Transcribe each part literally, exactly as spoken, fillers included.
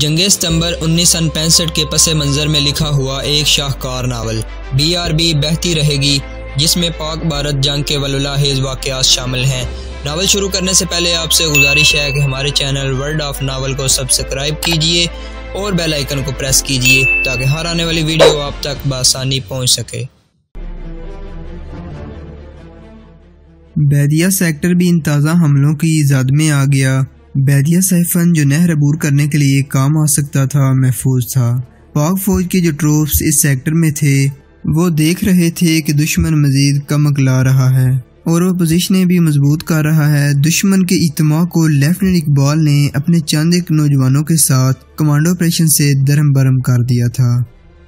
जंगे सितंबर उन्नीस सौ पैंसठ के पस मंजर में लिखा हुआ एक शाहकार नावल बी आर बी बहती रहेगी, जिसमें पाक भारत जंग के वलुला हेज वाक़यात शामिल हैं। नावल शुरू करने से पहले आपसे गुजारिश है कि हमारे चैनल वर्ल्ड ऑफ नावल को सब्सक्राइब कीजिए और बेल आइकन को प्रेस कीजिए ताकि हर आने वाली वीडियो आप तक बआसानी पहुंच सके। बैदिया सेक्टर भी इन ताज़ा हमलों की जद में आ गया। बैदिया साइफन जो नहर अबूर करने के लिए काम आ सकता था, महफूज था। पाक फौज के जो ट्रोप्स इस सेक्टर में थे वो देख रहे थे कि दुश्मन मजीद कमक ला रहा है और वो पोजिशनें भी मजबूत कर रहा है। दुश्मन के इतमा को लेफ्टिनेंट इकबाल ने अपने चंद एक नौजवानों के साथ कमांडो ऑपरेशन से दरम बरम कर दिया था।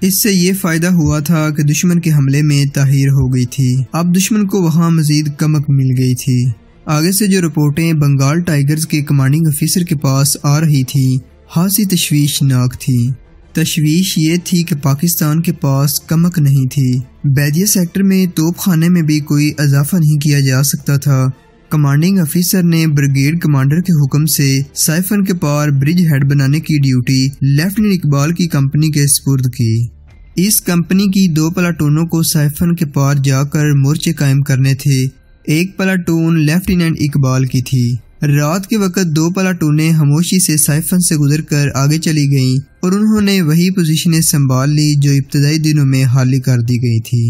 इससे ये फायदा हुआ था कि दुश्मन के हमले में ताहिर हो गई थी। अब दुश्मन को वहाँ मजीद कमक मिल गई थी। आगे से जो रिपोर्टें बंगाल टाइगर्स के कमांडिंग ऑफिसर के पास आ रही थी खासी तशवीशनाक थी। तशवीश ये थी कि पाकिस्तान के पास कमक नहीं थी। बैदिया सेक्टर में तोपखाने में भी कोई इजाफा नहीं किया जा सकता था। कमांडिंग ऑफिसर ने ब्रिगेड कमांडर के हुक्म से साइफन के पार ब्रिज हेड बनाने की ड्यूटी लेफ्टिनेंट इकबाल की कंपनी के सुपुर्द की। इस कंपनी की दो प्लाटूनों को साइफन के पार जाकर मोर्चे कायम करने थे। एक प्लाटून लेफ्टिनेंट इकबाल की थी। रात के वक्त दो प्लाटूनें खामोशी से साइफन से गुजरकर आगे चली गईं और उन्होंने वही पोजीशनें संभाल ली जो इब्तदाई दिनों में खाली कर दी गई थी।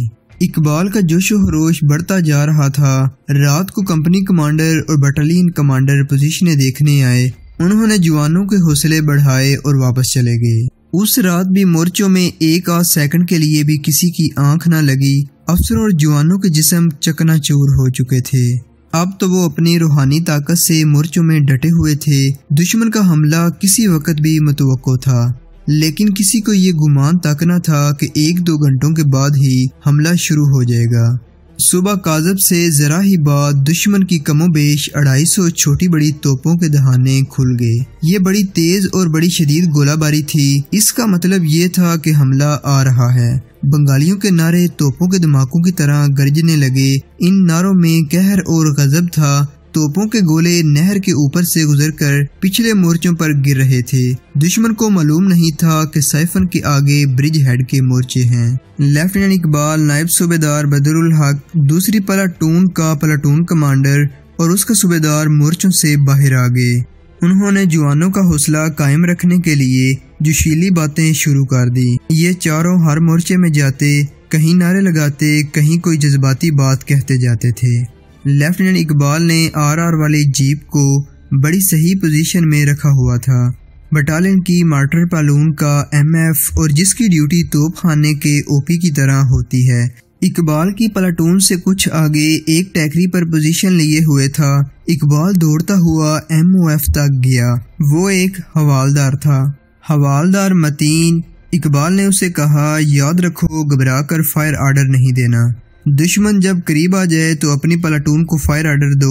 इकबाल का जोशो हरोश बढ़ता जा रहा था। रात को कंपनी कमांडर और बटालियन कमांडर पोजीशनें देखने आए। उन्होंने जवानों के हौसले बढ़ाए और वापस चले गए। उस रात भी मोर्चों में एक आध सेकंड के लिए भी किसी की आंख न लगी। अफसरों और जवानों के जिस्म चकनाचूर हो चुके थे। अब तो वो अपनी रूहानी ताकत से मोर्चों में डटे हुए थे। दुश्मन का हमला किसी वक्त भी मुतवक्को था, लेकिन किसी को ये गुमान तक न था कि एक दो घंटों के बाद ही हमला शुरू हो जाएगा। सुबह काजब से जरा ही बाद दुश्मन की कमोबेश अढ़ाई सौ छोटी बड़ी तोपों के दहाने खुल गए। ये बड़ी तेज और बड़ी शदीद गोलाबारी थी। इसका मतलब ये था कि हमला आ रहा है। बंगालियों के नारे तोपों के धमाकों की तरह गरजने लगे। इन नारों में कहर और गजब था। तोपों के गोले नहर के ऊपर से गुजरकर पिछले मोर्चों पर गिर रहे थे। दुश्मन को मालूम नहीं था कि साइफन के आगे ब्रिज हेड के मोर्चे हैं। लेफ्टिनेंट इकबाल, नायब सूबेदार बदरुल हक, दूसरी प्लाटून का प्लाटून कमांडर और उसका सूबेदार मोर्चों से बाहर आ गए। उन्होंने जवानों का हौसला कायम रखने के लिए जोशीली बातें शुरू कर दी। ये चारों हर मोर्चे में जाते, कहीं नारे लगाते, कहीं कोई जज्बाती बात कहते जाते थे। लेफ्टिनेंट इकबाल ने आर आर वाली जीप को बड़ी सही पोजीशन में रखा हुआ था। बटालियन की मार्टर पालून का एमएफ और जिसकी ड्यूटी तोपखाने के ओपी की तरह होती है, इकबाल की प्लाटून से कुछ आगे एक टैकरी पर पोजीशन लिए हुए था। इकबाल दौड़ता हुआ एमओएफ तक गया। वो एक हवालदार था, हवालदार मतीन। इकबाल ने उसे कहा, याद रखो घबरा कर फायर आर्डर नहीं देना। दुश्मन जब करीब आ जाए तो अपनी प्लाटून को फायर आर्डर दो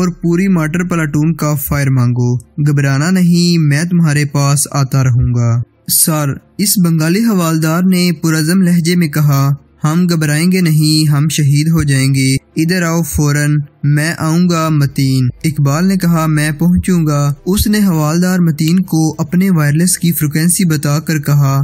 और पूरी मार्टर प्लाटून का फायर मांगो। घबराना नहीं, मैं तुम्हारे पास आता रहूंगा सर। इस बंगाली हवालदार ने पुरजम लहजे में कहा, हम घबराएंगे नहीं, हम शहीद हो जाएंगे, इधर आओ फौरन। मैं आऊंगा मतीन। इकबाल ने कहा, मैं पहुंचूंगा। उसने हवालदार मतीन को अपने वायरलेस की फ्रिक्वेंसी बताकर कहा,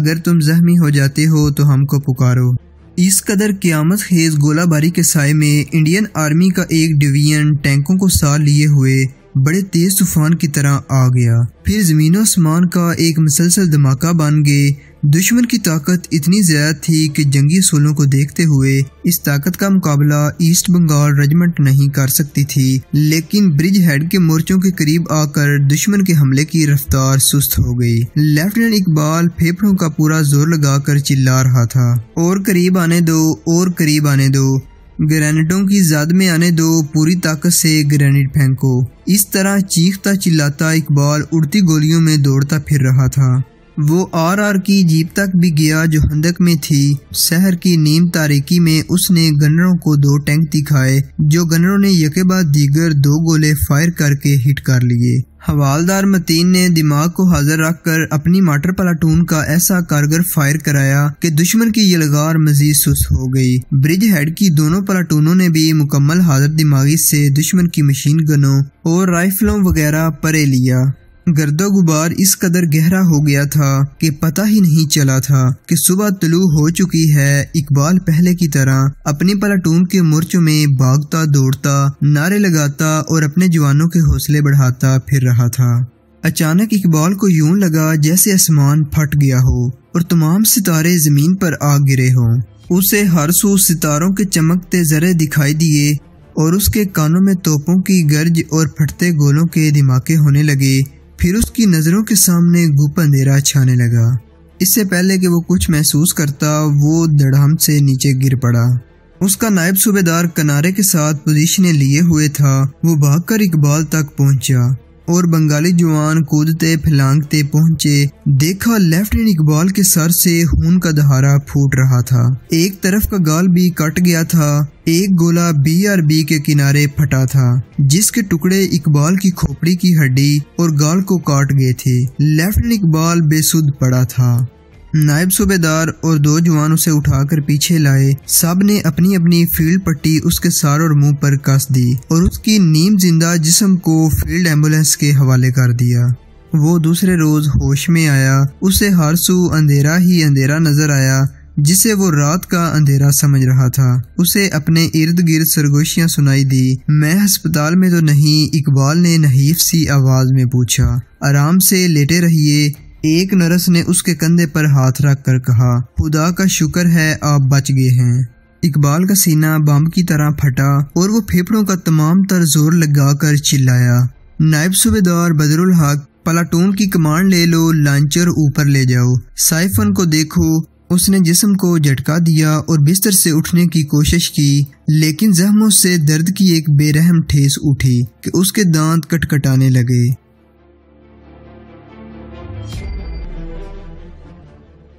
अगर तुम जख्मी हो जाते हो तो हमको पुकारो। इस कदर क़यामत खेज गोलाबारी के साय में इंडियन आर्मी का एक डिवीजन टैंकों को साथ लिए हुए बड़े तेज तूफान की तरह आ गया। फिर जमीन आसमान का एक मुसलसल धमाका बन गए। दुश्मन की ताकत इतनी ज्यादा थी कि जंगी असूलों को देखते हुए इस ताकत का मुकाबला ईस्ट बंगाल रेजिमेंट नहीं कर सकती थी, लेकिन ब्रिज हेड के मोर्चों के करीब आकर दुश्मन के हमले की रफ्तार सुस्त हो गई। लेफ्टिनेंट इकबाल फेफड़ों का पूरा जोर लगाकर चिल्ला रहा था, और करीब आने दो, और करीब आने दो, ग्रेनेडों की जद में आने दो, पूरी ताकत से ग्रेनेड फेंको। इस तरह चीखता चिल्लाता इकबाल उड़ती गोलियों में दौड़ता फिर रहा था। वो आर आर की जीप तक भी गया जो हंदक में थी। शहर की नीम तारीकी में उसने गनरों को दो टैंक दिखाए, जो गनरों ने यके बाद दीगर दो गोले फायर करके हिट कर लिए। हवालदार मतीन ने दिमाग को हाजिर रखकर अपनी मार्टर प्लाटून का ऐसा कारगर फायर कराया कि दुश्मन की यलगार मजीद सुस्त हो गई। ब्रिज हेड की दोनों प्लाटूनों ने भी मुकम्मल हाजिर दिमागी से दुश्मन की मशीन गनों और राइफलों वगैरह परे लिया। गर्दो गुबार इस कदर गहरा हो गया था कि पता ही नहीं चला था कि सुबह तलू हो चुकी है। इकबाल पहले की तरह अपने प्लाटून के मोर्चों में भागता दौड़ता, नारे लगाता और अपने जवानों के हौसले बढ़ाता फिर रहा था। अचानक इकबाल को यूं लगा जैसे आसमान फट गया हो और तमाम सितारे जमीन पर आ गिरे हों। उसे हर सौ सितारों के चमकते जरे दिखाई दिए और उसके कानों में तोपों की गर्ज और फटते गोलों के धमाके होने लगे। फिर उसकी नज़रों के सामने गुप्त अंधेरा छाने लगा। इससे पहले कि वो कुछ महसूस करता, वो धड़ाम से नीचे गिर पड़ा। उसका नायब सूबेदार किनारे के साथ पोजीशनें लिए हुए था। वो भागकर इकबाल तक पहुंचा और बंगाली जवान कूदते फलांगते पहुंचे। देखा लेफ्टिनेंट इकबाल के सर से खून का दहारा फूट रहा था। एक तरफ का गाल भी कट गया था। एक गोला बी आर बी के किनारे फटा था, जिसके टुकड़े इकबाल की खोपड़ी की हड्डी और गाल को काट गए थे। लेफ्टिनेंट इकबाल बेसुध पड़ा था। नायब सूबेदार और दो जवान उसे उठाकर पीछे लाए। सब ने अपनी अपनी फील्ड पट्टी उसके सर और मुंह पर कस दी और उसकी नीम जिंदा जिस्म को फील्ड एम्बुलेंस के हवाले कर दिया। वो दूसरे रोज होश में आया। उसे हर सू अंधेरा ही अंधेरा नजर आया, जिसे वो रात का अंधेरा समझ रहा था। उसे अपने इर्द गिर्द सरगोशियां सुनाई दी। मैं अस्पताल में तो नहीं? इकबाल ने नहीफ सी आवाज में पूछा। आराम से लेटे रहिए, एक नर्स ने उसके कंधे पर हाथ रख कर कहा। खुदा का शुक्र है, आप बच गए हैं। इकबाल का सीना बम की तरह फटा और वो फेफड़ों का तमाम तर जोर लगाकर चिल्लाया। नायब सूबेदार बदरुल हक, प्लाटून की कमांड ले लो, लांचर ऊपर ले जाओ, साइफन को देखो। उसने जिस्म को झटका दिया और बिस्तर से उठने की कोशिश की, लेकिन जख्मों से दर्द की एक बेरहम ठेस उठी कि उसके दांत कटकटाने लगे।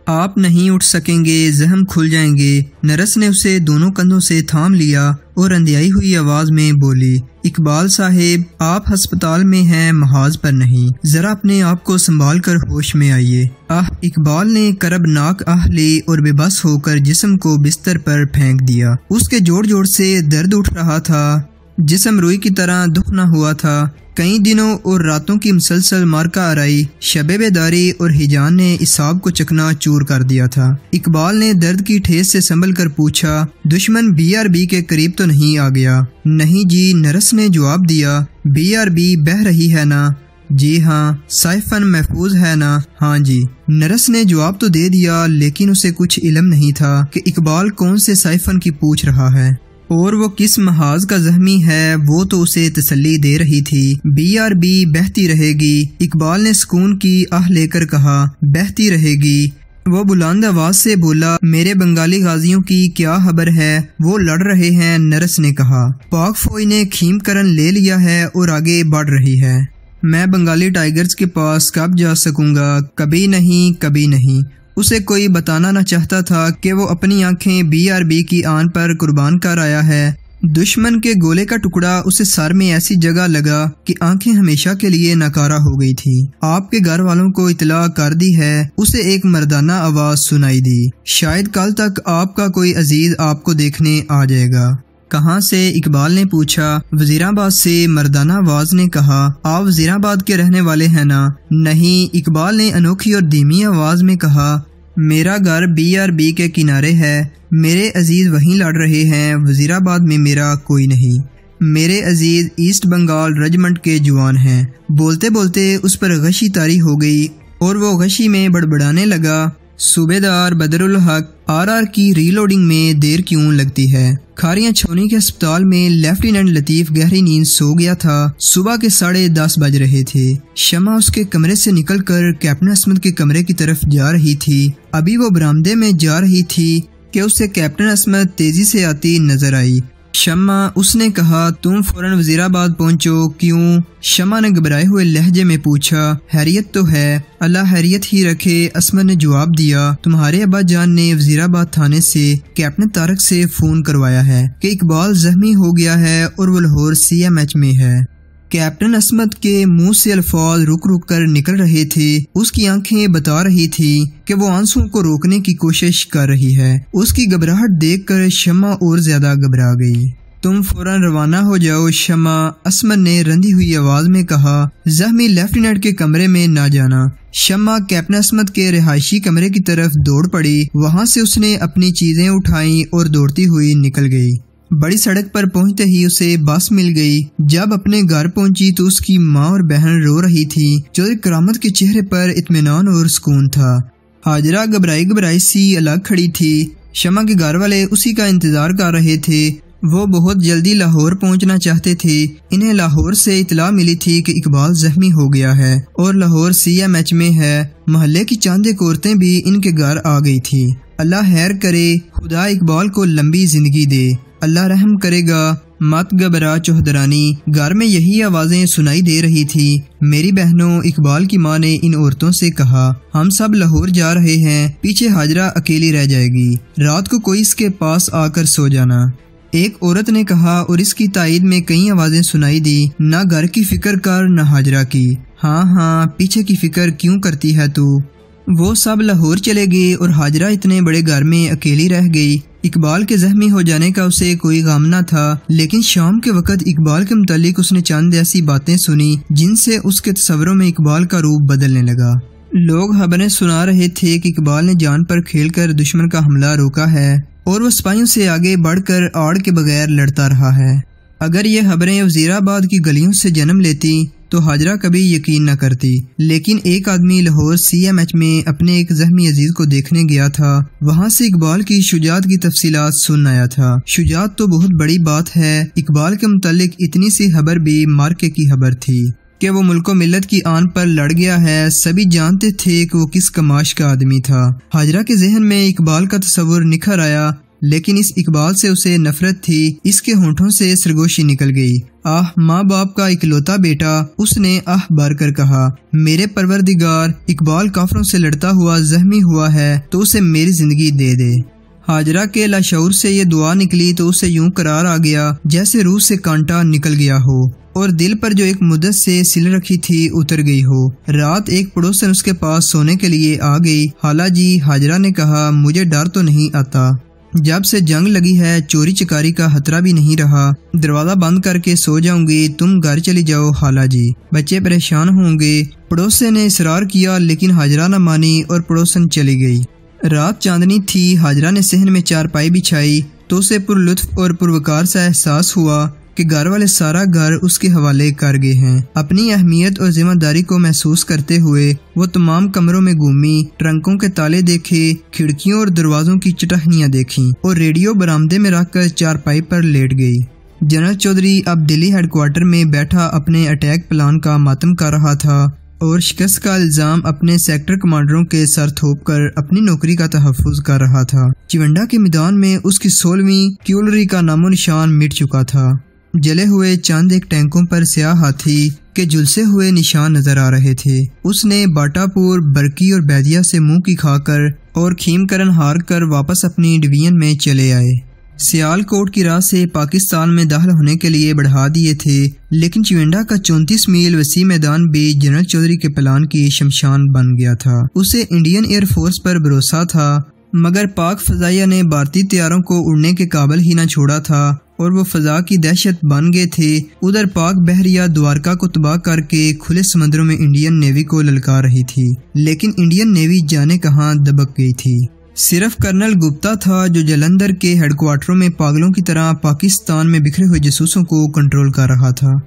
आप नहीं उठ सकेंगे, जख्म खुल जाएंगे। नर्स ने उसे दोनों कंधों से थाम लिया और अंधियाई हुई आवाज में बोली, इकबाल साहब, आप अस्पताल में हैं, महाज पर नहीं। जरा अपने आप को संभाल कर होश में आइए। आह! इकबाल ने करबनाक आह ली और बेबस होकर जिस्म को बिस्तर पर फेंक दिया। उसके जोड़ जोड़ से दर्द उठ रहा था। जिस्म रुई की तरह दुखना हुआ था। कई दिनों और रातों की मुसलसल मार्का आराई, शब-ए-बेदारी और हिजान ने इसाब को चकना चूर कर दिया था। इकबाल ने दर्द की ठेस से संभल कर पूछा, दुश्मन बी आर बी के करीब तो नहीं आ गया? नहीं जी, नर्स ने जवाब दिया। बी आर बी बह रही है ना? जी हाँ। साइफन महफूज है ना? हाँ जी। नर्स ने जवाब तो दे दिया, लेकिन उसे कुछ इलम नहीं था कि इकबाल कौन से साइफन की पूछ रहा है और वो किस महाज का जख्मी है। वो तो उसे तसल्ली दे रही थी, बी आर बी बहती रहेगी। इकबाल ने सुकून की आह लेकर कहा, बहती रहेगी। वो बुलंद आवाज से बोला, मेरे बंगाली गाजियों की क्या खबर है? वो लड़ रहे हैं, नर्स ने कहा। पाक फौज ने खीमकरण ले लिया है और आगे बढ़ रही है। मैं बंगाली टाइगर्स के पास कब जा सकूंगा? कभी नहीं, कभी नहीं। उसे कोई बताना न चाहता था कि वो अपनी आंखें बी आर बी की आन पर कुर्बान कर आया है। दुश्मन के गोले का टुकड़ा उसे सर में ऐसी जगह लगा कि आंखें हमेशा के लिए नकारा हो गई थी। आपके घर वालों को इतला कर दी है? उसे एक मर्दाना आवाज सुनाई दी। शायद कल तक आपका कोई अजीज आपको देखने आ जाएगा। कहाँ से? इकबाल ने पूछा। वजीराबाद से, मर्दाना आवाज ने कहा। आप वजीराबाद के रहने वाले हैं ना? नहीं, इकबाल ने अनोखी और धीमी आवाज में कहा। मेरा घर बी आर बी के किनारे है। मेरे अजीज वहीं लड़ रहे हैं। वजीराबाद में मेरा कोई नहीं। मेरे अजीज ईस्ट बंगाल रेजिमेंट के जवान हैं। बोलते बोलते उस पर गशी तारी हो गई और वो गशी में बड़बड़ाने लगा। सूबेदार बदरुल हक, आर आर की रीलोडिंग में देर क्यों लगती है? खारिया छावनी के अस्पताल में लेफ्टिनेंट लतीफ गहरी नींद सो गया था। सुबह के साढ़े दस बज रहे थे। शमा उसके कमरे से निकलकर कैप्टन असमत के कमरे की तरफ जा रही थी। अभी वो बरामदे में जा रही थी कि उसे कैप्टन असमत तेजी से आती नजर आई। शमा, उसने कहा, तुम फौरन वजीराबाद पहुंचो। क्यों? शमा ने घबराए हुए लहजे में पूछा। हैरियत तो है? अल्लाह हैरियत ही रखे, असमत ने जवाब दिया। तुम्हारे अब्बा जान ने वजीराबाद थाने से कैप्टन तारक से फोन करवाया है कि इकबाल जख्मी हो गया है और वो लाहौर सी एम एच में है। कैप्टन असमत के मुंह से अल्फाज रुक रुक कर निकल रहे थे। उसकी आंखें बता रही थी कि वो आंसुओं को रोकने की कोशिश कर रही है। उसकी घबराहट देखकर शमा और ज्यादा घबरा गई। तुम फौरन रवाना हो जाओ। शमा असमत ने रंधी हुई आवाज में कहा, जख्मी लेफ्टिनेंट के कमरे में ना जाना। शमा कैप्टन असमत के रिहायशी कमरे की तरफ दौड़ पड़ी। वहाँ से उसने अपनी चीजें उठाई और दौड़ती हुई निकल गई। बड़ी सड़क पर पहुंचते ही उसे बस मिल गई। जब अपने घर पहुंची तो उसकी मां और बहन रो रही थी। चौधरी करामत के चेहरे पर इत्मीनान और सुकून था। हाजरा घबराई घबराई सी अलग खड़ी थी। शमा के घर वाले उसी का इंतजार कर रहे थे। वो बहुत जल्दी लाहौर पहुंचना चाहते थे। इन्हें लाहौर से इतला मिली थी कि इकबाल जख्मी हो गया है और लाहौर सी एम एच में है। मोहल्ले की चांदे औरतें भी इनके घर आ गई थी। अल्लाह हैर करे, खुदा इकबाल को लंबी जिंदगी दे, अल्लाह रहम करेगा। मत घबरा चौधरानी, घर में यही आवाजें सुनाई दे रही थी। मेरी बहनों, इकबाल की मां ने इन औरतों से कहा, हम सब लाहौर जा रहे हैं, पीछे हाजरा अकेली रह जाएगी, रात को कोई इसके पास आकर सो जाना। एक औरत ने कहा और इसकी तायद में कई आवाजें सुनाई दी। ना घर की फिक्र कर ना हाजरा की, हाँ हाँ पीछे की फिक्र क्यों करती है तू। वो सब लाहौर चले गए और हाजरा इतने बड़े घर में अकेली रह गई। इकबाल के जख्मी हो जाने का उसे कोई गम ना था, लेकिन शाम के वक़्त इकबाल के मुतालिक उसने चंद ऐसी बातें सुनी जिनसे उसके तस्वरों में इकबाल का रूप बदलने लगा। लोग खबरें सुना रहे थे कि इकबाल ने जान पर खेलकर दुश्मन का हमला रोका है और वह सिपाहियों से आगे बढ़कर आड़ के बगैर लड़ता रहा है। अगर ये खबरें वजीराबाद की गलियों से जन्म लेती तो हाजरा कभी यकीन न करती, लेकिन एक आदमी लाहौर सीएमएच में अपने एक जख्मी अजीज को देखने गया था। वहाँ से इकबाल की शुजात की तफसीलात सुन आया था। शुजात तो बहुत बड़ी बात है, इकबाल के मुतालिक इतनी सी खबर भी मार्के की खबर थी कि वो मुल्को मिल्लत की आन पर लड़ गया है। सभी जानते थे कि वो किस कमाश का आदमी था। हाजरा के जहन में इकबाल का तस्वुर निखर आया, लेकिन इस इकबाल से उसे नफरत थी। इसके होंठों से सरगोशी निकल गई। आह, माँ बाप का इकलौता बेटा, उसने आह भर कर कहा, मेरे परवरदिगार, इकबाल काफरों से लड़ता हुआ जख्मी हुआ है तो उसे मेरी जिंदगी दे दे। हाजरा के लाशौर से ये दुआ निकली तो उसे यूं करार आ गया जैसे रूह से कांटा निकल गया हो और दिल पर जो एक मुद्दत से सिल रखी थी उतर गई हो। रात एक पड़ोसन उसके पास सोने के लिए आ गई। खाला जी, हाजरा ने कहा, मुझे डर तो नहीं आता, जब से जंग लगी है चोरी चकारी का खतरा भी नहीं रहा, दरवाजा बंद करके सो जाऊंगी, तुम घर चली जाओ खाला जी, बच्चे परेशान होंगे। पड़ोसन ने इसरार किया लेकिन हाजरा न मानी और पड़ोसन चली गई। रात चांदनी थी। हाजरा ने सहन में चारपाई बिछाई तो उसे पुरलुत्फ और पुरवकार सा एहसास हुआ कि घर वाले सारा घर उसके हवाले कर गए हैं। अपनी अहमियत और जिम्मेदारी को महसूस करते हुए वो तमाम कमरों में घूमी, ट्रंकों के ताले देखे, खिड़कियों और दरवाजों की चटखनियाँ देखी और रेडियो बरामदे में रखकर चारपाई पर लेट गई। जनरल चौधरी अब दिल्ली हेडक्वार्टर में बैठा अपने अटैक प्लान का मातम कर रहा था और शिकस्त का इल्ज़ाम अपने सेक्टर कमांडरों के सर थोप कर अपनी नौकरी का तहफ़्फ़ुज़ कर रहा था। चिवंडा के मैदान में उसकी सोलहवीं क्यूलरी का नामो निशान मिट चुका था। जले हुए चांद एक टैंकों पर स्याह हाथी के झुलसे हुए निशान नजर आ रहे थे। उसने बाटापुर, बरकी और बैदिया से मुंह की खाकर और खीमकरण हार कर वापस अपनी डिवीजन में चले आए। सियालकोट की राह से पाकिस्तान में दाखिल होने के लिए बढ़ा दिए थे, लेकिन चिवंडा का चौंतीस मील वसी मैदान भी जनरल चौधरी के प्लान की शमशान बन गया था। उसे इंडियन एयरफोर्स पर भरोसा था, मगर पाक फजैया ने भारतीय तैयारों को उड़ने के काबिल ही न छोड़ा था और वो फ़ज़ा की दहशत बन गए थे। उधर पाक बहरिया द्वारका को तबाह करके खुले समंदरों में इंडियन नेवी को ललकार रही थी, लेकिन इंडियन नेवी जाने कहाँ दबक गई थी। सिर्फ कर्नल गुप्ता था जो जलंधर के हेडक्वार्टरों में पागलों की तरह पाकिस्तान में बिखरे हुए जासूसों को कंट्रोल कर रहा था।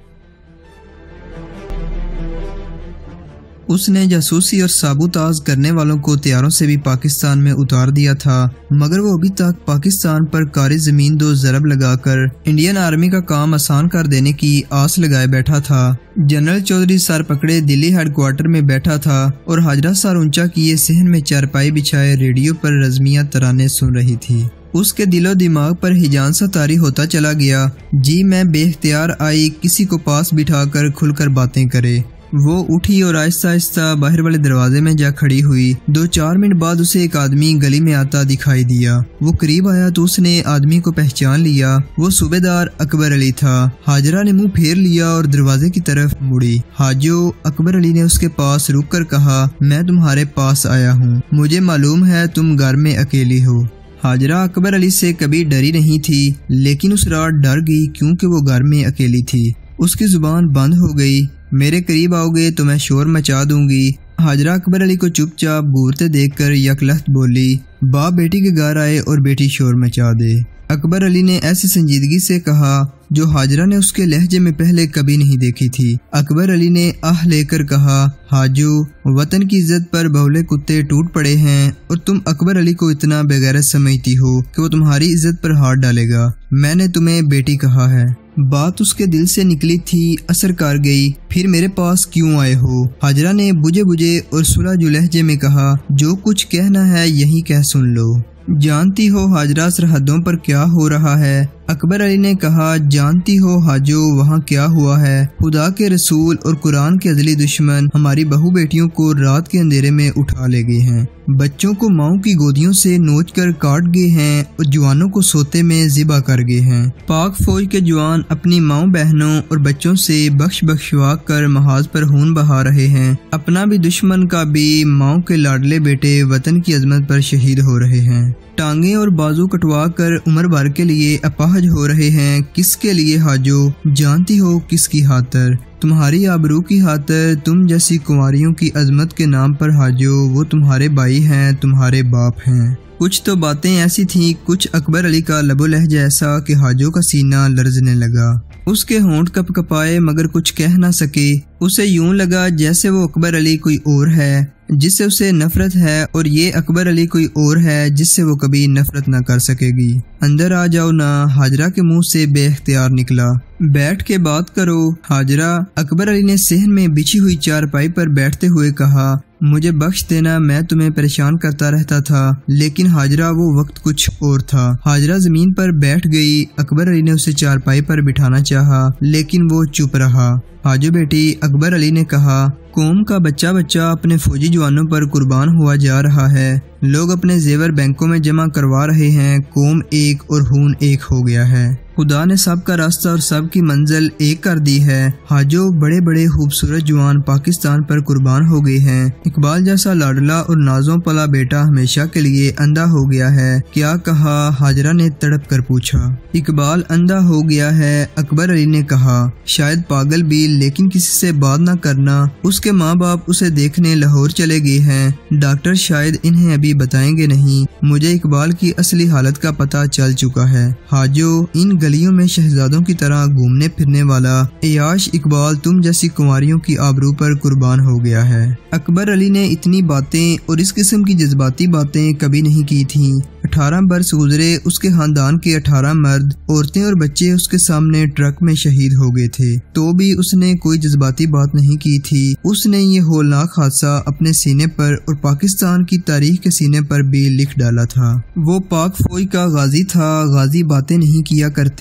उसने जासूसी और साबुताज करने वालों को तैयारों से भी पाकिस्तान में उतार दिया था, मगर वो अभी तक पाकिस्तान पर कारी जमीन दो जरब लगाकर इंडियन आर्मी का काम आसान कर देने की आस लगाए बैठा था। जनरल चौधरी सर पकड़े दिल्ली हेडक्वार्टर में बैठा था और हाजरा सर ऊंचा किए सहन में चारपाई बिछाए रेडियो पर रजमिया तराने सुन रही थी। उसके दिलो दिमाग पर हिजान सा तारी होता चला गया। जी मैं बेख्तियार आई किसी को पास बिठा कर खुलकर बातें करे। वो उठी और आहिस्ता आहिस्ता बाहर वाले दरवाजे में जा खड़ी हुई। दो चार मिनट बाद उसे एक आदमी गली में आता दिखाई दिया। वो करीब आया तो उसने आदमी को पहचान लिया। वो सूबेदार अकबर अली था। हाजरा ने मुंह फेर लिया और दरवाजे की तरफ मुड़ी। हाजो, अकबर अली ने उसके पास रुक कर कहा, मैं तुम्हारे पास आया हूँ, मुझे मालूम है तुम घर में अकेली हो। हाजरा अकबर अली से कभी डरी नहीं थी, लेकिन उस रात डर गई क्योंकि वो घर में अकेली थी। उसकी जुबान बंद हो गई। मेरे करीब आओगे तो मैं शोर मचा दूंगी। हाजरा अकबर अली को चुपचाप घूरते देखकर यकलख्त बोली, बाप बेटी के घर आए और बेटी शोर मचा दे। अकबर अली ने ऐसी संजीदगी से कहा जो हाजरा ने उसके लहजे में पहले कभी नहीं देखी थी। अकबर अली ने आह लेकर कहा, हाजू, वतन की इज्जत पर बहुले कुत्ते टूट पड़े हैं और तुम अकबर अली को इतना बेगैरत समझती हो कि वो तुम्हारी इज्जत पर हाथ डालेगा। मैंने तुम्हें बेटी कहा है। बात उसके दिल से निकली थी, असर कर गई। फिर मेरे पास क्यों आए हो? हाजरा ने बुझे बुझे और सुलझे लहजे में कहा, जो कुछ कहना है यही कह सुन लो। जानती हो हाजरा सरहदों पर क्या हो रहा है? अकबर अली ने कहा, जानती हो हाजो वहाँ क्या हुआ है? खुदा के रसूल और कुरान के अदली दुश्मन हमारी बहू बेटियों को रात के अंधेरे में उठा ले गए हैं, बच्चों को माओ की गोदियों से नोच कर काट गए हैं और जवानों को सोते में जिबा कर गए हैं। पाक फौज के जवान अपनी माओ बहनों और बच्चों से बख्श बख्शवा कर महाज पर खून बहा रहे हैं। अपना भी दुश्मन का भी। माओ के लाडले बेटे वतन की अजमत पर शहीद हो रहे हैं। टांगे और बाजू कटवा कर उम्र भर के लिए अपाहज हो रहे हैं। किसके लिए हाजो? जानती हो किसकी खातिर? तुम्हारी आबरू की खातिर, तुम जैसी कुंवारियों की अजमत के नाम पर। हाजो, वो तुम्हारे भाई हैं, तुम्हारे बाप हैं। कुछ तो बातें ऐसी थीं, कुछ अकबर अली का लबो लहजा ऐसा कि हाजो का सीना लर्जने लगा। उसके होंठ कपकपाए मगर कुछ कह ना सके। उसे यूं लगा जैसे वो अकबर अली कोई और है जिससे उसे नफरत है, और ये अकबर अली कोई और है जिससे वो कभी नफरत ना कर सकेगी। अंदर आ जाओ ना, हाजरा के मुंह से बेख्तियार निकला। बैठ के बात करो हाजरा। अकबर अली ने सहन में बिछी हुई चारपाई पर बैठते हुए कहा, मुझे बख्श देना, मैं तुम्हें परेशान करता रहता था। लेकिन हाजरा, वो वक्त कुछ और था। हाजरा जमीन पर बैठ गई। अकबर अली ने उसे चारपाई पर बिठाना चाहा, लेकिन वो चुप रहा। हाजो बेटी, अकबर अली ने कहा, कौम का बच्चा बच्चा अपने फौजी जवानों पर कुर्बान हुआ जा रहा है। लोग अपने जेवर बैंकों में जमा करवा रहे हैं। कौम एक और खून एक हो गया है। खुदा ने सब का रास्ता और सब की मंजिल एक कर दी है। हाजो, बड़े बड़े खूबसूरत जवान पाकिस्तान पर कुर्बान हो गए हैं। इकबाल जैसा लाडला और नाजों पला बेटा हमेशा के लिए अंधा हो गया है। क्या कहा? हाजरा ने तड़प कर पूछा। इकबाल अंधा हो गया है, अकबर अली ने कहा। शायद पागल भी, लेकिन किसी से बात ना करना। उसके माँ बाप उसे देखने लाहौर चले गए हैं। डॉक्टर शायद इन्हें अभी बताएंगे नहीं। मुझे इकबाल की असली हालत का पता चल चुका है। हाजो, इन गलियों में शहजादों की तरह घूमने फिरने वाला अयाश इकबाल तुम जैसी कुंवारियों की आबरू पर कुर्बान हो गया है। अकबर अली ने इतनी बातें और इस किस्म की जज्बाती बातें कभी नहीं की थीं। अठारह बरस गुजरे, उसके खानदान के अठारह मर्द, औरतें और बच्चे उसके सामने ट्रक में शहीद हो गए थे, तो भी उसने कोई जज्बाती बात नहीं की थी। उसने ये होलनाक हादसा अपने सीने पर और पाकिस्तान की तारीख के सीने पर भी लिख डाला था। वो पाक फौज का गाजी था। गाजी बातें नहीं किया करते।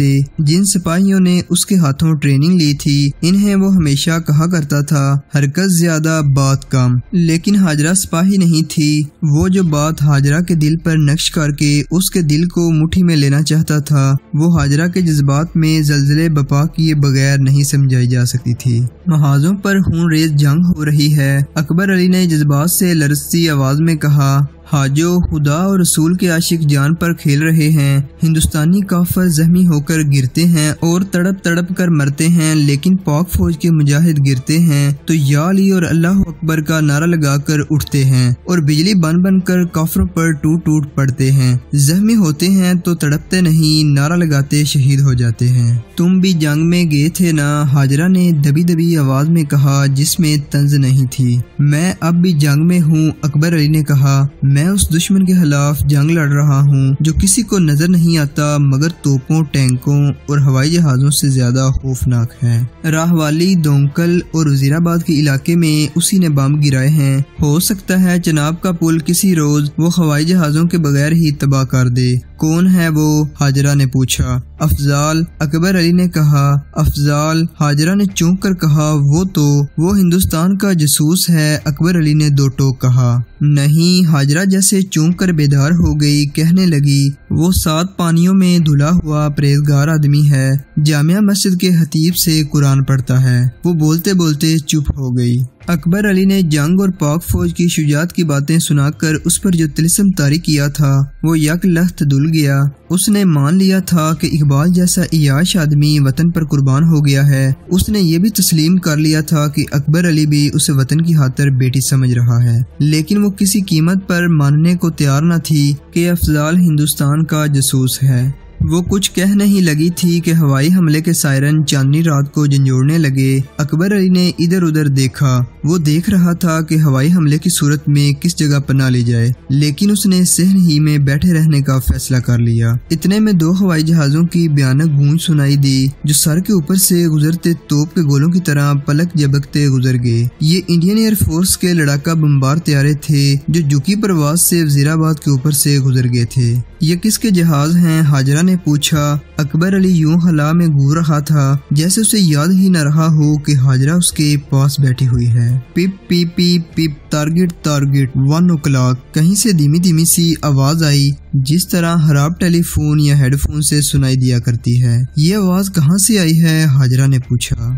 जिन सिपाहियों ने उसके हाथों ट्रेनिंग ली थी, इन्हें वो हमेशा कहा करता था, हरकत ज्यादा बात कम। लेकिन हाजरा सिपाही नहीं थी। वो जो बात हाजरा के दिल पर नक्श करके उसके दिल को मुट्ठी में लेना चाहता था, वो हाजरा के जज्बात में जल्जले बपा किए बगैर नहीं समझाई जा सकती थी। महाजों पर खूनरेज जंग हो रही है। अकबर अली ने जज्बात से लरजती आवाज में कहा, हाजो, खुदा और रसूल के आशिक जान पर खेल रहे हैं। हिंदुस्तानी काफिर जख्मी होकर गिरते हैं और तड़प तड़प कर मरते हैं, लेकिन पाक फौज के मुजाहिद गिरते हैं तो या अली और अल्लाह अकबर का नारा लगाकर उठते हैं और बिजली बन बन कर काफिरों पर टूट टूट पड़ते हैं। जख्मी होते हैं तो तड़पते नहीं, नारा लगाते शहीद हो जाते हैं। तुम भी जंग में गए थे ना? हाजरा ने दबी दबी आवाज में कहा, जिसमें तंज नहीं थी। मैं अब भी जंग में हूँ, अकबर अली ने कहा। मैं उस दुश्मन के खिलाफ जंग लड़ रहा हूँ जो किसी को नजर नहीं आता, मगर तोपों, टैंकों और हवाई जहाजों से ज्यादा खौफनाक है। राहवाली, दोंकल और वजीराबाद के इलाके में उसी ने बम गिराए हैं। हो सकता है चनाब का पुल किसी रोज वो हवाई जहाजों के बगैर ही तबाह कर दे। कौन है वो? हाजरा ने पूछा। अफजाल, अकबर अली ने कहा। अफजाल? हाजरा ने चौंक कर कहा, वो तो वो हिंदुस्तान का जासूस है, अकबर अली ने दो टोक कहा। नहीं, हाजरा जैसे चौंक कर बेदार हो गई, कहने लगी, वो सात पानियों में धुला हुआ परहेजगार आदमी है, जामिया मस्जिद के खतीब से कुरान पढ़ता है। वो बोलते बोलते चुप हो गई। अकबर अली ने जंग और पाक फौज की शुजात की बातें सुनाकर उस पर जो तिलस्म तारी किया था वो यकलख्त दुल गया। उसने मान लिया था कि इकबाल जैसा इयाश आदमी वतन पर कुर्बान हो गया है। उसने ये भी तस्लीम कर लिया था कि अकबर अली भी उसे वतन की खातिर बेटी समझ रहा है, लेकिन वो किसी कीमत पर मानने को तैयार न थी कि अफजाल हिंदुस्तान का जासूस है। वो कुछ कह नहीं लगी थी कि हवाई हमले के सायरन चांदनी रात को झंझोड़ने लगे। अकबर अली ने इधर उधर देखा, वो देख रहा था कि हवाई हमले की सूरत में किस जगह पनाह ली जाए, लेकिन उसने सहन ही में बैठे रहने का फैसला कर लिया। इतने में दो हवाई जहाजों की भयानक गूंज सुनाई दी जो सर के ऊपर से गुजरते तोप के गोलों की तरह पलक झपकते गुजर गए। ये इंडियन एयरफोर्स के लड़ाका बम्बार तैयारे थे जो झुकी परवाज से वजीराबाद के ऊपर से गुजर गए थे। ये किसके जहाज हैं? हाजरा ने पूछा। अकबर अली यूं हला में घूर रहा था जैसे उसे याद ही न रहा हो कि हाजरा उसके पास बैठी हुई है। Pip pip pip pip, target target, one o'clock, कहीं से धीमी धीमी सी आवाज आई जिस तरह खराब टेलीफोन या हेडफोन से सुनाई दिया करती है। ये आवाज कहाँ से आई है? हाजरा ने पूछा।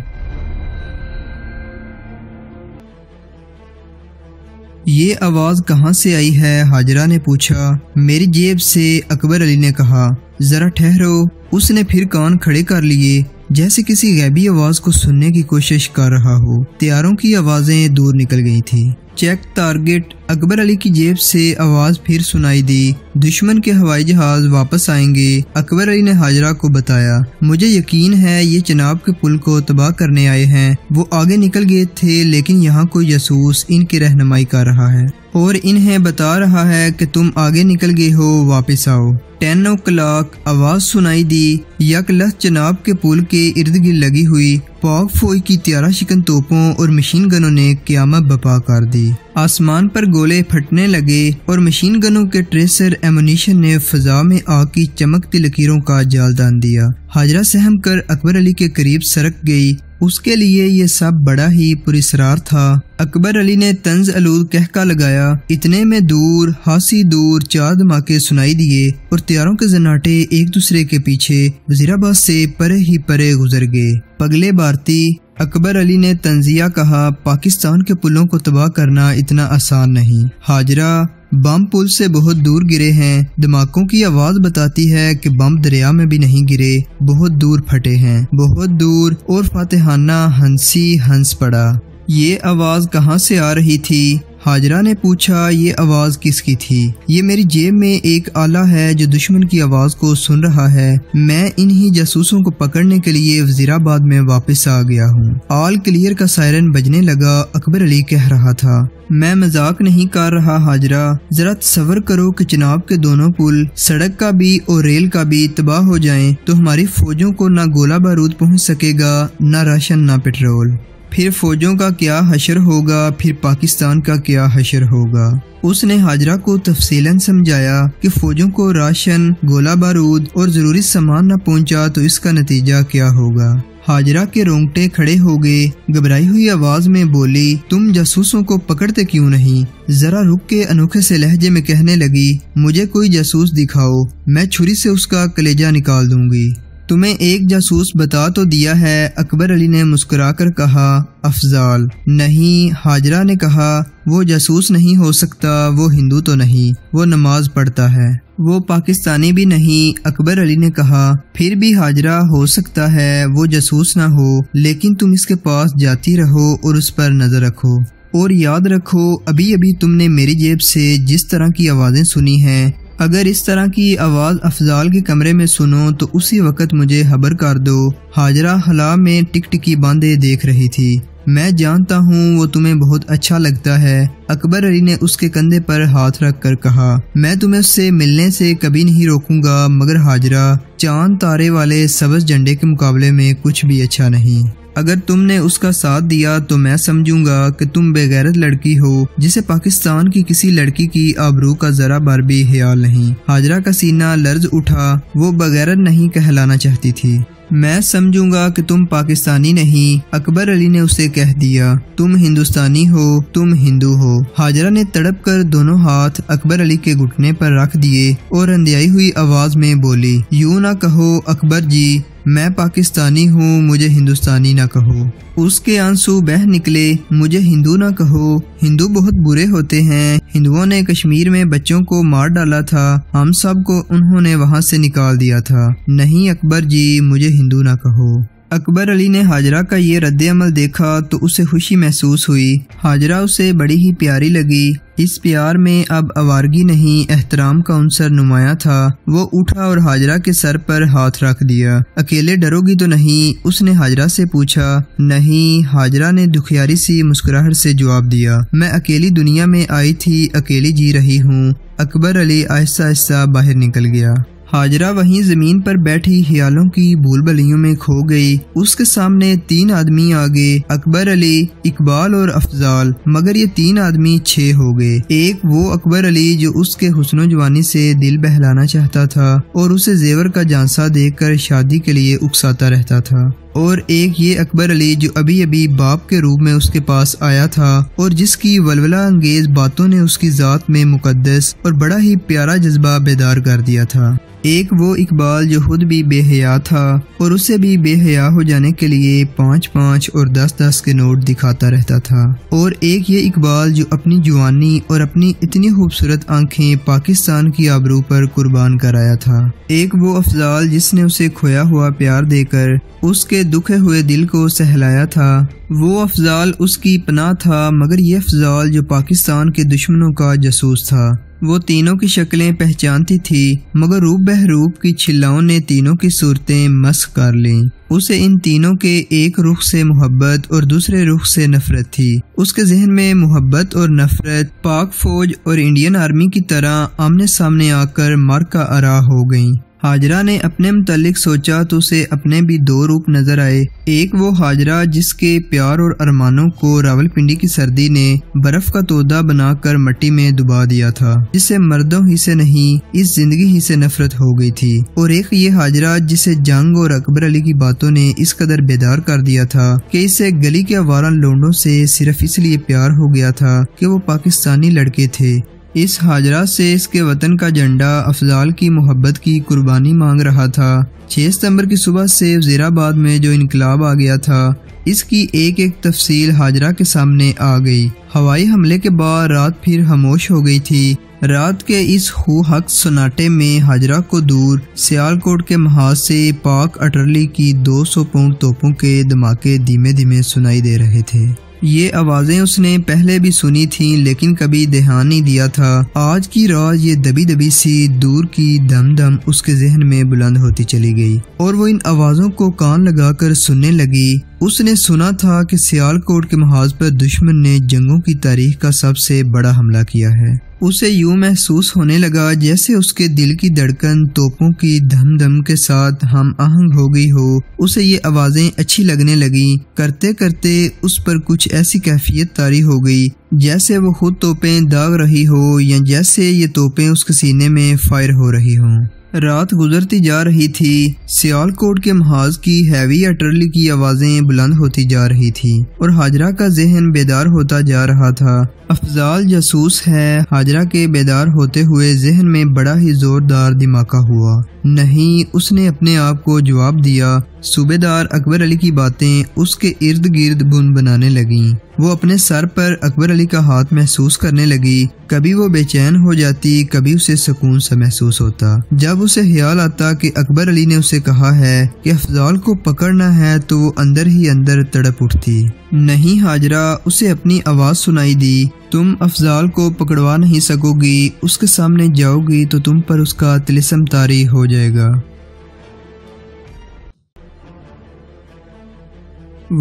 ये आवाज़ कहाँ से आई है? हाजरा ने पूछा। मेरी जेब से, अकबर अली ने कहा। जरा ठहरो, उसने फिर कान खड़े कर लिए जैसे किसी गैबी आवाज़ को सुनने की कोशिश कर रहा हो। तैयारों की आवाज़ें दूर निकल गई थी। चेक टारगेट, अकबर अली की जेब से आवाज फिर सुनाई दी। दुश्मन के हवाई जहाज वापस आएंगे, अकबर अली ने हाजरा को बताया। मुझे यकीन है ये चनाब के पुल को तबाह करने आए हैं। वो आगे निकल गए थे लेकिन यहाँ कोई जासूस इनकी रहनुमाई कर रहा है और इन्हें बता रहा है कि तुम आगे निकल गए हो, वापस आओ। टेन ओ क्लाक, आवाज सुनाई दी। यकलह चनाब के पुल के इर्द गिर्द लगी हुई पाक फौज की त्यारा शिकन तोपों और मशीन गनों ने क़यामत बपा कर दी। आसमान पर गोले फटने लगे और मशीन गनों के ट्रेसर एमुनिशन ने फ़िज़ा में आग की चमकती लकीरों का जाल डाल दिया। हाजरा सहम कर अकबर अली के करीब सरक गई। उसके लिए ये सब बड़ा ही पुरस्कार था। अकबर अली ने तंज आलूद कहका लगाया। इतने में दूर हासी दूर चार धमाके सुनाई दिए और तैयारों के जनाटे एक दूसरे के पीछे वजीराबाद से परे ही परे गुजर गए। पगले भारती, अकबर अली ने तंजिया कहा, पाकिस्तान के पुलों को तबाह करना इतना आसान नहीं। हाजरा, बम पुल से बहुत दूर गिरे हैं। धमाकों की आवाज बताती है कि बम दरिया में भी नहीं गिरे, बहुत दूर फटे हैं, बहुत दूर। और फातिहाना हंसी हंस पड़ा। ये आवाज कहाँ से आ रही थी? हाजरा ने पूछा। ये आवाज़ किसकी थी? ये मेरी जेब में एक आला है जो दुश्मन की आवाज़ को सुन रहा है। मैं इन्हीं जासूसों को पकड़ने के लिए वजीराबाद में वापस आ गया हूँ। ऑल क्लियर का सायरन बजने लगा। अकबर अली कह रहा था, मैं मजाक नहीं कर रहा हाजरा, जरा तसव्वुर करो कि चनाब के दोनों पुल, सड़क का भी और रेल का भी, तबाह हो जाएं तो हमारी फौजों को ना गोला बारूद पहुँच सकेगा, ना राशन, ना पेट्रोल। फिर फौजों का क्या हशर होगा, फिर पाकिस्तान का क्या हशर होगा। उसने हाजरा को तफसीलन समझाया कि फौजों को राशन, गोला बारूद और जरूरी सामान न पहुंचा तो इसका नतीजा क्या होगा। हाजरा के रोंगटे खड़े हो गए। घबराई हुई आवाज में बोली, तुम जासूसों को पकड़ते क्यों नहीं? जरा रुक के अनोखे से लहजे में कहने लगी, मुझे कोई जासूस दिखाओ, मैं छुरी से उसका कलेजा निकाल दूंगी। तुम्हें एक जासूस बता तो दिया है, अकबर अली ने मुस्कुराकर कहा। अफजाल? नहीं, हाजरा ने कहा। वो जासूस नहीं हो सकता, वो हिंदू तो नहीं, वो नमाज पढ़ता है, वो पाकिस्तानी भी नहीं, अकबर अली ने कहा। फिर भी हाजरा, हो सकता है वो जासूस ना हो, लेकिन तुम इसके पास जाती रहो और उस पर नजर रखो। और याद रखो, अभी अभी तुमने मेरी जेब से जिस तरह की आवाजें सुनी हैं, अगर इस तरह की आवाज़ अफजाल के कमरे में सुनो तो उसी वक्त मुझे खबर कर दो। हाजरा हला में टिकटिकी बांधे देख रही थी। मैं जानता हूँ वो तुम्हें बहुत अच्छा लगता है, अकबर अली ने उसके कंधे पर हाथ रख कर कहा। मैं तुम्हें उससे मिलने से कभी नहीं रोकूंगा, मगर हाजरा, चांद तारे वाले सब्ज झंडे के मुकाबले में कुछ भी अच्छा नहीं। अगर तुमने उसका साथ दिया तो मैं समझूंगा कि तुम बेगैरत लड़की हो जिसे पाकिस्तान की किसी लड़की की आबरू का जरा भर भी ख्याल नहीं। हाजरा का सीना लर्ज उठा। वो बेगैरत नहीं कहलाना चाहती थी। मैं समझूंगा कि तुम पाकिस्तानी नहीं, अकबर अली ने उसे कह दिया। तुम हिंदुस्तानी हो, तुम हिंदू हो। हाजरा ने तड़प कर दोनों हाथ अकबर अली के घुटने पर रख दिए और अंधेरी हुई आवाज में बोली, यूं ना कहो अकबर जी, मैं पाकिस्तानी हूँ मुझे हिंदुस्तानी ना कहो। उसके आंसू बह निकले, मुझे हिंदू ना कहो, हिंदू बहुत बुरे होते हैं, हिंदुओं ने कश्मीर में बच्चों को मार डाला था, हम सब को उन्होंने वहाँ से निकाल दिया था, नहीं अकबर जी मुझे हिंदू ना कहो। अकबर अली ने हाजरा का ये रद्देअमल देखा तो उसे खुशी महसूस हुई। हाजरा उसे बड़ी ही प्यारी लगी। इस प्यार में अब आवारगी नहीं, एहतराम का अंसर नुमाया था। वो उठा और हाजरा के सर पर हाथ रख दिया। अकेले डरोगी तो नहीं, उसने हाजरा से पूछा। नहीं, हाजरा ने दुखियारी सी मुस्कुराहट से जवाब दिया। मैं अकेली दुनिया में आई थी, अकेली जी रही हूँ। अकबर अली आहिस्ता आहिस्ता बाहर निकल गया। हाजरा वहीं जमीन पर बैठी ख्यालों की भूलभुलैयों में खो गई। उसके सामने तीन आदमी आ गए, अकबर अली, इकबाल और अफजाल, मगर ये तीन आदमी छह हो गए। एक वो अकबर अली जो उसके हुस्न जवानी से दिल बहलाना चाहता था और उसे जेवर का झांसा देखकर शादी के लिए उकसाता रहता था, और एक ये अकबर अली जो अभी अभी बाप के रूप में उसके पास आया था और जिसकी वलवला अंगेज बातों ने उसकी जात में मुकद्दस और बड़ा ही प्यारा जज्बा बेदार कर दिया था। एक वो इकबाल जो खुद भी बेहया था और उसे भी बेहया हो जाने के लिए पाँच पाँच और दस दस के नोट दिखाता रहता था, और एक ये इकबाल जो अपनी जवानी और अपनी इतनी खूबसूरत आंखें पाकिस्तान की आबरू पर कुर्बान कराया था। एक वो अफजाल जिसने उसे खोया हुआ प्यार देकर उसके दुखे हुए दिल को सहलाया था। वो अफजाल उसकी पनाह था, मगर ये अफजाल जो पाकिस्तान के दुश्मनों का जासूस था। वो तीनों की शक्लें पहचानती थी, मगर रूप बहरूप की छिल्लाओं ने तीनों की सूरतें मस्क कर लीं। उसे इन तीनों के एक रुख से मोहब्बत और दूसरे रुख से नफरत थी। उसके जहन में मोहब्बत और नफरत पाक फौज और इंडियन आर्मी की तरह आमने सामने आकर मार्का आरा हो गईं। हाजरा ने अपने मुतालिक सोचा तो उसे अपने भी दो रूप नजर आए। एक वो हाजरा जिसके प्यार और अरमानों को रावलपिंडी की सर्दी ने बर्फ का तोदा बनाकर मट्टी में डुबा दिया था, जिसे मर्दों ही से नहीं इस जिंदगी ही से नफरत हो गई थी, और एक ये हाजरा जिसे जंग और अकबर अली की बातों ने इस कदर बेदार कर दिया था कि इसे गली के आवारा लोंडों से सिर्फ इसलिए प्यार हो गया था कि वो पाकिस्तानी लड़के थे। इस हाजरा से इसके वतन का झंडा अफजाल की मोहब्बत की कुर्बानी मांग रहा था। छह सितंबर की सुबह से वजीराबाद में जो इनकलाब आ गया था, इसकी एक एक तफसील हाजरा के सामने आ गई। हवाई हमले के बाद रात फिर खामोश हो गई थी। रात के इस खूहक सन्नाटे में हाजरा को दूर सियालकोट के महाज से पाक अटरली की दो सौ पाउंड तोपों के धमाके धीमे धीमे सुनाई दे रहे थे। ये आवाज़ें उसने पहले भी सुनी थीं, लेकिन कभी ध्यान नहीं दिया था। आज की रात ये दबी दबी सी दूर की दम दम उसके जहन में बुलंद होती चली गई, और वो इन आवाज़ों को कान लगाकर सुनने लगी। उसने सुना था कि सियालकोट के महाज पर दुश्मन ने जंगों की तारीख का सबसे बड़ा हमला किया है। उसे यूं महसूस होने लगा जैसे उसके दिल की धड़कन तोपों की धम धम के साथ हम आहंग हो गई हो। उसे ये आवाज़ें अच्छी लगने लगी। करते करते उस पर कुछ ऐसी कैफियत तारी हो गई जैसे वो खुद तोपें दाग रही हो, या जैसे ये तोपें उसके सीने में फायर हो रही हों। रात गुजरती जा रही थी। सियालकोट के महाज की हैवी अटरली की आवाज़ें बुलंद होती जा रही थी और हाजरा का जहन बेदार होता जा रहा था। अफजाल जासूस है। हाजरा के बेदार होते हुए जहन में बड़ा ही जोरदार धमाका हुआ। नहीं, उसने अपने आप को जवाब दिया। सूबेदार अकबर अली की बातें उसके इर्द गिर्द बुन बनाने लगीं। वो अपने सर पर अकबर अली का हाथ महसूस करने लगी। कभी वो बेचैन हो जाती, कभी उसे सुकून सा महसूस होता। जब उसे ख्याल आता कि अकबर अली ने उसे कहा है कि अफजाल को पकड़ना है, तो वो अंदर ही अंदर तड़प उठती। नहीं हाजरा, उसे अपनी आवाज़ सुनाई दी। तुम अफजाल को पकड़वा नहीं सकोगी। उसके सामने जाओगी तो तुम पर उसका तिलिस्म तारी हो जाएगा।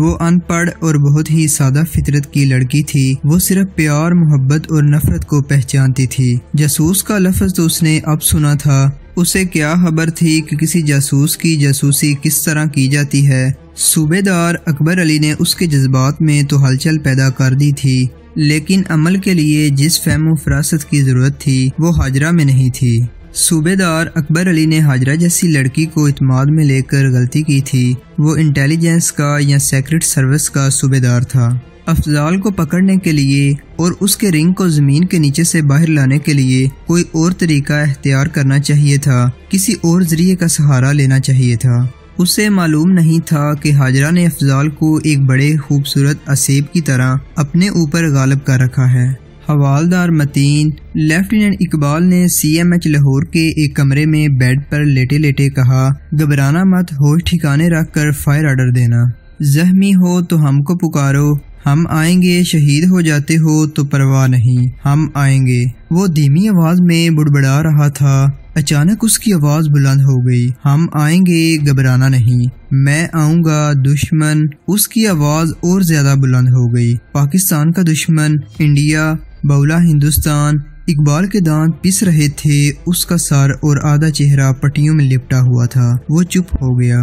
वो अनपढ़ और बहुत ही सादा फितरत की लड़की थी। वो सिर्फ प्यार, मोहब्बत और नफरत को पहचानती थी। जासूस का लफ्ज़ तो उसने अब सुना था। उसे क्या खबर थी कि किसी जासूस की जासूसी किस तरह की जाती है। सूबेदार अकबर अली ने उसके जज्बात में तो हलचल पैदा कर दी थी, लेकिन अमल के लिए जिस फहम व फरासत की ज़रूरत थी वो हाजरा में नहीं थी। सूबेदार अकबर अली ने हाजरा जैसी लड़की को इत्माद में लेकर गलती की थी। वो इंटेलिजेंस का या सीक्रेट सर्विस का सूबेदार था। अफजाल को पकड़ने के लिए और उसके रिंग को ज़मीन के नीचे से बाहर लाने के लिए कोई और तरीका इख्तियार करना चाहिए था, किसी और ज़रिए का सहारा लेना चाहिए था। उसे मालूम नहीं था कि हाजरा ने अफजाल को एक बड़े खूबसूरत असेब की तरह अपने ऊपर गालिब कर रखा है। हवालदार मतीन लेफ्टिनेंट इकबाल ने सी एम एच लाहौर के एक कमरे में बेड पर लेटे लेटे कहा, घबराना मत, होश ठिकाने रख कर फायर आर्डर देना, जख्मी हो तो हमको पुकारो, हम आएंगे, शहीद हो जाते हो तो परवाह नहीं, हम आएंगे। वो धीमी आवाज में बुड़बड़ा रहा था, अचानक उसकी आवाज बुलंद हो गई, हम आएंगे, घबराना नहीं, मैं आऊंगा दुश्मन। उसकी आवाज और ज्यादा बुलंद हो गई, पाकिस्तान का दुश्मन, इंडिया, बौला हिंदुस्तान। इकबाल के दांत पिस रहे थे, उसका सर और आधा चेहरा पट्टियों में लिपटा हुआ था। वो चुप हो गया।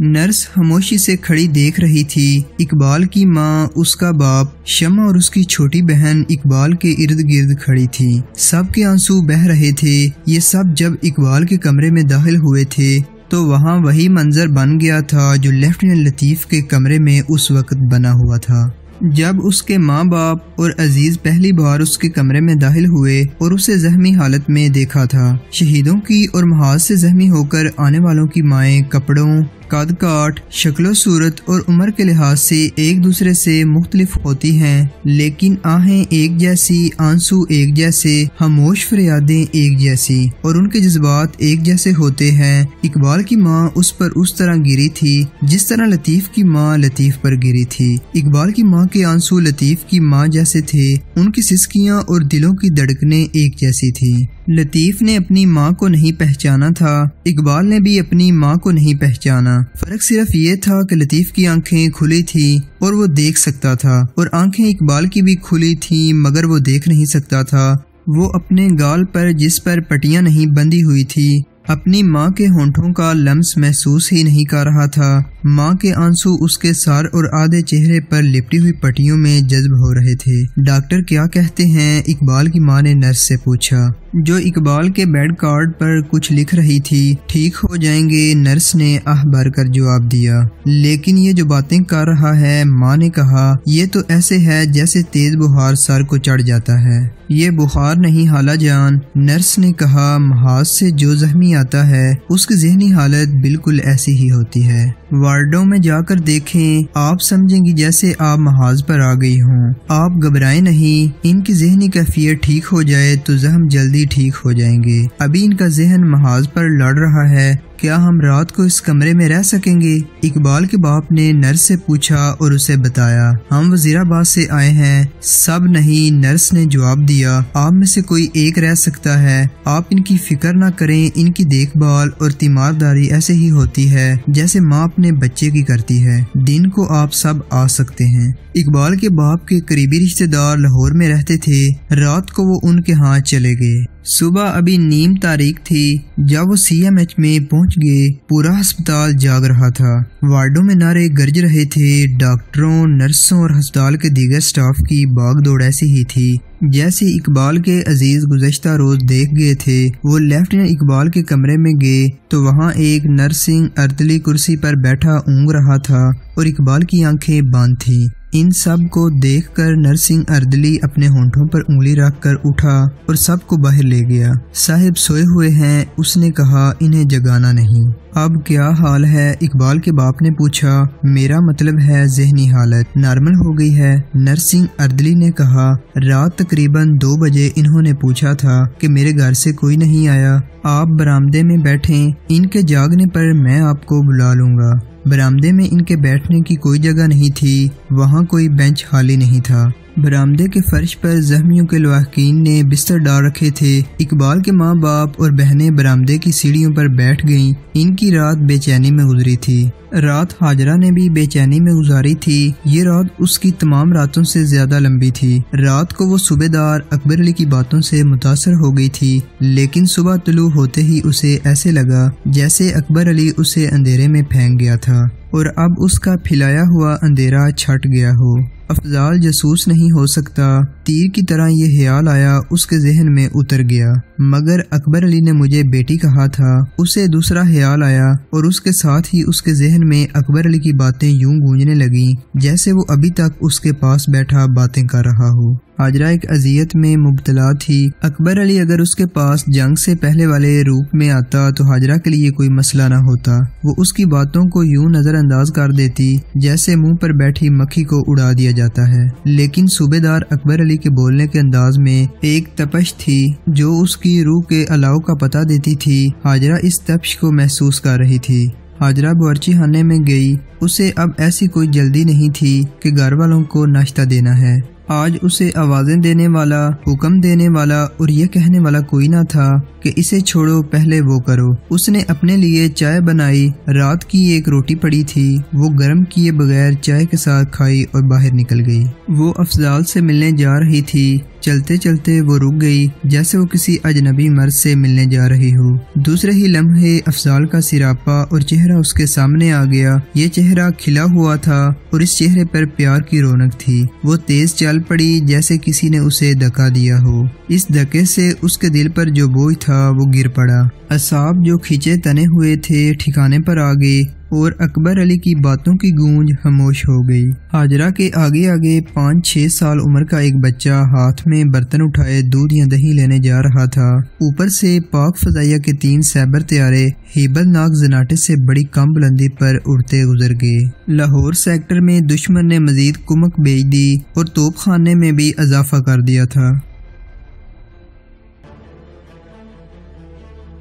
नर्स खामोशी से खड़ी देख रही थी। इकबाल की माँ, उसका बाप, शमा और उसकी छोटी बहन इकबाल के इर्द गिर्द खड़ी थी। सबके आंसू बह रहे थे। ये सब जब इकबाल के कमरे में दाखिल हुए थे तो वहाँ वही मंजर बन गया था जो लेफ्टिनेंट लतीफ के कमरे में उस वक्त बना हुआ था जब उसके माँ बाप और अजीज पहली बार उसके कमरे में दाखिल हुए और उसे जख्मी हालत में देखा था। शहीदों की और महाज से जख्मी होकर आने वालों की माएँ कपड़ों, कद काठ, शक्लो सूरत और उम्र के लिहाज से एक दूसरे से मुख्तलिफ होती हैं, लेकिन आहें एक जैसी, आंसू एक जैसे, खामोश फरियादें एक जैसी और उनके जज्बात एक जैसे होते हैं। इकबाल की माँ उस पर उस तरह गिरी थी जिस तरह लतीफ की माँ लतीफ पर गिरी थी। इकबाल की माँ के आंसू लतीफ की माँ जैसे थे, उनकी सिसकियाँ और दिलों की धड़कने एक जैसी थी। लतीफ ने अपनी माँ को नहीं पहचाना था, इकबाल ने भी अपनी माँ को नहीं पहचाना। फर्क सिर्फ ये था कि लतीफ की आंखें खुली थी और वो देख सकता था, और आंखें इकबाल की भी खुली थीं मगर वो देख नहीं सकता था। वो अपने गाल पर, जिस पर पट्टियां नहीं बंधी हुई थी, अपनी माँ के होंठों का लम्स महसूस ही नहीं कर रहा था। माँ के आंसू उसके सर और आधे चेहरे पर लिपटी हुई पट्टियों में जज्ब हो रहे थे। डॉक्टर क्या कहते हैं, इकबाल की माँ ने नर्स से पूछा, जो इकबाल के बेड कार्ड पर कुछ लिख रही थी। ठीक हो जाएंगे, नर्स ने आह भरकर जवाब दिया। लेकिन ये जो बातें कर रहा है, माँ ने कहा, ये तो ऐसे है जैसे तेज बुखार सर को चढ़ जाता है। ये बुखार नहीं खाला जान, नर्स ने कहा, महाज से जो जख्मी आता है उसकी जहनी हालत बिल्कुल ऐसी ही होती है। वार्डों में जाकर देखें, आप समझेंगी जैसे आप महाज पर आ गई हों। आप घबराएं नहीं, इनकी जहनी कैफियत ठीक हो जाए तो जख्म जल्दी ठीक हो जाएंगे। अभी इनका जहन महाज पर लड़ रहा है। क्या हम रात को इस कमरे में रह सकेंगे? इकबाल के बाप ने नर्स से पूछा और उसे बताया। हम वजीराबाद से आए हैं। सब नहीं, नर्स ने जवाब दिया, आप में से कोई एक रह सकता है। आप इनकी फिक्र ना करें, इनकी देखभाल और तीमारदारी ऐसे ही होती है जैसे माँ अपने बच्चे की करती है। दिन को आप सब आ सकते हैं। इकबाल के बाप के करीबी रिश्तेदार लाहौर में रहते थे। रात को वो उनके हाथ चले गए। सुबह अभी नीम तारीख थी जब वो सी एम एच में पहुंच गए। पूरा अस्पताल जाग रहा था। वार्डों में नारे गरज रहे थे। डॉक्टरों, नर्सों और अस्पताल के दीगर स्टाफ की भागदौड़ ऐसी ही थी जैसे इकबाल के अजीज गुज़श्ता रोज देख गए थे। वो लेफ्टिनेंट इकबाल के कमरे में गए तो वहाँ एक नर्सिंग अर्तली कुर्सी पर बैठा ऊँग रहा था और इकबाल की आंखें बंद थीं। इन सब को देखकर नर्सिंग अर्दली अपने होंठों पर उंगली रखकर उठा और सबको बाहर ले गया। साहिब सोए हुए हैं, उसने कहा, इन्हें जगाना नहीं। अब क्या हाल है? इकबाल के बाप ने पूछा। मेरा मतलब है जहनी हालत नॉर्मल हो गई है, नर्सिंग अर्दली ने कहा। रात तकरीबन दो बजे इन्होंने पूछा था कि मेरे घर से कोई नहीं आया। आप बरामदे में बैठें, इनके जागने पर मैं आपको बुला लूंगा। बरामदे में इनके बैठने की कोई जगह नहीं थी। वहाँ कोई बेंच खाली नहीं था। बरामदे के फर्श पर जख्मियों के लवाकिन ने बिस्तर डाल रखे थे। इकबाल के माँ बाप और बहनें बरामदे की सीढ़ियों पर बैठ गईं। इनकी रात बेचैनी में गुजरी थी। रात हाजरा ने भी बेचैनी में गुजारी थी। ये रात उसकी तमाम रातों से ज्यादा लंबी थी। रात को वो सूबेदार अकबर अली की बातों से मुतासर हो गई थी, लेकिन सुबह तुलू होते ही उसे ऐसे लगा जैसे अकबर अली उसे अंधेरे में फेंक गया था और अब उसका फैलाया हुआ अंधेरा छट गया हो। अफजाल जासूस नहीं हो सकता। तीर की तरह ये ख्याल आया, उसके जहन में उतर गया। मगर अकबर अली ने मुझे बेटी कहा था, उसे दूसरा ख्याल आया और उसके साथ ही उसके जहन में अकबर अली की बातें यूं गूंजने लगी जैसे वो अभी तक उसके पास बैठा बातें कर रहा हो। हाजरा एक अजियत में मुबतला थी। अकबर अली अगर उसके पास जंग से पहले वाले रूप में आता तो हाजरा के लिए कोई मसला ना होता। वो उसकी बातों को यूं नजरअंदाज कर देती जैसे मुंह पर बैठी मक्खी को उड़ा दिया जाता है। लेकिन सूबेदार अकबर अली के बोलने के अंदाज में एक तपश थी जो उसकी रूह के अलाव का पता देती थी। हाजरा इस तपश को महसूस कर रही थी। हाजरा बावर्ची खाने में गई। उसे अब ऐसी कोई जल्दी नहीं थी कि घर वालों को नाश्ता देना है। आज उसे आवाज़ें देने वाला, हुक्म देने वाला और ये कहने वाला कोई ना था कि इसे छोड़ो पहले वो करो। उसने अपने लिए चाय बनाई। रात की एक रोटी पड़ी थी, वो गर्म किए बगैर चाय के साथ खाई और बाहर निकल गई। वो अफजाल से मिलने जा रही थी। चलते चलते वो रुक गई जैसे वो किसी अजनबी मर्द से मिलने जा रही हो। दूसरे ही लम्हे अफजाल का सिरापा और चेहरा उसके सामने आ गया। ये चेहरा खिला हुआ था और इस चेहरे पर प्यार की रौनक थी। वो तेज चल पड़ी जैसे किसी ने उसे धक्का दिया हो। इस धक्के से उसके दिल पर जो बोझ था वो गिर पड़ा। असाब जो खींचे तने हुए थे ठिकाने पर आ गए और अकबर अली की बातों की गूंज खामोश हो गई। हाजरा के आगे आगे पाँच छः साल उम्र का एक बच्चा हाथ में बर्तन उठाए दूध या दही लेने जा रहा था। ऊपर से पाक फजैया के तीन सैबर त्यारे हेबलनाक जनाटे से बड़ी कम बुलंदी पर उड़ते गुजर गए। लाहौर सेक्टर में दुश्मन ने मजीद कुमक भेज दी और तोपखाने में भी इजाफा कर दिया था।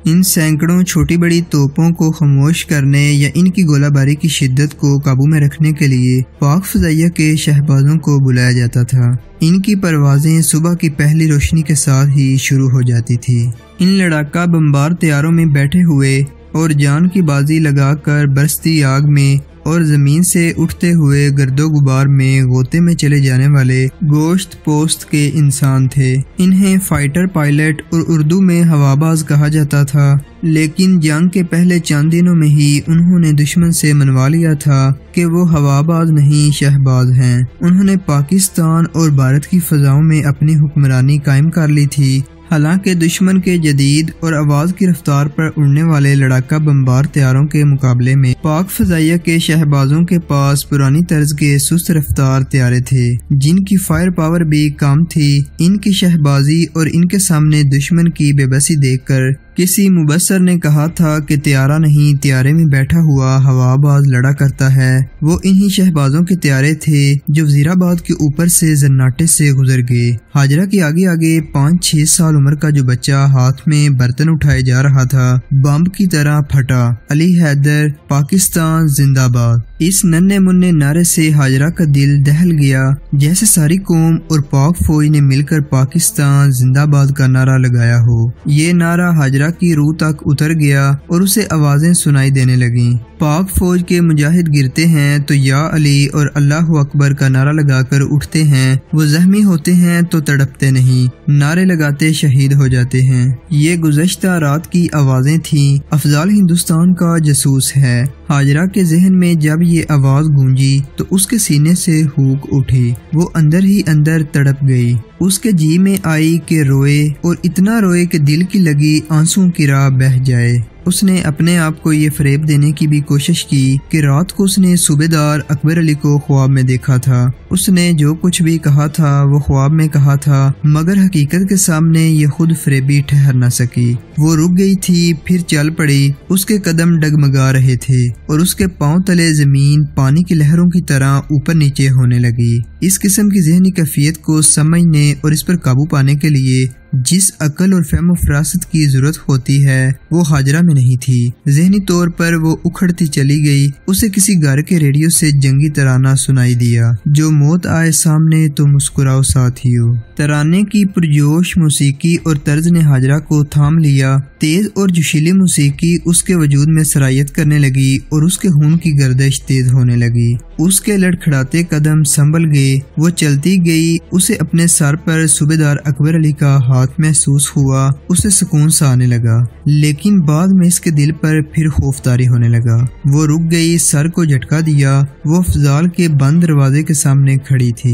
इन सैकड़ों छोटी बड़ी तोपों को खामोश करने या इनकी गोलाबारी की शिद्दत को काबू में रखने के लिए पाक फजैया के शहबाजों को बुलाया जाता था। इनकी परवाजें सुबह की पहली रोशनी के साथ ही शुरू हो जाती थी। इन लड़ाका बम्बार तैयारों में बैठे हुए और जान की बाजी लगाकर बरसती आग में और जमीन से उठते हुए गर्दो गुबार में गोते में चले जाने वाले गोश्त पोस्त के इंसान थे। इन्हें फाइटर पायलट और उर्दू में हवाबाज कहा जाता था। लेकिन जंग के पहले चंद दिनों में ही उन्होंने दुश्मन से मनवा लिया था कि वो हवाबाज नहीं शहबाज हैं। उन्होंने पाकिस्तान और भारत की फजाओं में अपनी हुक्मरानी कायम कर ली थी। हालांकि दुश्मन के जदीद और आवाज़ की रफ्तार पर उड़ने वाले लड़ाका बम्बार तैयारों के मुकाबले में पाक फजाइया के शहबाजों के पास पुरानी तर्ज के सुस्त रफ्तार तैयारे थे जिनकी फायर पावर भी कम थी। इनकी शहबाजी और इनके सामने दुश्मन की बेबसी देखकर किसी मुबसर ने कहा था कि त्यारा नहीं त्यारे में बैठा हुआ हवाबाज लड़ा करता है। वो इन्हीं शहबाजों के त्यारे थे जो वजीराबाद के ऊपर से जन्नाटे से गुजर गए। हाजरा के आगे आगे पाँच छह साल उम्र का जो बच्चा हाथ में बर्तन उठाए जा रहा था बम की तरह फटा। अली हैदर पाकिस्तान जिंदाबाद। इस नन्हे मुन्ने नारे से हाजरा का दिल दहल गया जैसे सारी कौम और पाक फौज ने मिलकर पाकिस्तान जिंदाबाद का नारा लगाया हो। ये नारा हाजरा की रूह तक उतर गया और उसे आवाजें सुनाई देने लगीं। पाक फौज के मुजाहिद गिरते हैं तो या अली और अल्लाह अकबर का नारा लगाकर उठते हैं। वो जख्मी होते हैं तो तड़पते नहीं, नारे लगाते शहीद हो जाते हैं। ये गुज़श्ता रात की आवाजें थीं। अफजाल हिंदुस्तान का जासूस है। हाजरा के जहन में जब ये आवाज गूंजी तो उसके सीने से हूक उठी। वो अंदर ही अंदर तड़प गई। उसके जी में आई कि रोए और इतना रोए कि दिल की लगी आंसुओं की राह बह जाए। उसने अपने आप को ये फरेब देने की भी कोशिश की कि रात को उसने सूबेदार अकबर अली को ख्वाब में देखा था। उसने जो कुछ भी कहा था वो ख्वाब में कहा था, मगर हकीकत के सामने ये खुद फरेबी ठहर न सकी। वो रुक गई थी, फिर चल पड़ी। उसके कदम डगमगा रहे थे और उसके पांव तले जमीन पानी की लहरों की तरह ऊपर नीचे होने लगी। इस किस्म की जहनी कैफियत को समझने और इस पर काबू पाने के लिए जिस अकल और फहम फरासत की जरूरत होती है वो हाजरा में नहीं थी। जहनी तौर पर वो उखड़ती चली गई। उसे किसी घर के रेडियो से जंगी तराना सुनाई दिया, जो मौत आए सामने तो मुस्कुराओ साथियों। तराने की पुरजोश मौसीकी और तर्ज ने हाजरा को थाम लिया। तेज और जोशीली मौसीकी उसके वजूद में सरायत करने लगी और उसके खून की गर्दश तेज होने लगी। उसके लड़खड़ाते कदम संभल गए। वो चलती गई। उसे अपने सर पर सूबेदार अकबर अली का हाथ महसूस हुआ। उसे सुकून सा आने लगा, लेकिन बाद में इसके दिल पर फिर खौफदारी होने लगा। वो रुक गई, सर को झटका दिया। वो अफजाल के बंद दरवाजे के सामने खड़ी थी।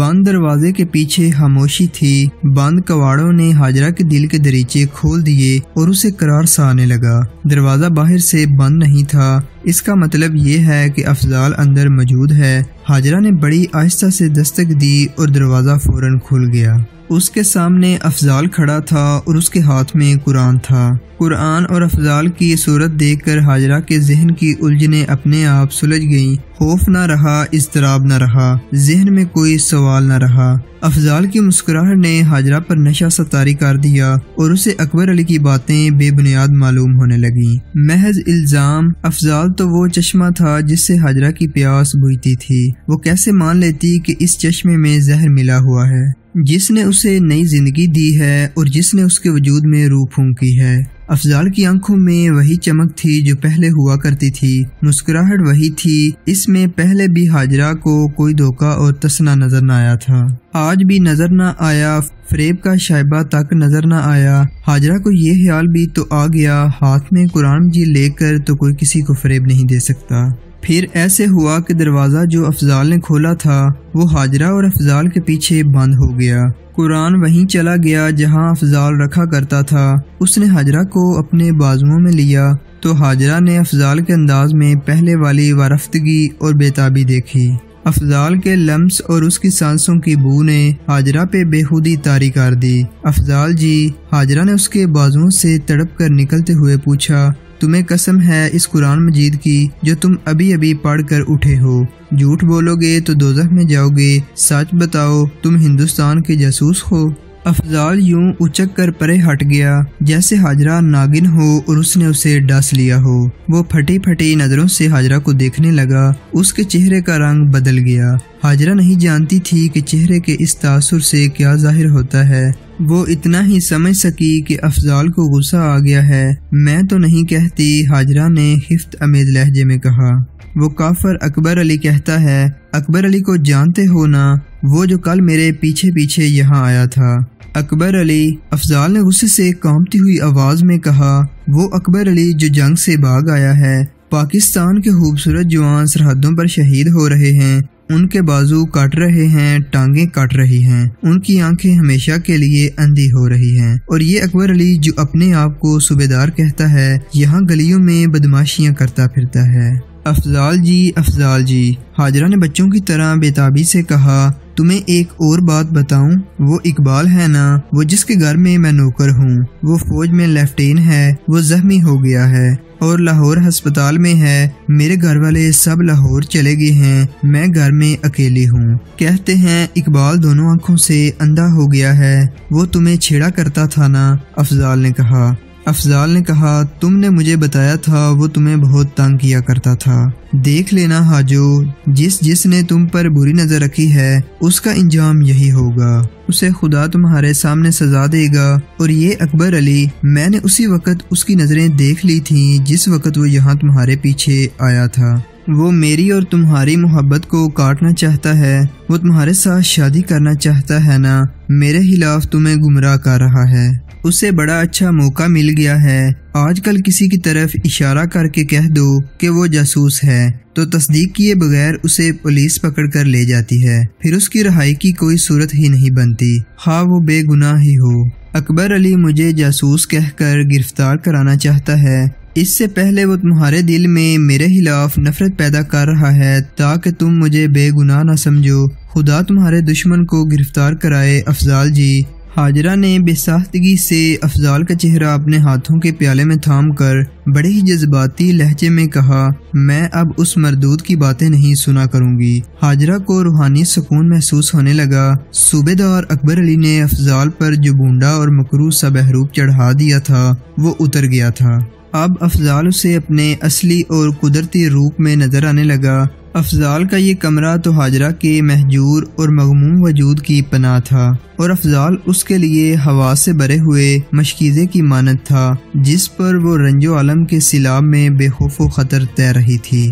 बंद दरवाजे के पीछे खामोशी थी। बंद कवाड़ों ने हाजरा के दिल के दरीचे खोल दिए और उसे करार सा आने लगा। दरवाज़ा बाहर से बंद नहीं था। इसका मतलब ये है कि अफजाल अंदर मौजूद है। हाजरा ने बड़ी आहिस्ता से दस्तक दी और दरवाज़ा फौरन खुल गया। उसके सामने अफजाल खड़ा था और उसके हाथ में कुरान था। कुरान और अफजाल की सूरत देखकर हाजरा के जहन की उलझने अपने आप सुलझ गईं। खौफ ना रहा, इज़्तिराब ना रहा, जहन में कोई सवाल ना रहा। अफजाल की मुस्कुराहट ने हाजरा पर नशा सा तारी कर दिया और उसे अकबर अली की बातें बेबुनियाद मालूम होने लगीं। महज इल्ज़ाम। अफजाल तो वो चश्मा था जिससे हाजरा की प्यास बुझती थी। वो कैसे मान लेती कि इस चश्मे में जहर मिला हुआ है, जिसने उसे नई जिंदगी दी है और जिसने उसके वजूद में रूह फूंकी है। अफजाल की आंखों में वही चमक थी जो पहले हुआ करती थी, मुस्कुराहट वही थी। इसमें पहले भी हाजरा को कोई धोखा और तसना नजर न आया था, आज भी नजर न आया। फरेब का शायबा तक नजर न आया। हाजरा को ये ख्याल भी तो आ गया, हाथ में कुरान जी लेकर तो कोई किसी को फरेब नहीं दे सकता। फिर ऐसे हुआ कि दरवाज़ा जो अफजाल ने खोला था वो हाजरा और अफजाल के पीछे बंद हो गया। कुरान वहीं चला गया जहां अफजाल रखा करता था। उसने हाजरा को अपने बाजुओं में लिया तो हाजरा ने अफजाल के अंदाज में पहले वाली वारफ्तगी और बेताबी देखी। अफजाल के लम्स और उसकी सांसों की बू ने हाजरा पे बेहूदी तारी कर दी। अफजाल जी, हाजरा ने उसके बाजुओं से तड़प कर निकलते हुए पूछा, तुम्हें कसम है इस कुरान मजीद की जो तुम अभी अभी पढ़ कर उठे हो। झूठ बोलोगे तो दोज़ख में जाओगे, सच बताओ, तुम हिंदुस्तान के जासूस हो। अफजाल यूं उचक कर परे हट गया जैसे हाजरा नागिन हो और उसने उसे डस लिया हो। वो फटी फटी नजरों से हाजरा को देखने लगा। उसके चेहरे का रंग बदल गया। हाजरा नहीं जानती थी कि चेहरे के इस तासुर से क्या जाहिर होता है। वो इतना ही समझ सकी कि अफजाल को गुस्सा आ गया है। मैं तो नहीं कहती, हाजरा ने हिफ्त अमेज लहजे में कहा। वो काफिर अकबर अली कहता है, अकबर अली को जानते हो ना, वो जो कल मेरे पीछे पीछे यहाँ आया था। अकबर अली, अफजाल ने गुस्से से कांपती हुई आवाज़ में कहा, वो अकबर अली जो जंग से भाग आया है। पाकिस्तान के खूबसूरत जवान सरहदों पर शहीद हो रहे हैं, उनके बाजू काट रहे हैं, टांगें काट रही हैं, उनकी आंखें हमेशा के लिए अंधी हो रही हैं, और ये अकबर अली जो अपने आप को सूबेदार कहता है यहाँ गलियों में बदमाशियाँ करता फिरता है। अफजाल जी, अफजाल जी, हाजरा ने बच्चों की तरह बेताबी से कहा, तुम्हें एक और बात बताऊं, वो इकबाल है ना, वो जिसके घर में मैं नौकर हूँ, वो फौज में लेफ्टिनेंट है, वो जख्मी हो गया है और लाहौर हस्पताल में है। मेरे घर वाले सब लाहौर चले गए हैं, मैं घर में अकेली हूँ। कहते हैं इकबाल दोनों आँखों से अंधा हो गया है, वो तुम्हें छेड़ा करता था ना, अफजाल ने कहा। अफजाल ने कहा, तुमने मुझे बताया था वो तुम्हें बहुत तंग किया करता था। देख लेना हाजो, जिस जिसने तुम पर बुरी नजर रखी है उसका इंजाम यही होगा, उसे खुदा तुम्हारे सामने सजा देगा। और ये अकबर अली, मैंने उसी वक्त उसकी नजरें देख ली थी जिस वक्त वो यहाँ तुम्हारे पीछे आया था। वो मेरी और तुम्हारी मोहब्बत को काटना चाहता है, वो तुम्हारे साथ शादी करना चाहता है ना, मेरे खिलाफ तुम्हें गुमराह कर रहा है। उसे बड़ा अच्छा मौका मिल गया है। आजकल किसी की तरफ इशारा करके कह दो कि वो जासूस है तो तस्दीक किए बगैर उसे पुलिस पकड़ कर ले जाती है, फिर उसकी रिहाई की कोई सूरत ही नहीं बनती, हाँ वो बेगुनाह ही हो। अकबर अली मुझे जासूस कहकर गिरफ्तार कराना चाहता है, इससे पहले वो तुम्हारे दिल में मेरे खिलाफ नफरत पैदा कर रहा है ताकि तुम मुझे बेगुनाह ना समझो। खुदा तुम्हारे दुश्मन को गिरफ्तार कराए अफजाल जी। हाजरा ने बेसाख्तगी से अफजाल का चेहरा अपने हाथों के प्याले में थामकर बड़े ही जज्बाती लहजे में कहा, मैं अब उस मरदूद की बातें नहीं सुना करूंगी। हाजरा को रूहानी सुकून महसूस होने लगा। सूबेदार अकबर अली ने अफजाल पर जो बूंदा और मकरूह सा बहरूप चढ़ा दिया था वो उतर गया था। अब अफजाल उसे अपने असली और कुदरती रूप में नजर आने लगा। अफजाल का ये कमरा तो हाजरा के महजूर और मगमूम वजूद की पनाह था और अफजाल उसके लिए हवा से भरे हुए मशकीज़े की मानत था जिस पर वो रंजो आलम के सिलाब में बेखौफ व खतर तैर रही थी।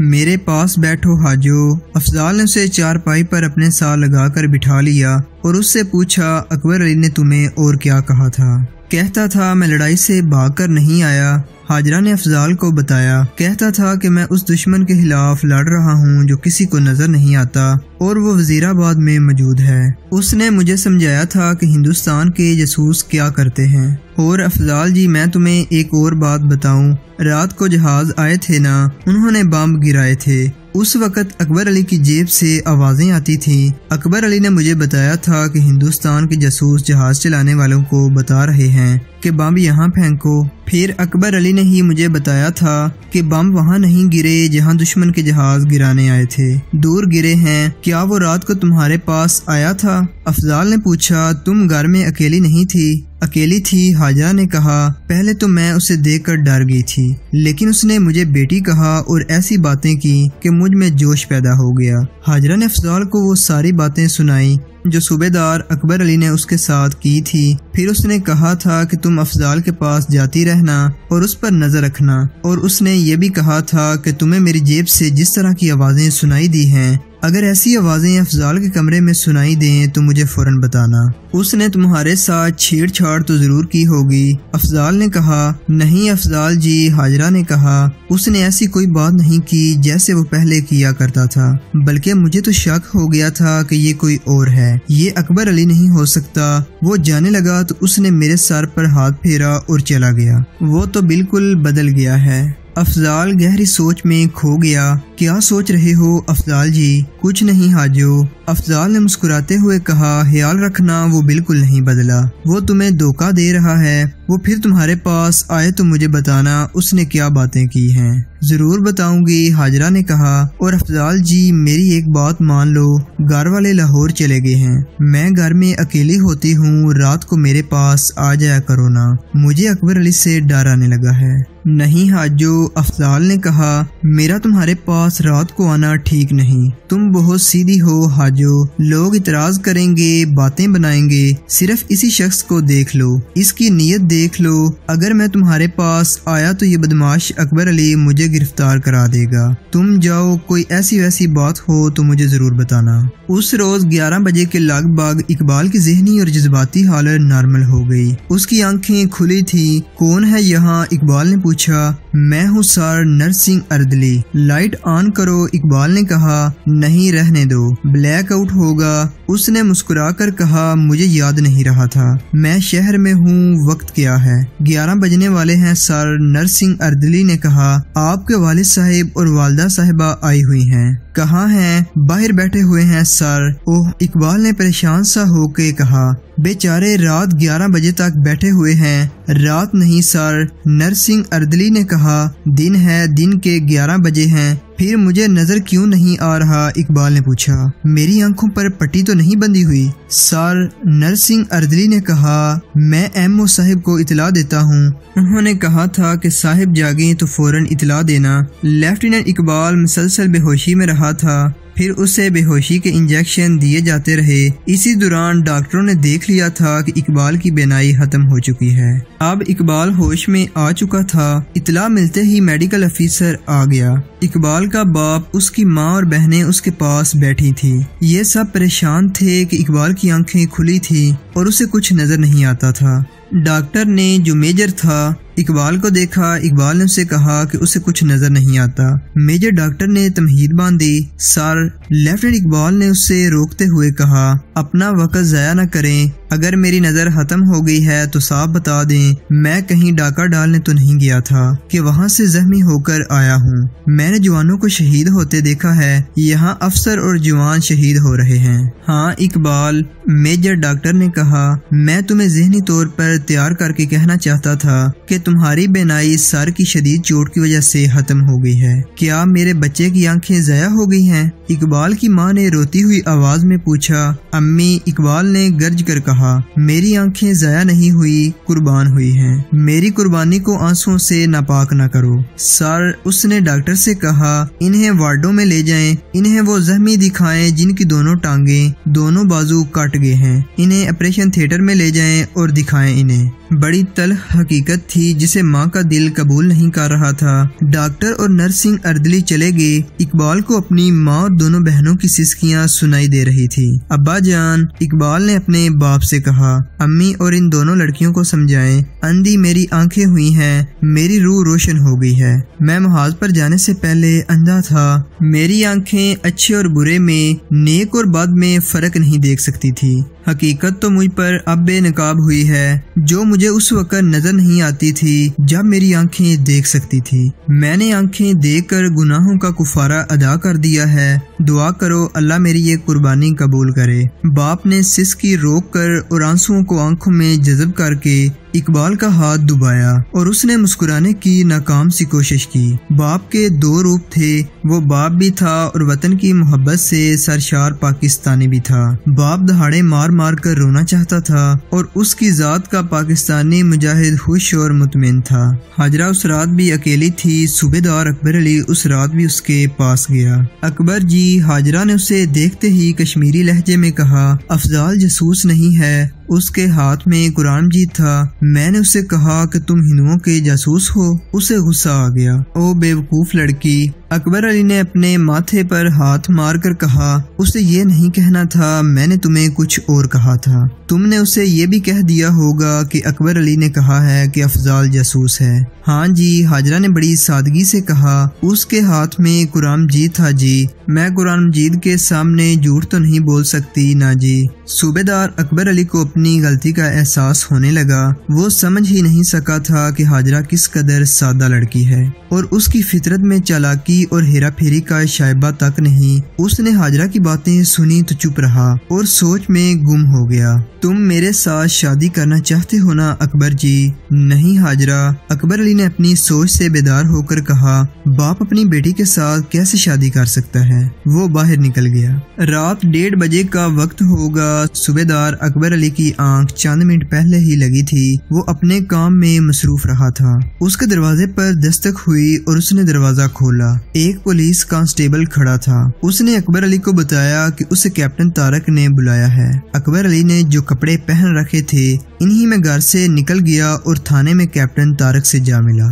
मेरे पास बैठो हाजो। अफजाल ने उसे चारपाई पर अपने साथ लगाकर बिठा लिया और उससे पूछा, अकबर अली ने तुम्हें और क्या कहा था? कहता था मैं लड़ाई से भागकर नहीं आया। हाजरा ने अफजाल को बताया। कहता था कि मैं उस दुश्मन के खिलाफ लड़ रहा हूँ जो किसी को नजर नहीं आता और वो वजीराबाद में मौजूद है। उसने मुझे समझाया था कि हिंदुस्तान के जासूस क्या करते हैं। और अफजाल जी मैं तुम्हें एक और बात बताऊं, रात को जहाज आए थे ना, उन्होंने बम गिराए थे। उस वक़्त अकबर अली की जेब से आवाज़ें आती थीं। अकबर अली ने मुझे बताया था कि हिंदुस्तान के जासूस जहाज चलाने वालों को बता रहे हैं कि बम यहाँ फेंको। फिर अकबर अली ने ही मुझे बताया था कि बम वहाँ नहीं गिरे जहाँ दुश्मन के जहाज गिराने आए थे, दूर गिरे हैं। क्या वो रात को तुम्हारे पास आया था? अफजाल ने पूछा। तुम घर में अकेली नहीं थी? अकेली थी, हाजरा ने कहा। पहले तो मैं उसे देखकर डर गई थी, लेकिन उसने मुझे बेटी कहा और ऐसी बातें की कि मुझ में जोश पैदा हो गया। हाजरा ने अफजाल को वो सारी बातें सुनाई जो सूबेदार अकबर अली ने उसके साथ की थी। फिर उसने कहा था कि तुम अफजाल के पास जाती रहना और उस पर नजर रखना। और उसने ये भी कहा था कि तुम्हें मेरी जेब से जिस तरह की आवाजें सुनाई दी हैं, अगर ऐसी आवाजें अफजाल के कमरे में सुनाई दें तो मुझे फौरन बताना। उसने तुम्हारे साथ छेड़छाड़ तो जरूर की होगी? अफजाल ने कहा। नहीं अफजाल जी, हाजरा ने कहा, उसने ऐसी कोई बात नहीं की जैसे वो पहले किया करता था, बल्कि मुझे तो शक हो गया था कि ये कोई और है, ये अकबर अली नहीं हो सकता। वो जाने लगा तो उसने मेरे सर पर हाथ फेरा और चला गया। वो तो बिल्कुल बदल गया है। अफजाल गहरी सोच में खो गया। क्या सोच रहे हो अफजाल जी? कुछ नहीं हाजो, अफजाल ने मुस्कुराते हुए कहा। ख्याल रखना वो बिल्कुल नहीं बदला, वो तुम्हें धोखा दे रहा है। वो फिर तुम्हारे पास आए तो मुझे बताना उसने क्या बातें की हैं। जरूर बताऊंगी, हाजरा ने कहा। और अफजाल जी मेरी एक बात मान लो, घर वाले लाहौर चले गए हैं, मैं घर में अकेली होती हूँ, रात को मेरे पास आ जाया करो ना, मुझे अकबर अली से डर आने लगा है। नहीं हाजो, अफजाल ने कहा, मेरा तुम्हारे पास रात को आना ठीक नहीं। तुम बहुत सीधी हो हाजो, लोग इतराज करेंगे, बातें बनाएंगे। सिर्फ इसी शख्स को देख लो, इसकी नीयत देख लो। अगर मैं तुम्हारे पास आया तो ये बदमाश अकबर अली मुझे गिरफ्तार करा देगा। तुम जाओ, कोई ऐसी वैसी बात हो तो मुझे जरूर बताना। उस रोज ग्यारह बजे के लगभग इकबाल की जहनी और जज्बाती हालत नॉर्मल हो गई। उसकी आंखें खुली थी। कौन है यहाँ? इकबाल ने पूछा। मैं हूँ सर नरसिंह अर्दली। लाइट ऑन करो, इकबाल ने कहा। नहीं, रहने दो, ब्लैक आउट होगा, उसने मुस्कुरा कर कहा। मुझे याद नहीं रहा था, मैं शहर में हूँ। वक्त क्या है? ग्यारह बजने वाले हैं सर, नरसिंह अर्दली ने कहा। आपके वालिद साहिब और वालदा साहिबा आई हुई हैं। कहाँ हैं? बाहर बैठे हुए हैं सर। ओह, इकबाल ने परेशान सा होके कहा। बेचारे रात ग्यारह बजे तक बैठे हुए हैं। रात नहीं सर, नरसिंह अर्दली ने कहा। दिन है, दिन के ग्यारह बजे हैं। फिर मुझे नजर क्यों नहीं आ रहा? इकबाल ने पूछा। मेरी आंखों पर पट्टी तो नहीं बंधी हुई सर, नरसिंह अर्दली ने कहा। मैं एम ओ साहिब को इतला देता हूँ, उन्होंने कहा था कि साहिब जागे तो फौरन इतला देना। लेफ्टिनेंट इकबाल मुसलसल बेहोशी में रहा था, फिर उसे बेहोशी के इंजेक्शन दिए जाते रहे। इसी दौरान डॉक्टरों ने देख लिया था कि इकबाल की बेनाई खत्म हो चुकी है। अब इकबाल होश में आ चुका था। इतला मिलते ही मेडिकल अफसर आ गया। इकबाल का बाप, उसकी माँ और बहनें उसके पास बैठी थी। ये सब परेशान थे कि इकबाल की आंखें खुली थी और उसे कुछ नजर नहीं आता था। डॉक्टर ने, जो मेजर था, इकबाल को देखा। इकबाल ने उसे कहा कि उसे कुछ नजर नहीं आता। मेजर डॉक्टर ने तमहीद बांधी। सर, लेफ्टिनेंट इकबाल ने उसे रोकते हुए कहा, अपना वक्त जाया न करें, अगर मेरी नजर खत्म हो गई है तो साफ बता दें। मैं कहीं डाका डालने तो नहीं गया था कि वहाँ से जख्मी होकर आया हूँ। मैंने जवानों को शहीद होते देखा है, यहाँ अफसर और जवान शहीद हो रहे हैं। हाँ इकबाल, मेजर डॉक्टर ने कहा, मैं तुम्हें जहनी तौर पर तैयार करके कहना चाहता था कि तुम्हारी बेनाई सर की शदीद चोट की वजह से खत्म हो गई है। क्या मेरे बच्चे की आंखें ज़ाया हो गई हैं? इकबाल की मां ने रोती हुई आवाज में पूछा। अम्मी, इकबाल ने गर्ज कर कहा, मेरी आंखें ज़ाया नहीं हुई, कुर्बान हुई हैं। मेरी कुर्बानी को आंसुओं से नापाक ना करो सर, उसने डॉक्टर से कहा। इन्हें वार्डों में ले जाएं, इन्हें वो जख्मी दिखाएं जिनकी दोनों टांगे, दोनों बाजू कट गए हैं। इन्हें ऑपरेशन थिएटर में ले जाएं और दिखाएं इन्हें। बड़ी तल्ख हकीकत थी जिसे मां का दिल कबूल नहीं कर रहा था। डॉक्टर और नर्सिंग अर्दली चले गए। इकबाल को अपनी मां और दोनों बहनों की सिसकियां सुनाई दे रही थी। अब्बा जान, इकबाल ने अपने बाप से कहा, अम्मी और इन दोनों लड़कियों को समझाएं। अंधी मेरी आंखें हुई हैं, मेरी रूह रोशन हो गई है। मैं महाज पर जाने से पहले अंधा था। मेरी आंखें अच्छे और बुरे में, नेक और बद में फर्क नहीं देख सकती थी। हकीकत तो मुझ पर अब बेनकाब हुई है, जो मुझे उस वक्त नजर नहीं आती थी जब मेरी आंखें देख सकती थी। मैंने आंखें देखकर गुनाहों का कुफारा अदा कर दिया है। दुआ करो अल्लाह मेरी ये कुर्बानी कबूल करे। बाप ने सिसकी रोक कर और आंसुओं को आंखों में जज्ब करके इकबाल का हाथ दुबाया और उसने मुस्कुराने की नाकाम सी कोशिश की। बाप के दो रूप थे, वो बाप भी था और वतन की मोहब्बत से सरशार पाकिस्तानी भी था। बाप दहाड़े मार मार कर रोना चाहता था और उसकी जात का पाकिस्तानी मुजाहिद खुश और मुतमिन था। हाजरा उस रात भी अकेली थी। सूबेदार अकबर अली उस रात भी उसके पास गया। अकबर जी, हाजरा ने उसे देखते ही कश्मीरी लहजे में कहा, अफजाल जासूस नहीं है, उसके हाथ में कुरान जी था। मैंने उसे कहा कि तुम हिंदुओं के जासूस हो। उसे गुस्सा आ गया। ओ बेवकूफ लड़की, अकबर अली ने अपने माथे पर हाथ मार कर कहा, उसे ये नहीं कहना था, मैंने तुम्हें कुछ और कहा था। तुमने उसे ये भी कह दिया होगा कि अकबर अली ने कहा है कि अफजाल जासूस है। हाँ जी, हाजरा ने बड़ी सादगी से कहा, उसके हाथ में कुरान जी था जी, मैं कुरान मजीद के सामने झूठ तो नहीं बोल सकती ना जी। सूबेदार अकबर अली को अपनी गलती का एहसास होने लगा। वो समझ ही नहीं सका था कि हाजरा किस कदर सादा लड़की है और उसकी फितरत में चालाकी और हेरा फेरी का शायबा तक नहीं। उसने हाजरा की बातें सुनी तो चुप रहा और सोच में गुम हो गया। तुम मेरे साथ शादी करना चाहते हो ना अकबर जी? नहीं हाजरा, अकबर अली ने अपनी सोच से बेदार होकर कहा, बाप अपनी बेटी के साथ कैसे शादी कर सकता है? वो बाहर निकल गया। रात डेढ़ बजे का वक्त होगा। सूबेदार अकबर अली की आंख चंद मिनट पहले ही लगी थी। वो अपने काम में मसरूफ रहा था। उसके दरवाजे पर दस्तक हुई और उसने दरवाजा खोला। एक पुलिस कांस्टेबल खड़ा था। उसने अकबर अली को बताया कि उसे कैप्टन तारक ने बुलाया है। अकबर अली ने जो कपड़े पहन रखे थे इन्हीं में घर से निकल गया और थाने में कैप्टन तारक से जा मिला।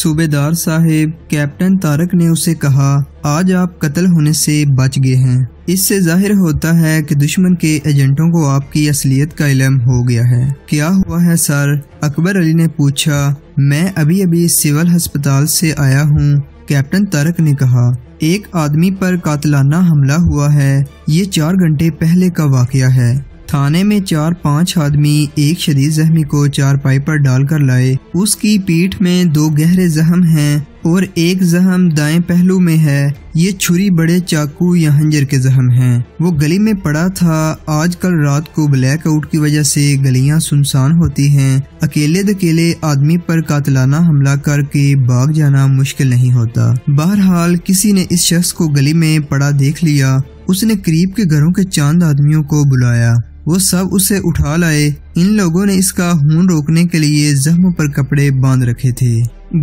सूबेदार साहब, कैप्टन तारक ने उसे कहा, आज आप कत्ल होने से बच गए हैं। इससे जाहिर होता है कि दुश्मन के एजेंटों को आपकी असलियत का इल्म हो गया है। क्या हुआ है सर? अकबर अली ने पूछा। मैं अभी अभी सिविल हस्पताल से आया हूँ, कैप्टन तारक ने कहा। एक आदमी पर कातिलाना हमला हुआ है। ये चार घंटे पहले का वाकया है। थाने में चार पांच आदमी एक शदीद जख्मी को चारपाई पर डालकर लाए। उसकी पीठ में दो गहरे जख्म हैं और एक जख्म दाएं पहलू में है। ये छुरी बड़े चाकू या हंजर के जख्म हैं। वो गली में पड़ा था। आजकल रात को ब्लैक आउट की वजह से गलियां सुनसान होती हैं। अकेले दकेले आदमी पर कातिलाना हमला करके भाग जाना मुश्किल नहीं होता। बहरहाल किसी ने इस शख्स को गली में पड़ा देख लिया। उसने करीब के घरों के चंद आदमियों को बुलाया। वो सब उसे उठा लाए। इन लोगों ने इसका खून रोकने के लिए जख्मों पर कपड़े बांध रखे थे।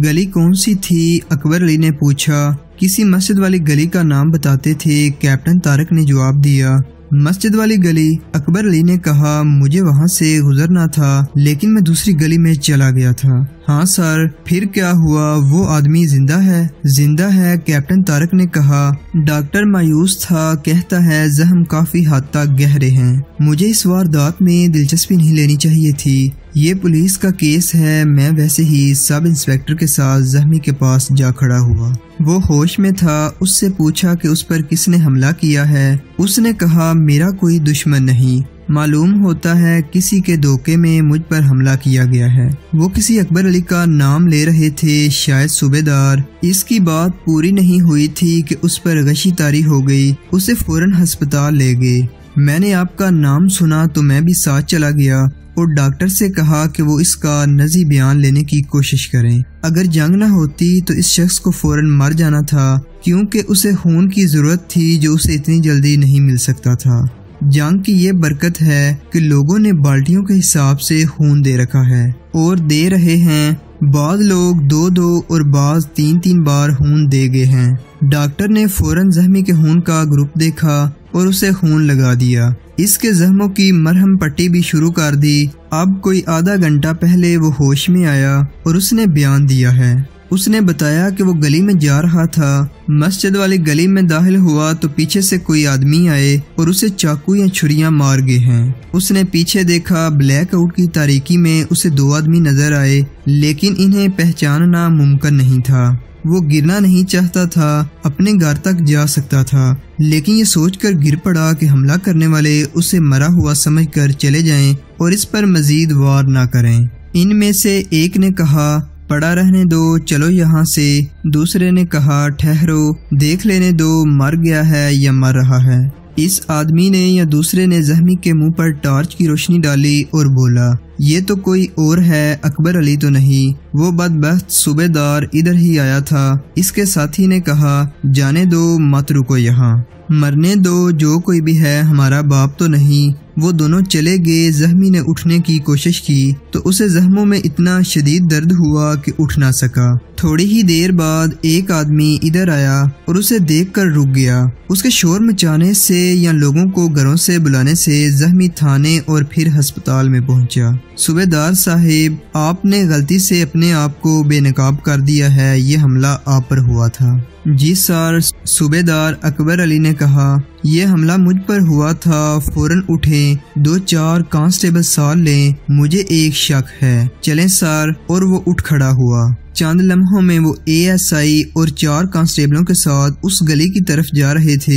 गली कौन सी थी? अकबर अली ने पूछा। किसी मस्जिद वाली गली का नाम बताते थे, कैप्टन तारक ने जवाब दिया। मस्जिद वाली गली, अकबर अली ने कहा। मुझे वहाँ से गुजरना था लेकिन मैं दूसरी गली में चला गया था। हाँ सर, फिर क्या हुआ? वो आदमी जिंदा है? जिंदा है, कैप्टन तारक ने कहा। डॉक्टर मायूस था, कहता है जख्म काफी हद तक गहरे हैं। मुझे इस वारदात में दिलचस्पी नहीं लेनी चाहिए थी। ये पुलिस का केस है। मैं वैसे ही सब इंस्पेक्टर के साथ जख्मी के पास जा खड़ा हुआ। वो होश में था। उससे पूछा कि उस पर किसने हमला किया है। उसने कहा, मेरा कोई दुश्मन नहीं। मालूम होता है किसी के धोखे में मुझ पर हमला किया गया है। वो किसी अकबर अली का नाम ले रहे थे, शायद सूबेदार। इसकी बात पूरी नहीं हुई थी कि उस पर गशी तारी हो गई। उसे फौरन अस्पताल ले गए। मैंने आपका नाम सुना तो मैं भी साथ चला गया और डॉक्टर से कहा कि वो इसका नजी बयान लेने की कोशिश करें। अगर जंग न होती तो इस शख्स को फौरन मर जाना था, क्योंकि उसे खून की जरूरत थी जो उसे इतनी जल्दी नहीं मिल सकता था। जंग की ये बरकत है कि लोगों ने बाल्टियों के हिसाब से खून दे रखा है और दे रहे हैं। बाद लोग दो दो और बाज तीन तीन बार खून दे गए हैं। डॉक्टर ने फौरन जख्मी के खून का ग्रुप देखा और उसे खून लगा दिया। इसके जख्मों की मरहम पट्टी भी शुरू कर दी। अब कोई आधा घंटा पहले वो होश में आया और उसने बयान दिया है। उसने बताया कि वो गली में जा रहा था, मस्जिद वाली गली में दाखिल हुआ तो पीछे से कोई आदमी आए और उसे चाकू या छुरियां मार गए हैं। उसने पीछे देखा, ब्लैकआउट की तारीकी में उसे दो आदमी नजर आए, लेकिन इन्हें पहचानना मुमकिन नहीं था। वो गिरना नहीं चाहता था, अपने घर तक जा सकता था, लेकिन ये सोचकर गिर पड़ा कि हमला करने वाले उसे मरा हुआ समझकर चले जाएं और इस पर मजीद वार ना करें। इनमें से एक ने कहा, पड़ा रहने दो, चलो यहाँ से। दूसरे ने कहा, ठहरो, देख लेने दो, मर गया है या मर रहा है। इस आदमी ने या दूसरे ने जख्मी के मुंह पर टार्च की रोशनी डाली और बोला, ये तो कोई और है, अकबर अली तो नहीं, वो बदबख्त सूबेदार इधर ही आया था। इसके साथी ने कहा, जाने दो, मत रुको यहाँ, मरने दो, जो कोई भी है हमारा बाप तो नहीं। वो दोनों चले गए। जख्मी ने उठने की कोशिश की तो उसे जख्मों में इतना शदीद दर्द हुआ कि उठ ना सका। थोड़ी ही देर बाद एक आदमी इधर आया और उसे देखकर रुक गया। उसके शोर मचाने से या लोगों को घरों से बुलाने से जख्मी थाने और फिर हस्पताल में पहुंचा। सूबेदार साहिब, आपने गलती से अपने आप को बेनकाब कर दिया है, ये हमला आप पर हुआ था। जी सर, सूबेदार अकबर अली ने कहा, ये हमला मुझ पर हुआ था, फौरन उठें, दो चार कांस्टेबल साथ लें, मुझे एक शक है, चलें सर। और वो उठ खड़ा हुआ। चंद लम्हों में वो एएसआई और चार कांस्टेबलों के साथ उस गली की तरफ जा रहे थे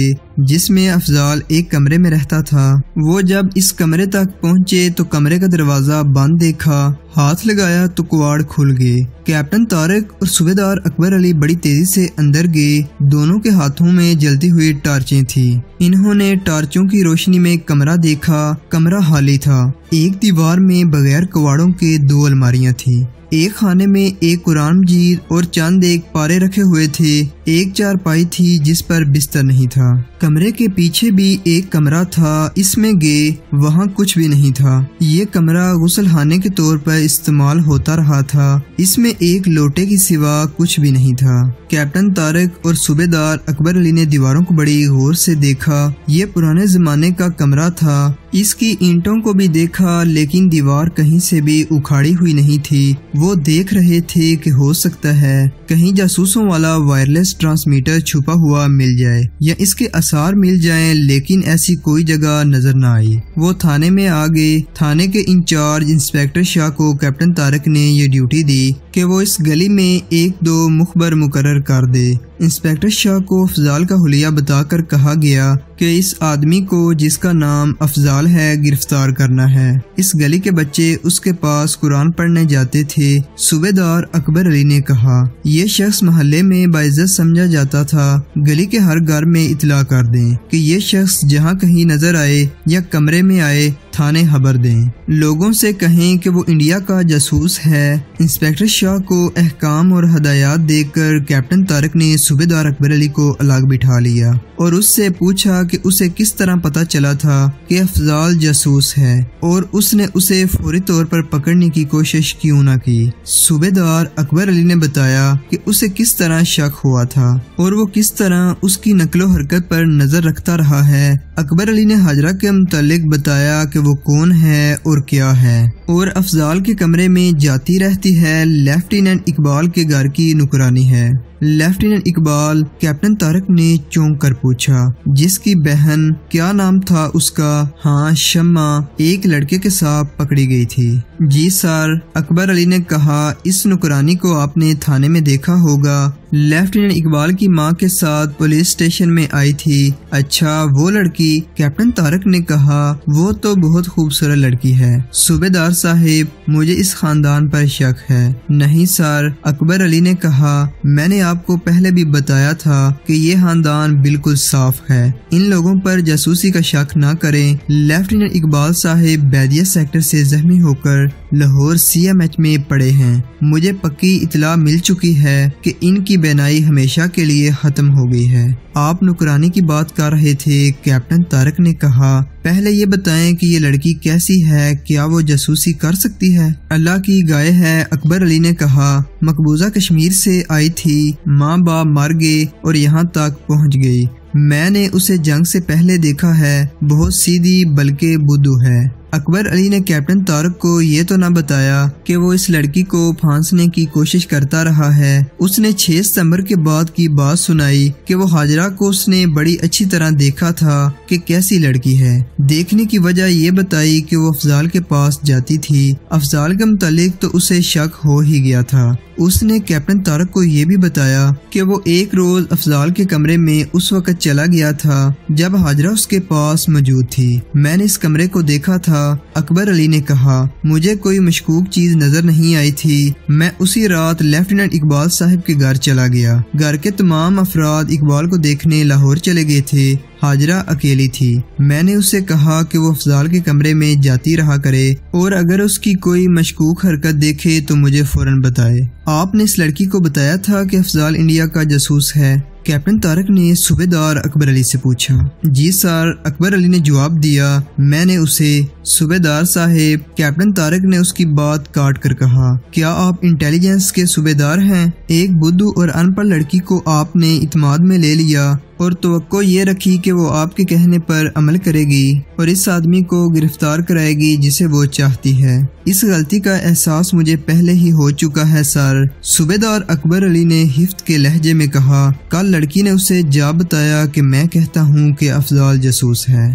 जिसमें अफजाल एक कमरे में रहता था। वो जब इस कमरे तक पहुंचे तो कमरे का दरवाजा बंद देखा, हाथ लगाया तो किवाड़ खुल गए। कैप्टन तारक और सूबेदार अकबर अली बड़ी तेजी से अंदर गए। दोनों के हाथों में जलती हुई टार्चें थीं। इन्होंने टार्चों की रोशनी में कमरा देखा। कमरा खाली था। एक दीवार में बगैर किवाड़ों के दो अलमारियां थीं। एक खाने में एक कुरान मजीद और चंद एक पारे रखे हुए थे। एक चारपाई थी जिस पर बिस्तर नहीं था। कमरे के पीछे भी एक कमरा था, इसमें गए, वहाँ कुछ भी नहीं था। ये कमरा गुसलखाने के तौर पर इस्तेमाल होता रहा था। इसमें एक लोटे के सिवा कुछ भी नहीं था। कैप्टन तारक और सूबेदार अकबर अली ने दीवारों को बड़ी गौर से देखा। ये पुराने जमाने का कमरा था। इसकी ईंटों को भी देखा, लेकिन दीवार कहीं से भी उखाड़ी हुई नहीं थी। वो देख रहे थे कि हो सकता है कहीं जासूसों वाला वायरलेस ट्रांसमीटर छुपा हुआ मिल जाए या इसके आसार मिल जाएं, लेकिन ऐसी कोई जगह नजर न आई। वो थाने में आ गए। थाने के इंचार्ज इंस्पेक्टर शाह को कैप्टन तारक ने ये ड्यूटी दी कि वो इस गली में एक दो मुखबर मुकर्रर कर दे। इंस्पेक्टर शाह को अफजाल का हुलिया बताकर कहा गया कि इस आदमी को जिसका नाम अफजाल है गिरफ्तार करना है। इस गली के बच्चे उसके पास कुरान पढ़ने जाते थे। सूबेदार अकबर अली ने कहा, यह शख्स मोहल्ले में बाइज्जत समझा जाता था। गली के हर घर में इतला कर दें कि यह शख्स जहाँ कहीं नजर आए या कमरे में आए थाने खबर दें। लोगों से कहें कि वो इंडिया का जासूस है। इंस्पेक्टर शाह को अहकाम और हदायत देकर कैप्टन तारक ने सूबेदार अकबर अली को अलग बिठा लिया और उससे पूछा कि उसे किस तरह पता चला था कि अफजाल जासूस है और उसने उसे फौरी तौर पर पकड़ने की कोशिश क्यों ना की। सूबेदार अकबर अली ने बताया कि उसे किस तरह शक हुआ था और वो किस तरह उसकी नकलो हरकत पर नजर रखता रहा है। अकबर अली ने हाजरा के मुतालिक बताया कि वो कौन है और क्या है और अफजाल के कमरे में जाती रहती है। लेफ्टिनेंट इकबाल के घर की नुकरानी है। लेफ्टिनेंट इकबाल, कैप्टन तारक ने चौंक कर पूछा, जिसकी बहन, क्या नाम था उसका? हाँ, शमा, एक लड़के के साथ पकड़ी गई थी। जी सर, अकबर अली ने कहा, इस नुकरानी को आपने थाने में देखा होगा। लेफ्टिनेंट इकबाल की माँ के साथ पुलिस स्टेशन में आई थी। अच्छा, वो लड़की? कैप्टन तारक ने कहा, वो तो बहुत खूबसूरत लड़की है। सूबेदार साहिब, मुझे इस खानदान पर शक है। नहीं सर, अकबर अली ने कहा, मैंने आपको पहले भी बताया था कि ये खानदान बिल्कुल साफ है। इन लोगों पर जासूसी का शक ना करें। लेफ्टिनेंट इकबाल साहिब बैदिया सेक्टर से जख्मी होकर लाहौर सी एम एच में पड़े हैं। मुझे पक्की इतला मिल चुकी है कि इनकी बेनाई हमेशा के लिए खत्म हो गई है। आप नुकरानी की बात कर रहे थे, कैप्टन तारक ने कहा, पहले ये बताएं कि ये लड़की कैसी है, क्या वो जासूसी कर सकती है? अल्लाह की गाय है, अकबर अली ने कहा, मकबूजा कश्मीर से आई थी, माँ बाप मर गए और यहाँ तक पहुँच गई। मैंने उसे जंग से पहले देखा है, बहुत सीधी बल्कि बुद्धू है। अकबर अली ने कैप्टन तारक को ये तो ना बताया कि वो इस लड़की को फांसने की कोशिश करता रहा है। उसने छह सितंबर के बाद की बात सुनाई कि वो हाजरा को उसने बड़ी अच्छी तरह देखा था कि कैसी लड़की है। देखने की वजह ये बताई कि वो अफजाल के पास जाती थी। अफजाल के मुतालिक तो उसे शक हो ही गया था। उसने कैप्टन तारक को ये भी बताया कि वो एक रोज अफजाल के कमरे में उस वक्त चला गया था जब हाजरा उसके पास मौजूद थी। मैंने इस कमरे को देखा था, अकबर अली ने कहा। मुझे कोई मशकूक चीज नजर नहीं आई थी। मैं उसी रात लेफ्टिनेंट इकबाल साहब के घर चला गया। घर के तमाम अफराद इकबाल को देखने लाहौर चले गए थे। हाजरा अकेली थी। मैंने उससे कहा कि वो अफजाल के कमरे में जाती रहा करे और अगर उसकी कोई मशकूक हरकत देखे तो मुझे फौरन बताए। आपने इस लड़की को बताया था कि अफजाल इंडिया का जासूस है? कैप्टन तारक ने सूबेदार अकबर अली से पूछा। जी सर, अकबर अली ने जवाब दिया। मैंने उसे, सूबेदार साहब, कैप्टन तारक ने उसकी बात काट कर कहा, क्या आप इंटेलिजेंस के सूबेदार हैं? एक बुद्धू और अनपढ़ लड़की को आपने इत्माद में ले लिया और तवक्को ये रखी कि वो आपके कहने पर अमल करेगी और इस आदमी को गिरफ्तार कराएगी जिसे वो चाहती है। इस गलती का एहसास मुझे पहले ही हो चुका है सर, सूबेदार अकबर अली ने हिफ्त के लहजे में कहा। कल लड़की ने उसे जा बताया कि मैं कहता हूँ कि अफजाल जासूस है।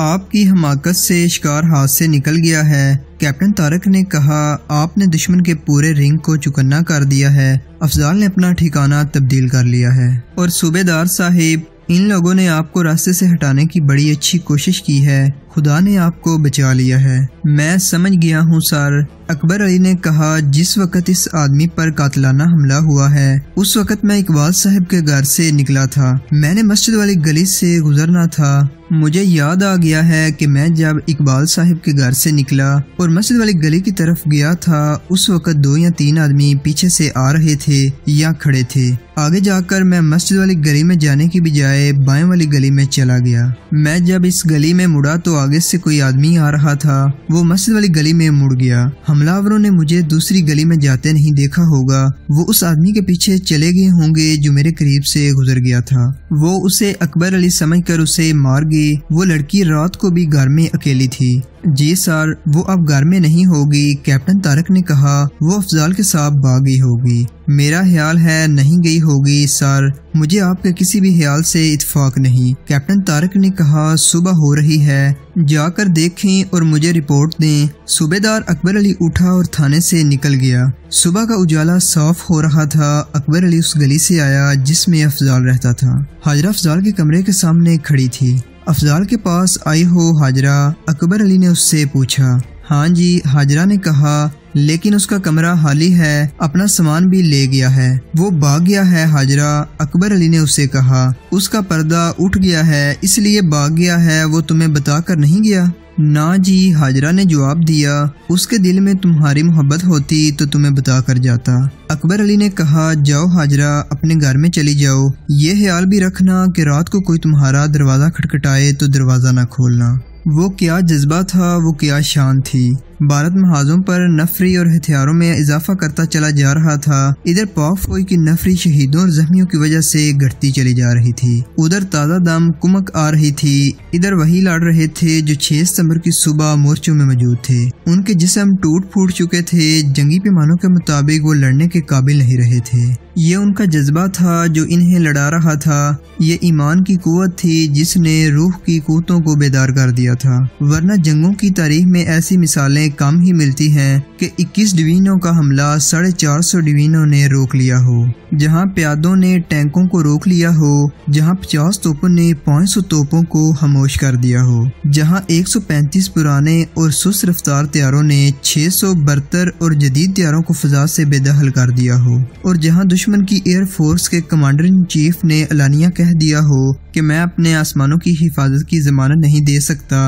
आपकी हमाकत से शिकार हाथ से निकल गया है, कैप्टन तारक ने कहा। आपने दुश्मन के पूरे रिंग को चुकन्ना कर दिया है। अफजाल ने अपना ठिकाना तब्दील कर लिया है और सूबेदार साहिब, इन लोगों ने आपको रास्ते से हटाने की बड़ी अच्छी कोशिश की है। खुदा ने आपको बचा लिया है। मैं समझ गया हूँ सर, अकबर अली ने कहा। जिस वक्त इस आदमी पर कातलाना हमला हुआ है उस वक्त मैं इकबाल साहब के घर से निकला था। मैंने मस्जिद वाली गली से गुजरना था। मुझे याद आ गया है कि मैं जब इकबाल साहब के घर से निकला और मस्जिद वाली गली की तरफ गया था उस वक्त दो या तीन आदमी पीछे से आ रहे थे या खड़े थे। आगे जाकर मैं मस्जिद वाली गली में जाने की बजाय बाएं वाली गली में चला गया। मैं जब इस गली में मुड़ा तो आगे से कोई आदमी आ रहा था, वो मस्जिद वाली गली में मुड़ गया। हमलावरों ने मुझे दूसरी गली में जाते नहीं देखा होगा। वो उस आदमी के पीछे चले गए होंगे जो मेरे करीब से गुजर गया था। वो उसे अकबर अली समझकर उसे मार गए। वो लड़की रात को भी घर में अकेली थी। जी सर, वो अब घर में नहीं होगी, कैप्टन तारक ने कहा। वो अफजाल के साथ भाग गई होगी। मेरा ख्याल है नहीं गई होगी सर, मुझे आपके किसी भी ख्याल से इत्फाक नहीं, कैप्टन तारक ने कहा। सुबह हो रही है, जाकर देखें और मुझे रिपोर्ट दें। सूबेदार अकबर अली उठा और थाने से निकल गया। सुबह का उजाला साफ हो रहा था। अकबर अली उस गली से आया जिसमें अफजाल रहता था। हाजरा अफजाल के कमरे के सामने खड़ी थी। अफजाल के पास आई हो हाजरा, अकबर अली ने उससे पूछा। हाँ जी, हाजरा ने कहा, लेकिन उसका कमरा खाली है, अपना सामान भी ले गया है, वो भाग गया है हाजरा, अकबर अली ने उसे कहा। उसका पर्दा उठ गया है इसलिए भाग गया है, वो तुम्हें बता कर नहीं गया? ना जी, हाजरा ने जवाब दिया। उसके दिल में तुम्हारी मोहब्बत होती तो तुम्हें बता कर जाता, अकबर अली ने कहा। जाओ हाजरा, अपने घर में चली जाओ। ये ख्याल भी रखना कि रात को कोई तुम्हारा दरवाज़ा खटखटाए तो दरवाज़ा ना खोलना। वो क्या जज्बा था, वो क्या शान थी। भारत महाजों पर नफरी और हथियारों में इजाफा करता चला जा रहा था। इधर पाक फौज की नफरी शहीदों और जख्मियों की वजह से घटती चली जा रही थी। उधर ताज़ा दम कुमक आ रही थी। इधर वही लड़ रहे थे जो छह सितंबर की सुबह मोर्चों में मौजूद थे। उनके जिस्म टूट फूट चुके थे। जंगी पैमानों के मुताबिक वो लड़ने के काबिल नहीं रहे थे। ये उनका जज्बा था जो इन्हें लड़ा रहा था। ये ईमान की कुव्वत थी जिसने रूह की कुव्वतों को बेदार कर दिया था। वरना जंगों की तारीख में ऐसी मिसालें कम ही मिलती हैं कि इक्कीस डिवीजनों का हमला साढ़े चार सौ डिवीजनों ने रोक लिया हो, जहां प्यादों ने टैंकों को रोक लिया हो, जहां पचास तोपों ने पाँच सौ तोपों को खामोश कर दिया हो, जहां एक सौ पैंतीस पुराने और सुस्त रफ्तार त्यारों ने छह सौ बहत्तर और जदीद त्यारों को फिजा से बेदखल कर दिया हो, और जहां दुश्मन की एयरफोर्स के कमांडर इन चीफ ने एलानिया कह दिया हो कि मैं अपने आसमानों की हिफाजत की जमानत नहीं दे सकता।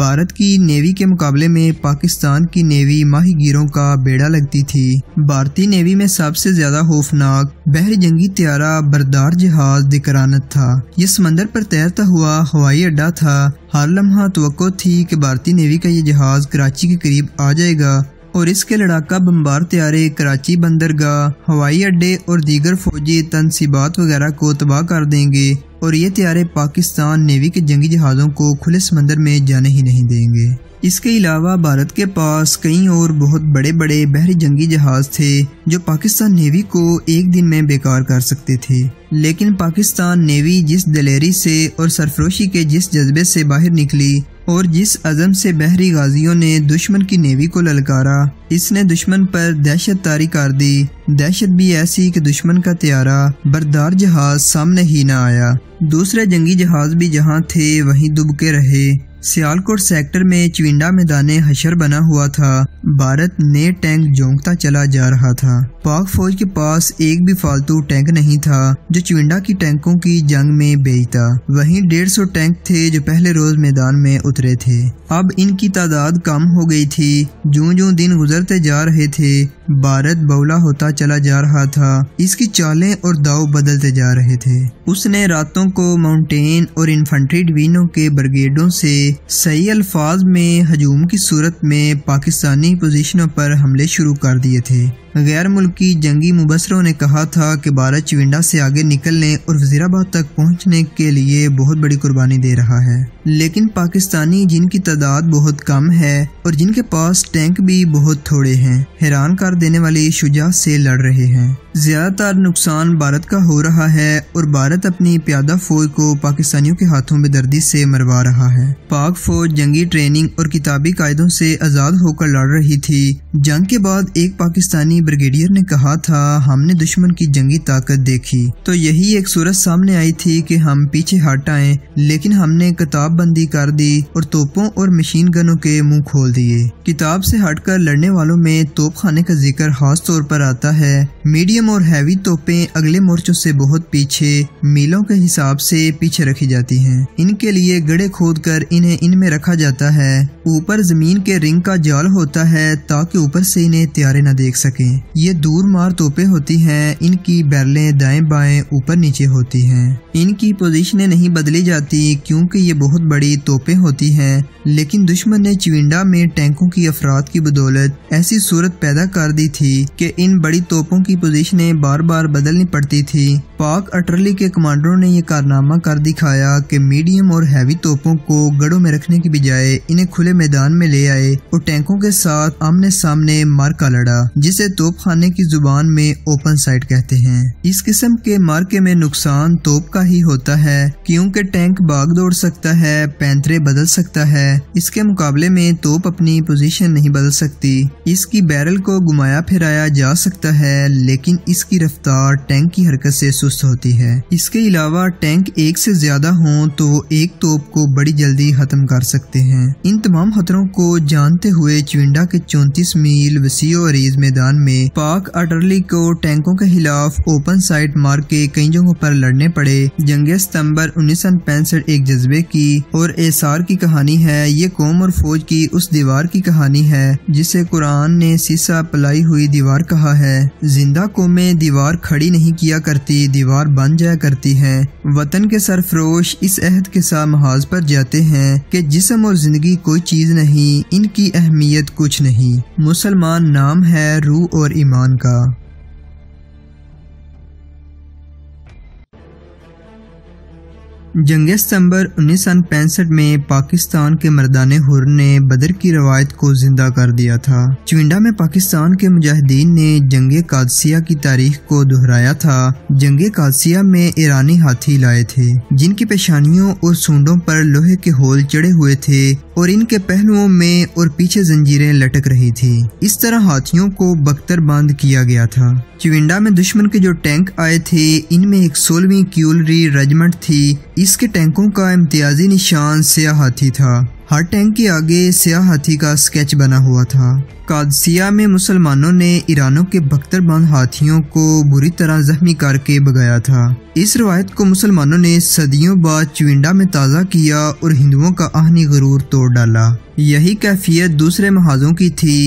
भारत की नेवी के मुकाबले में पाकिस्तान की नेवी माहीगीरों का बेड़ा लगती थी। भारतीय नेवी में सबसे ज्यादा खौफनाक बहरी जंगी त्यारा बरदार जहाज दिकरानत था। यह समंदर पर तैरता हुआ हवाई अड्डा था। हर लम्हा तवक्को थी कि भारतीय नेवी का यह जहाज कराची के करीब आ जाएगा और इसके लड़ाका बम्बार त्यारे कराची बंदरगाह, हवाई अड्डे और दीगर फौजी तनसीबात वगैरह को तबाह कर देंगे और ये त्यारे पाकिस्तान नेवी के जंगी जहाज़ों को खुले समंदर में जाने ही नहीं देंगे। इसके अलावा भारत के पास कई और बहुत बड़े बड़े बहरी जंगी जहाज थे जो पाकिस्तान नेवी को एक दिन में बेकार कर सकते थे, लेकिन पाकिस्तान नेवी जिस दिलेरी से और सरफरोशी के जिस जज्बे से बाहर निकली और जिस अज़म से बहरी गाजियों ने दुश्मन की नेवी को ललकारा, इसने दुश्मन पर दहशत तारी कर दी। दहशत भी ऐसी कि दुश्मन का त्यारा बरदार जहाज सामने ही न आया। दूसरे जंगी जहाज भी जहाँ थे वहीं दुबके रहे। सियालकोट सेक्टर में चिवंडा मैदाने हशर बना हुआ था। भारत ने टैंक जोंकता चला जा रहा था। पाक फौज के पास एक भी फालतू टैंक नहीं था जो चिवंडा की टैंकों की जंग में बेचता। वहीं डेढ़ सौ टैंक थे जो पहले रोज मैदान में उतरे थे। अब इनकी तादाद कम हो गई थी। ज्यों ज्यों दिन गुजरते जा रहे थे भारत बौला होता चला जा रहा था। इसकी चालें और दाव बदलते जा रहे थे। उसने रातों को माउंटेन और इन्फेंट्री डिवीजनों के ब्रिगेडों से सही अल्फाज में हजूम की सूरत में पाकिस्तानी पोजीशनों पर हमले शुरू कर दिए थे। गैर मुल्की जंगी मुबसरों ने कहा था कि भारत चिवंडा से आगे निकलने और वजीराबाद तक पहुंचने के लिए बहुत बड़ी कुर्बानी दे रहा है, लेकिन पाकिस्तानी जिनकी तादाद बहुत कम है और जिनके पास टैंक भी बहुत थोड़े हैं, हैरान कर देने वाली शुजा से लड़ रहे हैं। ज्यादातर नुकसान भारत का हो रहा है और भारत अपनी प्यादा फौज को पाकिस्तानियों के हाथों बेदर्दी से मरवा रहा है। पाक फौज जंगी ट्रेनिंग और किताबी कायदों से आज़ाद होकर लड़ रही थी। जंग के बाद एक पाकिस्तानी ब्रिगेडियर ने कहा था, हमने दुश्मन की जंगी ताकत देखी तो यही एक सूरत सामने आई थी कि हम पीछे हट आए, लेकिन हमने किताब बंदी कर दी और तोपों और मशीन गनों के मुंह खोल दिए। किताब से हटकर लड़ने वालों में तोप खाने का जिक्र खास तौर पर आता है। मीडियम और हैवी तोपें अगले मोर्चों से बहुत पीछे मीलों के हिसाब से पीछे रखी जाती हैं। इनके लिए गड्ढे खोदकर इन्हें इनमें रखा जाता है। ऊपर जमीन के रिंग का जाल होता है ताकि ऊपर से इन्हें त्यारे न देख सकें। ये दूर मार तोपें होती हैं। इनकी बैरलें दाएं बाएं ऊपर नीचे होती हैं। इनकी पोजीशनें नहीं बदली जाती क्योंकि ये बहुत बड़ी तोपें होती हैं, लेकिन दुश्मन ने चिवंडा में टैंकों की अफराद की बदौलत ऐसी सूरत पैदा कर दी थी कि इन बड़ी तोपों की पोजीशनें बार बार बदलनी पड़ती थी। पाक अटरली के कमांडरों ने यह कारनामा कर दिखाया कि मीडियम और हैवी तोपों को गढ़ों में रखने की बजाय इन्हें खुले मैदान में ले आए और टैंकों के साथ आमने सामने मार्का लड़ा, जिसे तोप खाने की जुबान में ओपन साइट कहते हैं। इस किस्म के मार्के में नुकसान तोप का ही होता है क्योंकि टैंक भाग दौड़ सकता है, पैंतरे बदल सकता है। इसके मुकाबले में तोप अपनी पोजीशन नहीं बदल सकती। इसकी बैरल को घुमाया फिराया जा सकता है, लेकिन इसकी रफ्तार टैंक की हरकत से सुस्त होती है। इसके अलावा टैंक एक से ज्यादा हों तो एक तोप को बड़ी जल्दी खत्म कर सकते हैं। इन तमाम खतरों को जानते हुए चिवंडा के चौंतीस मील वसीओ अरीज मैदान में पाक अटरली को टैंकों के खिलाफ ओपन साइट मार के कई जगहों पर लड़ने पड़े। जंगे सितंबर उन्नीस सौ पैंसठ एक जज्बे की और एसार की कहानी है। ये कौम और फौज की उस दीवार की कहानी है जिसे कुरान ने सीसा पलाई हुई दीवार कहा है। जिंदा कौमें दीवार खड़ी नहीं किया करती, दीवार बन जाया करती है। वतन के सरफरोश इस अहद के साथ महाज पर जाते हैं कि जिस्म और जिंदगी कोई चीज नहीं, इनकी अहमियत कुछ नहीं। मुसलमान नाम है रूह और ईमान का। जंग सितंबर उन्नीस सौ पैंसठ में पाकिस्तान के मर्दाने हुर ने बदर की रवायत को जिंदा कर दिया था। चिवंडा में पाकिस्तान के मुजाहिदीन ने जंग कादसिया की तारीख को दोहराया था। जंग कादसिया में ईरानी हाथी लाए थे जिनकी पेशानियों और सूंडों पर लोहे के होल चढ़े हुए थे और इनके पहलुओं में और पीछे जंजीरें लटक रही थी। इस तरह हाथियों को बख्तर बंद किया गया था। चिवंडा में दुश्मन के जो टैंक आए थे इनमें एक सोलहवीं क्यूलरी रेजिमेंट थी। इसके टैंकों का इम्तियाजी निशान स्याह हाथी था। हर टैंक के आगे स्याह हाथी का स्केच बना हुआ था। कादसिया में मुसलमानों ने ईरानों के बख्तरबंद हाथियों को बुरी तरह जख्मी करके भगाया था। इस रवायत को मुसलमानों ने सदियों बाद चिवंडा में ताज़ा किया और हिंदुओं का आहनी गुरूर तोड़ डाला। यही कैफियत दूसरे महाजों की थी।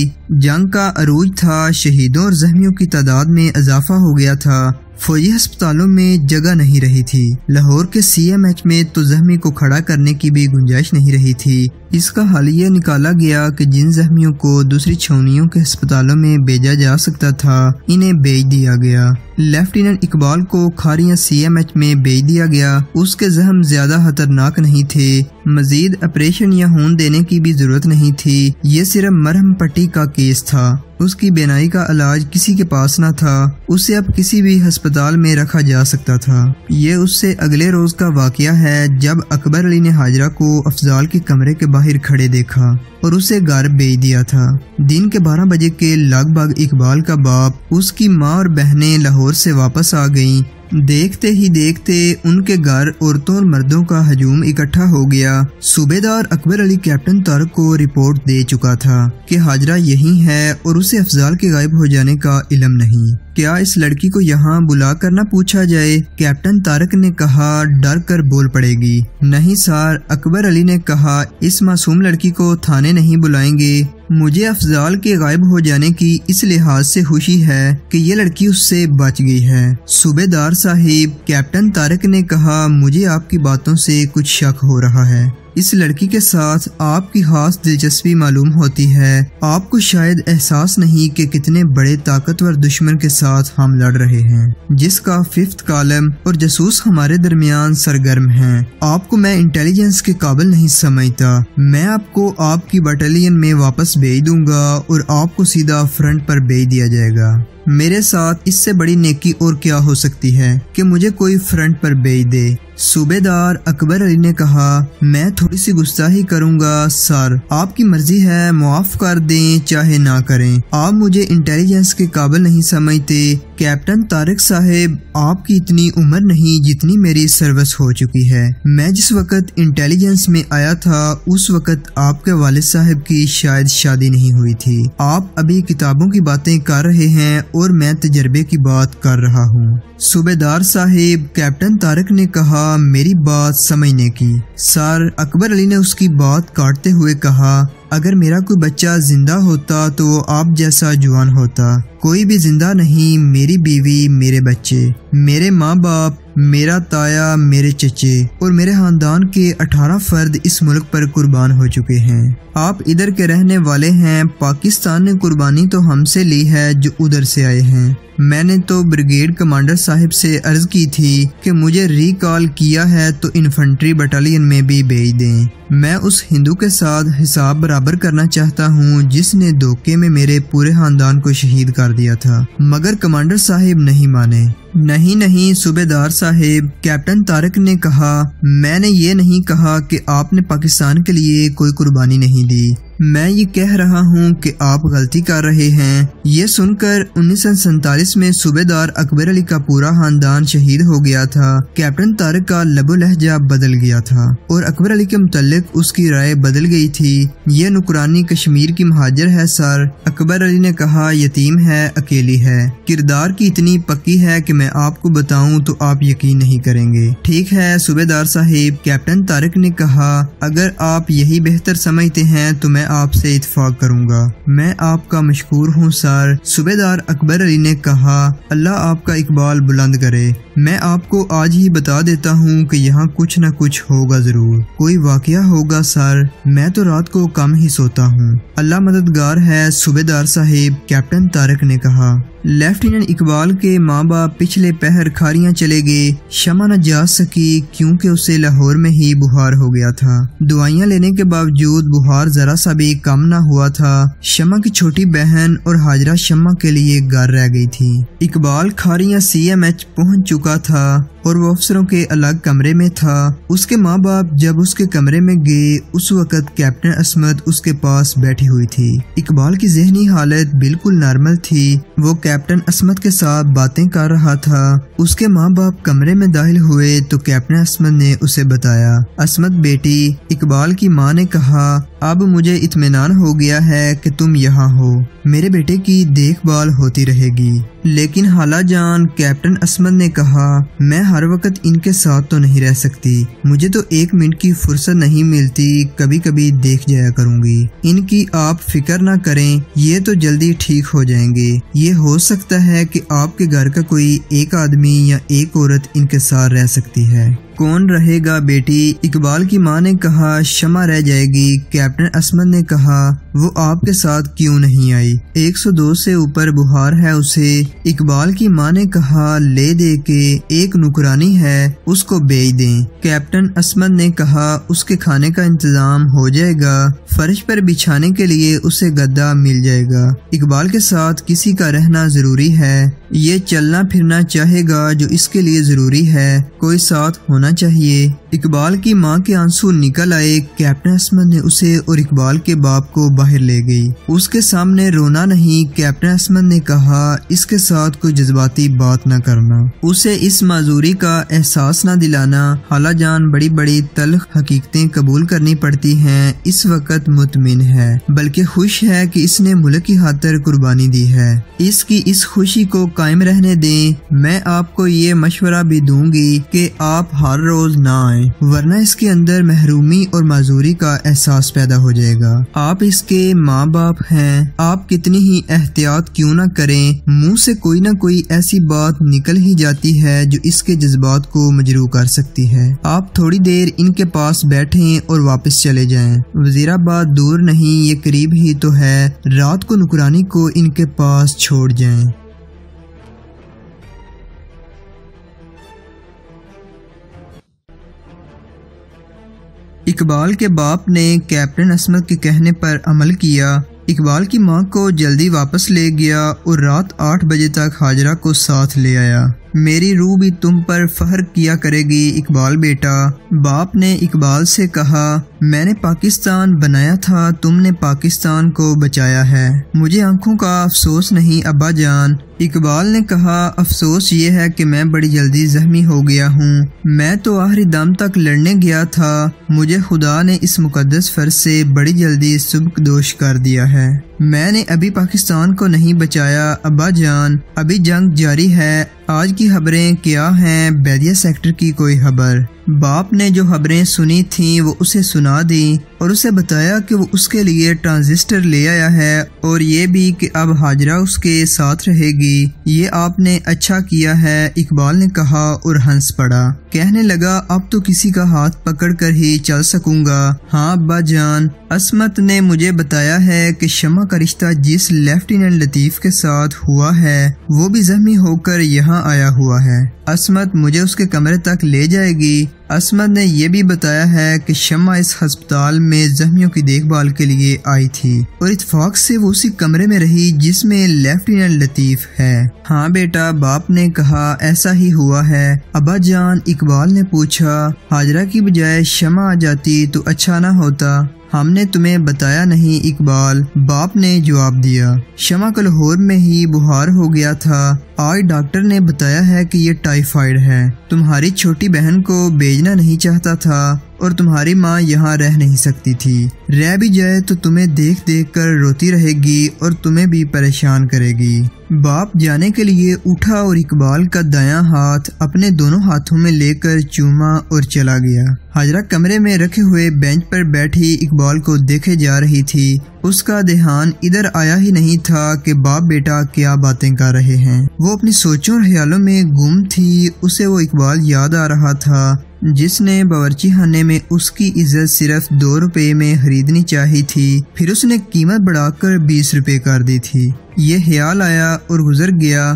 जंग का अरूज था। शहीदों और जख्मियों की तादाद में इजाफा हो गया था। फौजी अस्पतालों में जगह नहीं रही थी। लाहौर के सी एम एच में तो जख्मी को खड़ा करने की भी गुंजाइश नहीं रही थी। इसका हल यह निकाला गया कि जिन जख्मियों को दूसरी छावनियों के अस्पतालों में भेजा जा सकता था इन्हें भेज दिया गया। लेफ्टिनेंट इकबाल को खारिया सी एम एच में भेज दिया गया। उसके जख्म ज्यादा खतरनाक नहीं थे, मजीद ऑपरेशन या खून देने की भी जरूरत नहीं थी। ये सिर्फ मरहम पट्टी का केस था। उसकी बेनाई का इलाज किसी के पास न था। उसे अब किसी भी अस्पताल में रखा जा सकता था। ये उससे अगले रोज का वाकया है जब अकबर अली ने हाजरा को अफजाल के कमरे के बाहर खड़े देखा और उसे घर भेज दिया था। दिन के बारह बजे के लगभग इकबाल का बाप, उसकी माँ और बहनें लाहौर से वापस आ गईं। देखते ही देखते उनके घर औरतों और मर्दों का हजूम इकट्ठा हो गया। सूबेदार अकबर अली कैप्टन तारक को रिपोर्ट दे चुका था कि हाजरा यही है और उसे अफजाल के गायब हो जाने का इलम नहीं। क्या इस लड़की को यहाँ बुला कर ना पूछा जाए? कैप्टन तारक ने कहा। डर कर बोल पड़ेगी। नहीं सर, अकबर अली ने कहा, इस मासूम लड़की को थाने नहीं बुलाएंगे। मुझे अफजाल के गायब हो जाने की इस लिहाज से खुशी है कि ये लड़की उससे बच गई है। सूबेदार साहिब, कैप्टन तारक ने कहा, मुझे आपकी बातों से कुछ शक हो रहा है। इस लड़की के साथ आपकी खास दिलचस्पी मालूम होती है। आपको शायद एहसास नहीं कि कितने बड़े ताकतवर दुश्मन के साथ हम लड़ रहे हैं, जिसका फिफ्थ कॉलम और जासूस हमारे दरमियान सरगर्म हैं। आपको मैं इंटेलिजेंस के काबिल नहीं समझता। मैं आपको आपकी बटालियन में वापस भेज दूंगा और आपको सीधा फ्रंट पर भेज दिया जाएगा। मेरे साथ इससे बड़ी नेकी और क्या हो सकती है कि मुझे कोई फ्रंट पर भेज दे। सूबेदार अकबर अली ने कहा, मैं थोड़ी सी गुस्ताखी करूंगा सर, आपकी मर्जी है, माफ कर दें चाहे ना करें। आप मुझे इंटेलिजेंस के काबिल नहीं समझते। कैप्टन तारक साहब, आपकी इतनी उम्र नहीं जितनी मेरी सर्विस हो चुकी है। मैं जिस वक़्त इंटेलिजेंस में आया था उस वक़्त आपके वालिद साहब की शायद शादी नहीं हुई थी। आप अभी किताबों की बातें कर रहे हैं और मैं तजर्बे की बात कर रहा हूँ। सूबेदार साहिब, कैप्टन तारक ने कहा, मेरी बात समझने की सर। अकबर अली ने उसकी बात काटते हुए कहा, अगर मेरा कोई बच्चा जिंदा होता तो आप जैसा जवान होता। कोई भी जिंदा नहीं, मेरी बीवी, मेरे बच्चे, मेरे माँ बाप, मेरा ताया, मेरे चचे और मेरे खानदान के अठारह फर्द इस मुल्क पर कुर्बान हो चुके हैं। आप इधर के रहने वाले हैं। पाकिस्तान ने कुर्बानी तो हमसे ली है जो उधर से आए हैं। मैंने तो ब्रिगेड कमांडर साहब से अर्ज की थी कि मुझे रिकॉल किया है तो इन्फेंट्री बटालियन में भी भेज दें। मैं उस हिंदू के साथ हिसाब बराबर करना चाहता हूँ जिसने धोखे में मेरे पूरे खानदान को शहीद कर दिया था। मगर कमांडर साहब नहीं माने। नहीं नहीं सूबेदार साहब, कैप्टन तारक ने कहा, मैंने ये नहीं कहा कि आपने पाकिस्तान के लिए कोई कुर्बानी नहीं दी। मैं ये कह रहा हूँ कि आप गलती कर रहे हैं। ये सुनकर उन्नीस सौ सैतालीस में सूबेदार अकबर अली का पूरा खानदान शहीद हो गया था। कैप्टन तारक का लबो लहजा बदल गया था और अकबर अली के मुतल्लिक उसकी राय बदल गई थी। ये नुकरानी कश्मीर की महाजर है सर, अकबर अली ने कहा, यतीम है, अकेली है। किरदार की इतनी पक्की है कि मैं आपको बताऊँ तो आप यकीन नहीं करेंगे। ठीक है सूबेदार साहिब, कैप्टन तारक ने कहा, अगर आप यही बेहतर समझते हैं तो मैं आपसे इत्फाक करूंगा। मैं आपका मशकूर हूँ सर। सूबेदार अकबर अली ने कहा, अल्लाह आपका इकबाल बुलंद करे। मैं आपको आज ही बता देता हूँ कि यहाँ कुछ न कुछ होगा, जरूर कोई वाकया होगा सर। मैं तो रात को कम ही सोता हूँ। अल्लाह मददगार है सूबेदार साहिब, कैप्टन तारक ने कहा। लेफ्टिनेंट इकबाल के माँ बाप पिछले पहर खारियां चले गए। शमा न जा सकी क्योंकि उसे लाहौर में ही बुखार हो गया था। दवाइयाँ लेने के बावजूद बुखार जरा सा भी कम न हुआ था। शमा की छोटी बहन और हाजरा शमा के लिए घर रह गई थी। Iqbal Kharian C M H पहुंच चुका था और वो अफसरों के अलग कमरे में था। उसके माँ बाप जब उसके कमरे में गए उस वक़्त कैप्टन असमत उसके पास बैठी हुई थी। इकबाल की जहनी हालत बिल्कुल नॉर्मल थी। वो कैप्टन असमत के साथ बातें कर रहा था। उसके माँ बाप कमरे में दाखिल हुए तो कैप्टन असमत ने उसे बताया। असमत बेटी, इकबाल की माँ ने कहा, अब मुझे इत्मीनान हो गया है कि तुम यहाँ हो। मेरे बेटे की देखभाल होती रहेगी। लेकिन खाला जान, कैप्टन असमत ने कहा, मैं हर वक्त इनके साथ तो नहीं रह सकती, मुझे तो एक मिनट की फुर्सत नहीं मिलती, कभी कभी देख जाया करूँगी। इनकी आप फिक्र ना करें, ये तो जल्दी ठीक हो जाएंगे। ये हो सकता है कि आपके घर का कोई एक आदमी या एक औरत इनके साथ रह सकती है। कौन रहेगा बेटी, इकबाल की माँ ने कहा। शमा रह जाएगी, कैप्टन असमत ने कहा। वो आपके साथ क्यों नहीं आई, एक सौ दो से ऊपर बुखार है उसे, इकबाल की माँ ने कहा। ले दे के, एक नुकरानी है उसको बेच दें, कैप्टन असमत ने कहा। उसके खाने का इंतजाम हो जाएगा, फर्श पर बिछाने के लिए उसे गद्दा मिल जाएगा। इकबाल के साथ किसी का रहना जरूरी है, ये चलना फिरना चाहेगा जो इसके लिए जरूरी है, कोई साथ होना चाहिए। इकबाल की माँ के आंसू निकल आए। कैप्टन असमत ने उसे और इकबाल के बाप को बाहर ले गई। उसके सामने रोना नहीं, कैप्टन असमत ने कहा। इसके साथ कोई जज्बाती बात न करना, उसे इस माजूरी का एहसास न दिलाना। खाला जान बड़ी बड़ी तल्ख हकीकतें कबूल करनी पड़ती हैं। इस वक्त मुतमिन है, बल्कि खुश है कि इसने मुल्क की खातिर कुर्बानी दी है। इसकी इस खुशी को कायम रहने दें। मैं आपको ये मशवरा भी दूंगी कि आप हर रोज ना आए, वरना इसके अंदर महरूमी और माजूरी का एहसास पैदा हो जाएगा। आप इसके माँ बाप हैं, आप कितनी ही एहतियात क्यों ना करें, मुंह से कोई ना कोई ऐसी बात निकल ही जाती है जो इसके जज्बात को मजरूह कर सकती है। आप थोड़ी देर इनके पास बैठें और वापस चले जाएं। वजीराबाद दूर नहीं, ये करीब ही तो है। रात को नुकरानी को इनके पास छोड़ जाएं। इकबाल के बाप ने कैप्टन असमत के कहने पर अमल किया। इकबाल की माँ को जल्दी वापस ले गया और रात आठ बजे तक हाजरा को साथ ले आया। मेरी रूह भी तुम पर फख्र किया करेगी इकबाल बेटा, बाप ने इकबाल से कहा। मैंने पाकिस्तान बनाया था, तुमने पाकिस्तान को बचाया है। मुझे आंखों का अफसोस नहीं अब्बा जान, इकबाल ने कहा। अफसोस ये है कि मैं बड़ी जल्दी जख्मी हो गया हूँ। मैं तो आखिरी दम तक लड़ने गया था, मुझे खुदा ने इस मुकद्दस फर्ज से बड़ी जल्दी सुबकदोश कर दिया है। मैंने अभी पाकिस्तान को नहीं बचाया अब्बा जान, अभी जंग जारी है। आज की खबरें क्या हैं, बैदिया सेक्टर की कोई खबर। बाप ने जो खबरें सुनी थीं वो उसे सुना दी और उसे बताया कि वो उसके लिए ट्रांजिस्टर ले आया है, और ये भी कि अब हाजरा उसके साथ रहेगी। ये आपने अच्छा किया है, इकबाल ने कहा और हंस पड़ा। कहने लगा, अब तो किसी का हाथ पकड़ कर ही चल सकूंगा। हाँ अब्बा जान, असमत ने मुझे बताया है कि शमा का रिश्ता जिस लेफ्टिनेंट लतीफ के साथ हुआ है वो भी जख्मी होकर यहाँ आया हुआ है। असमत मुझे उसके कमरे तक ले जाएगी। असमत ने यह भी बताया है कि शमा इस हस्पताल में जख्मियों की देखभाल के लिए आई थी और इत्तेफाक से वो उसी कमरे में रही जिसमें लेफ्टिनेंट लतीफ है। हाँ बेटा, बाप ने कहा, ऐसा ही हुआ है अब्बा जान। इकबाल ने पूछा, हाजरा की बजाय शमा आ जाती तो अच्छा ना होता? हमने तुम्हें बताया नहीं इकबाल, बाप ने जवाब दिया। शमा को लाहौर में ही बुखार हो गया था, आज डॉक्टर ने बताया है कि ये टाइफाइड है। तुम्हारी छोटी बहन को भेजना नहीं चाहता था और तुम्हारी माँ यहाँ रह नहीं सकती थी, रह भी जाए तो तुम्हें देख देख कर रोती रहेगी और तुम्हें भी परेशान करेगी। बाप जाने के लिए उठा और इकबाल का दायां हाथ अपने दोनों हाथों में लेकर चूमा और चला गया। हाजरा कमरे में रखे हुए बेंच पर बैठी इकबाल को देखे जा रही थी। उसका ध्यान इधर आया ही नहीं था कि बाप बेटा क्या बातें कर रहे हैं। वो अपनी सोचों और ख्यालों में गुम थी। उसे वो इकबाल याद आ रहा था जिसने बावर्ची खाने में उसकी इज्जत सिर्फ दो रुपए में खरीदनी चाहिए थी, फिर उसने कीमत बढ़ाकर बीस रुपए कर दी थी। ये ख्याल आया और गुजर गया।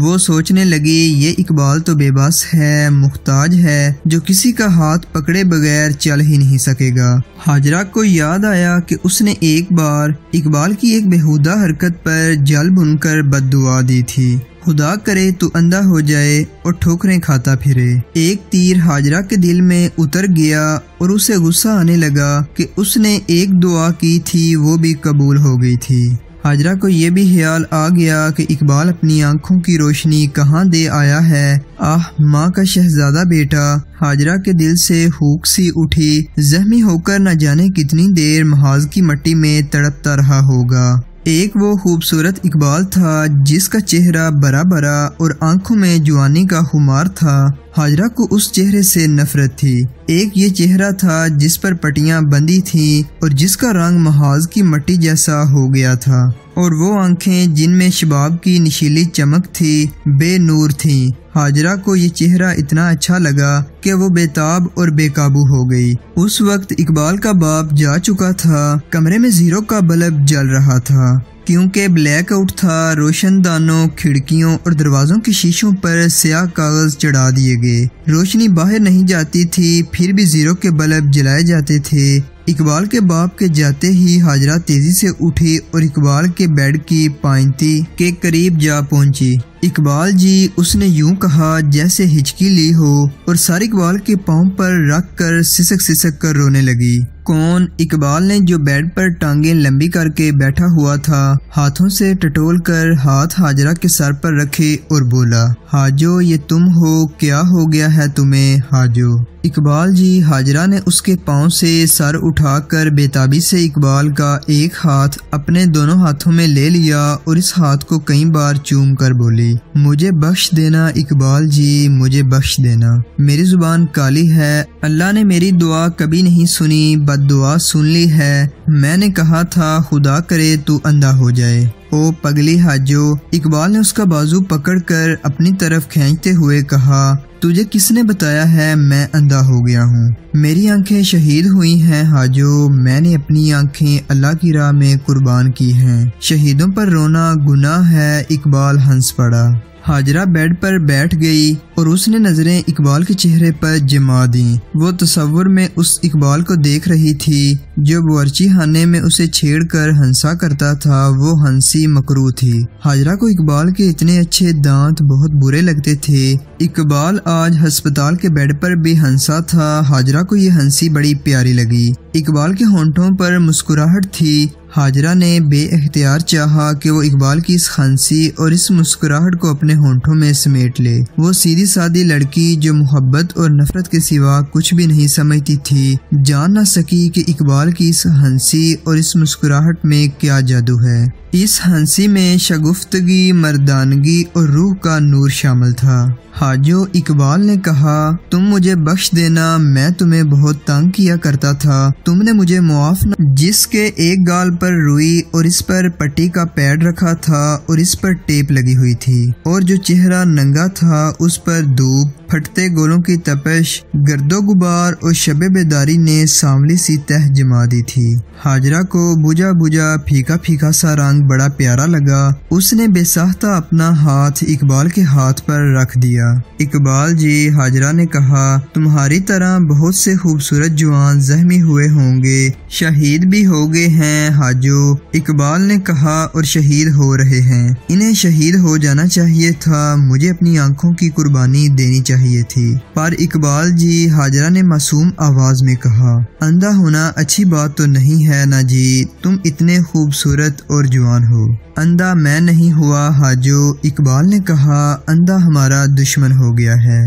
वो सोचने लगी, ये इकबाल तो बेबस है, मुख्ताज है, जो किसी का हाथ पकड़े बगैर चल ही नहीं सकेगा। हाजरा को याद आया कि उसने एक बार इकबाल की एक बेहुदा हरकत पर जल भुनकर बद्दुआ दी थी, खुदा करे तो अंधा हो जाए और ठोकरें खाता फिरे। एक तीर हाजरा के दिल में उतर गया और उसे गुस्सा आने लगा कि उसने एक दुआ की थी वो भी कबूल हो गई थी। हाजरा को ये भी ख्याल आ गया कि इकबाल अपनी आंखों की रोशनी कहाँ दे आया है। आह माँ का शहजादा बेटा, हाजरा के दिल से हुक सी उठी। जख्मी होकर न जाने कितनी देर महाज की मट्टी में तड़पता रहा होगा। एक वो खूबसूरत इकबाल था जिसका चेहरा बरा बरा और आंखों में जवानी का हुमार था। हाजरा को उस चेहरे से नफरत थी। एक ये चेहरा था जिस पर पट्टियां बंधी थीं और जिसका रंग महाज की मट्टी जैसा हो गया था, और वो आंखें जिनमें शबाब की नशीली चमक थी बेनूर थीं। हाजरा को ये चेहरा इतना अच्छा लगा कि वो बेताब और बेकाबू हो गई। उस वक्त इकबाल का बाप जा चुका था। कमरे में जीरो का बल्ब जल रहा था क्योंकि ब्लैकआउट था। रोशनदानों, खिड़कियों और दरवाजों के शीशों पर स्याह कागज चढ़ा दिए गए। रोशनी बाहर नहीं जाती थी, फिर भी जीरो के बल्ब जलाए जाते थे। इकबाल के बाप के जाते ही हाजरा तेजी से उठी और इकबाल के बेड की पाइंती के करीब जा पहुंची। इकबाल जी, उसने यूं कहा जैसे हिचकी ली हो, और सारे इकबाल के पांव पर रख कर सिसक सिसक कर रोने लगी। कौन? इकबाल ने, जो बेड पर टांगें लंबी करके बैठा हुआ था, हाथों से टटोल कर हाथ हाजरा के सर पर रखे और बोला, हाजो ये तुम हो, क्या हो गया है तुम्हें हाजो? इकबाल जी। हाजरा ने उसके पाँव से सर उठाकर बेताबी से इकबाल का एक हाथ अपने दोनों हाथों में ले लिया और इस हाथ को कई बार चूम कर बोली, मुझे बख्श देना इकबाल जी, मुझे बख्श देना। मेरी जुबान काली है, अल्लाह ने मेरी दुआ कभी नहीं सुनी, बददुआ सुन ली है। मैंने कहा था खुदा करे तू अंधा हो जाए। ओ पगली हाजो। इकबाल ने उसका बाजू पकड़कर अपनी तरफ खींचते हुए कहा, तुझे किसने बताया है मैं अंधा हो गया हूँ? मेरी आंखें शहीद हुई हैं हाजो, मैंने अपनी आंखें अल्लाह की राह में कुर्बान की हैं। शहीदों पर रोना गुनाह है। इकबाल हंस पड़ा। हाजरा बेड पर बैठ गई और उसने नजरें इकबाल के चेहरे पर जमा दी। वो तस्वर में उस इकबाल को देख रही थी जो बर्ची खाने में उसे छेड़कर हंसा करता था। वो हंसी मकरू थी। हाजरा को इकबाल के इतने अच्छे दांत बहुत बुरे लगते थे। इकबाल आज हस्पताल के बेड पर भी हंसा था। हाजरा को ये हंसी बड़ी प्यारी लगी। इकबाल के होंठों पर मुस्कुराहट थी। हाजरा ने बेइख्तियार चाहा कि वो इकबाल की इस खांसी और इस मुस्कुराहट को अपने होंठों में समेट ले। वो सीधी सादी लड़की जो मोहब्बत और नफरत के सिवा कुछ भी नहीं समझती थी, जान न सकी कि इकबाल की इस हंसी और इस मुस्कुराहट में क्या जादू है। इस हंसी में शगुफ्तगी, मर्दानगी और रूह का नूर शामिल था। हाजो, इकबाल ने कहा, तुम मुझे बख्श देना, मैं तुम्हें बहुत तंग किया करता था। तुमने मुझे मुआफ न... जिसके एक गाल पर रुई और इस पर पट्टी का पैड रखा था और इस पर टेप लगी हुई थी, और जो चेहरा नंगा था उस पर धूप, फटते गोलों की तपश, गर्दो गुबार और शबे बेदारी ने सांवली सी तह जमा दी थी। हाजरा को बुझा बुझा फीका फीका सा रंग बड़ा प्यारा लगा। उसने बेसाहता अपना हाथ इकबाल के हाथ पर रख दिया। इकबाल जी, हाजरा ने कहा, तुम्हारी तरह बहुत से खूबसूरत जवान जख्मी हुए होंगे, शहीद भी हो गए हैं हाजो। इकबाल ने कहा, और शहीद हो रहे हैं, इन्हें शहीद हो जाना चाहिए था, मुझे अपनी आंखों की कुर्बानी देनी चाहिए थी। पर इकबाल जी, हाजरा ने मासूम आवाज में कहा, अंधा होना अच्छी बात तो नहीं है ना जी, तुम इतने खूबसूरत और जवान हो। अंधा मैं नहीं हुआ हाजो। इकबाल ने कहा, अंधा हमारा दुश्मन हो गया है।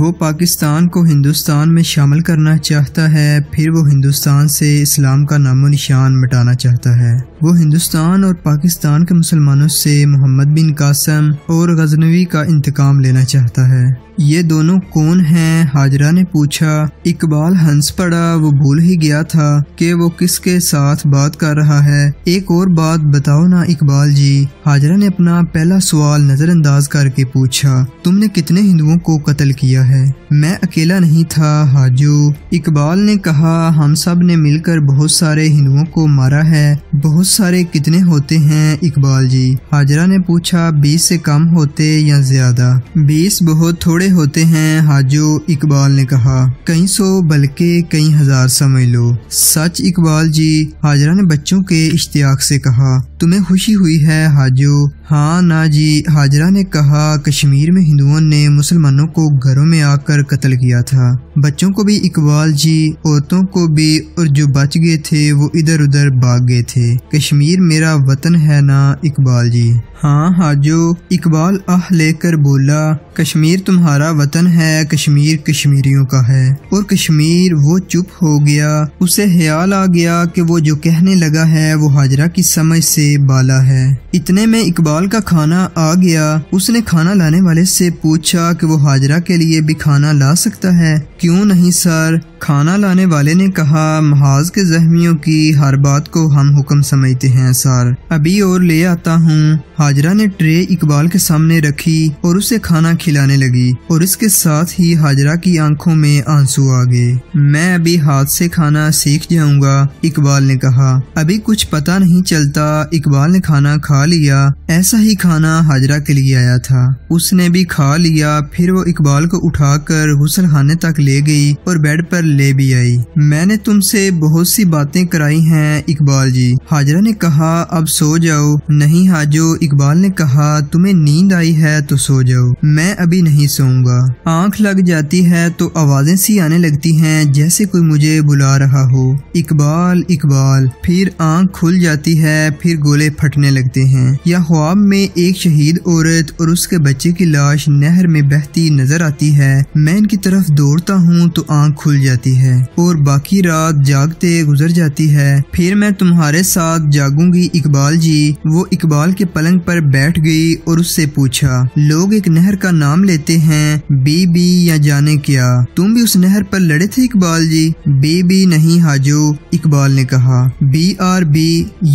वो पाकिस्तान को हिंदुस्तान में शामिल करना चाहता है, फिर वो हिंदुस्तान से इस्लाम का नामो निशान मिटाना चाहता है। वो हिंदुस्तान और पाकिस्तान के मुसलमानों से मोहम्मद बिन कासिम और गजनवी का इंतकाम लेना चाहता है। ये दोनों कौन हैं? हाजरा ने पूछा। इकबाल हंस पड़ा। वो भूल ही गया था कि वो किसके साथ बात कर रहा है। एक और बात बताओ ना इकबाल जी, हाजरा ने अपना पहला सवाल नजरअंदाज करके पूछा, तुमने कितने हिंदुओं को कत्ल किया है? मैं अकेला नहीं था हाजो। इकबाल ने कहा, हम सब ने मिलकर बहुत सारे हिंदुओं को मारा है। बहुत सारे कितने होते हैं इकबाल जी? हाजरा ने पूछा। बीस से कम होते या ज्यादा? बीस बहुत थोड़े होते हैं हाजो। इकबाल ने कहा, कई सौ बल्कि कई हजार समझ लो। सच इकबाल जी? हाजरा ने बच्चों के इश्तियाक से कहा। तुम्हें खुशी हुई है हाजो? हाँ ना जी, हाजरा ने कहा। कश्मीर में हिंदुओं ने मुसलमानों को घरों में आकर कत्ल किया था, बच्चों को भी इकबाल जी, औरतों को भी, और जो बच गए थे वो इधर उधर भाग गए थे। कश्मीर मेरा वतन है ना इकबाल जी? हाँ हाजो, इकबाल आह लेकर बोला, कश्मीर तुम्हारा वतन है, कश्मीर कश्मीरियों का है। और कश्मीर, वो चुप हो गया। उसे ख्याल आ गया कि वो जो कहने लगा है वो हाजरा की समझ से बाला है। इतने में इकबाल का खाना आ गया। उसने खाना लाने वाले से पूछा कि वो हाजरा के लिए भी खाना ला सकता है। क्यों नहीं सर, खाना लाने वाले ने कहा, महाज के जख्मियों की हर बात को हम हुक्म समझते हैं सर, अभी और ले आता हूँ। हाजरा ने ट्रे इकबाल के सामने रखी और उसे खाना खिलाने लगी और इसके साथ ही हाजरा की आंखों में आंसू आ गए। मैं अभी हाथ से खाना सीख जाऊंगा, इकबाल ने कहा। अभी कुछ पता नहीं चलता। इकबाल ने खाना खा लिया। ऐसा ही खाना हाजरा के लिए आया था, उसने भी खा लिया। फिर वो इकबाल को उठाकर गुसलखाने तक ले गई और बेड पर ले भी आई। मैंने तुमसे बहुत सी बातें कराई हैं इकबाल जी, हाजरा ने कहा। अब सो जाओ। नहीं हाजो, इकबाल ने कहा, तुम्हें नींद आई है तो सो जाओ, मैं अभी नहीं सोऊंगा। आंख लग जाती है तो आवाजें सी आने लगती हैं, जैसे कोई मुझे बुला रहा हो, इकबाल इकबाल। फिर आंख खुल जाती है, फिर गोले फटने लगते हैं। या ख्वाब में एक शहीद औरत और उसके बच्चे की लाश नहर में बहती नजर आती है। मैं इनकी तरफ दौड़ता हूँ तो आंख खुल जाती है और बाकी रात जागते गुजर जाती है। फिर मैं तुम्हारे साथ जागूंगी इकबाल जी। वो इकबाल के पलंग पर बैठ गई और उससे पूछा, लोग एक नहर का नाम लेते हैं, बीबी या जाने क्या, तुम भी उस नहर पर लड़े थे इकबाल जी? बीबी नहीं हाजो, इकबाल ने कहा, बी आर बी,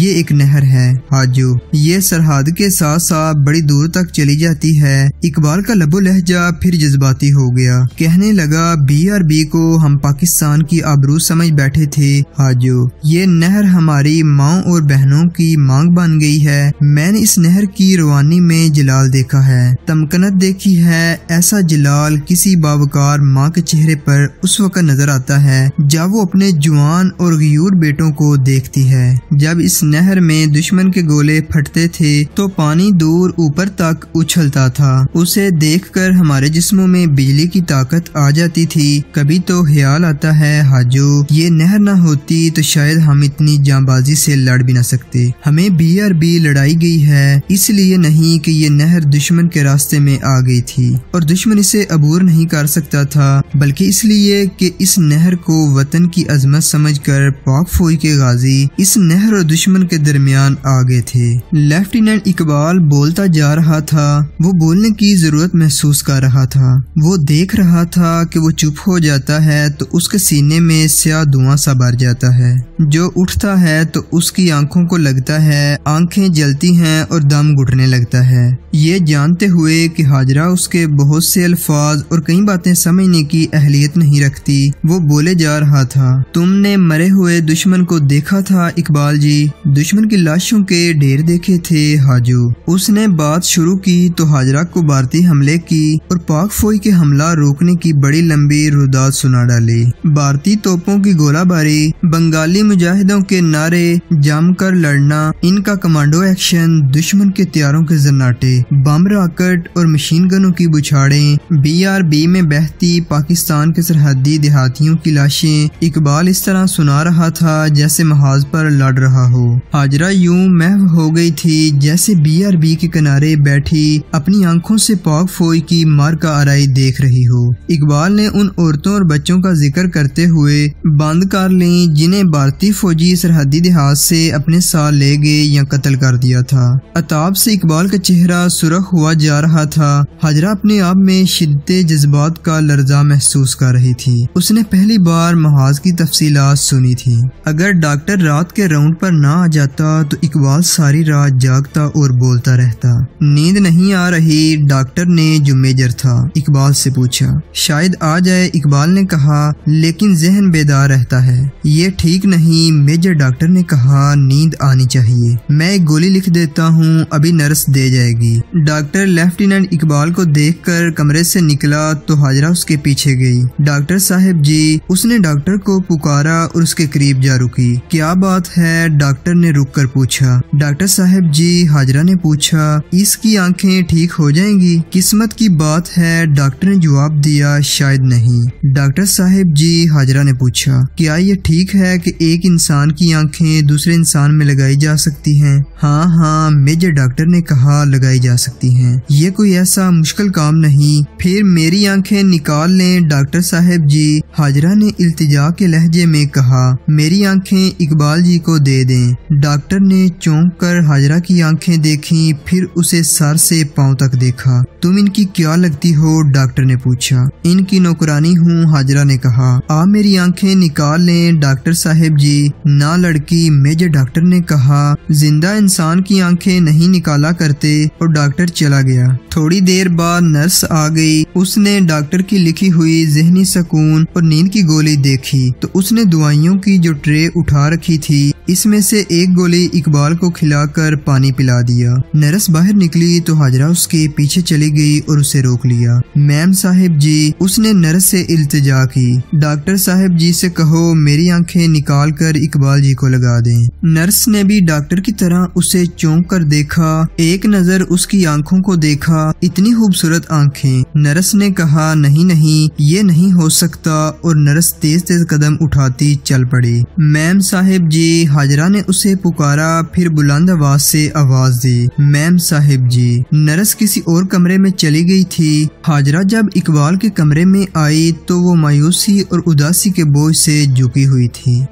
ये एक नहर है हाजो, ये सरहद के साथ साथ बड़ी दूर तक चली जाती है। इकबाल का लबो लहजा फिर जज्बाती हो गया, कहने लगा, बी आर बी को हम पाकिस्तान की आबरू समझ बैठे थे हाजो, ये नहर हमारी माँ और बहनों की मांग बन गई है। मैंने इस नहर की रवानी में जलाल देखा है, तमकनत देखी है। ऐसा जलाल किसी बावकार माँ के चेहरे पर उस वक्त नजर आता है जब वो अपने जुआन और गयूर बेटों को देखती है। जब इस नहर में दुश्मन के गोले फटते थे तो पानी दूर ऊपर तक उछलता था, उसे देखकर हमारे जिस्मों में बिजली की ताकत आ जाती थी। कभी तो ख्याल आता है हाजो, ये नहर ना होती तो शायद हम इतनी जांबाजी से लड़ भी ना सकते। हमें बी आर बी लड़ाई गई है, इसलिए नहीं कि ये नहर दुश्मन के रास्ते में आ गई थी और दुश्मन इसे अबूर नहीं कर सकता था, बल्कि इसलिए कि इस नहर को वतन की अजमत समझकर पाक फौज के गाजी इस नहर और दुश्मन के दरमियान आ गए थे। लेफ्टिनेंट इकबाल बोलता जा रहा था, वो बोलने की जरूरत महसूस कर रहा था। वो देख रहा था कि वो चुप हो जाता है तो उसके सीने में स्याह धुआं सा भर जाता है। जो उठता है तो उसकी आंखों को लगता है, आंखें जलती हैं और दम घुटने लगता है। ये जानते हुए कि हाजरा उसके बहुत से अल्फाज और कई बातें समझने की अहलियत नहीं रखती, वो बोले जा रहा था, तुमने मरे हुए दुश्मन को देखा था इकबाल जी, दुश्मन की लाशों के ढेर देखे थे हाजो। उसने बात शुरू की तो हाजरा को भारतीय हमले की और पाक फौज के हमला रोकने की बड़ी लंबी रुदाद सुना डाली। भारतीय तोपों की गोलाबारी, बंगाली मुजाहिदों के नारे, जमकर लड़ना, इनका कमांडो एक्शन, दुश्मन के हथियारों के जन्नाटे, बम राकेट और मशीन गनों की बुछाड़ें, बी आर बी में बहती पाकिस्तान के सरहदी देहातियों की लाशें। इकबाल इस तरह सुना रहा था जैसे महाज पर लड़ रहा हो। हाजरा यूं महव हो गई थी जैसे बी आर बी के किनारे बैठी अपनी आंखों से पाक फौज की मार का आराई देख रही हो। इकबाल ने उन औरतों और बच्चों का जिक्र करते हुए, बंद कर लें जिन्हें भारतीय फौजी सरहदी देहात से अपने साथ ले गए या कत्ल कर दिया था। अताब से इकबाल का चेहरा सुर्ख हुआ जा रहा था। हाजरा अपने आप में शिद्दत जज्बात का लर्जा महसूस कर रही थी। उसने पहली बार महाज की तफसीलात सुनी थी। अगर डॉक्टर रात के राउंड पर ना आ जाता तो इकबाल सारी रात जागता और बोलता रहता। नींद नहीं आ रही, डॉक्टर ने जो मेजर था इकबाल से पूछा। शायद आ जाए, इकबाल ने कहा, लेकिन जहन बेदार रहता है। ये ठीक नहीं, मेजर डॉक्टर ने कहा, नींद आनी चाहिए। मैं एक गोली लिख देता हूँ, अभी नर्स दे जाएगी। डॉक्टर लेफ्टिनेंट इकबाल को देखकर कमरे से निकला तो हाजरा उसके पीछे गई। डॉक्टर साहब जी, उसने डॉक्टर को पुकारा और उसके करीब जा रुकी। क्या बात है, डॉक्टर ने रुक कर पूछा। डॉक्टर साहब साहब जी, हाजरा ने पूछा, इसकी आंखें ठीक हो जाएंगी? किस्मत की बात है, डॉक्टर ने जवाब दिया, शायद नहीं। डॉक्टर साहब जी, हाजरा ने पूछा, क्या ये ठीक है कि एक इंसान की आंखें दूसरे इंसान में लगाई जा सकती हैं? हाँ हाँ, मेजर डॉक्टर ने कहा, लगाई जा सकती हैं। ये कोई ऐसा मुश्किल काम नहीं। फिर मेरी आंखें निकाल लें डॉक्टर साहब जी, हाजरा ने इल्तिजा के लहजे में कहा। मेरी आंखें इकबाल जी को दे दें। डॉक्टर ने चौंक कर हाजरा की आंखें देखी, फिर उसे सर से पांव तक देखा। तुम इनकी क्या लगती हो? डॉक्टर ने पूछा। इनकी नौकरानी हूँ, हाजरा ने कहा। आप मेरी आंखें निकाल लें डॉक्टर साहब जी। ना लड़की, मेजर डॉक्टर ने कहा, जिंदा इंसान की आंखें नहीं निकाला करते। और डॉक्टर चला गया। थोड़ी देर बाद नर्स आ गई। उसने डॉक्टर की लिखी हुई जहनी सुकून और नींद की गोली देखी तो उसने दवाइयों की जो ट्रे उठा रखी थी, इसमें से एक गोली इकबाल को खिलाकर पानी पिला दिया। नर्स बाहर निकली तो हाजरा उसके पीछे चली गई और उसे रोक लिया। मैम साहब जी, उसने नर्स से इल्तिजा की, डॉक्टर साहब जी से कहो मेरी आंखें निकाल कर इकबाल जी को लगा दें। नर्स ने भी डॉक्टर की तरह उसे चौंक कर देखा, एक नजर उसकी आंखों को देखा, इतनी खूबसूरत आंखें। नर्स ने कहा, नहीं नहीं, ये नहीं हो सकता। और नर्स तेज तेज कदम उठाती चल पड़ी। मैम साहब जी, हाजरा ने उसे पुकारा, फिर बुलंद आवाज से आवाज दी, मैम साहिब जी। नर्स किसी और कमरे में चली गई थी। हाजरा जब इकबाल के कमरे में आई तो वो मायूसी और उदासी के बोझ से झुकी हुई थी।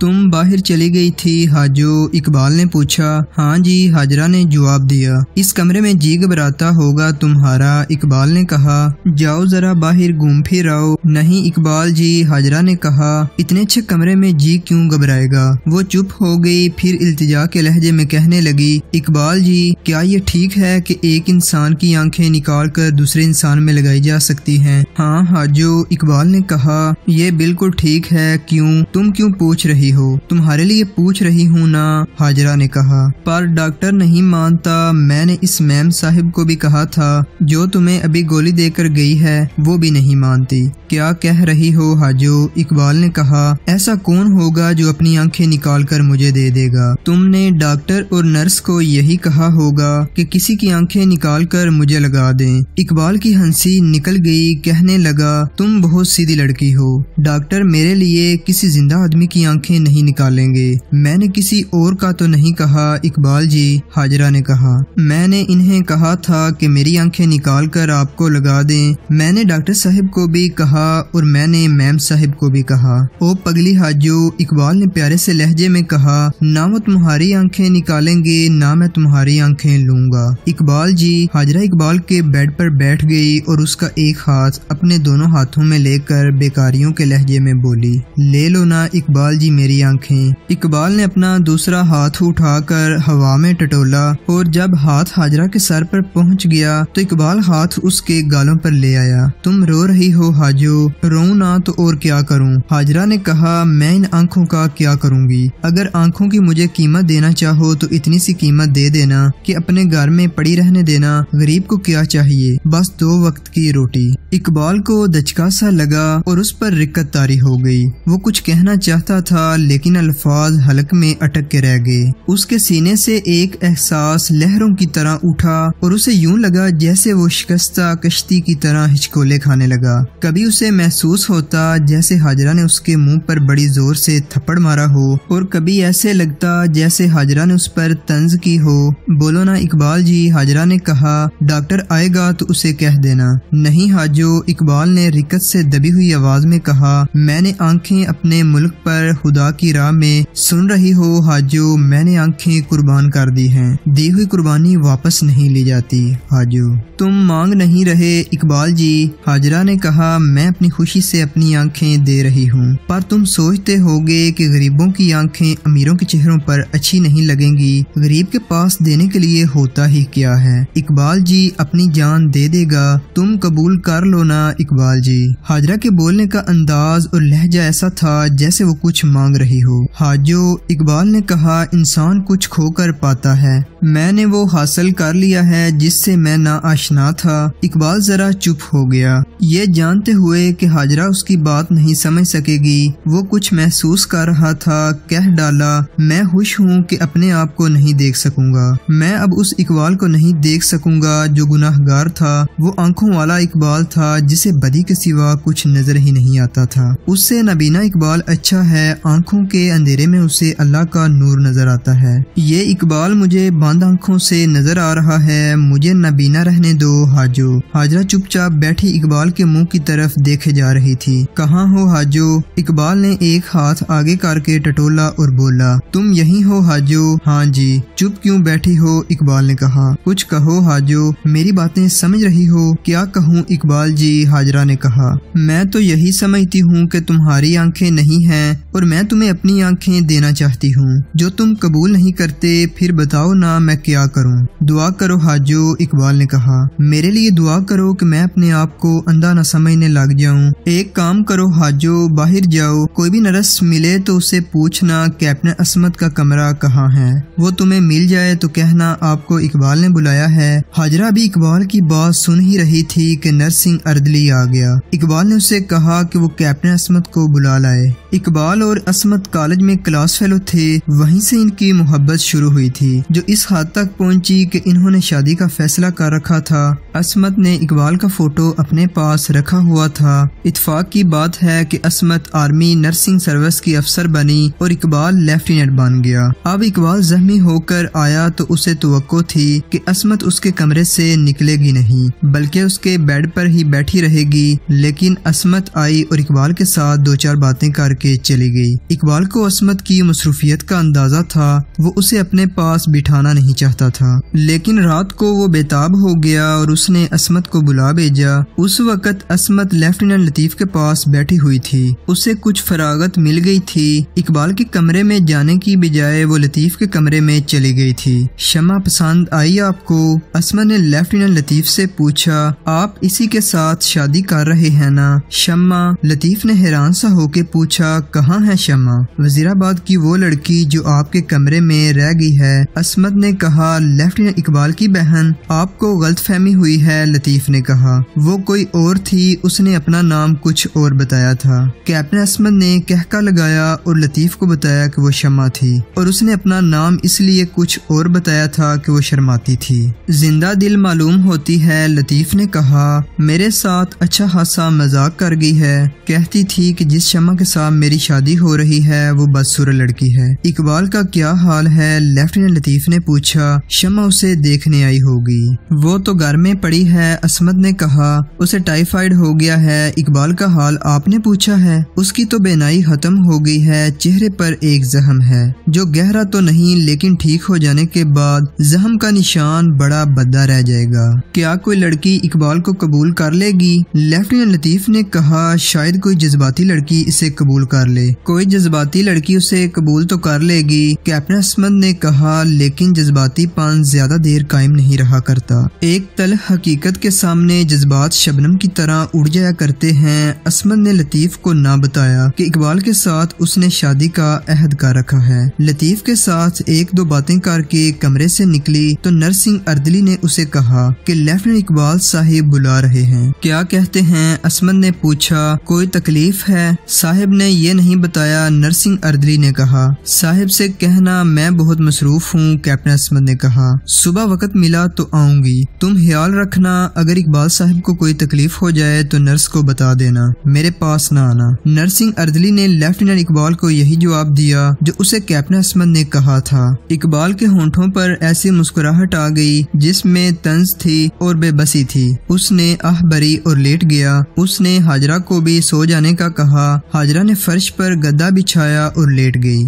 तुम बाहर चली गई थी हाजो? इकबाल ने पूछा। हाँ जी, हाजरा ने जवाब दिया। इस कमरे में जी घबराता होगा तुम्हारा, इकबाल ने कहा। जाओ जरा बाहर घूम फिर आओ। नहीं इकबाल जी, हाजरा ने कहा, इतने अच्छे कमरे में जी क्यों घबराएगा। वो चुप हो गई, फिर इल्तिजा के लहजे में कहने लगी, इकबाल जी, क्या ये ठीक है कि एक इंसान की आंखें निकाल कर दूसरे इंसान में लगाई जा सकती है? हाँ हाजो, इकबाल ने कहा, ये बिल्कुल ठीक है। क्यों, तुम क्यों पूछ रही हो? तुम्हारे लिए पूछ रही हूँ ना, हाजरा ने कहा। पर डॉक्टर नहीं मानता। मैंने इस मैम साहिब को भी कहा था, जो तुम्हें अभी गोली देकर गई है, वो भी नहीं मानती। क्या कह रही हो हाजो? इकबाल ने कहा। ऐसा कौन होगा जो अपनी आंखें निकाल कर मुझे दे देगा? तुमने डॉक्टर और नर्स को यही कहा होगा कि किसी की आंखें निकाल कर मुझे लगा दें। इकबाल की हंसी निकल गई, कहने लगा, तुम बहुत सीधी लड़की हो। डॉक्टर मेरे लिए किसी जिंदा आदमी की आंखें नहीं निकालेंगे। मैंने किसी और का तो नहीं कहा इकबाल जी, हाजरा ने कहा। मैंने इन्हें कहा था कि मेरी आंखें निकाल कर आपको लगा दें। मैंने डॉक्टर साहब को भी कहा और मैंने मैम साहब को भी कहा। ओ पगली हाजो, इकबाल ने प्यारे से लहजे में कहा, ना वो तुम्हारी आंखें निकालेंगे, ना मैं तुम्हारी आंखें लूंगा इकबाल जी। हाजरा इकबाल के बेड पर बैठ गई और उसका एक हाथ अपने दोनों हाथों में लेकर बेकारियों के लहजे में बोली, ले लो ना इकबाल जी मेरी आंखें। इकबाल ने अपना दूसरा हाथ उठाकर हवा में टटोला और जब हाथ हाजरा के सर पर पहुंच गया तो इकबाल हाथ उसके गालों पर ले आया। तुम रो रही हो हाजो? रोऊं ना तो और क्या करूं? हाजरा ने कहा। मैं इन आंखों का क्या करूंगी? अगर आंखों की मुझे कीमत देना चाहो तो इतनी सी कीमत दे देना कि अपने घर में पड़ी रहने देना। गरीब को क्या चाहिए, बस दो वक्त की रोटी। इकबाल को दचका सा लगा और उस पर रिक्कत तारी हो गई। वो कुछ कहना चाहता था लेकिन अल्फाज हलक में अटक के रह गए। उसके सीने से एक एहसास लहरों की तरह उठा और उसे यूं लगा जैसे वो शिकस्ता कश्ती की तरह हिचकोले खाने लगा। कभी उसे महसूस होता जैसे हाजरा ने उसके मुंह पर बड़ी जोर से थप्पड़ मारा हो और कभी ऐसे लगता जैसे हाजरा ने उस पर तंज की हो। बोलो ना इकबाल जी, हाजरा ने कहा। डॉक्टर आएगा तो उसे कह देना। नहीं हाजो, इकबाल ने रिकत से दबी हुई आवाज में कहा। मैंने आंखें अपने मुल्क पर खुदा की राह में, सुन रही हो हाजो, मैंने आंखें कुर्बान कर दी हैं। दी हुई कुर्बानी वापस नहीं ली जाती हाजो। तुम मांग नहीं रहे इकबाल जी, हाजरा ने कहा। मैं अपनी खुशी से अपनी आंखें दे रही हूँ, पर तुम सोचते होगे कि गरीबों की आंखें अमीरों के चेहरों पर अच्छी नहीं लगेंगी। गरीब के पास देने के लिए होता ही क्या है। इकबाल जी अपनी जान दे देगा, तुम कबूल कर लो ना इकबाल जी। हाजरा के बोलने का अंदाज और लहजा ऐसा था जैसे वो कुछ मांग रही हो। हाजो, इकबाल ने कहा, इंसान कुछ खोकर पाता है। मैंने वो हासिल कर लिया है जिससे मैं ना आशना था। इकबाल जरा चुप हो गया, ये जानते हुए कि हाजरा उसकी बात नहीं समझ सकेगी। वो कुछ महसूस कर रहा था, कह डाला, मैं खुश हूँ कि अपने आप को नहीं देख सकूंगा। मैं अब उस इकबाल को नहीं देख सकूंगा जो गुनाहगार था। वो आंखों वाला इकबाल था जिसे बदी के सिवा कुछ नजर ही नहीं आता था। उससे नबीना इकबाल अच्छा है, आंखों के अंधेरे में उसे अल्लाह का नूर नजर आता है। ये इकबाल मुझे बंद आंखों से नजर आ रहा है, मुझे नबीना रहने दो हाजो। हाजरा चुपचाप बैठी इकबाल के मुंह की तरफ देखे जा रही थी। कहाँ हो हाजो? इकबाल ने एक हाथ आगे करके टटोला और बोला, तुम यही हो हाजो? हाँ जी। चुप क्यों बैठी हो? इकबाल ने कहा। कुछ कहो हाजो, मेरी बातें समझ रही हो? क्या कहूँ इकबाल जी, हाजरा ने कहा, मैं तो यही समझती हूँ कि तुम्हारी आंखें नहीं हैं और मैं तुम्हें अपनी आंखें देना चाहती हूँ। जो तुम कबूल नहीं करते, फिर बताओ ना मैं क्या करूँ? दुआ करो हाजो, इकबाल ने कहा, मेरे लिए दुआ करो कि मैं अपने आप को अंधा न समझने लग जाऊँ। एक काम करो हाजो, बाहर जाओ, कोई भी नर्स मिले तो उसे पूछना कैप्टन असमत का कमरा कहाँ है। वो तुम्हें मिल जाए तो कहना आपको इकबाल ने बुलाया है। हाजरा भी इकबाल की बात सुन ही रही थी कि नरसिंह अर्दली आ गया। इकबाल ने उससे कहा कि वो कैप्टन असमत को बुला लाए। इकबाल और असमत कॉलेज में क्लास फेलो थे, वहीं से इनकी मोहब्बत शुरू हुई थी जो इस हद तक पहुंची कि इन्होंने शादी का फैसला कर रखा था। असमत ने इकबाल का फोटो अपने पास रखा हुआ था। इत्तेफाक की बात है कि असमत आर्मी नर्सिंग सर्विस की अफसर बनी और इकबाल लेफ्टिनेंट बन गया। अब इकबाल जख्मी होकर आया तो उसे तवक्को थी कि असमत उसके कमरे से निकलेगी नहीं बल्कि उसके बेड पर ही बैठी रहेगी, लेकिन असमत आई और इकबाल के साथ दो चार बातें करके चली गई। इकबाल को असमत की मसरूफियत का अंदाजा था, वो उसे अपने पास बिठाना नहीं चाहता था। लेकिन रात को वो बेताब हो गया और उसने असमत को बुला भेजा। उस वक्त असमत लेफ्टिनेंट लतीफ के पास बैठी हुई थी, उसे कुछ फरागत मिल गई थी। इकबाल के कमरे में जाने की बजाय वो लतीफ के कमरे में चली गई थी। शमा पसंद आई आपको? असमत ने लेफ्टिनेंट लतीफ से पूछा। आप इसी के साथ शादी कर रहे हैं ना शमा? लतीफ ने हैरान सा होके पूछा। कहाँ है शमा? वजीराबाद की वो लड़की जो आपके कमरे में रह गई है, असमत ने कहा। लेफ्टिनेंट इकबाल की बहन? आपको गलतफहमी हुई है, लतीफ ने कहा, वो कोई और थी, उसने अपना नाम कुछ और बताया था। कैप्टन असमत ने कहका लगाया और लतीफ को बताया कि वो शमा थी और उसने अपना नाम इसलिए कुछ और बताया था कि वो शर्माती थी। जिंदा दिल मालूम होती है, लतीफ ने कहा, मेरे साथ अच्छा खासा मजाक कर गई है, कहती थी कि जिस शमा के साथ मेरी शादी हो रही है वो बदसूरत लड़की है। इकबाल का क्या हाल है? लेफ्टिनेंट लतीफ ने पूछा। शमा उसे देखने आई होगी, वो तो घर में पड़ी है, असमत ने कहा, उसे टाइफाइड हो गया है। इकबाल का हाल आपने पूछा है? उसकी तो बेनाई खत्म हो गई है, चेहरे पर एक जख्म है जो गहरा तो नहीं लेकिन ठीक हो जाने के बाद जख्म का निशान बड़ा भद्दा रह जाएगा। क्या कोई लड़की इकबाल को कबूल कर लेगी? लेफ्टिनेंट लतीफ ने कहा, शायद कोई जज्बाती लड़की इसे कबूल कर ले। कोई जज्बाती लड़की उसे कबूल तो कर लेगी, कैप्टन असमत ने कहा, लेकिन जज्बाती पान ज्यादा देर कायम नहीं रहा करता। एक तल हकीकत के सामने जज्बात शबनम की तरह उड़ जाया करते हैं। असमत ने लतीफ को ना बताया कि इकबाल के साथ उसने शादी का अहद कर रखा है। लतीफ के साथ एक दो बातें करके कमरे से निकली तो नरसिंह अर्दली ने उसे कहा कि लेफ्टिनेंट इकबाल साहिब बुला रहे हैं। क्या कहते हैं? असमत ने पूछा। कोई तकलीफ है? साहिब ने ये नहीं बताया, नरसिंह अर्दली ने कहा। साहिब से कहना मैं बहुत मसरूफ हूँ, कैप्टन असमत ने कहा, सुबह वक्त मिला तो आऊंगी। तुम ख्याल रखना, अगर इकबाल साहब को कोई तकलीफ हो जाए तो नर्स को बता देना, मेरे पास ना आना। नरसिंह अर्दली ने लेफ्टिनेंट इकबाल को यही जवाब दिया जो उसे कैप्टन असमत ने कहा था। इकबाल के होंठों पर ऐसी मुस्कुराहट आ गई जिसमें तंज थी और बेबसी थी। उसने आह भरी और लेट गया। उसने हाजरा को भी सो जाने का कहा। हाजरा ने फर्श पर गद्दा बिछाया और लेट गई।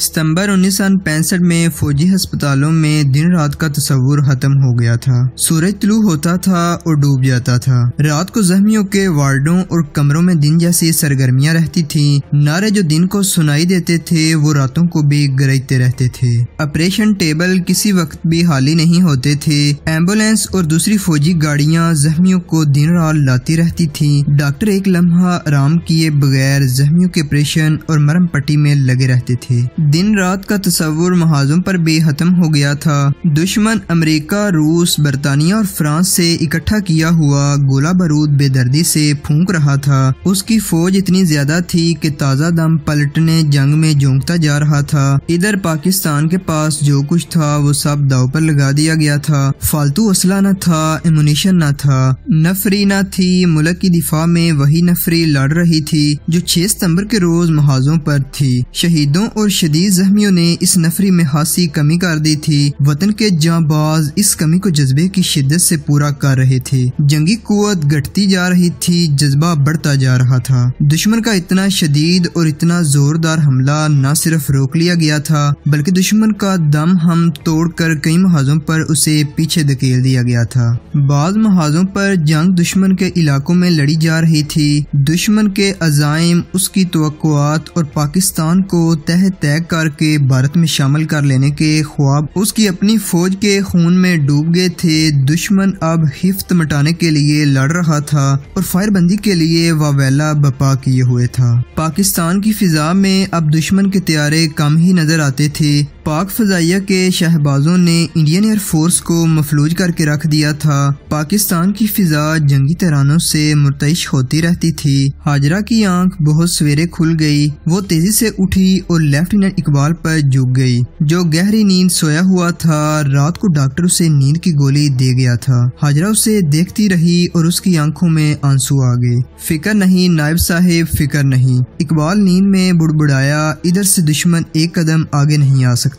सितंबर उन्नीस सौ पैंसठ में फौजी हस्पतालों में दिन रात का तस्वुर खत्म हो गया था। सूरज तलू होता था और डूब जाता था। रात को जख्मियों के वार्डों और कमरों में दिन जैसी सरगर्मियां रहती थीं। नारे जो दिन को सुनाई देते थे वो रातों को भी गरजते रहते थे। ऑपरेशन टेबल किसी वक्त भी खाली नहीं होते थे। एम्बुलेंस और दूसरी फौजी गाड़ियाँ जख्मियों को दिन रात लाती रहती थी। डॉक्टर एक लम्हा आराम किए बगैर जख्मियों के ऑपरेशन और मरहम पट्टी में लगे रहते थे। दिन रात का तस्वुर महाजम पर बेहतम हो गया था। दुश्मन अमेरिका, रूस, बरतानिया और फ्रांस से इकट्ठा किया हुआ गोला बारूद बेदर्दी से फूंक रहा था। उसकी फौज इतनी ज्यादा थी कि ताज़ा दम पलटने जंग में जोंकता जा रहा था। इधर पाकिस्तान के पास जो कुछ था वो सब दाव पर लगा दिया गया था। फालतू असला न था, एमुनिशन न था, नफरी न थी। मुल्क की दिफा में वही नफरी लड़ रही थी जो छह सितम्बर के रोज महाजों पर थी। शहीदों और शदीद जख्मियों ने इस नफरी में हासी कमी कर दी थी। वतन के जांबाज इस कमी को जज्बे की शिद्दत से पूरा कर रहे थे। जंगी कुव्वत घटती जा रही थी, जज्बा बढ़ता जा रहा था। दुश्मन का इतना शदीद और इतना जोरदार हमला न सिर्फ रोक लिया गया था बल्कि दुश्मन का दम हम तोड़ कर कई महाजों पर उसे पीछे धकेल दिया गया था। बाज महाजों पर जंग दुश्मन के इलाकों में लड़ी जा रही थी। दुश्मन के अजाइम, उसकी तवक्कुआत और पाकिस्तान को तह तय करके भारत में शामिल कर लेने के ख्वाब उसकी अपनी फौज के खून में डूब गए थे। दुश्मन अब हिफ्त मटाने के लिए लड़ रहा था और फायरबंदी के लिए वावेला बपा किए हुए था। पाकिस्तान की फिजा में अब दुश्मन के त्यारे कम ही नजर आते थे। पाक फजैया के शहबाजों ने इंडियन एयरफोर्स को मफलूज करके रख दिया था। पाकिस्तान की फिजा जंगी तरानों से मुर्तइश होती रहती थी। हाजरा की आंख बहुत सवेरे खुल गई। वो तेजी से उठी और लेफ्टिनेंट इकबाल पर झुक गई जो गहरी नींद सोया हुआ था। रात को डॉक्टर उसे नींद की गोली दे गया था। हाजरा उसे देखती रही और उसकी आंखों में आंसू आ गए। फिक्र नहीं नायब साहेब, फिक्र नहीं। इकबाल नींद में बुड़बुड़ाया। इधर से दुश्मन एक कदम आगे नहीं आ सकता।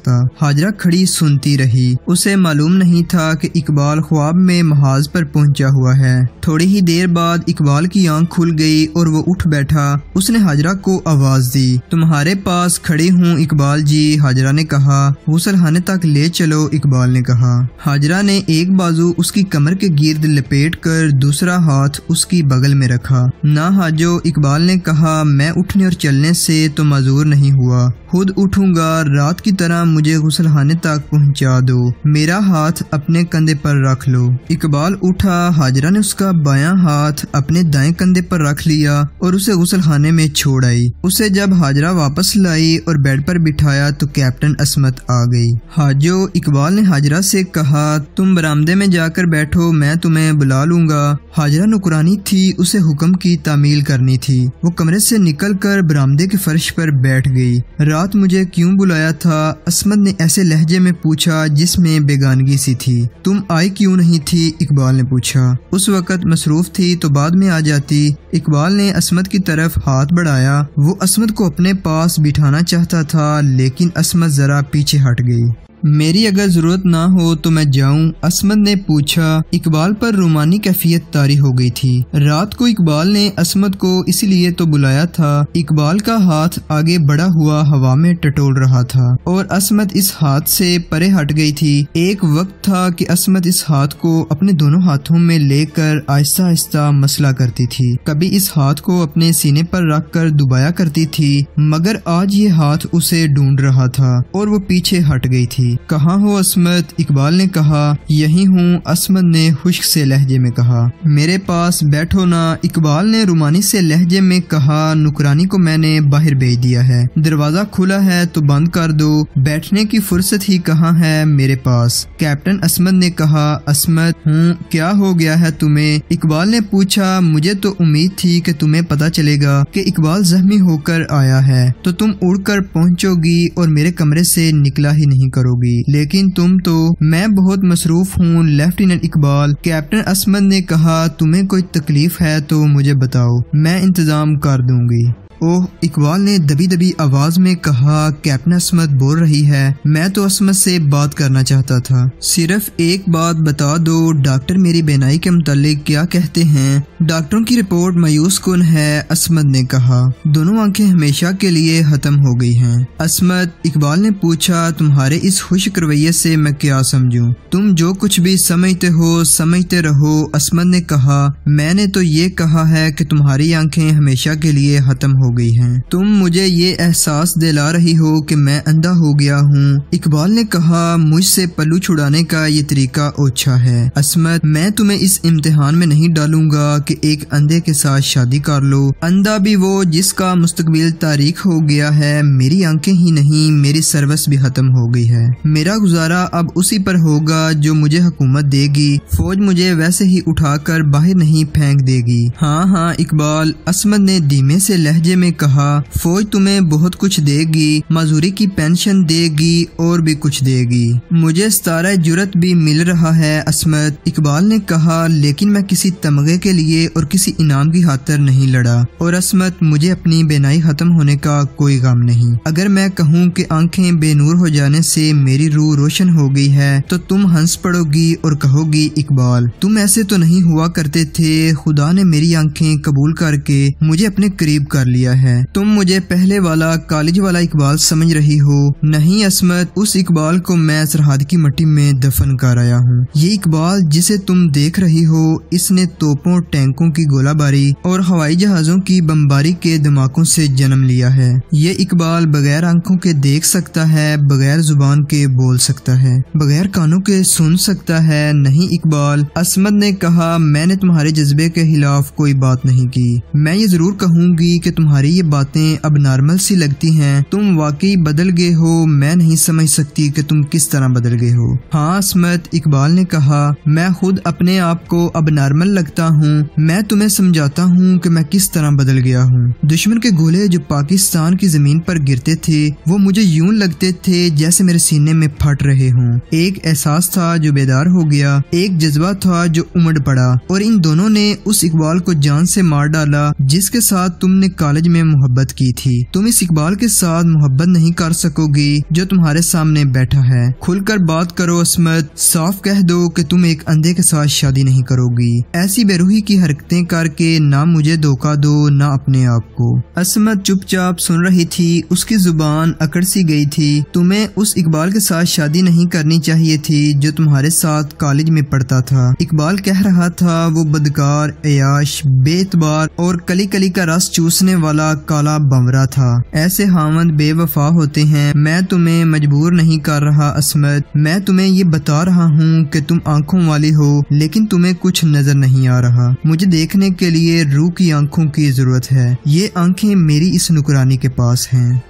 हाजरा खड़ी सुनती रही। उसे मालूम नहीं था कि इकबाल ख्वाब में महाज पर पहुंचा हुआ है। थोड़ी ही देर बाद इकबाल की आंख खुल गई और वो उठ बैठा। उसने हाजरा को आवाज दी, तुम्हारे पास खड़ी हूँ इकबाल जी। हाजरा ने कहा, गुसलखाने तक ले चलो। इकबाल ने कहा। हाजरा ने एक बाजू उसकी कमर के गिर्द लपेट कर दूसरा हाथ उसकी बगल में रखा। ना हाजो, इकबाल ने कहा, मैं उठने और चलने से तो माजूर नहीं हुआ, खुद उठूंगा। रात की तरह मुझे गुसलखाने तक पहुंचा दो, मेरा हाथ अपने कंधे पर रख लो। इकबाल उठा। हाजरा ने उसका बायां हाथ अपने दाएं कंधे पर रख लिया और उसे गुसलखाने में छोड़ आई। उसे जब हाजरा वापस लाई और बेड पर बिठाया तो कैप्टन असमत आ गई। हाजो, इकबाल ने हाजरा से कहा, तुम बरामदे में जाकर बैठो, मैं तुम्हें बुला लूंगा। हाजरा नुकरानी थी, उसे हुक्म की तामील करनी थी। वो कमरे से निकल कर बरामदे के फर्श पर बैठ गई। रात मुझे क्यों बुलाया था? असमत ने ऐसे लहजे में पूछा जिसमें बेगानगी सी थी। तुम आई क्यों नहीं थी? इकबाल ने पूछा। उस वक्त मसरूफ थी तो बाद में आ जाती। इकबाल ने असमत की तरफ हाथ बढ़ाया। वो असमत को अपने पास बिठाना चाहता था लेकिन असमत जरा पीछे हट गई। मेरी अगर जरूरत ना हो तो मैं जाऊं? असमत ने पूछा। इकबाल पर रूमानी कैफियत तारी हो गई थी। रात को इकबाल ने असमत को इसीलिए तो बुलाया था। इकबाल का हाथ आगे बढ़ा हुआ हवा में टटोल रहा था और असमत इस हाथ से परे हट गई थी। एक वक्त था कि असमत इस हाथ को अपने दोनों हाथों में लेकर आहिस्ता आहिस्ता मसला करती थी। कभी इस हाथ को अपने सीने पर रख कर दुबाया करती थी, मगर आज ये हाथ उसे ढूंढ रहा था और वो पीछे हट गई थी। कहाँ हो असमत? इकबाल ने कहा। यही हूँ, असमत ने खुश्क से लहजे में कहा। मेरे पास बैठो ना, इकबाल ने रुमानी से लहजे में कहा। नुकरानी को मैंने बाहर भेज दिया है, दरवाजा खुला है तो बंद कर दो। बैठने की फुर्सत ही कहाँ है मेरे पास, कैप्टन असमत ने कहा। असमत हूँ, क्या हो गया है तुम्हें? इकबाल ने पूछा। मुझे तो उम्मीद थी कि तुम्हें पता चलेगा कि इकबाल जख्मी होकर आया है तो तुम उड़ कर पहुँचोगी और मेरे कमरे से निकला ही नहीं करोगी, लेकिन तुम तो। मैं बहुत मसरूफ हूँ लेफ्टिनेंट इकबाल, कैप्टन असमत ने कहा। तुम्हें कोई तकलीफ है तो मुझे बताओ, मैं इंतजाम कर दूंगी। ओह, इकबाल ने दबी दबी आवाज में कहा। कैप्टन असमत बोल रही है। मैं तो असमत से बात करना चाहता था। सिर्फ एक बात बता दो, डॉक्टर मेरी बेनाई के मुतालिक क्या कहते हैं? डॉक्टरों की रिपोर्ट मायूसकुन है, असमत ने कहा। दोनों आंखें हमेशा के लिए खत्म हो गई हैं। असमत, इकबाल ने पूछा, तुम्हारे इस खुश्क रवैये से मैं क्या समझूं? तुम जो कुछ भी समझते हो समझते रहो, असमत ने कहा। मैंने तो ये कहा है कि तुम्हारी आंखें हमेशा के लिए खत्म हो गई हैं। तुम मुझे ये एहसास दिला रही हो कि मैं अंधा हो गया हूँ, इकबाल ने कहा। मुझसे पल्लू छुड़ाने का ये तरीका ओछा है असमत। मैं तुम्हें इस इम्तिहान में नहीं डालूंगा कि एक अंधे के साथ शादी कर लो। अंधा भी वो जिसका मुस्तकबिल तारीख हो गया है। मेरी आंखें ही नहीं, मेरी सर्विस भी खत्म हो गई है। मेरा गुजारा अब उसी पर होगा जो मुझे हुकूमत देगी। फौज मुझे वैसे ही उठाकर बाहर नहीं फेंक देगी। हाँ हाँ इकबाल, असमत ने धीमे से लहजे में कहा, फौज तुम्हें बहुत कुछ देगी, माजूरी की पेंशन देगी और भी कुछ देगी। मुझे सतारा जुरत भी मिल रहा है असमत, इकबाल ने कहा, लेकिन मैं किसी तमगे के लिए और किसी इनाम की खातिर नहीं लड़ा। और असमत, मुझे अपनी बेनाई खत्म होने का कोई गम नहीं। अगर मैं कहूँ कि आंखें बेनूर हो जाने से मेरी रूह रोशन हो गई है तो तुम हंस पड़ोगी और कहोगी, इकबाल तुम ऐसे तो नहीं हुआ करते थे, खुदा ने मेरी आंखें कबूल करके मुझे अपने करीब कर लिया है। तुम मुझे पहले वाला कॉलेज वाला इकबाल समझ रही हो। नहीं असमत, उस इकबाल को मैं सरहद की मट्टी में दफन कर आया हूँ। ये इकबाल जिसे तुम देख रही हो, इसने तोपों, टैंकों की गोलाबारी और हवाई जहाजों की बमबारी के धमाकों से जन्म लिया है। ये इकबाल बगैर आंखों के देख सकता है, बगैर जुबान के बोल सकता है, बगैर कानों के सुन सकता है। नहीं इकबाल, असमत ने कहा, मैंने तुम्हारे जज्बे के खिलाफ कोई बात नहीं की। मैं ये जरूर कहूँगी कि तुम्हारी ये बातें अब नॉर्मल सी लगती हैं। तुम वाकई बदल गए हो। मैं नहीं समझ सकती कि तुम किस तरह बदल गए हो। हाँ असमत, इकबाल ने कहा, मैं खुद अपने आप को अब नॉर्मल लगता हूँ। मैं तुम्हें समझाता हूँ कि मैं किस तरह बदल गया हूँ। दुश्मन के गोले जो पाकिस्तान की जमीन पर गिरते थे वो मुझे यूं लगते थे जैसे मेरे सीने में फट रहे हों। एक एहसास था जो बेदार हो गया, एक जज्बा था जो उमड़ पड़ा, और इन दोनों ने उस इकबाल को जान से मार डाला जिसके साथ तुमने कॉलेज में मोहब्बत की थी। तुम इस इकबाल के साथ मोहब्बत नहीं कर सकोगी जो तुम्हारे सामने बैठा है। खुलकर बात करो असमत, साफ कह दो कि तुम एक अंधे के साथ शादी नहीं करोगी। ऐसी बेरूही की हरकतें करके ना मुझे धोखा दो ना अपने आप को। असमत चुपचाप सुन रही थी, उसकी जुबान अकड़ सी गई थी। तुम्हें उस इकबाल के साथ शादी नहीं करनी चाहिए थी जो तुम्हारे साथ कॉलेज में पढ़ता था। इकबाल कह रहा था, वो बदकार, अयाश, बेतबार और कली कली का रस चूसने वाला काला बंवरा था। ऐसे हावंद बेवफा होते हैं। मैं तुम्हें मजबूर नहीं कर रहा असमत, मैं तुम्हें ये बता रहा हूँ कि तुम आंखों वाली हो, लेकिन तुम्हें कुछ नजर नहीं आ रहा। मुझे देखने के लिए रूह की आंखों की जरूरत है। ये आंखें मेरी इस नुकरानी के पास हैं।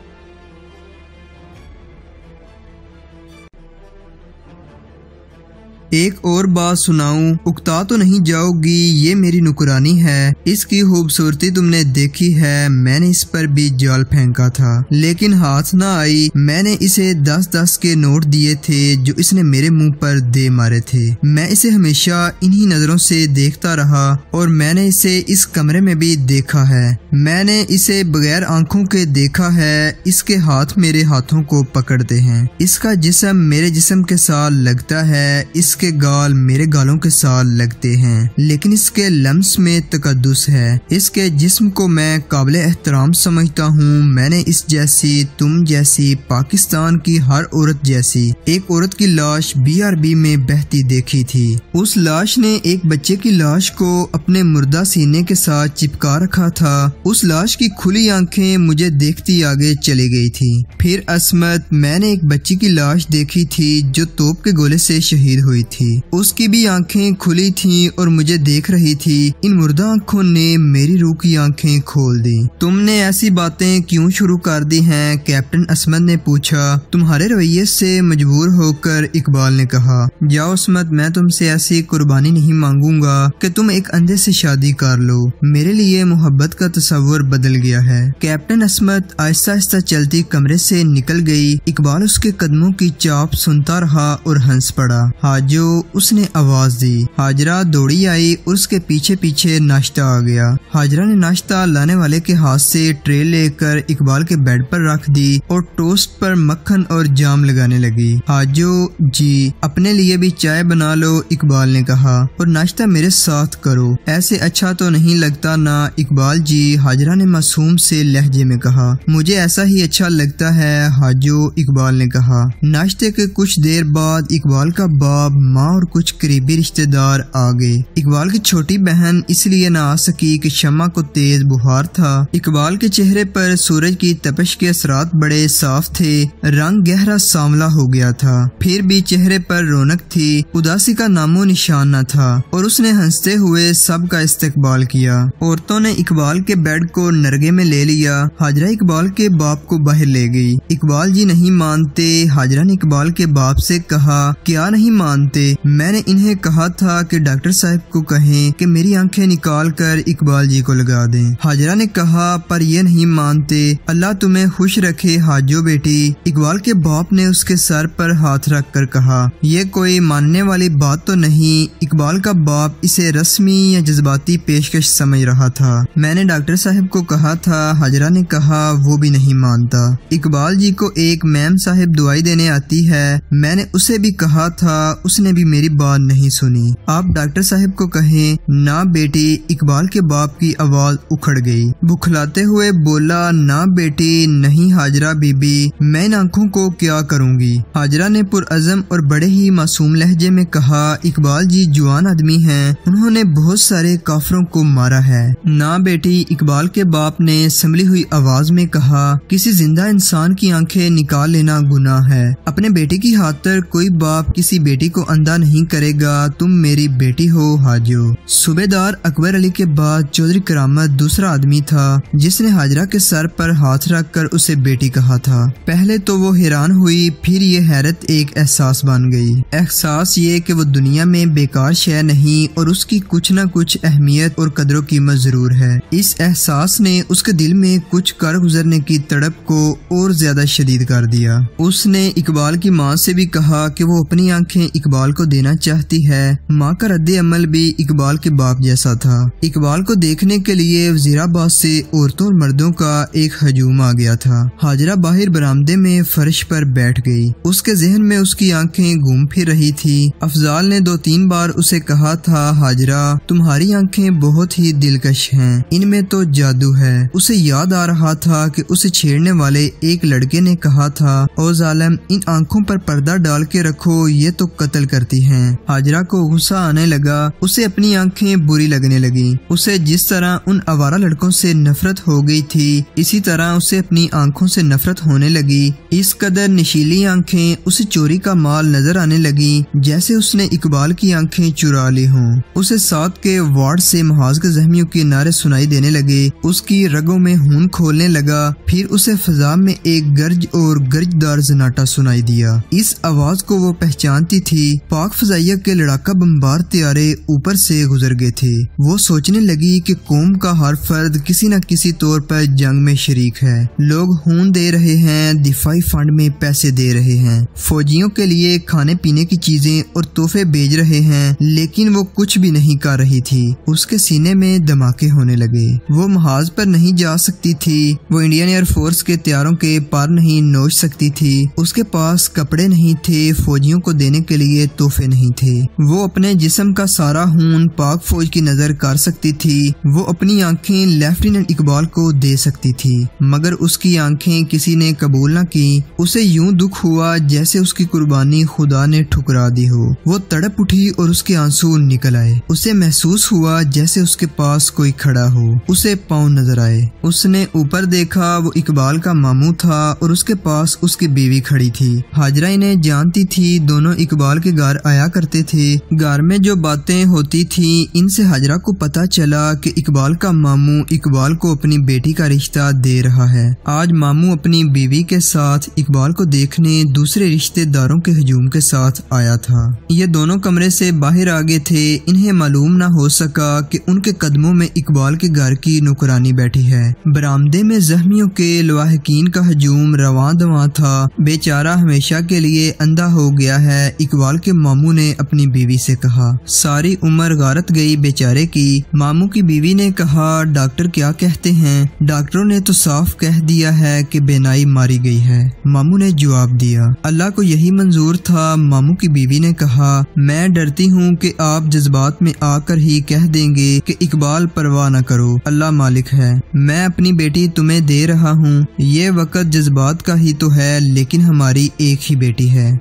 एक और बात सुनाऊं, उकता तो नहीं जाओगी। ये मेरी नुकरानी है, इसकी खूबसूरती तुमने देखी है। मैंने इस पर भी जाल फेंका था लेकिन हाथ ना आई। मैंने इसे दस दस के नोट दिए थे जो इसने मेरे मुंह पर दे मारे थे। मैं इसे हमेशा इन्हीं नजरों से देखता रहा और मैंने इसे इस कमरे में भी देखा है। मैंने इसे बगैर आंखों के देखा है। इसके हाथ मेरे हाथों को पकड़ते हैं, इसका जिस्म मेरे जिस्म के साथ लगता है, इसके के गाल मेरे गालों के साथ लगते हैं, लेकिन इसके लम्स में तकद्दुस है। इसके जिस्म को मैं काबिल एहतराम समझता हूँ। मैंने इस जैसी, तुम जैसी, पाकिस्तान की हर औरत जैसी एक औरत की लाश बी आर बी में बहती देखी थी। उस लाश ने एक बच्चे की लाश को अपने मुर्दा सीने के साथ चिपका रखा था। उस लाश की खुली आंखें मुझे देखती आगे चली गई थी। फिर असमत, मैंने एक बच्ची की लाश देखी थी जो तोप के गोले से शहीद हुई थी थी। उसकी भी आंखें खुली थीं और मुझे देख रही थी। इन मुर्दा आंखों ने मेरी रूह की आंखें खोल दी। तुमने ऐसी बातें क्यों शुरू कर दी हैं? कैप्टन असमत ने पूछा। तुम्हारे रवैये से मजबूर होकर इकबाल ने कहा। जाओ असमत, मैं तुमसे ऐसी कुर्बानी नहीं मांगूंगा कि तुम एक अंधे से शादी कर लो। मेरे लिए मोहब्बत का तस्वर बदल गया है। कैप्टन असमत आहिस्ता आहिस्ता चलती कमरे से निकल गई। इकबाल उसके कदमों की चाप सुनता रहा और हंस पड़ा। हाजो, उसने आवाज दी। हाजरा दौड़ी आई और उसके पीछे पीछे नाश्ता आ गया। हाजरा ने नाश्ता लाने वाले के हाथ से ट्रे लेकर इकबाल के बेड पर रख दी और टोस्ट पर मक्खन और जाम लगाने लगी। हाजो जी, अपने लिए भी चाय बना लो, इकबाल ने कहा, और नाश्ता मेरे साथ करो। ऐसे अच्छा तो नहीं लगता ना इकबाल जी, हाजरा ने मासूम से लहजे में कहा। मुझे ऐसा ही अच्छा लगता है हाजो, इकबाल ने कहा। नाश्ते के कुछ देर बाद इकबाल का बाप माँ और कुछ करीबी रिश्तेदार आ गए। इकबाल की छोटी बहन इसलिए ना आ सकी कि शमा को तेज बुखार था। इकबाल के चेहरे पर सूरज की तपश के असरात बड़े साफ थे, रंग गहरा सांवला हो गया था, फिर भी चेहरे पर रौनक थी, उदासी का नामो निशान न था और उसने हंसते हुए सबका इस्तकबाल किया। औरतों ने इकबाल के बेड को नरगे में ले लिया। हाजरा इकबाल के बाप को बाहर ले गई। इकबाल जी नहीं मानते। हाजरा ने इकबाल के बाप से कहा, क्या नहीं मानते? मैंने इन्हें कहा था कि डॉक्टर साहब को कहें कि मेरी आंखें निकाल कर इकबाल जी को लगा दें। हाजरा ने कहा, पर ये नहीं मानते। अल्लाह तुम्हें खुश रखे हाजो बेटी। इकबाल के बाप ने उसके सर पर हाथ रख कर कहा, ये कोई मानने वाली बात तो नहीं। इकबाल का बाप इसे रस्मी या जज्बाती पेशकश समझ रहा था। मैंने डॉक्टर साहब को कहा था, हाजरा ने कहा, वो भी नहीं मानता। इकबाल जी को एक मैम साहब दवाई देने आती है, मैंने उसे भी कहा था, उसने भी मेरी बात नहीं सुनी। आप डॉक्टर साहब को कहें ना बेटी। इकबाल के बाप की आवाज उखड़ गई। बुखलाते हुए बोला, ना बेटी नहीं हाजरा बीबी, मैं इन आँखों को क्या करूँगी। हाजरा ने पुरअज़म और बड़े ही मासूम लहजे में कहा, इकबाल जी जवान आदमी हैं, उन्होंने बहुत सारे काफिरों को मारा है। ना बेटी, इकबाल के बाप ने संभली हुई आवाज में कहा, किसी जिंदा इंसान की आंखें निकाल लेना गुनाह है। अपने बेटे की खातिर कोई बाप किसी बेटी को अंधा नहीं करेगा। तुम मेरी बेटी हो हाजियो। सूबेदार अकबर अली के बाद चौधरी करामत दूसरा आदमी था जिसने हाजरा के सर पर हाथ रख कर उसे बेटी कहा था। पहले तो वो हैरान हुई, फिर ये हैरत एक एहसास बन गई। एहसास ये कि वो दुनिया में बेकार शय नहीं और उसकी कुछ न कुछ अहमियत और कदर कीमत जरूर है। इस एहसास ने उसके दिल में कुछ कर गुजरने की तड़प को और ज्यादा शदीद कर दिया। उसने इकबाल की माँ से भी कहा कि वो अपनी आंखें इकबाल को देना चाहती है। माँ का रद्द अमल भी इकबाल के बाप जैसा था। इकबाल को देखने के लिए वजीराबाद से औरतों और मर्दों का एक हजूम आ गया था। हाजरा बाहर बरामदे में फर्श पर बैठ गई। उसके जहन में उसकी आंखें घूम फिर रही थी। अफजाल ने दो तीन बार उसे कहा था, हाजरा तुम्हारी आंखें बहुत ही दिलकश हैं, इनमें तो जादू है। उसे याद आ रहा था कि उसे छेड़ने वाले एक लड़के ने कहा था, ओ जालिम इन आंखों पर पर्दा डाल के रखो, ये तो कत्ल करती हैं। हाजरा को गुस्सा आने लगा। उसे अपनी आंखें बुरी लगने लगी। उसे जिस तरह उन आवारा लड़कों से नफरत हो गई थी, इसी तरह उसे अपनी आंखों से नफरत होने लगी। इस कदर नशीली आंखें उसे चोरी का माल नजर आने लगी, जैसे उसने इकबाल की आंखें चुरा ली हों। उसे साथ के वार्ड से महाज के जख्मियों के नारे सुनाई देने लगे। उसकी रगों में खून खोलने लगा। फिर उसे फजा में एक गर्ज और गर्जदार जनाटा सुनाई दिया। इस आवाज को वो पहचानती थी। पाक फजैया के लड़ाका बम्बार त्यारे ऊपर से गुजर गए थे। वो सोचने लगी कि कौम का हर फर्द किसी न किसी तौर पर जंग में शरीक है। लोग खून दे रहे हैं, दिफाई फंड में पैसे दे रहे हैं, फौजियों के लिए खाने पीने की चीजें और तोहफे भेज रहे हैं, लेकिन वो कुछ भी नहीं कर रही थी। उसके सीने में धमाके होने लगे। वो महाज पर नहीं जा सकती थी। वो इंडियन एयरफोर्स के त्यारों के पार नहीं नोच सकती थी। उसके पास कपड़े नहीं थे, फौजियों को देने के लिए तोहफे नहीं थे। वो अपने जिस्म का सारा खून पाक फौज की नजर कर सकती थी। वो अपनी आंखें लेफ्टिनेंट इकबाल को दे सकती थी, मगर उसकी आंखें किसी ने कबूल न की। उसे यूं दुख हुआ जैसे उसकी कुर्बानी खुदा ने ठुकरा दी हो। वो तड़प उठी और उसके आंसू निकल आए। उसे महसूस हुआ जैसे उसके पास कोई खड़ा हो। उसे पाँव नजर आए। उसने ऊपर देखा। वो इकबाल का मामू था और उसके पास उसकी बीवी खड़ी थी। हाजरा इन्हें जानती थी। दोनों इकबाल के घर आया करते थे। घर में जो बातें होती थी, इनसे हाजरा को पता चला कि इकबाल का मामू इकबाल को अपनी बेटी का रिश्ता दे रहा है। आज मामू अपनी बीवी के साथ इकबाल को देखने दूसरे रिश्तेदारों के हजूम के साथ आया था। ये दोनों कमरे से बाहर आ गए थे। इन्हें मालूम न हो सका कि उनके कदमों में इकबाल के घर की नौकरानी बैठी है। बरामदे में जख्मियों के लवाहकीन का हजूम रवां दवां था। बेचारा हमेशा के लिए अंधा हो गया है, इकबाल के मामू ने अपनी बीवी से कहा। सारी उम्र गारत गई बेचारे की। मामू की बीवी ने कहा, डॉक्टर क्या कहते हैं? डॉक्टरों ने तो साफ कह दिया है कि बेनाई मारी गई है। मामू ने जवाब दिया, अल्लाह को यही मंजूर था। मामू की बीवी ने कहा, मैं डरती हूँ कि आप जज्बात में आकर ही कह देंगे कि इकबाल परवाह न करो, अल्लाह मालिक है। मैं अपनी बेटी तुम्हें दे रहा हूँ। ये वक्त जज्बात का ही तो है, लेकिन हमारी एक ही बेटी है।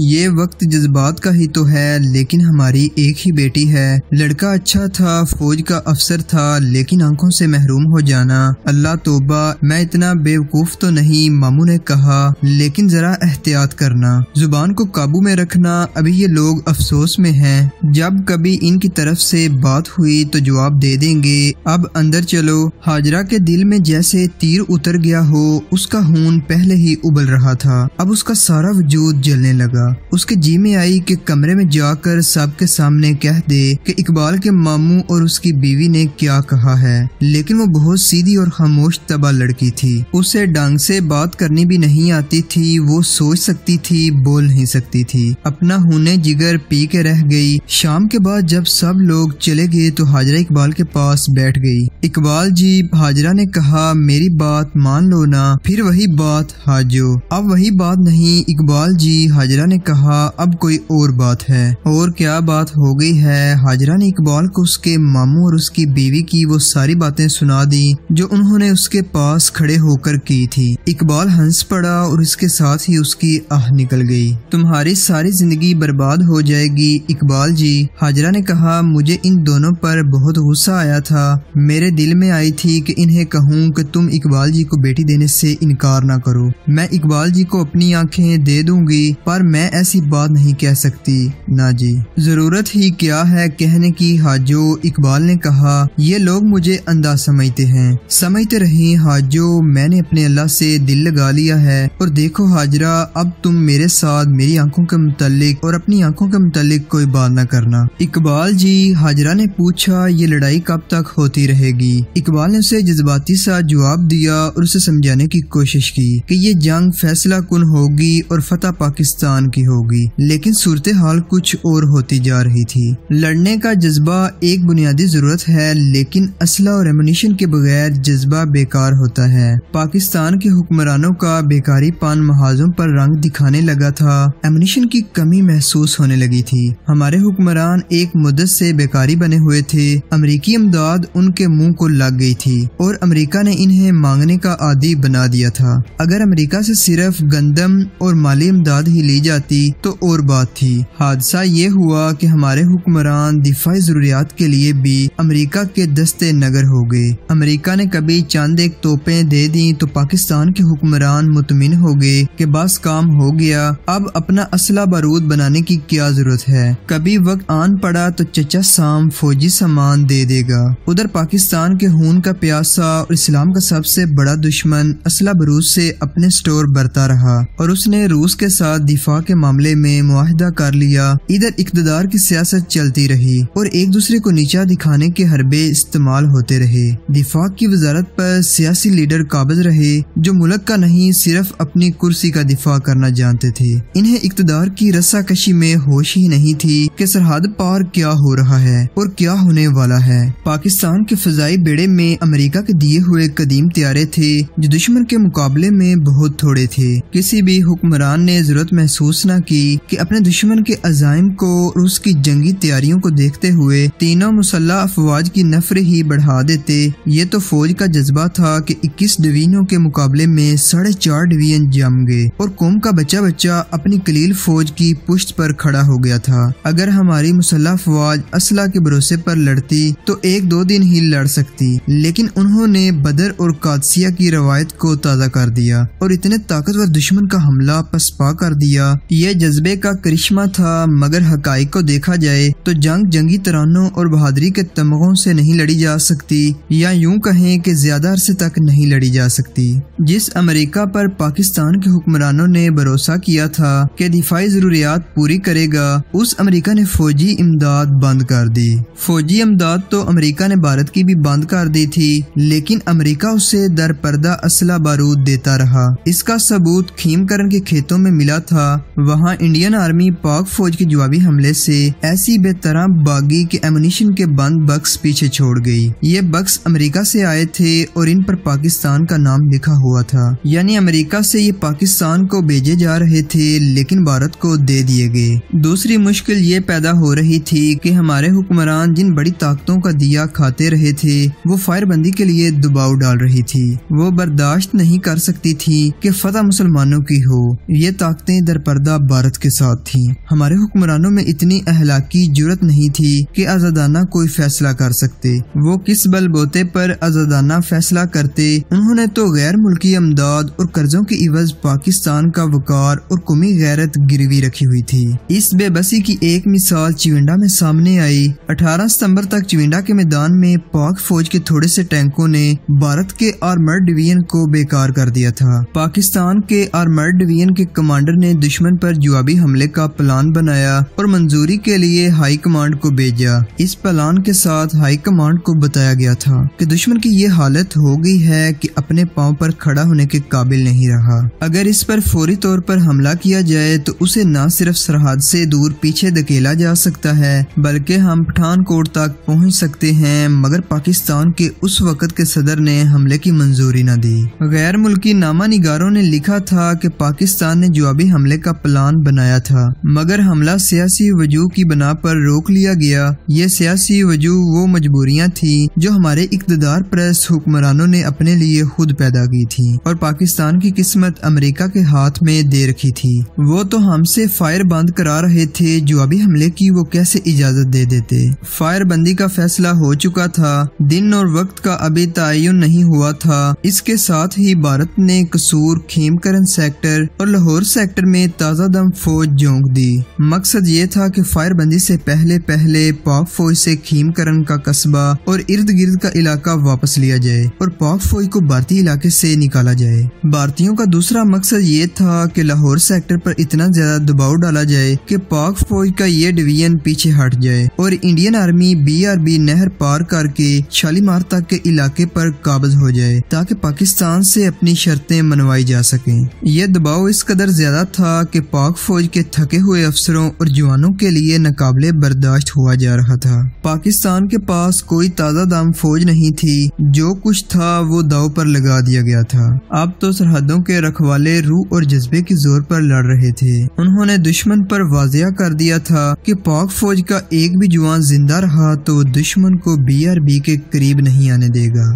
ये वक्त जज्बात का ही तो है, लेकिन हमारी एक ही बेटी है। लड़का अच्छा था, फौज का अफसर था, लेकिन आंखों से महरूम हो जाना। अल्लाह तोबा, मैं इतना बेवकूफ तो नहीं, मामू ने कहा, लेकिन जरा एहतियात करना, जुबान को काबू में रखना। अभी ये लोग अफसोस में हैं। जब कभी इनकी तरफ से बात हुई तो जवाब दे देंगे। अब अंदर चलो। हाजरा के दिल में जैसे तीर उतर गया हो। उसका खून पहले ही उबल रहा था, अब उसका सारा वजूद जलने लगा। उसके जी में आई कि कमरे में जाकर सब के सामने कह दे कि इकबाल के मामू और उसकी बीवी ने क्या कहा है। लेकिन वो बहुत सीधी और खामोश तबा लड़की थी। उसे ढंग से बात करनी भी नहीं आती थी। वो सोच सकती थी, बोल नहीं सकती थी। अपना खूने जिगर पी के रह गई। शाम के बाद जब सब लोग चले गए तो हाजरा इकबाल के पास बैठ गई। इकबाल जी, हाजरा ने कहा, मेरी बात मान लो ना। फिर वही बात हाजो। अब वही बात नहीं इकबाल जी, हाजरा ने कहा, अब कोई और बात है। और क्या बात हो गई है? हाजरा ने इकबाल को उसके मामू और उसकी बीवी की वो सारी बातें सुना दी जो उन्होंने उसके पास खड़े होकर की थी। इकबाल हंस पड़ा और इसके साथ ही उसकी आह निकल गई। तुम्हारी सारी जिंदगी बर्बाद हो जाएगी इकबाल जी। हाजरा ने कहा, मुझे इन दोनों पर बहुत गुस्सा आया था। मेरे दिल में आई थी कि इन्हें कहूँ कि तुम इकबाल जी को बेटी देने से इनकार ना करो। मैं इकबाल जी को अपनी आंखें दे दूंगी, पर मैं ऐसी बात नहीं कह सकती ना जी। जरूरत ही क्या है कहने की हाजो, इकबाल ने कहा। ये लोग मुझे अंधा समझते हैं। समझते रहे हाजो, मैंने अपने अल्लाह से दिल लगा लिया है। और देखो हाजरा, अब तुम मेरे साथ मेरी आंखों के मुतालिक और अपनी आंखों के मुतालिक कोई बात न करना। इकबाल जी, हाजरा ने पूछा, ये लड़ाई कब तक होती रहेगी? इकबाल ने उसे जज्बाती सा जवाब दिया और उसे समझाने की कोशिश की कि ये जंग फैसला कुन होगी और फतह पाकिस्तान की होगी। लेकिन सूरत हाल कुछ और होती जा रही थी। लड़ने का जज्बा एक बुनियादी जरूरत है, लेकिन असला और एमुनिशन के बगैर जज्बा बेकार होता है। पाकिस्तान के हुक्मरानों का बेकारी पान महाजों पर रंग दिखाने लगा था। एमुनिशन की कमी महसूस होने लगी थी। हमारे हुक्मरान एक मुद्दत से बेकारी बने हुए थे। अमरीकी इमदाद उनके मुँह को लग गई थी और अमरीका ने इन्हें मांगने का आदी बना दिया था। अगर अमरीका से सिर्फ गंदम और माली इमदाद ही ली जाती तो और बात थी। हादसा ये हुआ कि हमारे हुक्मरान दिफाई जरूरियात के लिए भी अमेरिका के दस्ते नगर हो गए। अमेरिका ने कभी चंद एक तोपें दे दी तो पाकिस्तान के हुक्मरान मुतमिन हो गए कि बस काम हो गया, अब अपना असला बारूद बनाने की क्या जरूरत है। कभी वक्त आन पड़ा तो चचा साम फौजी सामान दे देगा। उधर पाकिस्तान के खून का प्यासा और इस्लाम का सबसे बड़ा दुश्मन असला बारूद से अपने स्टोर बरता रहा और उसने रूस के साथ दिफा के मामले में मुआहदा कर लिया। इधर इक़्तिदार की सियासत चलती रही और एक दूसरे को नीचा दिखाने के हरबे इस्तेमाल होते रहे। दिफा की वजारत पर सियासी लीडर काबिज रहे जो मुल्क का नहीं, सिर्फ अपनी कुर्सी का दिफा करना जानते थे। इन्हें इक़्तिदार की रस्साकशी में होश ही नहीं थी कि सरहद पार क्या हो रहा है और क्या होने वाला है। पाकिस्तान के फजाई बेड़े में अमेरिका के दिए हुए कदीम त्यारे थे जो दुश्मन के मुकाबले में बहुत थोड़े थे। किसी भी हुक्मरान ने जरूरत महसूस न की कि अपने दुश्मन के अजाइम को और उसकी जंगी तैयारियों को देखते हुए तीनों मुसल्ला अफवाज की नफरे ही बढ़ा देते। ये तो फौज का जज्बा था कि इक्कीस डिवीजनों के मुकाबले में साढ़े चार डिवीजन जम गए और कौम का बच्चा बच्चा अपनी कलील फौज की पुश्त पर खड़ा हो गया था। अगर हमारी मुसल्ला अफवाज असला के भरोसे पर लड़ती तो एक दो दिन ही लड़ सकती, लेकिन उन्होंने बदर और कादसिया की रवायत को ताज़ा कर दिया और इतने ताकतवर दुश्मन का हमला पसपा कर दिया। यह जज्बे का करिश्मा था, मगर हकाइक को देखा जाए तो जंग जंगी तरानों और बहादुरी के तमगों से नहीं लड़ी जा सकती, या यूं कहें कि ज्यादा अरसे तक नहीं लड़ी जा सकती। जिस अमेरिका पर पाकिस्तान के हुक्मरानों ने भरोसा किया था कि दिफाई जरूरियात पूरी करेगा, उस अमेरिका ने फौजी इमदाद बंद कर दी। फौजी इमदाद तो अमेरिका ने भारत की भी बंद कर दी थी, लेकिन अमेरिका उसे दर पर्दा असला बारूद देता रहा। इसका सबूत खीमकरण के खेतों में मिला था। वहाँ इंडियन आर्मी पाक फौज के जवाबी हमले से ऐसी बेतरह बागी के एमुनिशन के बंद बक्स पीछे छोड़ गई। ये बक्स अमेरिका से आए थे और इन पर पाकिस्तान का नाम लिखा हुआ था, यानी अमेरिका से ये पाकिस्तान को भेजे जा रहे थे, लेकिन भारत को दे दिए गए। दूसरी मुश्किल ये पैदा हो रही थी कि हमारे हुक्मरान जिन बड़ी ताकतों का दिया खाते रहे थे, वो फायरबंदी के लिए दबाव डाल रही थी। वो बर्दाश्त नहीं कर सकती थी कि फतह मुसलमानों की हो। ये ताकतें दरपर्दा करदा भारत के साथ थी। हमारे हुक्मरानों में इतनी अहलाकी जुरत नहीं थी कि आजादाना कोई फैसला कर सकते। वो किस बलबोते पर आजादाना फैसला करते। उन्होंने तो गैर मुल्की अमदाद और कर्जों के इवज पाकिस्तान का वकार और कौमी गैरत गिरवी रखी हुई थी। इस बेबसी की एक मिसाल चिवंडा में सामने आई। अठारह सितम्बर तक चिवंडा के मैदान में पाक फौज के थोड़े से टैंकों ने भारत के आर्मर्ड डिवीजन को बेकार कर दिया था। पाकिस्तान के आर्मर्ड डिवीजन के कमांडर ने दुश्मन पर जवाबी हमले का प्लान बनाया और मंजूरी के लिए हाई कमांड को भेजा। इस प्लान के साथ हाई कमांड को बताया गया था कि दुश्मन की ये हालत हो गई है कि अपने पांव पर खड़ा होने के काबिल नहीं रहा। अगर इस पर फौरी तौर पर हमला किया जाए तो उसे न सिर्फ सरहद से दूर पीछे धकेला जा सकता है बल्कि हम पठानकोट तक पहुंच सकते हैं। मगर पाकिस्तान के उस वक़्त के सदर ने हमले की मंजूरी न दी। गैर मुल्की नामा निगारों ने लिखा था कि पाकिस्तान ने जवाबी हमले का प्लान बनाया था मगर हमला सियासी वजूह की बना पर रोक लिया गया। ये सियासी वजूह वो मजबूरियां थी जो हमारे इक्तदार प्रेस हुक्मरानों ने अपने लिए खुद पैदा की थी और पाकिस्तान की किस्मत अमेरिका के हाथ में दे रखी थी। वो तो हमसे फायर बंद करा रहे थे, जवाबी हमले की वो कैसे इजाजत दे देते। फायर बंदी का फैसला हो चुका था, दिन और वक्त का अभी तयन नहीं हुआ था। इसके साथ ही भारत ने कसूर, खीमकरण सेक्टर और लाहौर सेक्टर में ताज़ा दम फौज जोंक दी। मकसद ये था कि फायरबंदी से पहले पहले पाक फौज से खीमकरण का कस्बा और इर्द गिर्द का इलाका वापस लिया जाए और पाक फौज को भारतीय इलाके से निकाला जाए। भारतीयों का दूसरा मकसद ये था कि लाहौर सेक्टर पर इतना ज्यादा दबाव डाला जाए कि पाक फौज का ये डिवीजन पीछे हट जाए और Indian army B are B नहर पार करके शालीमार तक के इलाके पर काबज हो जाए ताकि पाकिस्तान से अपनी शर्तें मनवाई जा सकें। यह दबाव इस कदर ज्यादा था कि पाक फौज के थके हुए अफसरों और जवानों के लिए नाकाबिले बर्दाश्त हुआ जा रहा था। पाकिस्तान के पास कोई ताज़ा दाम फौज नहीं थी, जो कुछ था वो दाव पर लगा दिया गया था। अब तो सरहदों के रखवाले रूह और जज्बे के जोर पर लड़ रहे थे। उन्होंने दुश्मन पर वाजिया कर दिया था कि पाक फौज का एक भी जवान जिंदा रहा तो दुश्मन को बी आर बी के करीब नहीं आने देगा।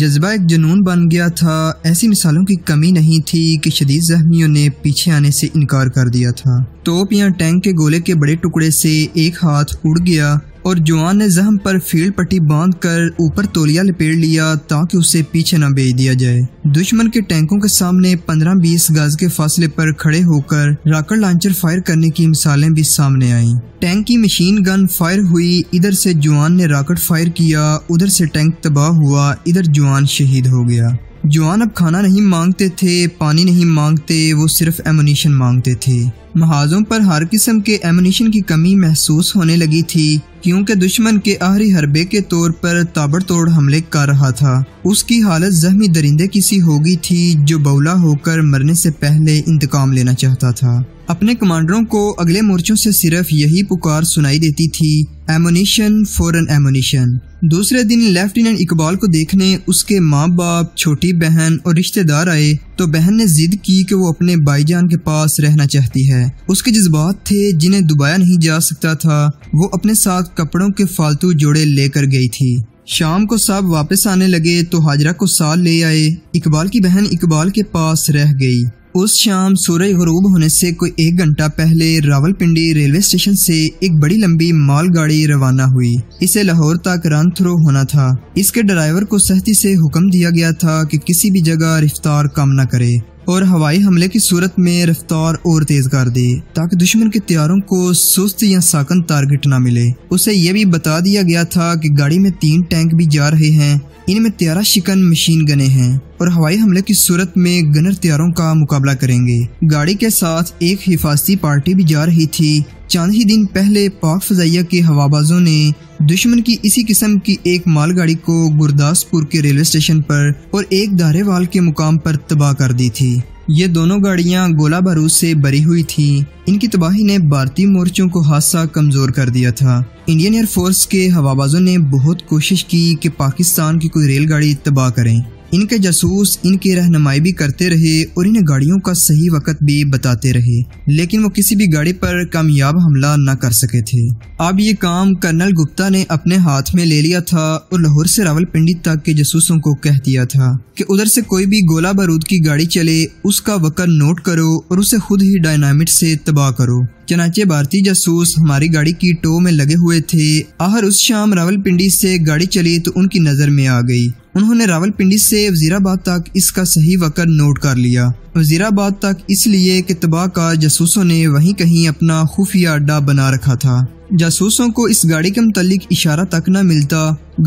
जज्बा एक जुनून बन गया था। ऐसी मिसालों की कमी नहीं थी कि शदीद जख्मियों ने पीछे आने से इनकार कर दिया था। तोप या टैंक के गोले के बड़े टुकड़े से एक हाथ उड़ गया और जवान ने जख्म पर फील्ड पट्टी बांधकर ऊपर तौलिया लपेट लिया ताकि उसे पीछे न भेज दिया जाए। दुश्मन के टैंकों के सामने पंद्रह बीस गज के फासले पर खड़े होकर रॉकेट लॉन्चर फायर करने की मिसालें भी सामने आईं। टैंक की मशीन गन फायर हुई, इधर से जवान ने रॉकेट फायर किया, उधर से टैंक तबाह हुआ, इधर जवान शहीद हो गया। जवान अब खाना नहीं मांगते थे, पानी नहीं मांगते, वो सिर्फ एमुनिशन मांगते थे। महाजों पर हर किस्म के एमुनिशन की कमी महसूस होने लगी थी क्योंकि दुश्मन के आहरी हरबे के तौर पर ताबड़तोड़ हमले कर रहा था। उसकी हालत जख्मी दरिंदे की सी हो गई थी जो बौला होकर मरने से पहले इंतकाम लेना चाहता था। अपने कमांडरों को अगले मोर्चों से सिर्फ यही पुकार सुनाई देती थी, एमुनिशन, फौरन एमुनिशन। दूसरे दिन लेफ्टिनेंट इकबाल को देखने उसके माँ बाप, छोटी बहन और रिश्तेदार आए तो बहन ने जिद की कि वो अपने भाईजान के पास रहना चाहती है। उसके जज्बात थे जिन्हें दुबाया नहीं जा सकता था। वो अपने साथ कपड़ों के फालतू जोड़े लेकर गई थी। शाम को सब वापस आने लगे तो हाजरा को साथ ले आए। इकबाल की बहन इकबाल के पास रह गई। उस शाम सूरज गुरूब होने से कोई एक घंटा पहले रावलपिंडी रेलवे स्टेशन से एक बड़ी लंबी मालगाड़ी रवाना हुई। इसे लाहौर तक रन थ्रो होना था। इसके ड्राइवर को सख्ती से हुक्म दिया गया था कि किसी भी जगह रफ्तार कम न करे और हवाई हमले की सूरत में रफ्तार और तेज कर दे ताकि दुश्मन के तैयारों को सुस्त या साकन टारगेट न मिले। उसे यह भी बता दिया गया था कि गाड़ी में तीन टैंक भी जा रहे हैं, इनमें तेरह शिकन मशीन गने हैं और हवाई हमले की सूरत में गनर तैयारों का मुकाबला करेंगे। गाड़ी के साथ एक हिफाजती पार्टी भी जा रही थी। चंद ही दिन पहले पाक फजैया के हवाबाजों ने दुश्मन की इसी किस्म की एक मालगाड़ी को गुरदासपुर के रेलवे स्टेशन पर और एक दारेवाल के मुकाम पर तबाह कर दी थी। ये दोनों गाड़ियां गोला बारूद से भरी हुई थीं। इनकी तबाही ने भारतीय मोर्चों को खासा कमजोर कर दिया था। इंडियन एयरफोर्स के हवाबाजों ने बहुत कोशिश की कि पाकिस्तान की कोई रेलगाड़ी तबाह करें इनके जासूस इनकी रहनुमाई भी करते रहे और इन्हें गाड़ियों का सही वक्त भी बताते रहे, लेकिन वो किसी भी गाड़ी पर कामयाब हमला न कर सके थे। अब ये काम कर्नल गुप्ता ने अपने हाथ में ले लिया था और लाहौर से रावलपिंडी तक के जासूसों को कह दिया था कि उधर से कोई भी गोला बारूद की गाड़ी चले उसका वक़्त नोट करो और उसे खुद ही डायनामाइट से तबाह करो। चनाचे भारतीय जासूस हमारी गाड़ी की टो में लगे हुए थे। आहर उस शाम रावलपिंडी से गाड़ी चली तो उनकी नजर में आ गई। उन्होंने रावलपिंडी से वजीराबाद तक इसका सही वक़्त नोट कर लिया। वजीराबाद तक इसलिए कि तबाह का जासूसों ने वहीं कहीं अपना खुफिया अड्डा बना रखा था। जासूसों को इस गाड़ी के मुतालिक इशारा तक न मिलता।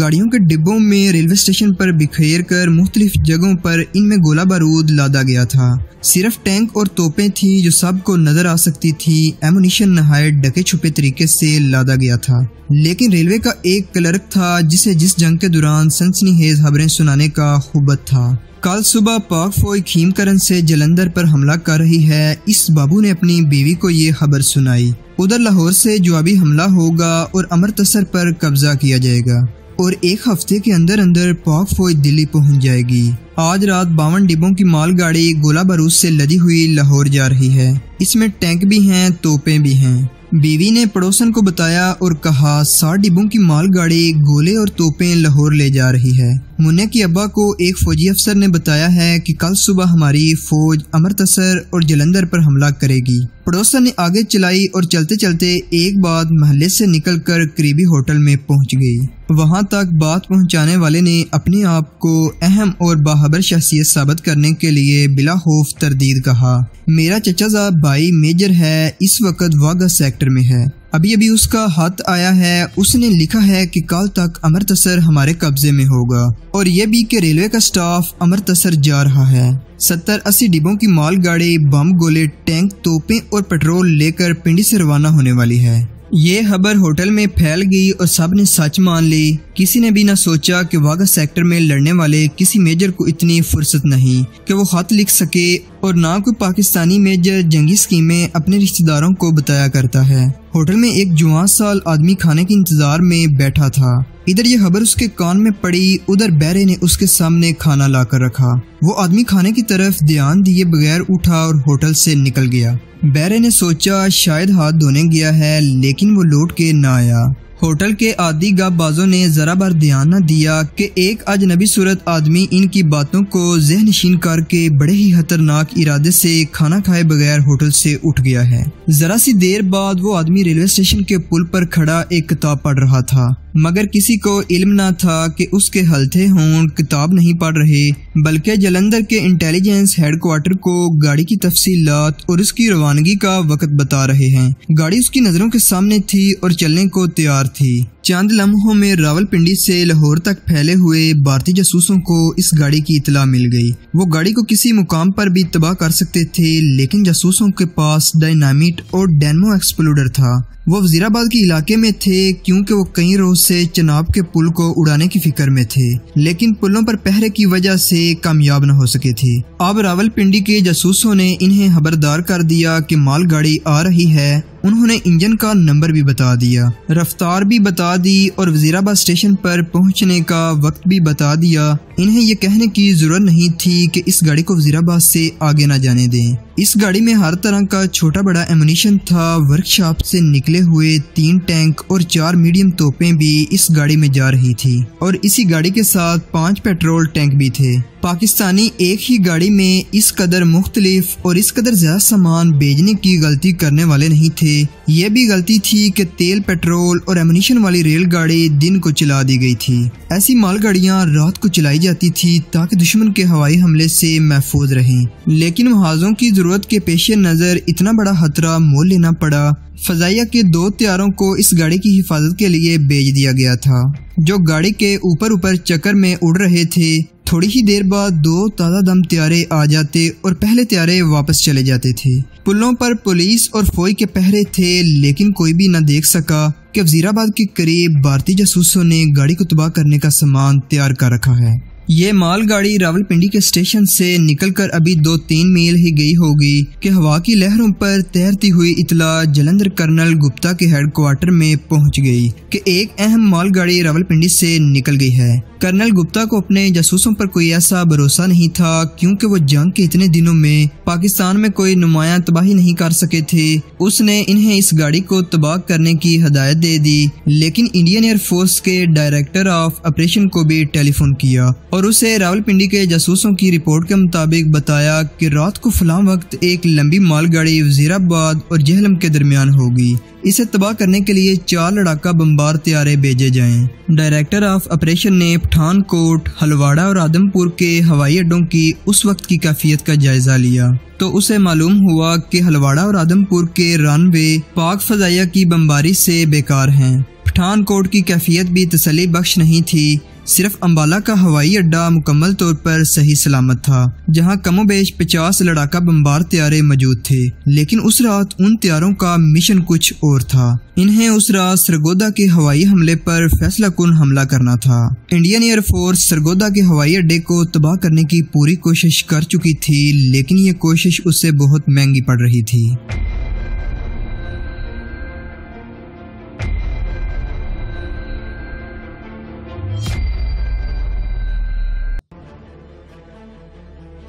गाड़ियों के डिब्बों में रेलवे स्टेशन पर बिखेर कर मुख्तलिफ जगहों पर इनमें गोला बारूद लादा गया था। सिर्फ टैंक और तोपें थी जो सबको नजर आ सकती थी। एमुनिशन नहाय डके छुपे तरीके से लादा गया था, लेकिन रेलवे का एक क्लर्क था जिसे जिस जंग के दौरान सनसनीखेज खबरें सुनाने का हुबत था। कल सुबह पाक फौज खीमकरण से जलंधर पर हमला कर रही है, इस बाबू ने अपनी बीवी को ये खबर सुनाई। उधर लाहौर से जवाबी हमला होगा और अमृतसर पर कब्जा किया जाएगा और एक हफ्ते के अंदर अंदर पाक फौज दिल्ली पहुंच जाएगी। आज रात बावन डिब्बों की मालगाड़ी गोला बारूद से लदी हुई लाहौर जा रही है। इसमें टैंक भी हैं, तोपें भी हैं। बीवी ने पड़ोसन को बताया और कहा साठ डिब्बों की मालगाड़ी गोले और तोपें लाहौर ले जा रही है। मुन्ने की अब्बा को एक फौजी अफसर ने बताया है कि कल सुबह हमारी फौज अमृतसर और जलंधर पर हमला करेगी। पड़ोसन ने आगे चलाई और चलते चलते एक बात महल्ले से निकलकर करीबी होटल में पहुंच गई। वहां तक बात पहुंचाने वाले ने अपने आप को अहम और बाहबर शख्सियत साबित करने के लिए बिला खौफ तरदीद कहा, मेरा चचा साहब भाई मेजर है, इस वक्त वाघा सेक्टर में है, अभी अभी उसका हाथ आया है, उसने लिखा है कि कल तक अमृतसर हमारे कब्जे में होगा और यह भी कि रेलवे का स्टाफ अमृतसर जा रहा है। सत्तर अस्सी डिब्बों की मालगाड़ी बम गोले टैंक तोपें और पेट्रोल लेकर पिंडी से रवाना होने वाली है। ये खबर होटल में फैल गई और सब ने सच मान ली। किसी ने भी ना सोचा कि वाघा सेक्टर में लड़ने वाले किसी मेजर को इतनी फुर्सत नहीं कि वो खत लिख सके और ना कोई पाकिस्तानी मेजर जंगी स्कीमें अपने रिश्तेदारों को बताया करता है। होटल में एक जुआं साल आदमी खाने के इंतजार में बैठा था। इधर ये खबर उसके कान में पड़ी, उधर बैरे ने उसके सामने खाना लाकर रखा। वो आदमी खाने की तरफ ध्यान दिए बगैर उठा और होटल से निकल गया। बैरे ने सोचा शायद हाथ धोने गया है, लेकिन वो लौट के ना आया। होटल के आदि गप्पबाजों ने जरा बार ध्यान न दिया कि एक अजनबी सूरत आदमी इनकी बातों को ज़हनशीन करके बड़े ही खतरनाक इरादे से खाना खाए बगैर होटल से उठ गया है। जरा सी देर बाद वो आदमी रेलवे स्टेशन के पुल पर खड़ा एक किताब पढ़ रहा था, मगर किसी को इल्म ना था कि उसके हलथे होंठ किताब नहीं पढ़ रहे बल्कि जलंधर के इंटेलिजेंस हेडक्वार्टर को गाड़ी की तफसीलात और उसकी रवानगी का वक़्त बता रहे हैं। गाड़ी उसकी नजरों के सामने थी और चलने को तैयार थी। चंद लम्हों में रावलपिंडी से लाहौर तक फैले हुए भारतीय जासूसों को इस गाड़ी की इतला मिल गई। वो गाड़ी को किसी मुकाम पर भी तबाह कर सकते थे, लेकिन जासूसों के पास डायनामाइट और डेनमो एक्सप्लोडर था। वो वजीराबाद के इलाके में थे क्योंकि वो कई रोज से चनाब के पुल को उड़ाने की फिक्र में थे, लेकिन पुलों पर पहरे की वजह से कामयाब न हो सके थे। अब रावलपिंडी के जासूसों ने इन्हें खबरदार कर दिया कि मालगाड़ी आ रही है। उन्होंने इंजन का नंबर भी बता दिया, रफ्तार भी बता दी और वजीराबाद स्टेशन पर पहुंचने का वक्त भी बता दिया। इन्हें यह कहने की जरूरत नहीं थी कि इस गाड़ी को वजीराबाद से आगे न जाने दें। इस गाड़ी में हर तरह का छोटा बड़ा एमुनिशन था। वर्कशॉप से निकले हुए तीन टैंक और चार मीडियम तोपें भी इस गाड़ी में जा रही थी और इसी गाड़ी के साथ पांच पेट्रोल टैंक भी थे। पाकिस्तानी एक ही गाड़ी में इस कदर मुख्तलिफ और इस कदर ज्यादा सामान भेजने की गलती करने वाले नहीं थे। यह भी गलती थी कि तेल पेट्रोल और एमुनिशन वाली रेलगाड़ी दिन को चला दी गई थी। ऐसी मालगाड़ियां रात को चलाई जाती थी ताकि दुश्मन के हवाई हमले से महफूज रहें, लेकिन महाजों की जरूरत के पेश नज़र इतना बड़ा खतरा मोल लेना पड़ा। फजाइया के दो तैयारों को इस गाड़ी की हिफाजत के लिए भेज दिया गया था, जो गाड़ी के ऊपर ऊपर चक्कर में उड़ रहे थे। थोड़ी ही देर बाद दो ताज़ा दम त्यारे आ जाते और पहले त्यारे वापस चले जाते थे। पुलों पर पुलिस और फौज के पहरे थे, लेकिन कोई भी न देख सका कि वजीराबाद के करीब भारतीय जासूसों ने गाड़ी को तबाह करने का सामान तैयार कर रखा है। ये मालगाड़ी रावलपिंडी के स्टेशन से निकलकर अभी दो तीन मील ही गई होगी कि हवा की लहरों पर तैरती हुई इतला जलंधर कर्नल गुप्ता के हेडक्वार्टर में पहुंच गई कि एक अहम मालगाड़ी रावलपिंडी से निकल गई है। कर्नल गुप्ता को अपने जासूसों पर कोई ऐसा भरोसा नहीं था क्योंकि वो जंग के इतने दिनों में पाकिस्तान में कोई नुमाया तबाही नहीं कर सके थे। उसने इन्हें इस गाड़ी को तबाह करने की हदायत दे दी, लेकिन इंडियन एयरफोर्स के डायरेक्टर ऑफ ऑपरेशन को भी टेलीफोन किया और उसे रावलपिंडी के जासूसों की रिपोर्ट के मुताबिक बताया कि रात को फलां वक्त एक लंबी मालगाड़ी वजीराबाद और जेहलम के दरमियान होगी, इसे तबाह करने के लिए चार लड़ाका बमबार तैयारे भेजे जाएं। डायरेक्टर ऑफ ऑपरेशन ने पठानकोट, हलवाड़ा और आदमपुर के हवाई अड्डों की उस वक्त की कैफियत का जायजा लिया तो उसे मालूम हुआ कि हलवाड़ा और आदमपुर के रनवे पाक फजैया की बमबारी से बेकार हैं। पठानकोट की कैफियत भी तसल्ली बख्श नहीं थी। सिर्फ अंबाला का हवाई अड्डा मुकम्मल तौर पर सही सलामत था, जहां कमोबेश पचास लड़ाका बमबार तैयारे मौजूद थे, लेकिन उस रात उन तैयारों का मिशन कुछ और था। इन्हें उस रात सरगोधा के हवाई हमले पर फैसला कुन हमला करना था। इंडियन एयरफोर्स सरगोधा के हवाई अड्डे को तबाह करने की पूरी कोशिश कर चुकी थी, लेकिन ये कोशिश उससे बहुत महंगी पड़ रही थी।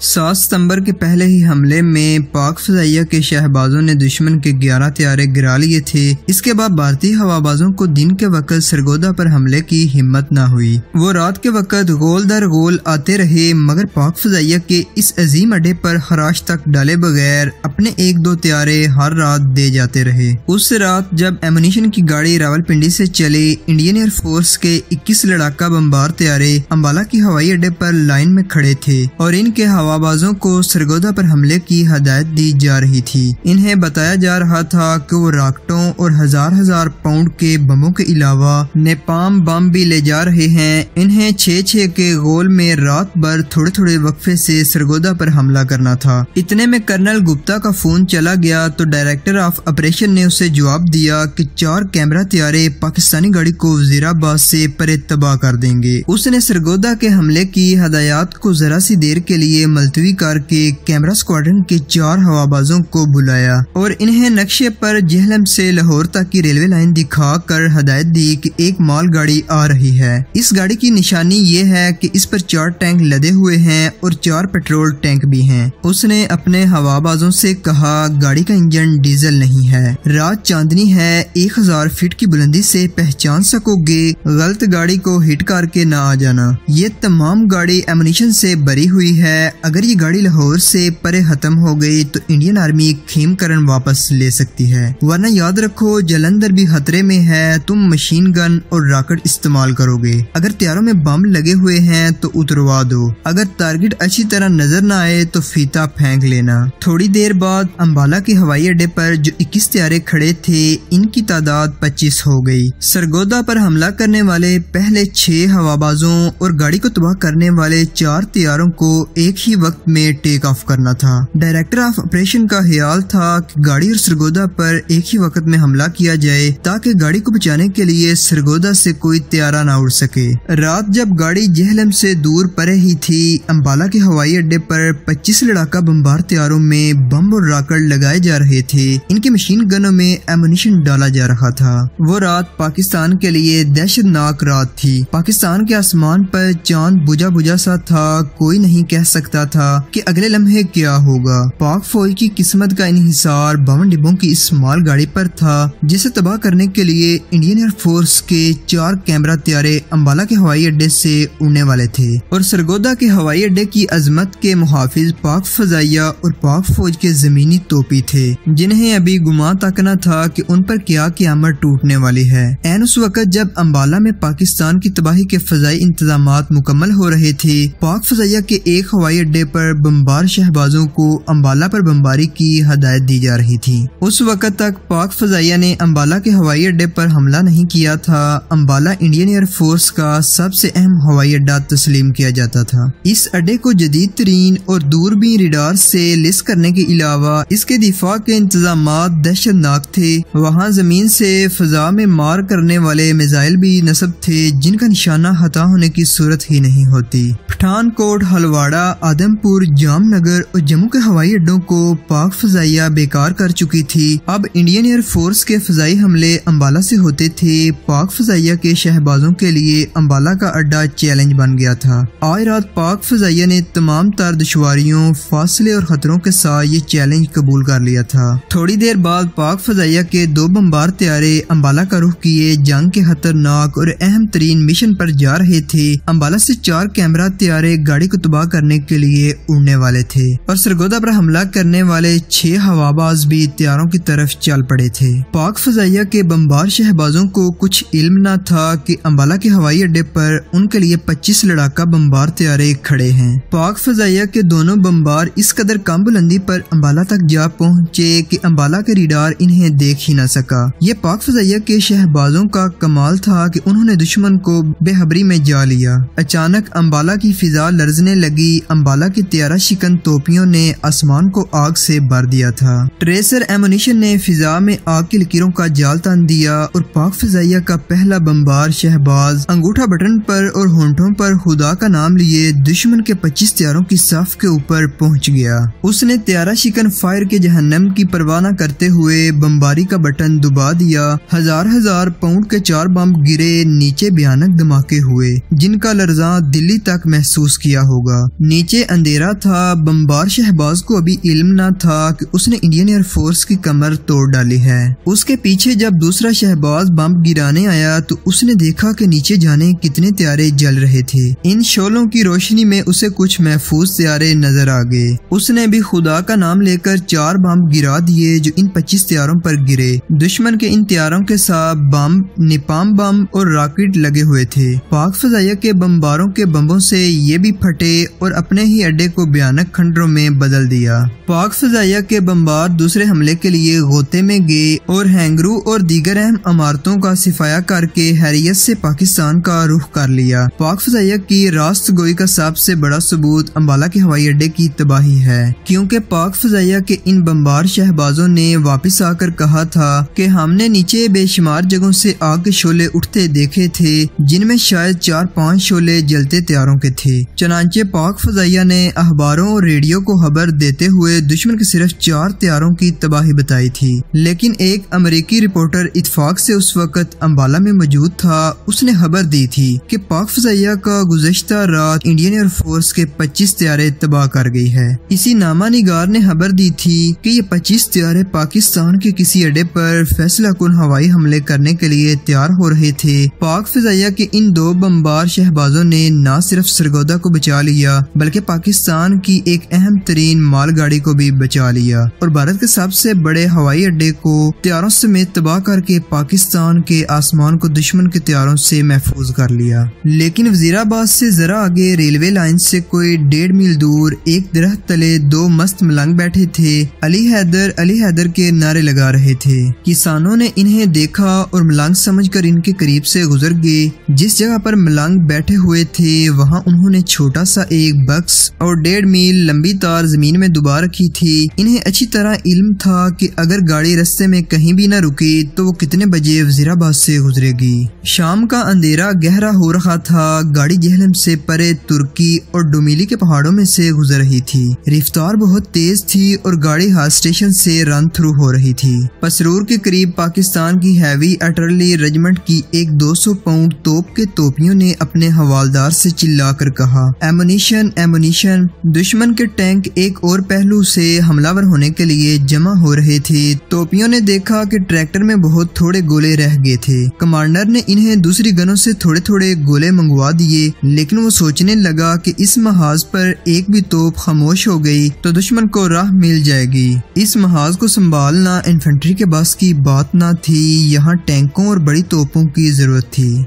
सात सितंबर के पहले ही हमले में पाक फजैया के शहबाजों ने दुश्मन के ग्यारह तैयारे गिरा लिए थे। इसके बाद भारतीय हवाबाजों को दिन के वक्त सरगोधा पर हमले की हिम्मत न हुई। वो रात के वक्त गोल दर गोल आते रहे, मगर पाक फजैया के इस अजीम अड्डे पर खराश तक डाले बगैर अपने एक दो तैयारे हर रात दे जाते रहे। उस रात जब एमुनिशन की गाड़ी रावलपिंडी से चली, इंडियन एयरफोर्स के इक्कीस लड़ाका बमबार तैयारे अम्बाला के हवाई अड्डे पर लाइन में खड़े थे और इनके हवा बाजों को सरगोधा पर हमले की हदायत दी जा रही थी। इन्हें बताया जा रहा था कि वो राकटों और हजार हजार पाउंड के बमों के अलावा नेपाम बम भी ले जा रहे हैं। इन्हें छह छह के गोल में रात भर थोड़े थोड़े वक्फे से सरगोधा पर हमला करना था। इतने में कर्नल गुप्ता का फोन चला गया तो डायरेक्टर ऑफ ऑपरेशन ने उसे जवाब दिया कि चार कैमरा तैयारे पाकिस्तानी गाड़ी को वजीराबाद से परे तबाह कर देंगे। उसने सरगोधा के हमले की हदायत को जरा सी देर के लिए मुलतवी करके कैमरा स्क्वाड्रन के चार हवाबाजों को बुलाया और इन्हें नक्शे पर जेहलम से लाहौर तक की रेलवे लाइन दिखा कर हदायत दी कि एक मालगाड़ी आ रही है। इस गाड़ी की निशानी ये है कि इस पर चार टैंक लदे हुए हैं और चार पेट्रोल टैंक भी हैं। उसने अपने हवाबाजों से कहा, गाड़ी का इंजन डीजल नहीं है, रात चांदनी है, एक हजार फीट की बुलंदी से पहचान सकोगे, गलत गाड़ी को हिट करके न आ जाना। ये तमाम गाड़ी एमुनिशन से भरी हुई है, अगर ये गाड़ी लाहौर से परे खत्म हो गई तो इंडियन आर्मी खीमकरण वापस ले सकती है, वरना याद रखो जलंधर भी खतरे में है, तुम मशीन गन और राकेट इस्तेमाल करोगे। अगर तैयारों में बम लगे हुए हैं तो उतरवा दो, अगर टारगेट अच्छी तरह नजर न आए तो फीता फेंक लेना। थोड़ी देर बाद अंबाला के हवाई अड्डे पर जो इक्कीस तैयारे खड़े थे, इनकी तादाद पच्चीस हो गई। सरगोधा पर हमला करने वाले पहले छह हवाबाजों और गाड़ी को तबाह करने वाले चार तैयारों को एक ही वक्त में टेक ऑफ करना था। डायरेक्टर ऑफ ऑपरेशन का ख्याल था कि गाड़ी और सरगोधा पर एक ही वक्त में हमला किया जाए ताकि गाड़ी को बचाने के लिए सरगोधा से कोई तैयारा ना उड़ सके। रात जब गाड़ी जेहलम से दूर परे ही थी, अंबाला के हवाई अड्डे पर पच्चीस लड़ाका बमबार तैयारों में बम और राकेट लगाए जा रहे थे। इनके मशीन गनों में एमुनिशन डाला जा रहा था। वो रात पाकिस्तान के लिए दहशतनाक रात थी। पाकिस्तान के आसमान पर चांद बुझा बुझा सा था, कोई नहीं कह सकता था कि अगले लम्हे क्या होगा। पाक फौज की किस्मत का इन्हिसार बावन डिब्बों की इस माल गाड़ी पर था, जिसे तबाह करने के लिए इंडियन एयरफोर्स के चार कैमरा तैयारे अंबाला के हवाई अड्डे से उड़ने वाले थे और सरगोधा के हवाई अड्डे की अजमत के मुहाफिज पाक फजैया और पाक फौज के जमीनी तोपी थे, जिन्हें अभी गुमा तक न था कि उन पर क्या क़यामत टूटने वाली है। एन उस वक़्त जब अम्बाला में पाकिस्तान की तबाही के फजाई इंतजाम मुकम्मल हो रहे थे, पाक फजैया के एक हवाई अड्डे अड्डे पर बमबार शहबाजों को अंबाला पर बमबारी की हदायत दी जा रही थी। उस वक्त तक पाक फजैया ने अंबाला के हवाई अड्डे पर हमला नहीं किया था। अंबाला इंडियन एयरफोर्स का सबसे अहम हवाई अड्डा तस्लीम किया जाता था। इस अड्डे को जदीद तरीन और दूरबीन रिडार से लिस करने के अलावा इसके दिफा के इंतजाम दहशतनाक थे। वहाँ जमीन से फजा में मार करने वाले मिसाइल भी नस्ब थे जिनका निशाना हता होने की सूरत ही नहीं होती। पठानकोट, हलवाड़ा, आदमपुर, जामनगर और जम्मू के हवाई अड्डों को पाक फजाइया बेकार कर चुकी थी। अब इंडियन एयरफोर्स के फजाई हमले अम्बाला से होते थे। पाक फजाइया के शहबाजों के लिए अम्बाला का अड्डा चैलेंज बन गया था। आज रात पाक फजाइया ने तमाम तार दुश्वारियों, फासले और खतरों के साथ ये चैलेंज कबूल कर लिया था। थोड़ी देर बाद पाक फजाइया के दो बम्बार त्यारे अम्बाला का रुख किए जंग के खतरनाक और अहम तरीन मिशन पर जा रहे थे। अम्बाला से चार कैमरा त्यारे गाड़ी को तबाह करने के लिए उड़ने वाले थे और सरगोधा पर हमला करने वाले छह हवाबाज भी त्यारों की तरफ चल पड़े थे। पाक फजाइया के बमबार शहबाजों को कुछ इल्म न था कि अम्बाला के हवाई अड्डे पर उनके लिए पच्चीस लड़ाका बमबार त्यारे खड़े हैं। पाक फजाइया के दोनों बमबार इस कदर कम बुलंदी पर अम्बाला तक जा पहुँचे कि अम्बाला के रीडार इन्हें देख ही न सका। ये पाक फजाइया के शहबाजों का कमाल था कि उन्होंने दुश्मन को बेखबरी में जा लिया। अचानक अम्बाला की फिजा लर्जने लगी। अम्बाला की त्यारा शिकन तोपियों ने आसमान को आग से भर दिया था। ट्रेसर एमुनिशन ने फिजा में आग की लकीरों का जाल तान दिया और पाक फजाइया का पहला बमबार शहबाज अंगूठा बटन पर और होंठों पर खुदा का नाम लिए दुश्मन के पच्चीस त्यारों की साफ के ऊपर पहुँच गया। उसने त्यारा शिकन फायर के जहन्नम की परवाह न करते हुए बमबारी का बटन दुबा दिया। हजार हजार पाउंड के चार बम गिरे। नीचे भयानक धमाके हुए जिनका लर्जा दिल्ली तक महसूस किया होगा। नीचे अंधेरा था। बमबार शहबाज को अभी इल्म ना था कि उसने इंडियन एयरफोर्स की कमर तोड़ डाली है। उसके पीछे जब दूसरा शहबाज बम गिराने आया तो उसने देखा कि नीचे जाने कितने त्यारे जल रहे थे। इन शोलों की रोशनी में उसे कुछ महफूज त्यारे नजर आ गए। उसने भी खुदा का नाम लेकर चार बम गिरा दिए जो इन पच्चीस त्यारों पर गिरे। दुश्मन के इन त्यारों के साथ बम, निपाम बम और रॉकेट लगे हुए थे। पाक फजाइया के बमबारों के बमों से ये भी फटे और अपने ही अड्डे को भयानक खंडरों में बदल दिया। पाक फजाइया के बमबार दूसरे हमले के लिए गोते में गए और हैंगरू और दीगर अहम इमारतों का सिफाया करके हैरियत से पाकिस्तान का रुख कर लिया। पाक फजाइया की रास्त गोई का सबसे बड़ा सबूत अम्बाला के हवाई अड्डे की तबाही है, क्योंकि पाक फजाइया के इन बमबार शहबाजों ने वापस आकर कहा था कि हमने नीचे बेशुमार जगहों से आग के शोले उठते देखे थे जिनमें शायद चार पाँच शोले जलते त्यारों के थे। चनांचे पाक फजाइया ने अखबारों और रेडियो को खबर देते हुए दुश्मन के सिर्फ चार त्यारों की तबाही बताई थी, लेकिन एक अमेरिकी रिपोर्टर इत्तेफाक से उस वक्त अम्बाला में मौजूद था। उसने खबर दी थी कि पाक फजाइया का गुज़श्ता रात इंडियन एयरफोर्स के पच्चीस त्यारे तबाह कर गई है। इसी नामा निगार ने खबर दी थी कि ये पच्चीस त्यारे पाकिस्तान के किसी अड्डे पर फैसलाकुन हवाई हमले करने के लिए तैयार हो रहे थे। पाक फजाइया के इन दो बमबार शहबाजों ने न सिर्फ सरगोधा को बचा लिया बल्कि पाकिस्तान की एक अहम तरीन मालगाड़ी को भी बचा लिया और भारत के सबसे बड़े हवाई अड्डे को त्यारों समेत तबाह करके पाकिस्तान के आसमान को दुश्मन के त्यारों से महफूज कर लिया। लेकिन वजीराबाद से जरा आगे रेलवे लाइन से कोई डेढ़ मील दूर एक दरख्त तले दो मस्त मलंग बैठे थे। अली हैदर, अली हैदर के नारे लगा रहे थे। किसानों ने इन्हें देखा और मलंग समझकर इनके करीब से गुजर गए। जिस जगह पर मलंग बैठे हुए थे वहाँ उन्होंने छोटा सा एक बक्स और डेढ़ मील लंबी तार जमीन में दुबा रखी थी। इन्हें अच्छी तरह इल्म था कि अगर गाड़ी रस्ते में कहीं भी न रुकी तो वो कितने बजे वजीराबाद से गुजरेगी। शाम का अंधेरा गहरा हो रहा था। गाड़ी जेहलम से परे तुर्की और डोमिली के पहाड़ों में से गुजर रही थी। रफ्तार बहुत तेज थी और गाड़ी हाथ स्टेशन से रन थ्रू हो रही थी। पसरूर के करीब पाकिस्तान की हैवी अटरली रेजिमेंट की एक दो सौ पाउंड तोप के तोपियों ने अपने हवालदार से चिल्लाकर कहा, एमुनिशन, एमुनिशन। दुश्मन के टैंक एक और पहलू से हमलावर होने के लिए जमा हो रहे थे। तोपियों ने देखा कि ट्रैक्टर में बहुत थोड़े गोले रह गए थे। कमांडर ने इन्हें दूसरी गनों से थोड़े थोड़े गोले मंगवा दिए, लेकिन वो सोचने लगा कि इस महाज पर एक भी तोप खामोश हो गई तो दुश्मन को राह मिल जाएगी। इस महाज को संभालना इन्फेंट्री के बस की बात न थी, यहाँ टैंकों और बड़ी तोपों की जरूरत थी।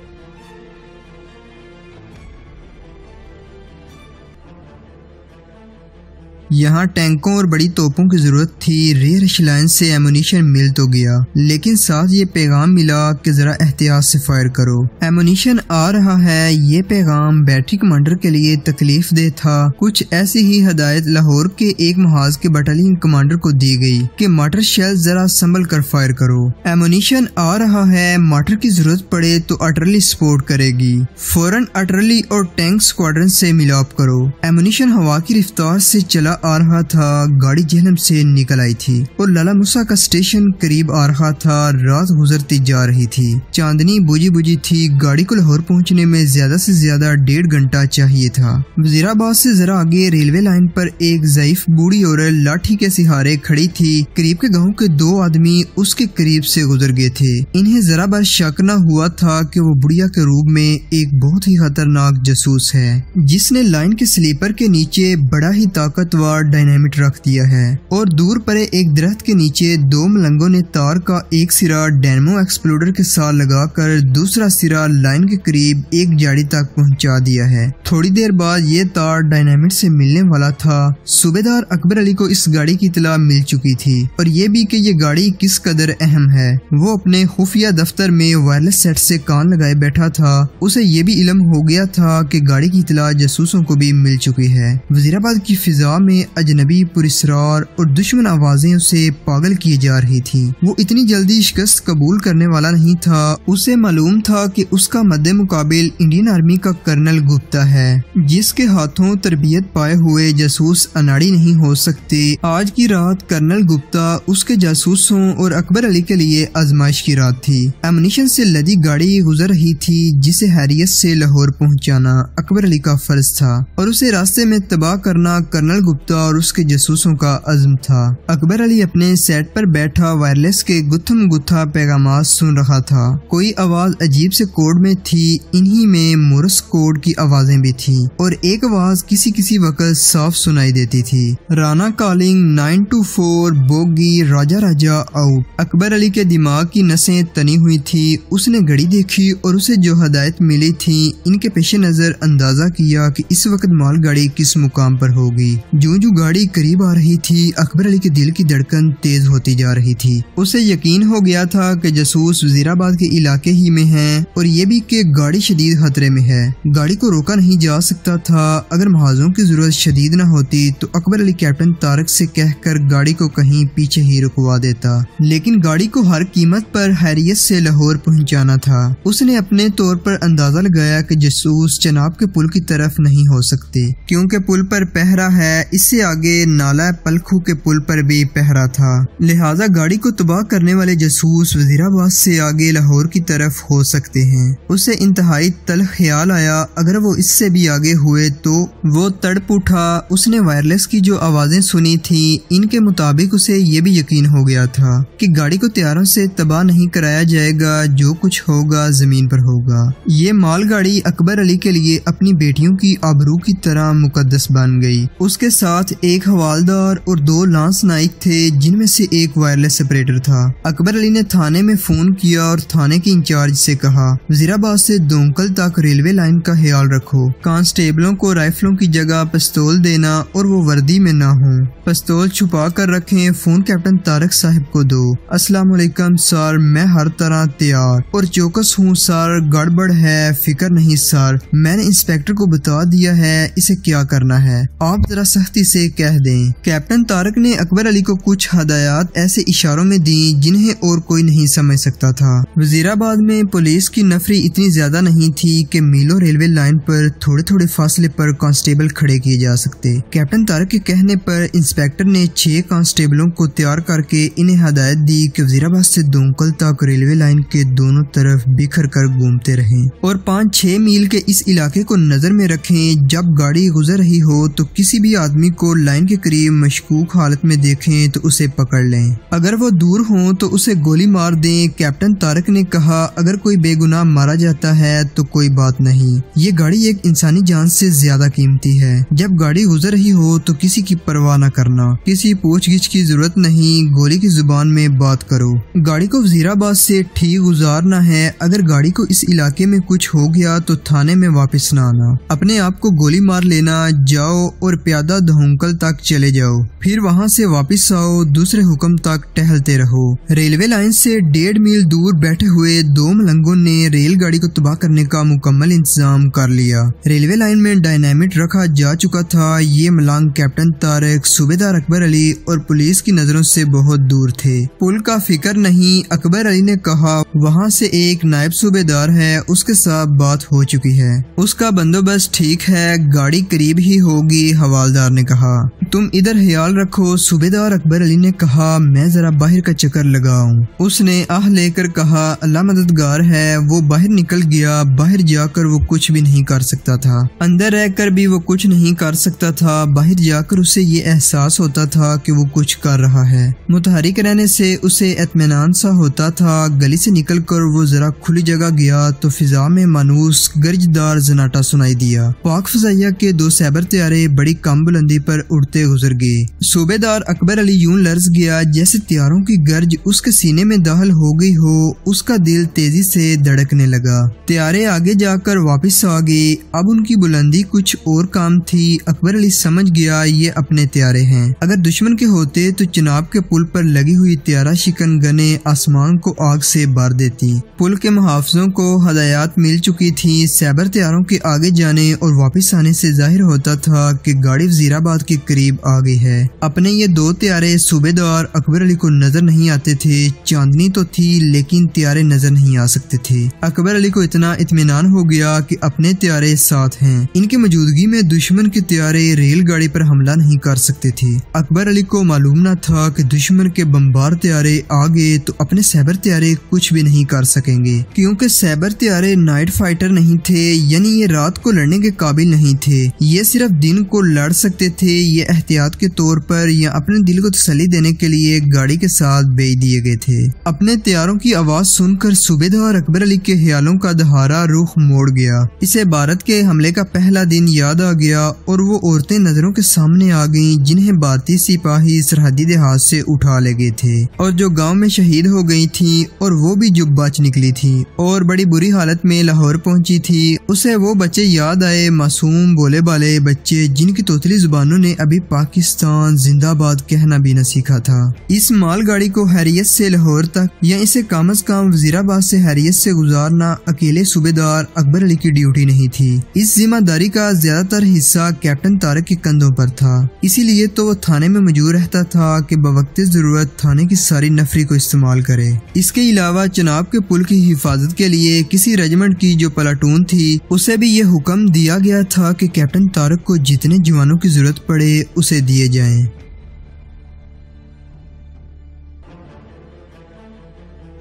यहाँ टैंकों और बड़ी तोपों की जरूरत थी। रेयर लाइन से एमोनीशन मिल तो गया, लेकिन साथ ये पैगाम मिला कि जरा एहतियात से फायर करो, एमोनीशन आ रहा है। ये पैगाम बैटरी कमांडर के लिए तकलीफ देह था। कुछ ऐसी ही हदायत लाहौर के एक महाज के बटालियन कमांडर को दी गई कि मटर शेल जरा संभल कर फायर करो, एमोनीशन आ रहा है, मटर की जरूरत पड़े तो अटरली सपोर्ट करेगी। फौरन अटरली और टैंक स्क्वाड्रन से मिलाप करो। एमोनीशन हवा की रफ्तार से चला आ रहा था। गाड़ी जेहलम से निकल आई थी और लाला मुसा का स्टेशन करीब आ रहा था। रात गुजरती जा रही थी, चांदनी बुझी बुझी थी। गाड़ी को लाहौर पहुँचने में ज्यादा से ज्यादा डेढ़ घंटा चाहिए था। वजीराबाद से जरा आगे रेलवे लाइन पर एक ज़ईफ बूढ़ी औरत लाठी के सहारे खड़ी थी। करीब के गाँव के दो आदमी उसके करीब से गुजर गए थे। इन्हें जरा बार शक न हुआ था कि वो बुढ़िया के रूप में एक बहुत ही खतरनाक जासूस है, जिसने लाइन के स्लीपर के नीचे बड़ा ही ताकतवर डायनामिट रख दिया है। और दूर परे एक दरख्त के नीचे दो मलंगों ने तार का एक सिरा डैनमो एक्सप्लोडर के साथ लगाकर दूसरा सिरा लाइन के करीब एक जाड़ी तक पहुंचा दिया है। थोड़ी देर बाद ये तार डायनामिट से मिलने वाला था। सूबेदार अकबर अली को इस गाड़ी की इतला मिल चुकी थी, और ये भी कि ये गाड़ी किस कदर अहम है। वो अपने खुफिया दफ्तर में वायरलेस सेट से कान लगाए बैठा था। उसे ये भी इलम हो गया था कि गाड़ी की इतला जासूसों को भी मिल चुकी है। वजीराबाद की फिजा में अजनबी पुरस्रार और दुश्मन आवाजें उसे पागल किए जा रही थी। वो इतनी जल्दी शिकस्त कबूल करने वाला नहीं था। उसे मालूम था कि उसका मद्दे मुकाबिल इंडियन आर्मी का कर्नल गुप्ता है, जिसके हाथों तरबियत पाए हुए जासूस अनाड़ी नहीं हो सकते। आज की रात कर्नल गुप्ता उसके जासूसों और अकबर अली के लिए आजमाइश की रात थी। एमुनिशन से लदी गाड़ी गुजर रही थी, जिसे हैरियत से लाहौर पहुंचाना अकबर अली का फर्ज था, और उसे रास्ते में तबाह करना कर्नल गुप्ता और उसके जासूसों का अज़्म था। अकबर अली अपने सेट पर बैठा वायरलेस के गुत्थम गुत्था पैगामात सुन रहा था। कोई आवाज अजीब से कोड में थी, इन्हीं में मोरस कोड की आवाजें भी थी, और एक आवाज किसी किसी वक्त साफ सुनाई देती थी, Rana calling nine two four bogey Raja Raja out. Akbar Ali के दिमाग की नसें तनी हुई थी। उसने घड़ी देखी और उसे जो हदायत मिली थी, इनके पेश नजर अंदाजा किया कि इस वक्त मालगाड़ी किस मुकाम पर होगी। जो जो गाड़ी करीब आ रही थी, अकबर अली के दिल की धड़कन तेज होती जा रही थी। उसे यकीन हो गया था कि जासूस वजीराबाद के इलाके ही में हैं, और ये भी कि गाड़ी शदीद खतरे में है। गाड़ी को रोका नहीं जा सकता था। अगर महाजों की जरूरत शदीद न होती तो अकबर अली कैप्टन तारक से कहकर गाड़ी को कहीं पीछे ही रुकवा देता, लेकिन गाड़ी को हर कीमत पर हैरियत से लाहौर पहुंचाना था। उसने अपने तौर पर अंदाजा लगाया कि जासूस चनाब के पुल की तरफ नहीं हो सकते, क्योंकि पुल पर पहरा है। इससे आगे नाला पलखू के पुल पर भी पहरा था, लिहाजा गाड़ी को तबाह करने वाले जासूस वजीराबाद से आगे लाहौर की तरफ हो सकते हैं। उसे इंतहाई तल्ख ख्याल आया, अगर वो इससे भी आगे हुए तो। वो तड़प उठा। उसने वायरलेस की जो आवाजें सुनी थी, इनके मुताबिक उसे ये भी यकीन हो गया था कि गाड़ी को त्यारों से तबाह नहीं कराया जाएगा। जो कुछ होगा जमीन पर होगा। ये मालगाड़ी अकबर अली के लिए अपनी बेटियों की आबरू की तरह मुकद्दस बन गई। उसके साथ एक हवालदार और दो लांस नाइक थे, जिनमें से एक वायरलेस ऑपरेटर था। अकबर अली ने थाने में फोन किया और थाने के इंचार्ज से कहा, वजीराबाद से दोंकल तक रेलवे लाइन का ख्याल रखो। कांस्टेबलों को राइफलों की जगह पिस्तौल देना, और वो वर्दी में ना हो, पिस्तौल छुपा कर रखें। फोन कैप्टन तारक साहब को दो। अस्सलाम वालेकुम सर, मैं हर तरह तैयार और चौकस हूँ सर। गड़बड़ है? फिक्र नहीं सर, मैंने इंस्पेक्टर को बता दिया है इसे क्या करना है, आप जरा सख्ती से कह दें। कैप्टन तारक ने अकबर अली को कुछ हदायत ऐसे इशारों में दी जिन्हें और कोई नहीं समझ सकता था। वजीराबाद में पुलिस की नफरी इतनी ज्यादा नहीं थी कि मीलों रेलवे लाइन पर थोड़े थोड़े फासले पर कांस्टेबल खड़े किए जा सकते। कैप्टन तारक के कहने पर इंस्पेक्टर ने छह कांस्टेबलों को तैयार करके इन्हें हदायत दी कि वजीराबाद से दोंकल तक रेलवे लाइन के दोनों तरफ बिखर कर घूमते रहें, और पाँच छह मील के इस इलाके को नजर में रखें। जब गाड़ी गुजर रही हो तो किसी भी आदमी को लाइन के करीब मशकूक हालत में देखें तो उसे पकड़ लें। अगर वो दूर हो तो उसे गोली मार दें। कैप्टन तारक ने कहा, अगर कोई बेगुनाह मारा जाता है तो कोई बात नहीं, ये गाड़ी एक इंसानी जान से ज्यादा कीमती है। जब गाड़ी गुजर रही हो तो किसी की परवाह न करना, किसी पूछगिछ की जरूरत नहीं, गोली की जुबान में बात करो। गाड़ी को वजीराबाद से ठीक गुजारना है। अगर गाड़ी को इस इलाके में कुछ हो गया तो थाने में वापस न आना, अपने आप को गोली मार लेना। जाओ और प्यादा हुंकल तक चले जाओ, फिर वहाँ से वापस आओ, दूसरे हुक्म तक टहलते रहो। रेलवे लाइन से डेढ़ मील दूर बैठे हुए दो मलंगों ने रेलगाड़ी को तबाह करने का मुकम्मल इंतजाम कर लिया। रेलवे लाइन में डायनामिट रखा जा चुका था। ये मलंग कैप्टन तारक, सूबेदार अकबर अली और पुलिस की नजरों से बहुत दूर थे। पुल का फिक्र नहीं, अकबर अली ने कहा वहाँ से एक नायब सूबेदार है, उसके साथ बात हो चुकी है, उसका बंदोबस्त ठीक है, गाड़ी करीब ही होगी। हवालदार ने कहा तुम इधर ख्याल रखो। सूबेदार अकबर अली ने कहा मैं जरा बाहर का चक्कर लगाऊं। उसने आह लेकर कहा अल्लाह मददगार है। वो बाहर निकल गया। बाहर जाकर वो कुछ भी नहीं कर सकता था, अंदर रहकर भी वो कुछ नहीं कर सकता था। बाहर जाकर उसे ये एहसास होता था कि वो कुछ कर रहा है। मुतहरिक रहने से उसे इत्मीनान सा होता था। गली से निकलकर वो जरा खुली जगह गया तो फिजा में मानूस गर्जदार जनाटा सुनाई दिया। पाक फजैया के दो सैबर त्यारे बड़ी कम बुलंदी पर उड़ते गुजर गए। सूबेदार अकबर अली यूं लर्ज गया जैसे त्यारों की गर्ज उसके सीने में दाखिल हो गई हो। उसका दिल तेजी से धड़कने लगा। त्यारे आगे जाकर वापस आ गए। अब उनकी बुलंदी कुछ और काम थी। अकबर अली समझ गया ये अपने त्यारे हैं। अगर दुश्मन के होते तो चनाब के पुल पर लगी हुई त्यारा शिकन गने आसमान को आग से भर देती। पुल के मुहाफिजों को हदायत मिल चुकी थी। सैबर त्यारों के आगे जाने और वापस आने से जाहिर होता था कि गाड़ी वजीराबाद के करीब आ गई है। अपने ये दो त्यारे सूबेदार अकबर अली को नजर नहीं आते थे। चांदनी तो थी लेकिन त्यारे नजर नहीं आ सकते थे। अकबर अली को इतना इत्मीनान हो गया कि अपने त्यारे साथ हैं। इनकी मौजूदगी में दुश्मन के त्यारे रेलगाड़ी पर हमला नहीं कर सकते थे। अकबर अली को मालूम न था कि दुश्मन के बमबार त्यारे आ गए तो अपने सैबर त्यारे कुछ भी नहीं कर सकेंगे, क्योंकि सैबर त्यारे नाइट फाइटर नहीं थे, यानी ये रात को लड़ने के काबिल नहीं थे। ये सिर्फ दिन को लड़ सकते थे। ये एहतियात के तौर पर या अपने दिल को तसल्ली देने के लिए गाड़ी के साथ भेज दिए गए थे। अपने त्यारों की आवाज सुनकर सूबेदार अकबर अली के ख्यालों का दहारा रुख मोड़ गया। इसे भारत के हमले का पहला दिन याद आ गया और वो औरतें नजरों के सामने आ गईं जिन्हें भारतीय सिपाही सरहदी देहात से उठा ले गए थे और जो गांव में शहीद हो गई थी, और वो भी जो बच निकली थी और बड़ी बुरी हालत में लाहौर पहुंची थी। उसे वो बच्चे याद आए, मासूम बोले बाले बच्चे जिनकी तोतली जुबानों ने अभी पाकिस्तान जिंदाबाद कहना भी न सीखा था। इस मालगाड़ी को हैरियत से लाहौर तक या इसे कम अज कम वजीराबाद से हैरियत से गुजारना अकेले सूबेदार अकबर अली की ड्यूटी नहीं थी। इस जिम्मेदारी का ज्यादातर हिस्सा कैप्टन तारक के कंधों पर था। इसीलिए तो वो थाने में मौजूद रहता था कि बवक्त जरूरत थाने की सारी नफरी को इस्तेमाल करे। इसके अलावा चनाब के पुल की हिफाजत के लिए किसी रेजिमेंट की जो प्लाटून थी उसे भी ये हुक्म दिया गया था कि कैप्टन तारक को जितने जवानों की जरूरत पड़े उसे दिए जाएं।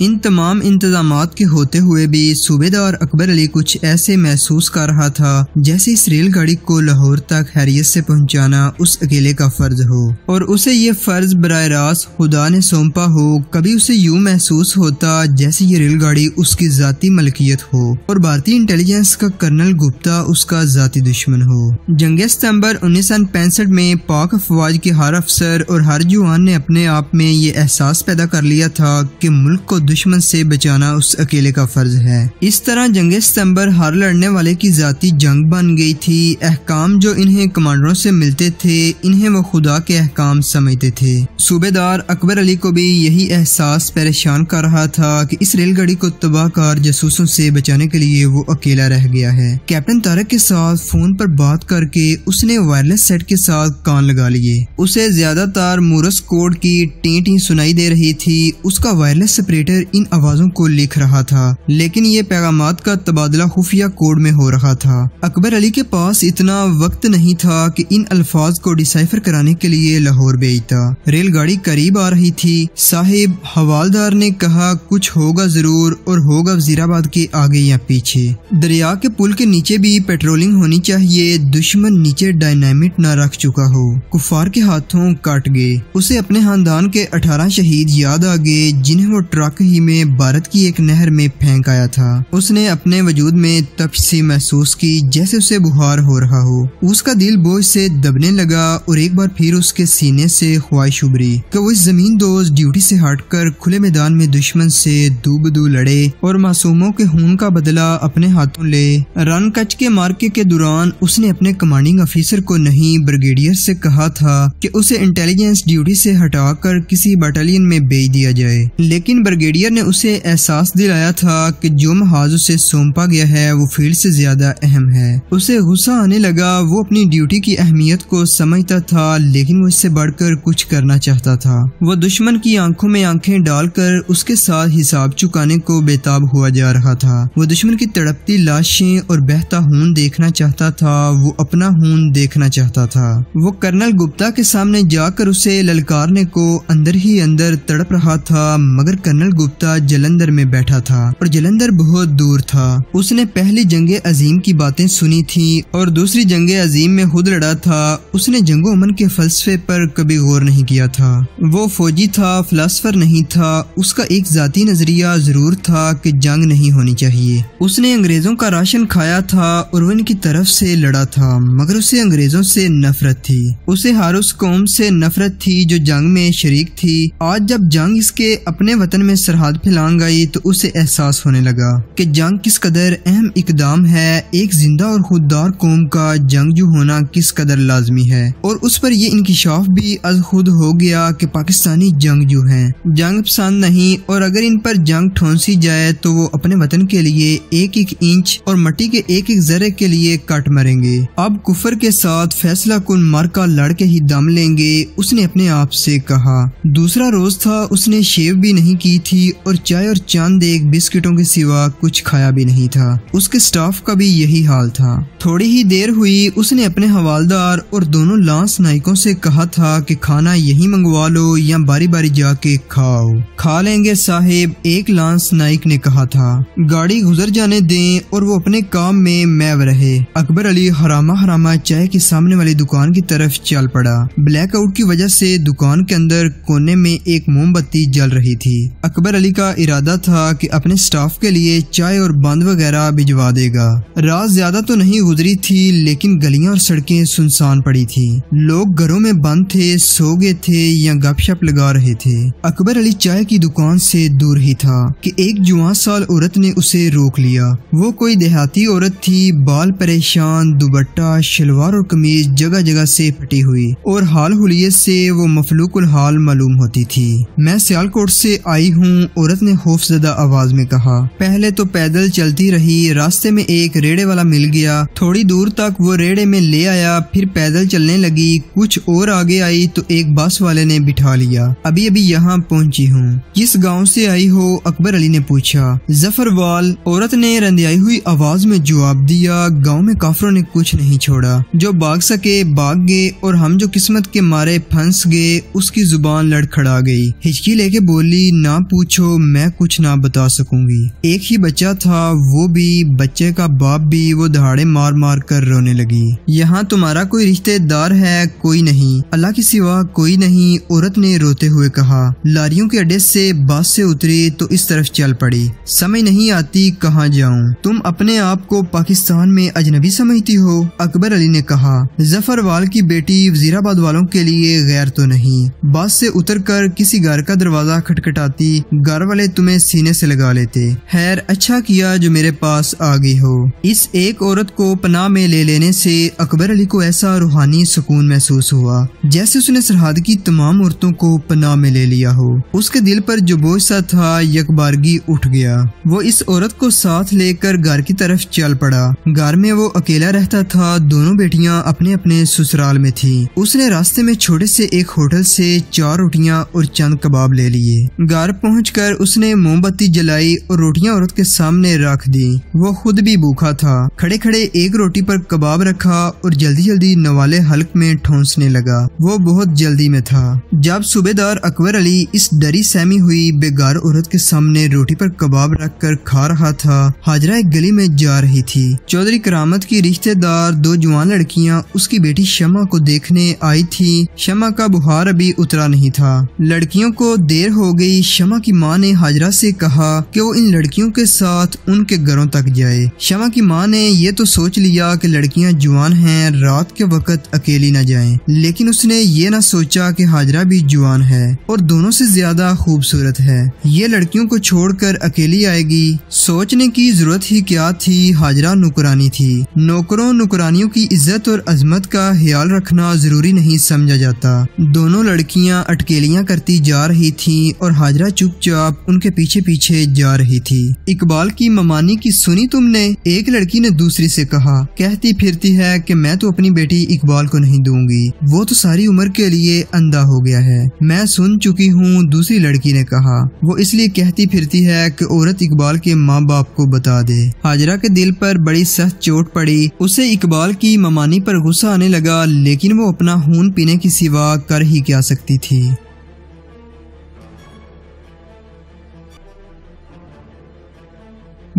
इन तमाम इंतजामात के होते हुए भी सूबेदार अकबर अली कुछ ऐसे महसूस कर रहा था जैसे इस रेलगाड़ी को लाहौर तक हैरियत से पहुंचाना उस अकेले का फर्ज हो और उसे ये फर्ज बराह रास्त खुदा ने सौंपा हो। कभी उसे यूं महसूस होता जैसे ये रेलगाड़ी उसकी जाती मलकियत हो और भारतीय इंटेलिजेंस का कर्नल गुप्ता उसका जाती दुश्मन हो। जंगे सितंबर उन्नीस सौ पैंसठ में पाक फौज के हर अफसर और हर जवान ने अपने आप में ये एहसास पैदा कर लिया था कि मुल्क को दुश्मन से बचाना उस अकेले का फर्ज है। इस तरह जंगे सितंबर हर लड़ने वाले की जाती जंग बन गई थी। अहकाम जो इन्हें कमांडरों से मिलते थे इन्हें वो खुदा के अहकाम समझते थे। सूबेदार अकबर अली को भी यही एहसास परेशान कर रहा था कि इस रेलगाड़ी को तबाहकार जासूसों से बचाने के लिए वो अकेला रह गया है। कैप्टन तारक के साथ फोन पर बात करके उसने वायरलेस सेट के साथ कान लगा लिए। उसे ज्यादातर मोरस कोड की टीटी सुनाई दे रही थी। उसका वायरलेस ऑपरेटर इन आवाजों को लिख रहा था लेकिन ये पैगामात का तबादला खुफिया कोड में हो रहा था। अकबर अली के पास इतना वक्त नहीं था कि इन अल्फाज को डिसाइफर कराने के लिए लाहौर भेजता। रेलगाड़ी करीब आ रही थी। साहिब, हवालदार ने कहा, कुछ होगा जरूर और होगा वजीराबाद के आगे या पीछे। दरिया के पुल के नीचे भी पेट्रोलिंग होनी चाहिए। दुश्मन नीचे डायनामिट न रख चुका हो। कुफार के हाथों काट गए। उसे अपने खानदान के अठारह शहीद याद आ गए जिन्हें वो ट्रक ही में भारत की एक नहर में फेंक आया था। उसने अपने वजूद में तपसी महसूस की जैसे उसे बुखार हो रहा हो। उसका दिल बोझ से दबने लगा और एक बार फिर उसके सीने से ख्वाहिश उभरी कि वो इस जमीन दोस्त ड्यूटी से हटकर खुले मैदान में दुश्मन से दूबदू लड़े और मासूमों के खून का बदला अपने हाथों ले। रन कच के मार्के के दौरान उसने अपने कमांडिंग ऑफिसर को नहीं ब्रिगेडियर से कहा था कि उसे इंटेलिजेंस ड्यूटी से हटाकर किसी बटालियन में भेज दिया जाए, लेकिन ब्रिगेडियर ने उसे एहसास दिलाया था कि जो महाज उसे सौंपा गया है वो फील्ड से ज्यादा अहम है। उसे गुस्सा आने लगा। वो अपनी ड्यूटी की अहमियत को समझता था, लेकिन वो इससे बढ़कर कुछ करना चाहता था। वो दुश्मन की आंखों में आंखें डालकर उसके साथ हिसाब चुकाने को बेताब हुआ जा रहा था। वो दुश्मन की तड़पती लाशें और बहता खून देखना चाहता था। वो अपना खून देखना चाहता था। वो कर्नल गुप्ता के सामने जाकर उसे ललकारने को अंदर ही अंदर तड़प रहा था, मगर कर्नल गुप्ता जलंधर में बैठा था और जलंधर बहुत दूर था। उसने पहली जंगे अजीम की बातें सुनी थी और दूसरी जंगे अजीम में खुद लड़ा था। उसने जंगो अमन के फलसफे पर कभी गौर नहीं किया था। वो फौजी था, फिलासफर नहीं था। उसका एक जाती नजरिया जरूर था कि जंग नहीं होनी चाहिए। उसने अंग्रेजों का राशन खाया था और वो इनकी तरफ से लड़ा था, मगर उसे अंग्रेजों से नफरत थी। उसे हर उस कौम से नफरत थी जो जंग में शरीक थी। आज जब जंग इसके अपने वतन में सरहद फैलांग आई तो उसे एहसास होने लगा कि जंग किस कदर अहम इकदाम है। एक जिंदा और खुददार कौम का जंगजू होना किस कदर लाजमी है, और उस पर यह इंकिशाफ भी अज खुद हो गया कि पाकिस्तानी जंगजू हैं, जंग पसंद नहीं, और अगर इन पर जंग ठोंसी जाए तो वो अपने वतन के लिए एक एक इंच और मट्टी के एक एक जर्रे के लिए कट मरेंगे। अब कुफर के साथ फैसला कुन मार्का लड़के ही दम लेंगे, उसने अपने आप से कहा। दूसरा रोज था। उसने शेव भी नहीं की थी और चाय और चांद एक बिस्किटों के सिवा कुछ खाया भी नहीं था। उसके स्टाफ का भी यही हाल था। थोड़ी ही देर हुई। उसने अपने हवालदार और दोनों लांस नायकों से कहा था कि खाना यही मंगवा लो या बारी बारी जाके खाओ। खा लेंगे साहिब, एक लांस नाइक ने कहा था। गाड़ी गुजर जाने दें और वो अपने काम में मैव रहे। अकबर अली हरामा हरामा चाय के सामने वाली दुकान की तरफ चल पड़ा। ब्लैकआउट की वजह से दुकान के अंदर कोने में एक मोमबत्ती जल रही थी। अकबर अली का इरादा था कि अपने स्टाफ के लिए चाय और बंद वगैरह भिजवा देगा। रात ज्यादा तो नहीं गुजरी थी, लेकिन गलियां और सड़कें सुनसान पड़ी थी। लोग घरों में बंद थे, सो गए थे या गपशप लगा रहे थे। अकबर अली चाय की दुकान से दूर ही था कि एक जुआं साल औरत ने उसे रोक लिया। वो कोई देहाती औरत थी, बाल परेशान, दुपट्टा, शलवार और कमीज जगह जगह से फटी हुई, और हाल हुलिये से वो मफलूकुल हाल मालूम होती थी। मैं सियालकोट से आई हूँ, औरत ने खौफजदा आवाज में कहा। पहले तो पैदल चलती रही। रास्ते में एक रेड़े वाला मिल गया। थोड़ी दूर तक वो रेड़े में ले आया, फिर पैदल चलने लगी। कुछ और आगे आई तो एक बस वाले ने बिठा लिया। अभी अभी यहाँ पहुँची हूँ। किस गांव से आई हो? अकबर अली ने पूछा। जफरवाल, औरत ने रंधियाई हुई आवाज में जवाब दिया। गाँव में काफिरों ने कुछ नहीं छोड़ा। जो भाग सके भाग गए, और हम जो किस्मत के मारे फंस गए। उसकी जुबान लड़खड़ा गई। हिचकी लेके बोली, ना पूछो, मैं कुछ ना बता सकूंगी। एक ही बच्चा था, वो भी बच्चे का बाप भी। वो दहाड़े मार मार कर रोने लगी। यहाँ तुम्हारा कोई रिश्तेदार है? कोई नहीं, अल्लाह के सिवा कोई नहीं, औरत ने रोते हुए कहा। लारियों के अड्डे से बस से उतरी तो इस तरफ चल पड़ी। समझ नहीं आती कहाँ जाऊँ। तुम अपने आप को पाकिस्तान में अजनबी समझती हो? अकबर अली ने कहा। जफरवाल की बेटी वजीराबाद वालों के लिए गैर तो नहीं। बस से उतरकर किसी घर का दरवाजा खटखटाती, घर वाले तुम्हें सीने से लगा लेते। खैर, अच्छा किया जो मेरे पास आ गई हो। इस एक औरत को पनाह में ले लेने से अकबर अली को ऐसा रूहानी सुकून महसूस हुआ जैसे उसने सरहद की तमाम औरतों को पनाह में ले लिया हो। उसके दिल पर जो बोझ सा था, यकबारगी उठ गया। वो इस औरत को साथ लेकर घर की तरफ चल पड़ा। घर में वो अकेला रहता था। दोनों बेटियां अपने अपने ससुराल में थी। उसने रास्ते में छोटे से एक होटल से चार रोटियां और चंद कबाब ले लिए। घर पहुंचकर उसने मोमबत्ती जलाई और रोटियां औरत के सामने रख दी। वो खुद भी भूखा था। खड़े खड़े एक रोटी पर कबाब रखा और जल्दी जल्दी नवाले हल्क में ठोंसने लगा। वो बहुत जल्दी में था। जब सूबेदार अकबर अली इस डरी सहमी हुई बेगार औरत के सामने रोटी पर कबाब रख कर खा रहा था, हाजरा एक गली में जा रही थी। चौधरी करामत की रिश्तेदार दो जवान लड़कियां उसकी बेटी शमा को देखने आई थी। शमा का बुखार अभी उतरा नहीं था। लड़कियों को देर हो गई। शमा की माँ ने हाजरा से कहा कि वो इन लड़कियों के साथ उनके घरों तक जाए। शमा की माँ ने ये तो सोच लिया कि लड़कियाँ जुआन हैं, रात के वक्त अकेली न जाएं, लेकिन उसने ये न सोचा कि हाजरा भी जुआन है और दोनों से ज्यादा खूबसूरत है। ये लड़कियों को छोड़कर अकेली आएगी, सोचने की जरूरत ही क्या थी। हाजरा नुकरानी थी, नौकरों नुकरानियों की इज्जत और अजमत का ख्याल रखना जरूरी नहीं समझा जाता। दोनों लड़कियां अटकेलियां करती जा रही थीं और हाजरा चुपचाप उनके पीछे पीछे जा रही थी। इकबाल की ममानी की सुनी तुमने, एक लड़की ने दूसरी से कहा। कहती फिरती है कि मैं तो अपनी बेटी इकबाल को नहीं दूंगी, वो तो सारी उम्र के लिए अंधा हो गया है। मैं सुन चुकी हूँ, दूसरी लड़की ने कहा। वो इसलिए कहती फिरती है कि औरत इकबाल के माँ बाप को बता दे। हाजरा के दिल पर बड़ी सख्त चोट पड़ी। उसे इकबाल की ममानी पर गुस्सा आने लगा, लेकिन वो अपना खून पीने के सिवा कर ही क्या सकती थी।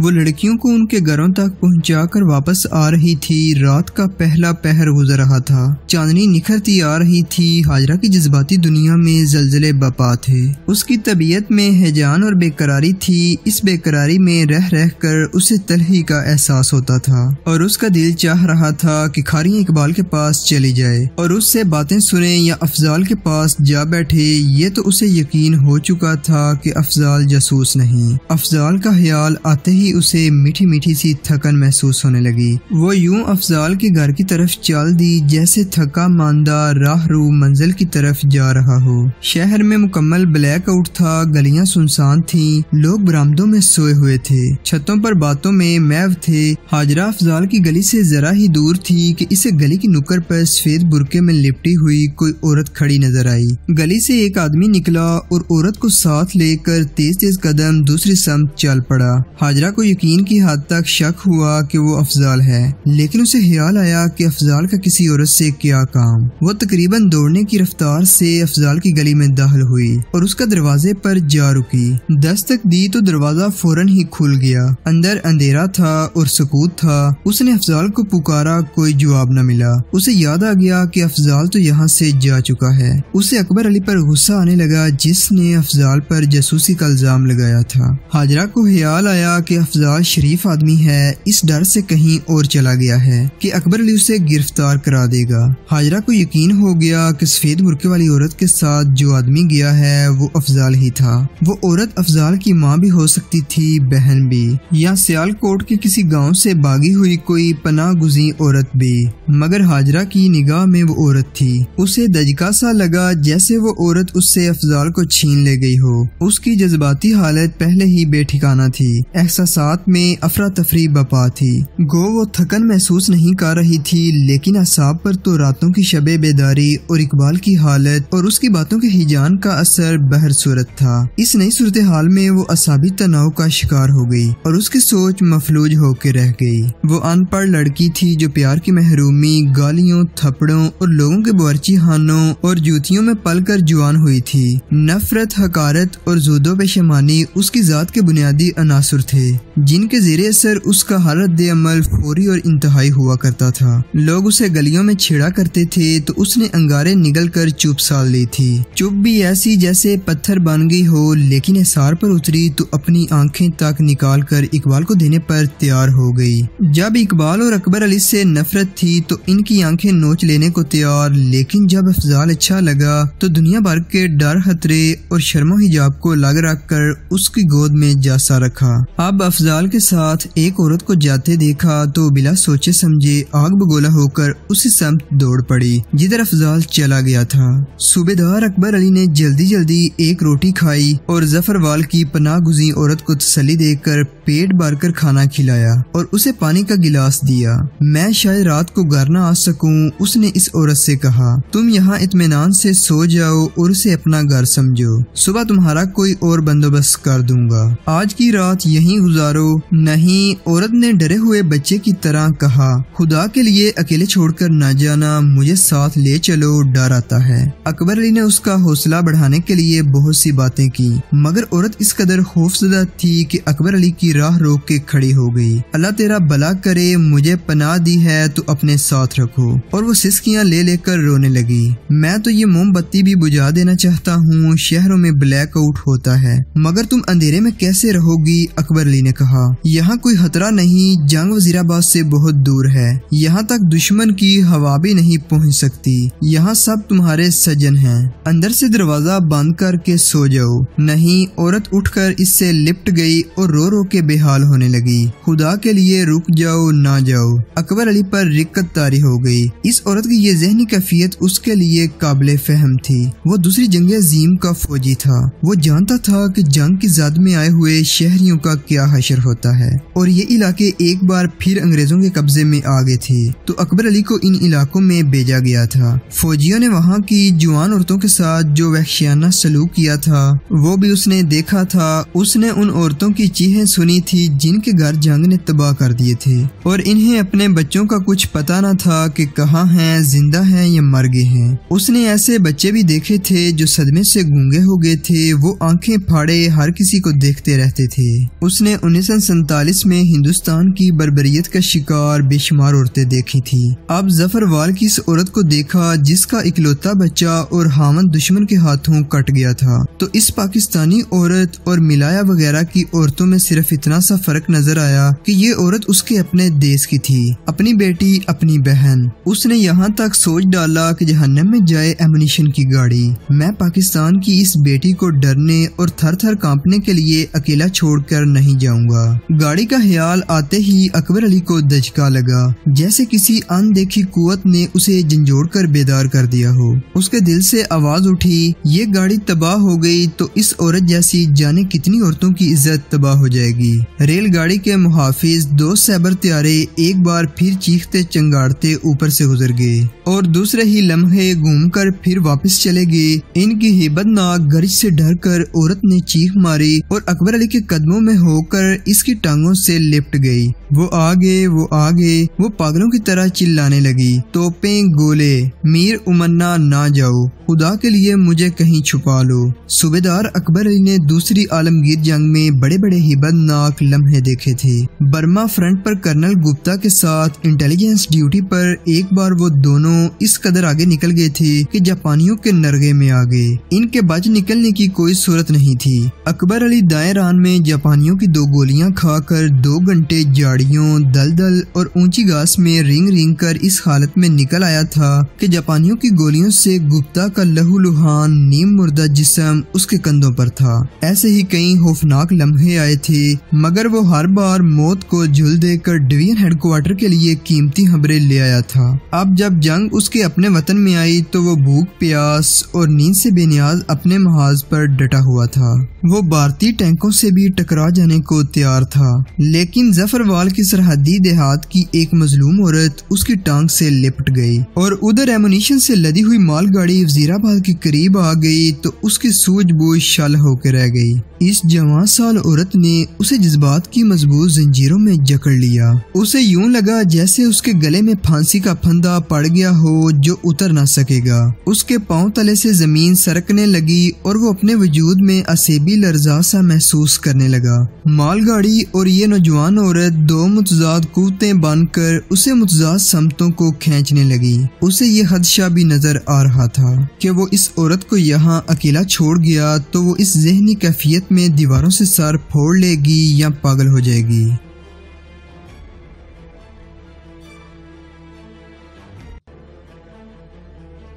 वो लड़कियों को उनके घरों तक पहुंचाकर वापस आ रही थी। रात का पहला पहर गुजर रहा था, चांदनी निखरती आ रही थी। हाजरा की जज्बाती दुनिया में जलजले बपा थे। उसकी तबीयत में हैजान और बेकरारी थी। इस बेकरारी में रह रह कर उसे तलही का एहसास होता था और उसका दिल चाह रहा था कि खारिया इकबाल के पास चली जाए और उससे बातें सुने या अफजाल के पास जा बैठे। ये तो उसे यकीन हो चुका था कि अफजाल जासूस नहीं। अफजाल का ख्याल आते ही उसे मीठी मीठी सी थकन महसूस होने लगी। वो यूं अफजाल के घर की तरफ चल दी जैसे थका मांदा राहरू मंजिल की तरफ जा रहा हो। शहर में मुकम्मल ब्लैकआउट था, गलियां सुनसान थीं, लोग बरामदों में सोए हुए थे, छतों पर बातों में मैव थे। हाजरा अफजाल की गली से जरा ही दूर थी कि इसे गली की नुक्कड़ पर सफेद बुरके में लिपटी हुई कोई औरत खड़ी नजर आई। गली से एक आदमी निकला और औरत को साथ लेकर तेज तेज कदम दूसरी सम्त चल पड़ा। हाजरा को यकीन की हद तक शक हुआ कि वो अफजाल है, लेकिन उसे ख्याल आया कि अफजाल का किसी औरत से क्या काम। वो तकरीबन दौड़ने की रफ्तार से अफजाल की गली में दाखिल हुई और उसका दरवाजे पर जा रुकी। दस्तक दी तो दरवाजा फौरन ही खुल गया। अंदर अंधेरा था और सुकूत था। उसने अफजाल को पुकारा, कोई जवाब न मिला। उसे याद आ गया कि अफजाल तो यहाँ से जा चुका है। उसे अकबर अली पर गुस्सा आने लगा, जिसने अफजाल पर जासूसी का इल्जाम लगाया था। हाजरा को ख्याल आया कि अफजाल शरीफ आदमी है, इस डर से कहीं और चला गया है कि अकबर अली उसे गिरफ्तार करा देगा। हाजरा को यकीन हो गया कि सफेद बुर्के वाली औरत के साथ जो आदमी गया है वो अफजाल ही था। वो औरत अफजाल की माँ भी हो सकती थी, बहन भी, या सियालकोट के किसी गांव से भागी हुई कोई पनाह गुज़ीं औरत भी। मगर हाजरा की निगाह में वो औरत थी। उसे दजका सा लगा जैसे वो औरत उससे अफजाल को छीन ले गई हो। उसकी जज्बाती हालत पहले ही बेठिकाना थी। साथ में अफरा तफरी बपा थी। गो वो थकन महसूस नहीं कर रही थी, लेकिन असाब पर तो रातों की शबे बेदारी और इकबाल की हालत और उसकी बातों के हिजान का असर बहर सूरत था। इस नई सूरत हाल में वो असाबी तनाव का शिकार हो गई और उसकी सोच मफलूज होकर रह गई। वो अनपढ़ लड़की थी जो प्यार की महरूमी, गालियों, थप्पड़ों और लोगों के बर्ची हानों और जूतियों में पल कर जुआन हुई थी। नफरत, हकारत और जोदो पेशमानी उसकी जात के बुनियादी अनासुर थे, जिनके ज़ेरे असर उसका हालत अमल फौरी और इंतहाई हुआ करता था। लोग उसे गलियों में छेड़ा करते थे तो उसने अंगारे निगल कर चुप साध ली थी। चुप भी ऐसी जैसे पत्थर बन गई हो, लेकिन एसार पर उतरी तो अपनी आंखें तक निकाल कर इकबाल को देने पर तैयार हो गई। जब इकबाल और अकबर अली से नफरत थी तो इनकी आंखें नोच लेने को तैयार, लेकिन जब अफजाल अच्छा लगा तो दुनिया भर के डर, खतरे और शर्मो हिजाब को लग रख कर उसकी गोद में जासा रखा। अब अफजाल के साथ एक औरत को जाते देखा तो बिला सोचे समझे आग बगोला होकर उसी सम्त दौड़ पड़ी जिधर अफजाल चला गया था। सूबेदार अकबर अली ने जल्दी जल्दी एक रोटी खाई और जफरवाल की पनाह गुज़ीं औरत को तसल्ली देकर पेट भरकर खाना खिलाया और उसे पानी का गिलास दिया। मैं शायद रात को घर न आ सकूं, उसने इस औरत से कहा। तुम यहाँ इत्मीनान से सो जाओ और उसे अपना घर समझो, सुबह तुम्हारा कोई और बंदोबस्त कर दूंगा, आज की रात यहीं गुजारो। नहीं, औरत ने डरे हुए बच्चे की तरह कहा। खुदा के लिए अकेले छोड़कर ना जाना, मुझे साथ ले चलो, डर आता है। अकबर अली ने उसका हौसला बढ़ाने के लिए बहुत सी बातें की, मगर औरत इस कदर खौफजदा थी कि अकबर अली की राह रोक के खड़ी हो गई। अल्लाह तेरा भला करे, मुझे पनाह दी है तो अपने साथ रखो। और वो सिसकियां ले लेकर रोने लगी। मैं तो ये मोमबत्ती भी बुझा देना चाहता हूँ, शहरों में ब्लैक आउट होता है, मगर तुम अंधेरे में कैसे रहोगी? अकबर अली ने कहा, यहाँ कोई खतरा नहीं, जंग वजीराबाद से बहुत दूर है, यहाँ तक दुश्मन की हवा भी नहीं पहुँच सकती, यहाँ सब तुम्हारे सजन हैं। अंदर से दरवाजा बंद करके सो जाओ। नहीं, औरत उठकर इससे लिपट गई और रो रो के बेहाल होने लगी। खुदा के लिए रुक जाओ ना जाओ। अकबर अली पर रिक्कत तारी हो गई। इस औरत की ये जहनी कैफियत उसके लिए काबिल फहम थी। वो दूसरी जंग अजीम का फौजी था। वो जानता था कि जंग की जद में आए हुए शहरियों का क्या हशर होता है, और ये इलाके एक बार फिर अंग्रेजों के कब्जे में आ गए थे। तो अकबर अली को इन इलाकों में भेजा गया था। फौजियों ने वहाँ की जवान औरतों के साथ जो वहशियाना सलूक किया था वो भी उसने देखा था। उसने उन औरतों की चीखें सुनी थी जिनके घर जंग ने तबाह कर दिए थे, और इन्हें अपने बच्चों का कुछ पता न था कि कहाँ हैं, जिंदा हैं या मर गए हैं। उसने ऐसे बच्चे भी देखे थे जो सदमे से गूंगे हो गए थे। वो आंखें फाड़े हर किसी को देखते रहते थे। उसने उन्नीस सौ सैतालीस में हिंदुस्तान की बर्बरियत का शिकार बेशुमार औरतें देखी थी। अब जफरवाल की इस औरत को देखा जिसका इकलौता बच्चा और हामद दुश्मन के हाथों कट गया था। तो इस पाकिस्तानी औरत और मिलाया वगैरह की औरतों में सिर्फ इतना सा फर्क नजर आया कि ये औरत उसके अपने देश की थी, अपनी बेटी, अपनी बहन। उसने यहाँ तक सोच डाला कि जहन्नम में जाए एमुनिशन की गाड़ी। मैं पाकिस्तान की इस बेटी को डरने और थर थर कांपने के लिए अकेला छोड़कर नहीं जाऊंगा। गाड़ी का ख्याल आते ही अकबर अली को दचका लगा, जैसे किसी अनदेखी कुवत ने उसे झंझोड़ कर बेदार कर दिया हो। उसके दिल से आवाज उठी, ये गाड़ी तबाह हो गई तो इस औरत जैसी जाने कितनी औरतों की इज्जत तबाह हो जाएगी। रेलगाड़ी के मुहाफिज दो सैबर त्यारे एक बार फिर चीखते चंगाड़ते ऊपर से गुजर गए और दूसरे ही लम्हे घूमकर फिर वापस चले गए। इनकी हिबतनाक गर्ज से डरकर औरत ने चीख मारी और अकबर अली के कदमों में होकर इसकी टांगों से लिपट गई। वो आगे वो आगे वो पागलों की तरह चिल्लाने लगी, तोपें, गोले, मीर उमन्ना ना जाओ, खुदा के लिए मुझे कहीं छुपा लो। सूबेदार अकबर अली ने दूसरी आलमगीर जंग में बड़े बड़े हिबतनाक लम्हे देखे थे। बर्मा फ्रंट पर कर्नल गुप्ता के साथ इंटेलिजेंस ड्यूटी पर एक बार वो दोनों इस कदर आगे निकल गए थे कि जापानियों के नरगे में आ गए। इनके बच निकलने की कोई सूरत नहीं थी। अकबर अली दाएं रान में जापानियों की दो गोलियां खाकर दो घंटे झाड़ियों, दलदल और ऊंची घास में रिंग रिंग कर इस हालत में निकल आया था कि जापानियों की गोलियों से गुप्ता का लहू लुहान नीम मुर्दा जिस्म उसके कंधों पर था। ऐसे ही कई खौफनाक लम्हे आए थे, मगर वो हर बार मौत को झुल देकर डिवीजन हेडक्वार्टर के लिए कीमती खबरें ले आया था। अब जब जंग उसके अपने वतन में आई तो वो भूख, प्यास और नींद से बेनियाज अपने महाज पर डटा हुआ था। वो भारतीय टैंकों से भी टकरा जाने को तैयार था, लेकिन जफरवाल की सरहदी देहात की एक मजलूम औरत उसकी टांग से लिपट गई और उधर एमुनिशन से लदी हुई मालगाड़ी वजीराबाद के करीब आ गई तो उसकी सूझबूझ शल होकर रह गई। इस जवां साल औरत ने उसे जज्बात की मजबूत जंजीरों में जकड़ लिया। उसे यूं लगा जैसे उसके गले में फांसी का फंदा पड़ गया हो जो उतर ना सकेगा। उसके पांव तले से जमीन सरकने लगी और वो अपने वजूद में असेबी लर्जा सा महसूस करने लगा। मालगाड़ी और ये नौजवान औरत दो मुतजाद कुवतें बनकर उसे मुतजाद समतों को खींचने लगी। उसे ये खदशा भी नजर आ रहा था कि वो इस औरत को यहाँ अकेला छोड़ गया तो वो इस ज़हनी कैफियत में दीवारों से सर फोड़ लेगी या पागल हो जाएगी।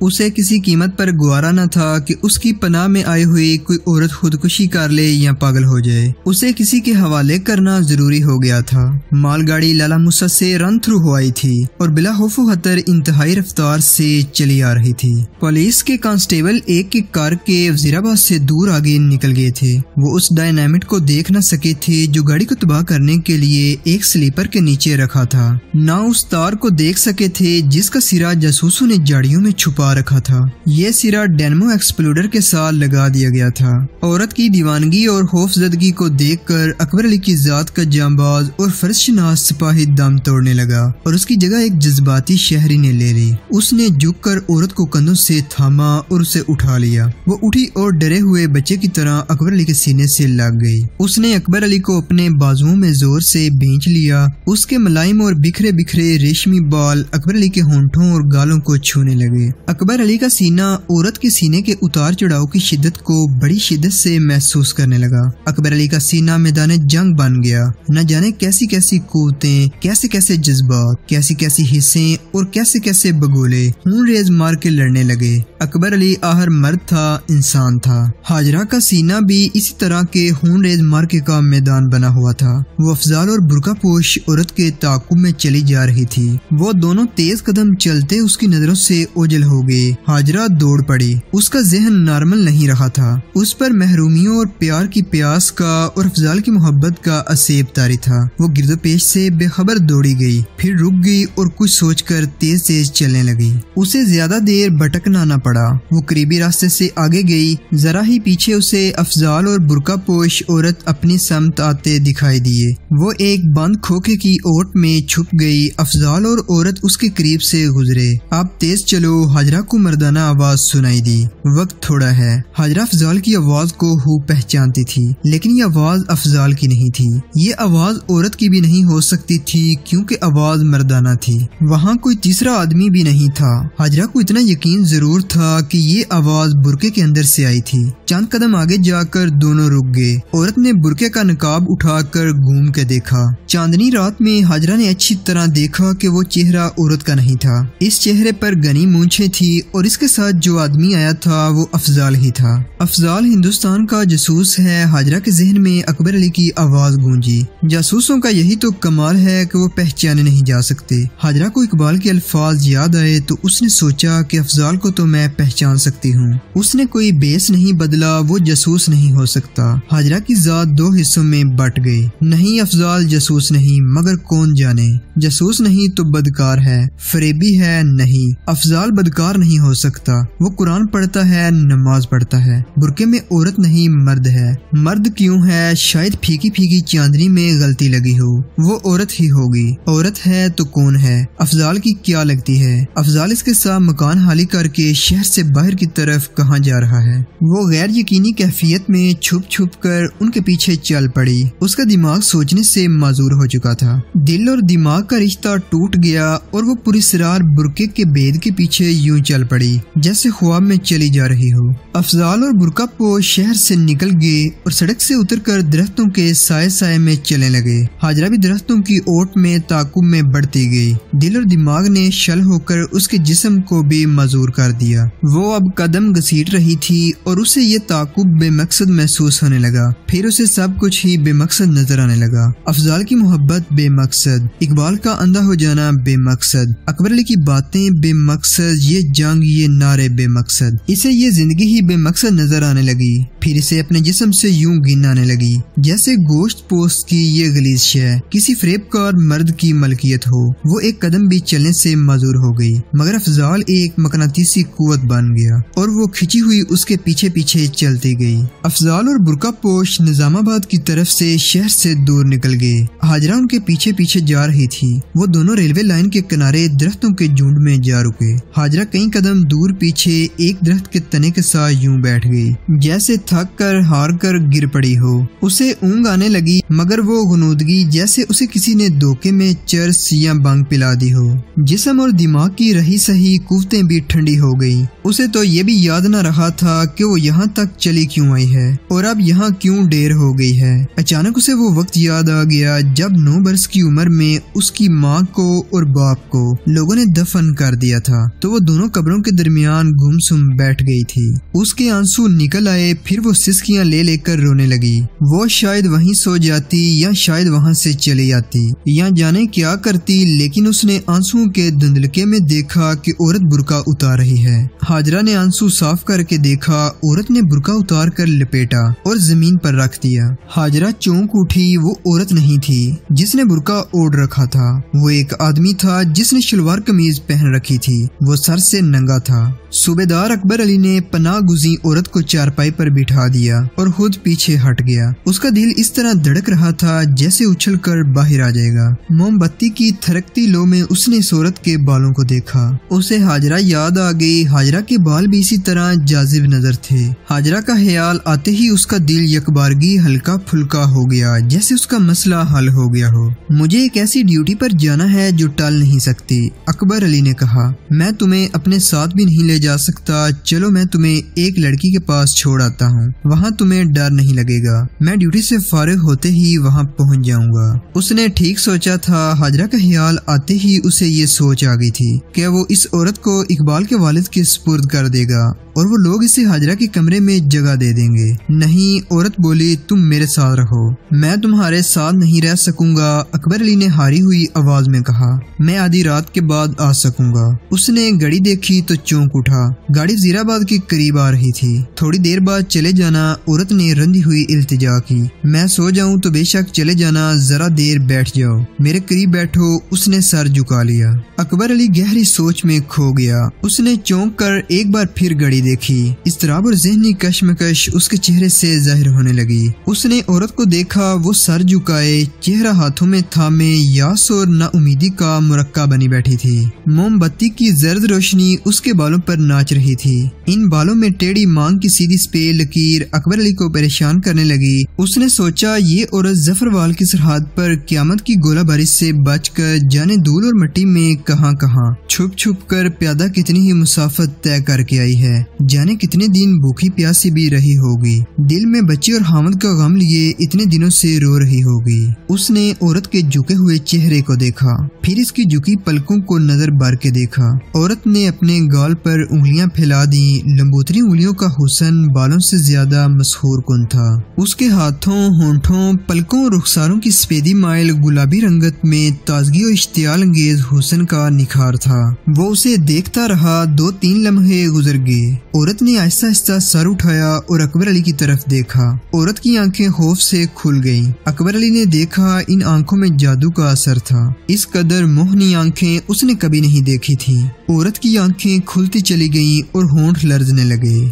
उसे किसी कीमत पर गुवारा न था कि उसकी पनाह में आई हुई कोई औरत खुदकुशी कर ले या पागल हो जाए। उसे किसी के हवाले करना जरूरी हो गया था। मालगाड़ी लाला मुसा से रन थ्रू हो आई थी और बिला खौफ खतर इंतहाई रफ्तार से चली आ रही थी। पुलिस के कांस्टेबल एक एक करके वजीराबाद से दूर आगे निकल गए थे। वो उस डायनामाइट को देख न सके थे जो गाड़ी को तबाह करने के लिए एक स्लीपर के नीचे रखा था, न उस तार को देख सके थे जिसका सिरा जासूसों ने झाड़ियों में छुपा आ रखा था। ये सिरा डेनमो एक्सप्लोडर के साथ लगा दिया गया था। औरत की दीवानगी और खौफजदगी को देखकर अकबर अली की जात का जांबाज और फर्जशनाज सिपाही दम तोड़ने लगा और उसकी जगह एक जज्बाती शहरी ने ले ली। उसने झुककर औरत को कंधों से थामा और उसे उठा लिया। वो उठी और डरे हुए बच्चे की तरह अकबर अली के सीने से लग गई। उसने अकबर अली को अपने बाजुओं में जोर से भींच लिया। उसके मुलायम और बिखरे बिखरे रेशमी बाल अकबर अली के होंठों और गालों को छूने लगे। अकबर अली का सीना औरत के सीने के उतार चढ़ाव की शिद्दत को बड़ी शिद्दत से महसूस करने लगा। अकबर अली का सीना मैदान जंग बन गया। न जाने कैसी कैसी कुवतें, कैसे कैसे जज्बात, कैसी कैसी हिस्से और कैसे कैसे बगोले खून रेज मार के लड़ने लगे। अकबर अली आहर मर्द था, इंसान था। हाजरा का सीना भी इसी तरह के खून रेज मार्के का मैदान बना हुआ था। वो अफजाल और बुर्का पोश औरत के ताकुब में चली जा रही थी। वो दोनों तेज कदम चलते उसकी नजरों से ओझल हो गए। हाजरा दौड़ पड़ी। उसका जहन नॉर्मल नहीं रहा था। उस पर महरूमियों और प्यार की प्यास का और अफजाल की मोहब्बत का असेब तारी था। वो गिरदोपेश से बेखबर दौड़ी गई, फिर रुक गई और कुछ सोच कर तेज तेज चलने लगी। उसे ज्यादा देर भटकना न पड़ा। वो करीबी रास्ते से आगे गई। जरा ही पीछे उसे अफजाल और बुर्का पोश औरत अपनी समत आते दिखाई दिए। वो एक बंद खोखे की ओट में छुप गई। अफजाल और औरत उसके करीब से गुजरे। आप तेज चलो, हाजरा को मर्दाना आवाज सुनाई दी। वक्त थोड़ा है। हाजरा अफजाल की आवाज को खूब पहचानती थी, लेकिन ये आवाज अफजाल की नहीं थी। ये आवाज औरत की भी नहीं हो सकती थी क्योंकि आवाज मर्दाना थी। वहाँ कोई तीसरा आदमी भी नहीं था। हाजरा को इतना यकीन जरूर था कि ये आवाज बुर्के के अंदर से आई थी। चंद कदम आगे जाकर दोनों रुक गए। औरत ने बुर्के का नकाब उठाकर घूम के देखा। चांदनी रात में हाजरा ने अच्छी तरह देखा कि वो चेहरा औरत का नहीं था। इस चेहरे पर घनी मूंछें थी और इसके साथ जो आदमी आया था वो अफजाल ही था। अफजाल हिंदुस्तान का जासूस है। हाजरा के जहन में अकबर अली की आवाज गूंजी। जासूसों का यही तो कमाल है कि वो पहचाने नहीं जा सकते। हाजरा को इकबाल के अल्फाज याद आए तो उसने सोचा कि अफजाल को तो मैं पहचान सकती हूँ। उसने कोई बेस नहीं बदला, वो जासूस नहीं हो सकता। हाजरा की जात दो हिस्सों में बट गई। नहीं, अफजाल जासूस नहीं, मगर कौन जाने। जासूस नहीं तो बदकार है, फरेबी है। नहीं, अफजाल बदकार नहीं हो सकता। वो कुरान पढ़ता है, नमाज पढ़ता है। बुर्के में औरत नहीं मर्द है। मर्द क्यों है? शायद फीकी फीकी चांदनी में गलती लगी हो। वो औरत ही होगी। औरत है तो कौन है? अफजाल की क्या लगती है? अफजाल इसके साथ मकान हाली करके शहर से बाहर की तरफ कहाँ जा रहा है? वो गैर यकीनी कैफियत में छुप छुप कर उनके पीछे चल पड़ी। उसका दिमाग सोचने से माजूर हो चुका था। दिल और दिमाग का रिश्ता टूट गया और वो पूरी सरार बुर्के के बेद के पीछे यूं चल पड़ी जैसे ख्वाब में चली जा रही हो। अफजाल और बुर्का पो शहर से निकल गए और सड़क से उतरकर दरख्तों के साए साए में चलने लगे। हाजरा भी दरख्तों की ओट में ताकुब में बढ़ती गई। दिल और दिमाग ने शल होकर उसके जिस्म को भी माजूर कर दिया। वो अब कदम घसीट रही थी और उसे ये ताकुब बेमकसद महसूस होने लगा। फिर उसे सब कुछ ही बेमकसद नजर आने लगा। अफजाल की मोहब्बत बेमकसद, इकबाल का अंधा हो जाना बेमकसद, अकबर अली की बातें बेमकसद, ये जंग, ये नारे बेमकसद। इसे ये जिंदगी ही बेमकसद नजर आने लगी। फिर इसे अपने जिस्म से यूं घिन आने लगी जैसे गोश्त पोस्ट की ये गलीज शह किसी फरेबकार मर्द की मलकियत हो। वो एक कदम भी चलने से माजूर हो गई। मगर अफजाल एक मकनातीसी कुवत बन गया और वो खिंची हुई उसके पीछे पीछे चलती गई। अफजाल और बुर्का पोश निजामाबाद की तरफ से शहर से दूर निकल गए। हाजरा उनके पीछे पीछे जा रही थी। वो दोनों रेलवे लाइन के किनारे दरख्तों के झुंड में जा रुके। हाजरा कई कदम दूर पीछे एक दरख्त के तने के साथ यूं बैठ गई जैसे थक कर हार कर गिर पड़ी हो। उसे ऊंग आने लगी, मगर वो गुनूदगी जैसे उसे किसी ने धोखे में चरस या बंग पिला दी हो। जिस्म और दिमाग की रही सही कुवतें भी ठंडी हो गई। उसे तो ये भी याद न रहा था कि वो यहाँ तक चली क्यों आई है और अब यहाँ क्यों ढेर हो गई है। अचानक उसे वो वक्त याद आ गया जब नौ बरस की उम्र में उसकी माँ को और बाप को लोगों ने दफन कर दिया था तो वो दोनों कब्रों के दरमियान गुमसुम बैठ गई थी। उसके आंसू निकल आए। फिर वो सिसकियां ले लेकर रोने लगी। वो शायद वहीं सो जाती या शायद वहाँ से चली आती या जाने क्या करती, लेकिन उसने आंसुओं के धुंधलके में देखा कि औरत बुर्का उतार रही है। हाजरा ने आंसू साफ करके देखा। औरत ने बुर्का उतार कर लपेटा और जमीन पर रख दिया। हाजरा चौंक उठी। वो औरत नहीं थी जिसने बुर्का ओढ़ रखा था, वो एक आदमी था जिसने शलवार कमीज पहन रखी थी। वो सर से नंगा था। सूबेदार अकबर अली ने पनाह गुजी औरत को चारपाई पर बिठा दिया और खुद पीछे हट गया। उसका दिल इस तरह धड़क रहा था जैसे उछलकर बाहर आ जाएगा। मोमबत्ती की थरकती लो में उसने इस औरत के बालों को देखा। उसे हाजरा याद आ गई। हाजरा के बाल भी इसी तरह जाजिब नजर थे। हाजरा का ख्याल आते ही उसका दिल यकबारगी हल्का फुल्का हो गया, जैसे उसका मसला हल हो गया हो। मुझे एक ऐसी ड्यूटी पर जाना है जो टाल नहीं सकती, अकबर अली ने कहा। मैं तुम्हें अपने साथ भी नहीं ले जा सकता। चलो मैं तुम्हें एक लड़की के पास छोड़ आता हूँ, वहाँ तुम्हें डर नहीं लगेगा। मैं ड्यूटी से फारिग होते ही वहाँ पहुँच जाऊंगा, उसने ठीक सोचा था। हाजरा का ख्याल आते ही उसे ये सोच आ गई थी कि वो इस औरत को इकबाल के वालिद के सुपुर्द कर देगा और वो लोग इसे हाजरा के कमरे में जगह दे देंगे। नहीं, औरत बोली, तुम मेरे साथ रहो। मैं तुम्हारे साथ नहीं रह सकूंगा, अकबर अली ने हारी हुई आवाज में कहा। मैं आधी रात के बाद आ सकूंगा। उसने घड़ी देखी तो चौंक उठा। गाड़ी वजीराबाद के करीब आ रही थी। थोड़ी देर बाद चले जाना, औरत ने रंधी हुई इल्तिजा की। मैं सो जाऊं तो बेशक चले जाना, जरा देर बैठ जाओ, मेरे करीब बैठो, उसने सर झुका लिया। अकबर अली गहरी सोच में खो गया। उसने चौंक कर एक बार फिर घड़ी देखी। इस्तराब और ज़हनी कशमकश उसके चेहरे से जाहिर होने लगी। उसने औरत को देखा। वो सर झुकाए, चेहरा हाथों में थामे, यास और नाउमीदी का मुरक्का बनी बैठी थी। मोमबत्ती की जर्द रोशनी उसके बालों पर नाच रही थी। इन बालों में टेढ़ी मांग की सीधी स्पे लकीर अकबर अली को परेशान करने लगी। उसने सोचा, ये औरत जफरवाल की सरहद पर क्यामत की गोलाबारी से बचकर जाने धूल और मट्टी में कहां कहां छुप छुप कर प्यादा कितनी ही मुसाफत तय करके आई है, जाने कितने दिन भूखी प्यासी भी रही होगी, दिल में बच्चे और हामद का गम लिए इतने दिनों से रो रही होगी। उसने औरत के झुके हुए चेहरे को देखा, फिर इसकी झुकी पलकों को नजर भर के देखा। औरत ने अपने गाल पर उंगलियां फैला दी। लंबोतरी उंगलियों का हुसन बालों से ज्यादा मशहूर कुन था। उसके हाथों, होंठों, पलकों, रुखसारों की सफेदी माइल गुलाबी रंगत में ताजगी और इश्तियाल अंगेज हुसन का निखार था। वो उसे देखता रहा। दो तीन लम्हे गुजर गए। औरत ने आहिस्ता आहिस्ता सर उठाया और अकबर अली की तरफ देखा। औरत की आंखें खौफ से खुल गईं। अकबर अली ने देखा, इन आंखों में जादू का असर था। इस कदर मोहनी आंखें उसने कभी नहीं देखी थी। औरत की आंखें खुलती चली गईं और होंठ लर्जने लगे।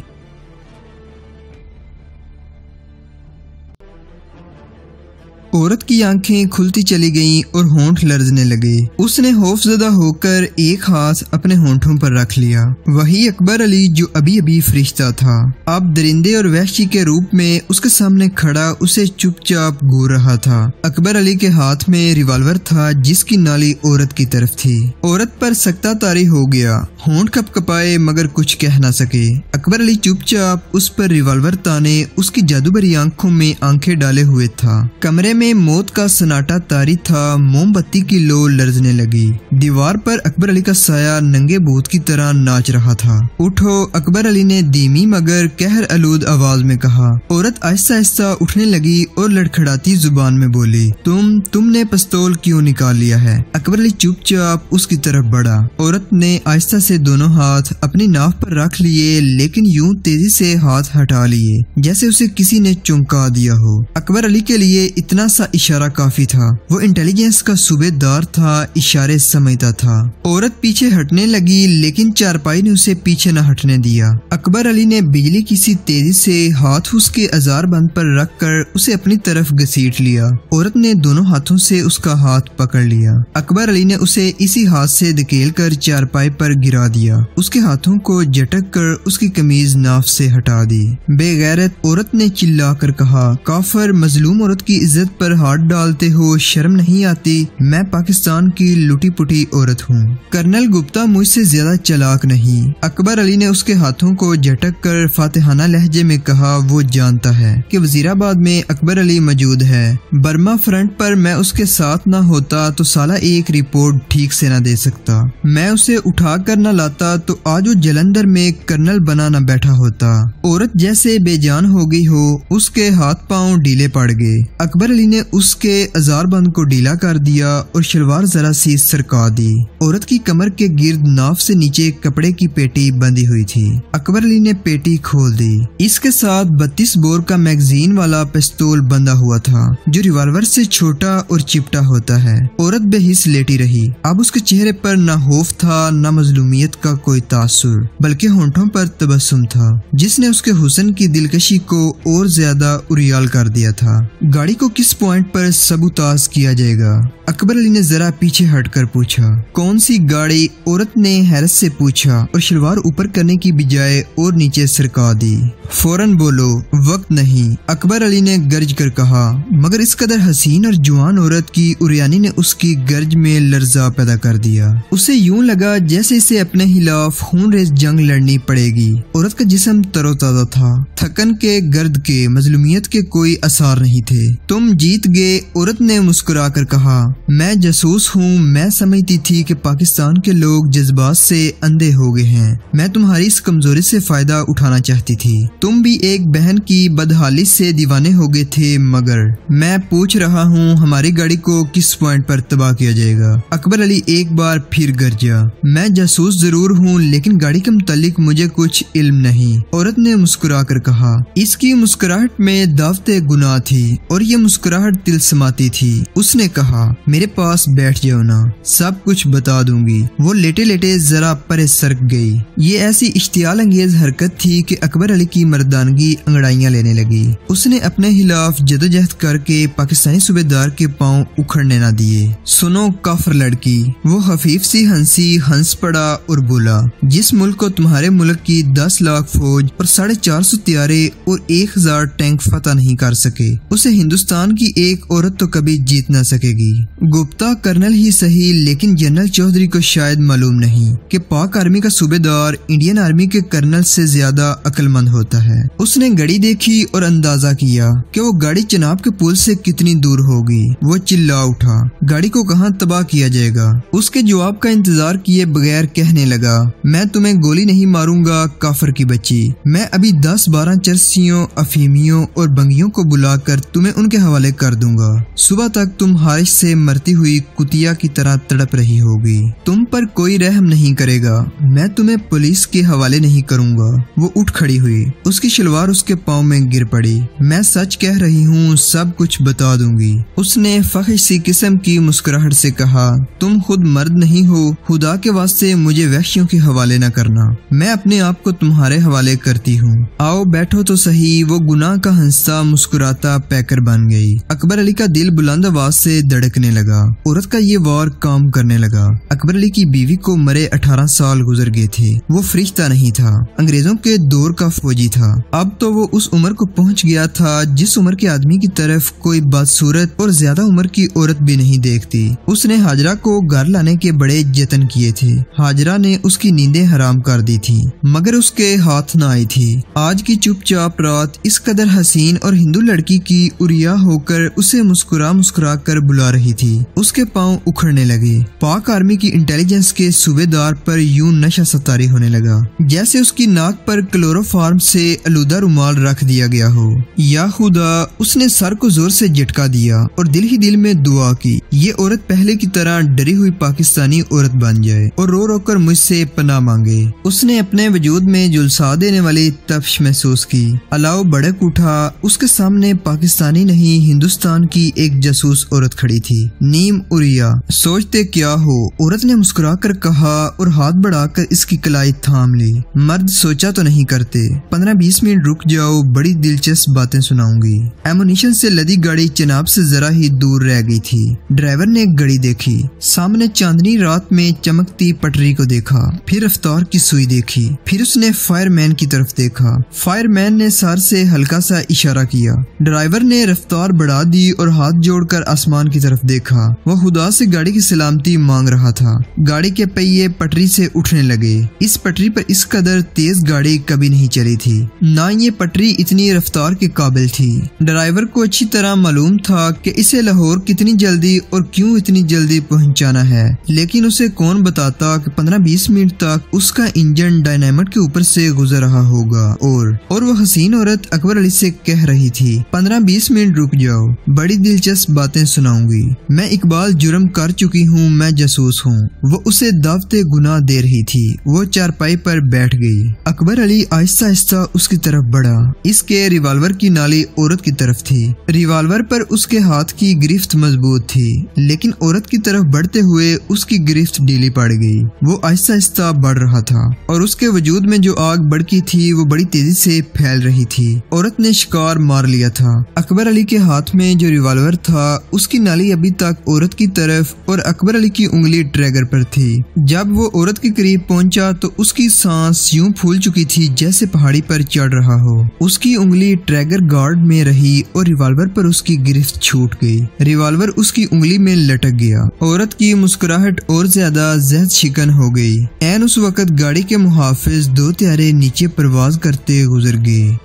औरत की आंखें खुलती चली गईं और होंठ लर्जने लगे। उसने खौफजदा होकर एक हाथ अपने होंठों पर रख लिया। वही अकबर अली जो अभी अभी फरिश्ता था, अब दरिंदे और वहशी के रूप में उसके सामने खड़ा उसे चुपचाप घूर रहा था। अकबर अली के हाथ में रिवाल्वर था जिसकी नाली औरत की तरफ थी। औरत पर सकता तारी हो गया। होंठ कपकपाए मगर कुछ कह न सके। अकबर अली चुपचाप उस पर रिवाल्वर ताने, उसकी जादूबरी आंखों में आंखें डाले हुए था। कमरे में मौत का सन्नाटा तारी था। मोमबत्ती की लो लर्जने लगी। दीवार पर अकबर अली का साया नंगे भूत की तरह नाच रहा था। उठो, अकबर अली ने धीमी मगर कहर आलूद आवाज में कहा। औरत आहिस्ता आहिस्ता उठने लगी और लड़खड़ाती जुबान में बोली, तुम तुमने पिस्तौल क्यों निकाल लिया है? अकबर अली चुपचाप उसकी तरफ बढ़ा। औरत ने आहिस्ता से दोनों हाथ अपनी नाव पर रख लिए, लेकिन यूं तेजी से हाथ हटा लिए जैसे उसे किसी ने चौंका दिया हो। अकबर अली के लिए इतना सा इशारा काफी था। वो इंटेलिजेंस का सूबेदार था, इशारे समझता था। औरत पीछे हटने लगी, लेकिन चारपाई ने उसे पीछे न हटने दिया। अकबर अली ने बिजली की सी तेजी से हाथ उसके अजार बंद पर रख कर उसे अपनी तरफ घसीट लिया। औरत ने दोनों हाथों से उसका हाथ पकड़ लिया। अकबर अली ने उसे इसी हाथ से धकेल कर चारपाई पर गिरा दिया। उसके हाथों को झटक कर उसकी कमीज नाफ से हटा दी। बेगैरत, औरत ने चिल्ला कर कहा, काफिर, मजलूम औरत की इज्जत पर हाथ डालते हो, शर्म नहीं आती? मैं पाकिस्तान की लुटी पुटी औरत हूँ। कर्नल गुप्ता मुझसे ज्यादा चालाक नहीं, अकबर अली ने उसके हाथों को झटक कर फातिहाना लहजे में कहा। वो जानता है कि वजीराबाद में अकबर अली मौजूद है। बर्मा फ्रंट पर मैं उसके साथ ना होता तो साला एक रिपोर्ट ठीक से ना दे सकता। मैं उसे उठा कर न लाता तो आज वो जलंधर में कर्नल बना न बैठा होता। औरत जैसे बेजान हो गई हो, उसके हाथ पाँव ढीले पड़ गए। अकबर अली ने उसके अजारबंद को ढीला कर दिया और शलवार जरा सी सरका दी। औरत की कमर के गिर्द नाफ से नीचे कपड़े की पेटी बंधी हुई थी। अकबर अली ने पेटी खोल दी। इसके साथ बत्तीस बोर का मैगजीन वाला पिस्तौल बंधा हुआ था जो रिवाल्वर से छोटा और चिपटा होता है। औरत बेहिस लेटी रही। अब उसके चेहरे पर न खौफ था न मजलूमियत का कोई तासुर, बल्कि होंठों पर तबस्सुम था जिसने उसके हुस्न की दिलकशी को और ज्यादा उरियाल कर दिया था। गाड़ी को किस पॉइंट पर सबूताज किया जाएगा? अकबर अली ने जरा पीछे हटकर पूछा। कौन सी गाड़ी? औरत ने हैरत से पूछा और शलवार ऊपर करने की बजाय और नीचे सरका दी। फौरन बोलो, वक्त नहीं, अकबर अली ने गर्ज कर कहा। मगर इस कदर हसीन और जुआन औरत की उरियानी ने उसकी गर्ज में लर्जा पैदा कर दिया। उसे यूं लगा जैसे इसे अपने खिलाफ खूनरेज़ जंग लड़नी पड़ेगी। औरत का जिस्म तरोताजा था, थकन के, गर्द के, मजलूमियत के कोई आसार नहीं थे। तुम जीत गए, औरत ने मुस्कुरा कर कहा। मैं जासूस हूँ, मैं समझती थी कि पाकिस्तान के लोग जज्बात से अंधे हो गए हैं। मैं तुम्हारी इस कमजोरी से फायदा उठाना चाहती थी। तुम भी एक बहन की बदहाली से दीवाने हो गए थे। मगर मैं पूछ रहा हूँ, हमारी गाड़ी को किस पॉइंट पर तबाह किया जाएगा? अकबर अली एक बार फिर गर्जा। मैं जासूस जरूर हूँ लेकिन गाड़ी के मुतालिक मुझे कुछ इल्म नहीं, औरत ने मुस्कुरा कर कहा। इसकी मुस्कुराहट में दावते गुनाह थी और ये मुस्कुराहट तिलस्माती थी। उसने कहा, मेरे पास बैठ जाओ ना, सब कुछ बता दूंगी। वो लेटे लेटे जरा परे सरक गई। ये ऐसी इश्तियाल अंगेज हरकत थी कि अकबर अली की मर्दानगी अंगड़ाइयां लेने लगी। उसने अपने खिलाफ जदोजहद करके पाकिस्तानी सूबेदार के पांव उखड़ने ना दिए। सुनो काफर लड़की, वो हफीफ सी हंसी, हंस पड़ा और बोला, जिस मुल्क को तुम्हारे मुल्क की दस लाख फौज और साढ़े चार सौ त्यारे और एक हजार टैंक फतह नहीं कर सके, उसे हिंदुस्तान की एक औरत तो कभी जीत न सकेगी। गुप्ता कर्नल ही सही लेकिन जनरल चौधरी को शायद मालूम नहीं कि पाक आर्मी का सूबेदार इंडियन आर्मी के कर्नल से ज्यादा अक्लमंद होता है। उसने गाड़ी देखी और अंदाजा किया कि वो गाड़ी चनाब के पुल से कितनी दूर होगी। वो चिल्ला उठा, गाड़ी को कहाँ तबाह किया जाएगा? उसके जवाब का इंतजार किए बगैर कहने लगा, मैं तुम्हें गोली नहीं मारूंगा काफर की बच्ची। मैं अभी दस बारह चरसियों, अफीमियों और बंगियों को बुलाकर तुम्हें उनके हवाले कर दूंगा। सुबह तक तुम हारिश से मरती हुई कुतिया की तरह तड़प रही होगी। तुम पर कोई रहम नहीं करेगा। मैं तुम्हें पुलिस के हवाले नहीं करूंगा। वो उठ खड़ी हुई। उसकी शलवार उसके पाँव में गिर पड़ी। मैं सच कह रही हूँ, सब कुछ बता दूंगी, उसने फहश सी किस्म की मुस्कुराहट से कहा। तुम खुद मर्द नहीं हो, खुदा के वास्ते मुझे वहशियों के हवाले न करना। मैं अपने आप को तुम्हारे हवाले करती हूँ। आओ बैठो तो सही। वो गुनाह का हंसता मुस्कुराता पैकर बन गई। अकबर अली का दिल बुलंद आवाज से धड़कने लगा। औरत का ये वार काम करने लगा। अकबर अली की बीवी को मरे अठारह साल गुजर गए थे। वो फरिश्ता नहीं था, अंग्रेजों के दौर का फौजी था। अब तो वो उस उम्र को पहुंच गया था जिस उम्र के आदमी की तरफ कोई बदसूरत और ज्यादा उम्र की औरत भी नहीं देखती। उसने हाजरा को घर लाने के बड़े जतन किए थे। हाजरा ने उसकी नींदें हराम कर दी थी मगर उसके हाथ न आई थी। आज की चुपचाप रात इस कदर हसीन और हिंदू लड़की की उरिया होकर उसे मुस्कुरा मुस्कुरा कर बुला रही थी। उसके पाँव उखड़ने लगे। पाक आर्मी की इंटेलिजेंस के सूबेदार पर यूं नशा सतारी होने लगा जैसे उसकी नाक पर क्लोरोफार्म से अलूदा रुमाल रख दिया गया हो। या खुदा, उसने सर को जोर से झटका दिया और दिल ही दिल में दुआ की, ये औरत पहले की तरह डरी हुई पाकिस्तानी औरत बन जाए और रो रो कर मुझसे पनाह मांगे। उसने अपने वजूद में जुलसा देने वाली तपश महसूस की। अलाव भड़क उठा। उसके सामने पाकिस्तानी नहीं हिंदुस्तान की एक जासूस औरत खड़ी थी, नीम उरिया। सोचते क्या हो, औरत ने मुस्कुरा कर कहा और हाथ बढ़ाकर इसकी कलाई थाम ली। मर्द सोचा तो नहीं करते। पंद्रह बीस मिनट रुक जाओ, बड़ी दिलचस्प बातें सुनाऊंगी। एमुनिशन से लदी गाड़ी चनाब से जरा ही दूर रह गई थी। ड्राइवर ने गाड़ी देखी। सामने चांदनी रात में चमकती पटरी को देखा, फिर रफ्तार की सुई देखी, फिर उसने फायरमैन की तरफ देखा। फायरमैन ने सर से हल्का सा इशारा किया। ड्राइवर ने रफ्तार बढ़ा दी और हाथ जोड़कर आसमान की तरफ देखा। वह खुदा से गाड़ी की सलामती मांग रहा था। गाड़ी के पहिए पटरी से उठने लगे। इस पटरी पर इस कदर तेज गाड़ी कभी नहीं चली थी, ना ये पटरी इतनी रफ्तार के काबिल थी। ड्राइवर को अच्छी तरह मालूम था कि इसे लाहौर कितनी जल्दी और क्यों इतनी जल्दी पहुंचाना है, लेकिन उसे कौन बताता कि पंद्रह बीस मिनट तक उसका इंजन डायनामाइट के ऊपर से गुजर रहा होगा। और और वह हसीन औरत अकबर अली से कह रही थी, पंद्रह बीस मिनट रुक जाओ, जाओ, बड़ी दिलचस्प बातें सुनाऊंगी। मैं इकबाल जुर्म कर चुकी हूँ, मैं जासूस हूँ। वो उसे दावते गुनाह दे रही थी। वो चारपाई पर बैठ गई। अकबर अली आहिस्ता आहिस्ता उसकी तरफ बढ़ा। इसके रिवाल्वर की नाली औरत की तरफ थी। रिवाल्वर पर उसके हाथ की गिरफ्त मजबूत थी, लेकिन औरत की तरफ बढ़ते हुए उसकी गिरफ्त ढीली पड़ गई। वो आहिस्ता आहिस्ता बढ़ रहा था और उसके वजूद में जो आग भड़की थी वो बड़ी तेजी से फैल रही थी। औरत ने शिकार मार लिया था। अकबर अली के हाथ में जो रिवाल्वर था उसकी नाली अभी तक औरत की तरफ और अकबर अली की उंगली ट्रिगर पर थी। जब वो औरत के करीब पहुंचा तो उसकी सांस यूं फूल चुकी थी जैसे पहाड़ी पर चढ़ रहा हो। उसकी उंगली ट्रिगर गार्ड में रही और रिवाल्वर पर उसकी गिरफ्त छूट गई। रिवाल्वर उसकी उंगली में लटक गया। औरत की मुस्कुराहट और ज्यादा जहद शिकन हो गई। एन उस वक्त गाड़ी के मुहाफिज दो त्यारे नीचे परवाज करते गुजर गए।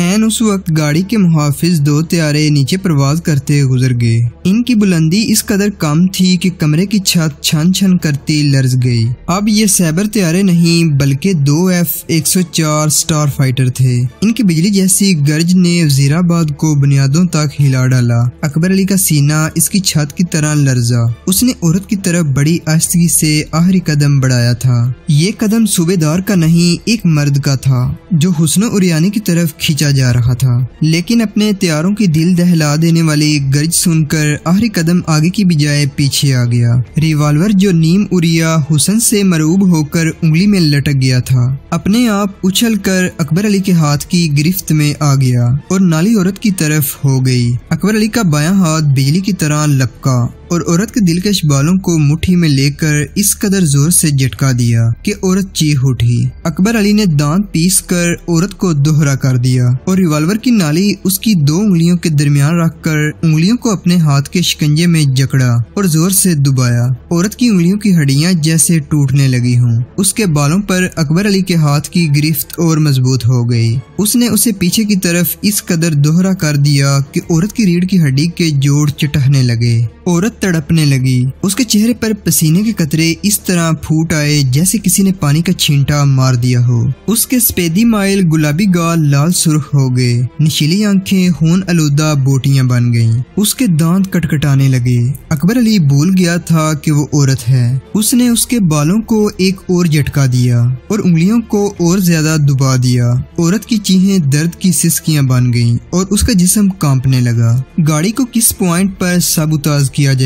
एन उस वक्त गाड़ी के मुहाफिज दो त्यारे नीचे प्रवास करते गुजर गए। इनकी बुलंदी इस कदर कम थी कि कमरे की छत छन छन करती लर्ज गई। अब ये सैबर त्यारे नहीं बल्कि दो एफ एक सौ चार स्टार फाइटर थे। इनकी बिजली जैसी गर्ज ने वजीराबाद को बुनियादों तक हिला डाला। अकबर अली का सीना इसकी छत की तरह लर्जा। उसने औरत की तरफ बड़ी आस्तगी से आखिरी कदम बढ़ाया था। ये कदम सूबेदार का नहीं, एक मर्द का था जो हुस्न उरियानी की तरफ खींचा जा रहा था। लेकिन अपने त्यारों की दिल दहला देने वाली गर्ज सुनकर आखिरी कदम आगे की बजाय पीछे आ गया। रिवाल्वर जो नीम उरिया हुसन से मरूब होकर उंगली में लटक गया था, अपने आप उछलकर अकबर अली के हाथ की गिरफ्त में आ गया और नाली औरत की तरफ हो गई। अकबर अली का बायां हाथ बिजली की तरह लपका और औरत के दिलकश बालों को मुट्ठी में लेकर इस कदर जोर से झटका दिया कि औरत चीख उठी। अकबर अली ने दांत पीसकर औरत को दोहरा कर दिया और रिवाल्वर की नाली उसकी दो उंगलियों के दरमियान रखकर उंगलियों को अपने हाथ के शिकंजे में जकड़ा और जोर से दबाया। औरत की उंगलियों की हड्डियां जैसे टूटने लगी हों। उसके बालों पर अकबर अली के हाथ की गिरफ्त और मजबूत हो गई। उसने उसे पीछे की तरफ इस कदर दोहरा कर दिया कि औरत की रीढ़ की हड्डी के जोड़ चटकने लगे। औरत तड़पने लगी। उसके चेहरे पर पसीने के कतरे इस तरह फूट आए जैसे किसी ने पानी का छींटा मार दिया हो। उसके सफेदी माइल गुलाबी गाल लाल सुर्ख हो गए। नशीली आंखें खून आलूदा बोटियां बन गईं। उसके दांत कटकटाने लगे। अकबर अली भूल गया था कि वो औरत है। उसने उसके बालों को एक और झटका दिया और उंगलियों को और ज्यादा दुबा दिया। औरत की चीहें दर्द की सिसकियां बन गईं और उसका जिस्म कांपने लगा। गाड़ी को किस पॉइंट पर साबुताज किया जाएगा?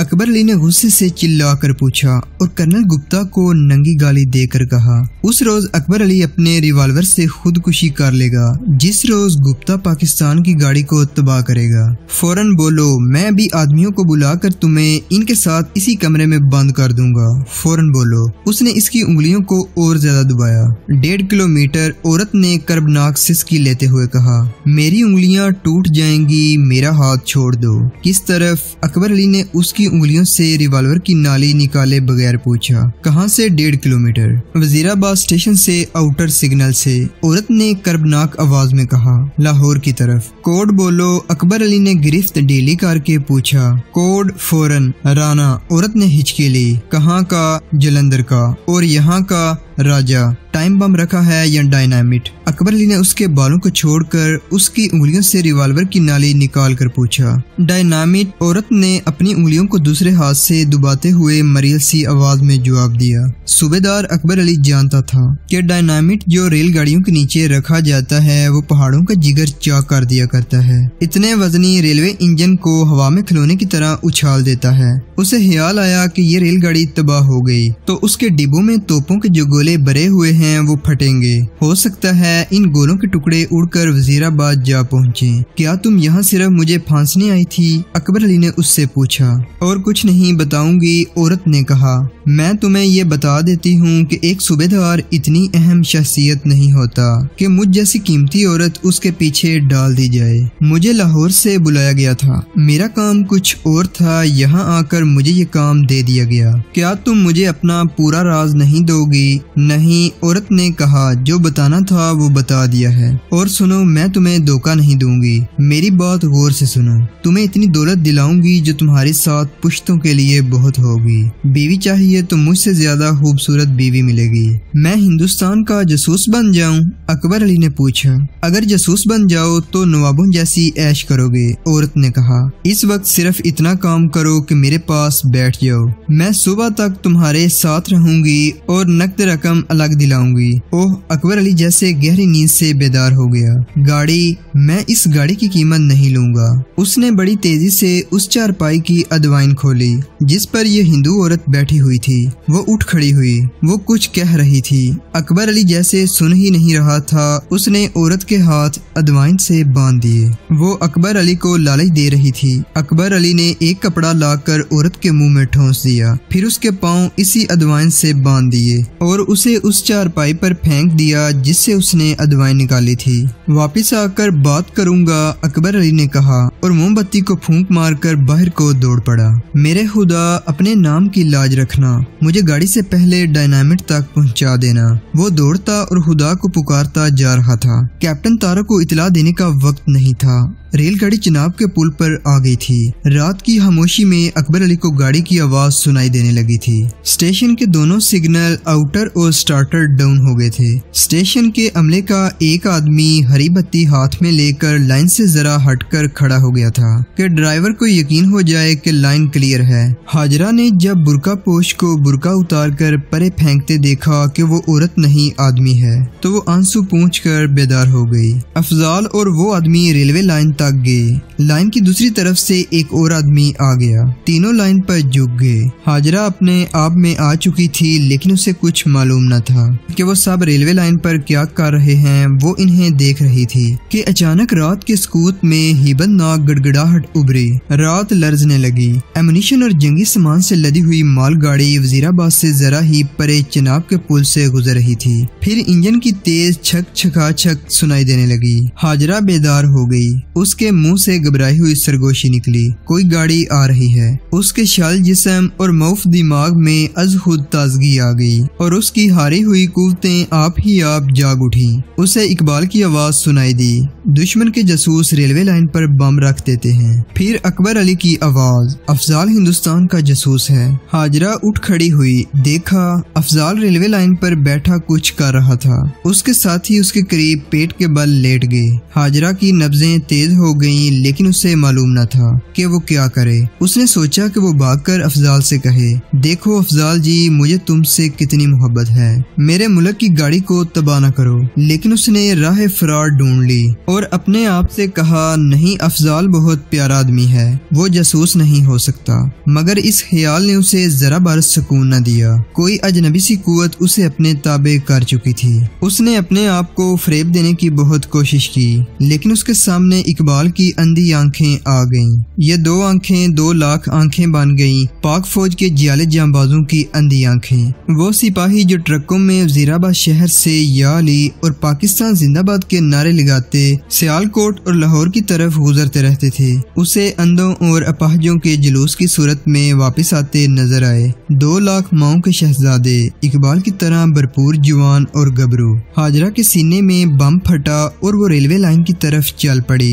अकबर अली ने गुस्से से चिल्लाकर पूछा और कर्नल गुप्ता को नंगी गाली देकर कहा। उस रोज अकबर अली अपने रिवाल्वर से खुदकुशी कर लेगा जिस रोज गुप्ता पाकिस्तान की गाड़ी को तबाह करेगा। फौरन बोलो, मैं अभी आदमियों को बुलाकर तुम्हें इनके साथ इसी कमरे में बंद कर दूंगा। फौरन बोलो। उसने इसकी उंगलियों को और ज्यादा दबाया। डेढ़ किलोमीटर औरत ने कर्बनाक सिसकी लेते हुए कहा, मेरी उंगलियां टूट जाएंगी, मेरा हाथ छोड़ दो। किस तरफ? अकबर अली ने उसकी उंगलियों से रिवाल्वर की नाली निकाले बगैर पूछा। कहां से? डेढ़ किलोमीटर। वजीराबाद स्टेशन से आउटर सिग्नल से। औरत ने कर्बनाक आवाज में कहा, लाहौर की तरफ। कोड बोलो। अकबर अली ने गिरफ्त ढीली करके पूछा। कोड फौरन। राना। औरत ने हिचकी ली। कहां का? जलंधर का। और यहाँ का? राजा। टाइम बम रखा है या डायनामिट? अकबर अली ने उसके बालों को छोड़कर उसकी उंगलियों से रिवाल्वर की नाली निकाल कर पूछा। डायनामिट। औरत ने अपनी उंगलियों को दूसरे हाथ से दुबाते हुए मरील सी आवाज में जवाब दिया। सूबेदार अकबर अली जानता था कि डायनामिट जो रेलगाड़ियों के नीचे रखा जाता है वो पहाड़ों का जिगर चाक कर दिया करता है। इतने वजनी रेलवे इंजन को हवा में खिलौने की तरह उछाल देता है। उसे ख्याल आया कि ये रेलगाड़ी तबाह हो गई तो उसके डिब्बों में तोपों के जो गोले भरे हुए हैं वो फटेंगे। हो सकता है इन गोलों के टुकड़े उड़कर वजीराबाद जा पहुँचे। क्या तुम यहाँ सिर्फ मुझे फांसने आई थी? अकबर अली ने उससे पूछा। और कुछ नहीं बताऊंगी, औरत ने कहा। मैं तुम्हें ये बता देती हूँ कि एक सूबेदार इतनी अहम शख्सियत नहीं होता कि मुझ जैसी कीमती औरत उसके पीछे डाल दी जाए। मुझे लाहौर से बुलाया गया था, मेरा काम कुछ और था, यहाँ आकर मुझे ये काम दे दिया गया। क्या तुम मुझे अपना पूरा राज नहीं दोगी? नहीं, औरत ने कहा, जो बताना था वो बता दिया है। और सुनो, मैं तुम्हें धोखा नहीं दूंगी, मेरी बात गौर से सुनो। तुम्हें इतनी दौलत दिलाऊंगी जो तुम्हारे साथ पुश्तों के लिए बहुत होगी। बीवी चाहिए तो मुझसे ज्यादा खूबसूरत बीवी मिलेगी। मैं हिंदुस्तान का जासूस बन जाऊं? अकबर अली ने पूछा। अगर जासूस बन जाओ तो नवाबों जैसी ऐश करोगे, औरत ने कहा। इस वक्त सिर्फ इतना काम करो कि मेरे पास बैठ जाओ, मैं सुबह तक तुम्हारे साथ रहूंगी और नकद रकम अलग दिलाऊंगी। ओह, अकबर अली जैसे गहरी नींद से बेदार हो गया। गाड़ी, मैं इस गाड़ी की कीमत नहीं लूंगा। उसने बड़ी तेजी से उस चारपाई की अदवाइन खोली जिस पर यह हिंदू औरत बैठी हुई थी। वो उठ खड़ी हुई, वो कुछ कह रही थी। अकबर अली जैसे सुन ही नहीं रहा था, उसने औरत के हाथ अदवाइन से बांध दिए। वो अकबर अली को लालच दे रही थी। अकबर अली ने एक कपड़ा लाकर औरत के मुंह में ठोंस दिया, फिर उसके पांव इसी अदवाइन से बांध दिए और उसे उस चारपाई पर फेंक दिया जिससे उसने अदवाइन निकाली थी। वापस आकर बात करूंगा, अकबर अली ने कहा और मोमबत्ती को फूंक मारकर बाहर को दौड़ पड़ा। मेरे खुदा, अपने नाम की लाज रखना, मुझे गाड़ी से पहले डायनामिट तक पहुंचा देना। वो दौड़ता और खुदा को पुकारता जा रहा था। कैप्टन तारक को इतला देने का वक्त नहीं था। रेलगाड़ी चनाब के पुल पर आ गई थी। रात की खामोशी में अकबर अली को गाड़ी की आवाज सुनाई देने लगी थी। स्टेशन के दोनों सिग्नल, आउटर और स्टार्टर, डाउन हो गए थे। स्टेशन के अमले का एक आदमी हरी बत्ती हाथ में लेकर लाइन से जरा हटकर खड़ा हो गया था कि ड्राइवर को यकीन हो जाए कि लाइन क्लियर है। हाजरा ने जब बुरका पोश को बुरका उतारकर परे फेंकते देखा कि वो औरत नहीं आदमी है तो वो आंसू पोंछकर बेदार हो गई। अफजाल और वो आदमी रेलवे लाइन गए। लाइन की दूसरी तरफ से एक और आदमी आ गया। तीनों लाइन पर झुक गए। हाजरा अपने आप में आ चुकी थी, लेकिन उसे कुछ मालूम न था कि वो सब रेलवे लाइन पर क्या कर रहे हैं। वो इन्हें देख रही थी कि अचानक रात के सकूत में हिबतनाक गड़गड़ाहट उभरी। रात लर्जने लगी। एमुनिशन और जंगी सामान से लदी हुई मालगाड़ी वजीराबाद से जरा ही परे चनाब के पुल से गुजर रही थी। फिर इंजन की तेज छक छकाछक सुनाई देने लगी। हाजरा बेदार हो गई। उस उसके मुंह से घबराई हुई सरगोशी निकली। कोई गाड़ी आ रही है। उसके शाल जिस्म और मौफ दिमाग में अज खुद ताजगी आ गई और उसकी हारी हुई कुवतें आप ही आप जाग उठी। उसे इकबाल की आवाज सुनाई दी, दुश्मन के जासूस रेलवे लाइन पर बम रख देते हैं। फिर अकबर अली की आवाज, अफजाल हिंदुस्तान का जासूस है। हाजरा उठ खड़ी हुई। देखा, अफजाल रेलवे लाइन पर बैठा कुछ कर रहा था। उसके साथ ही उसके करीब पेट के बल लेट गए। हाजरा की नब्जें तेज हो गई, लेकिन उसे मालूम न था कि वो क्या करे। उसने सोचा कि वो भागकर अफजाल से कहे, देखो अफजाल जी, मुझे तुमसे कितनी मोहब्बत है, मेरे मुल्क की गाड़ी को तबाह न करो। लेकिन उसने राह फरार ढूंढ ली और अपने आप से कहा, नहीं, अफजाल बहुत प्यारा आदमी है, वो जासूस नहीं हो सकता। मगर इस ख्याल ने उसे जरा बार सुकून न दिया। कोई अजनबी सी कुव्वत उसे अपने ताबे कर चुकी थी। उसने अपने आप को फरेब देने की बहुत कोशिश की, लेकिन उसके सामने इकबाल बाल की अंधी आंखें आ गईं। ये दो आंखें दो लाख आंखें बन गईं, पाक फौज के जियाले जांबाजों की अंधी आंखें। वो सिपाही जो ट्रकों में वजीराबाद शहर से या अली और पाकिस्तान जिंदाबाद के नारे लगाते सियालकोट और लाहौर की तरफ गुजरते रहते थे, उसे अंधों और अपाहजों के जुलूस की सूरत में वापस आते नजर आए। दो लाख माओ के शहजादे, इकबाल की तरह भरपूर जवान और गबरू। हाजरा के सीने में बम फटा और वो रेलवे लाइन की तरफ चल पड़ी।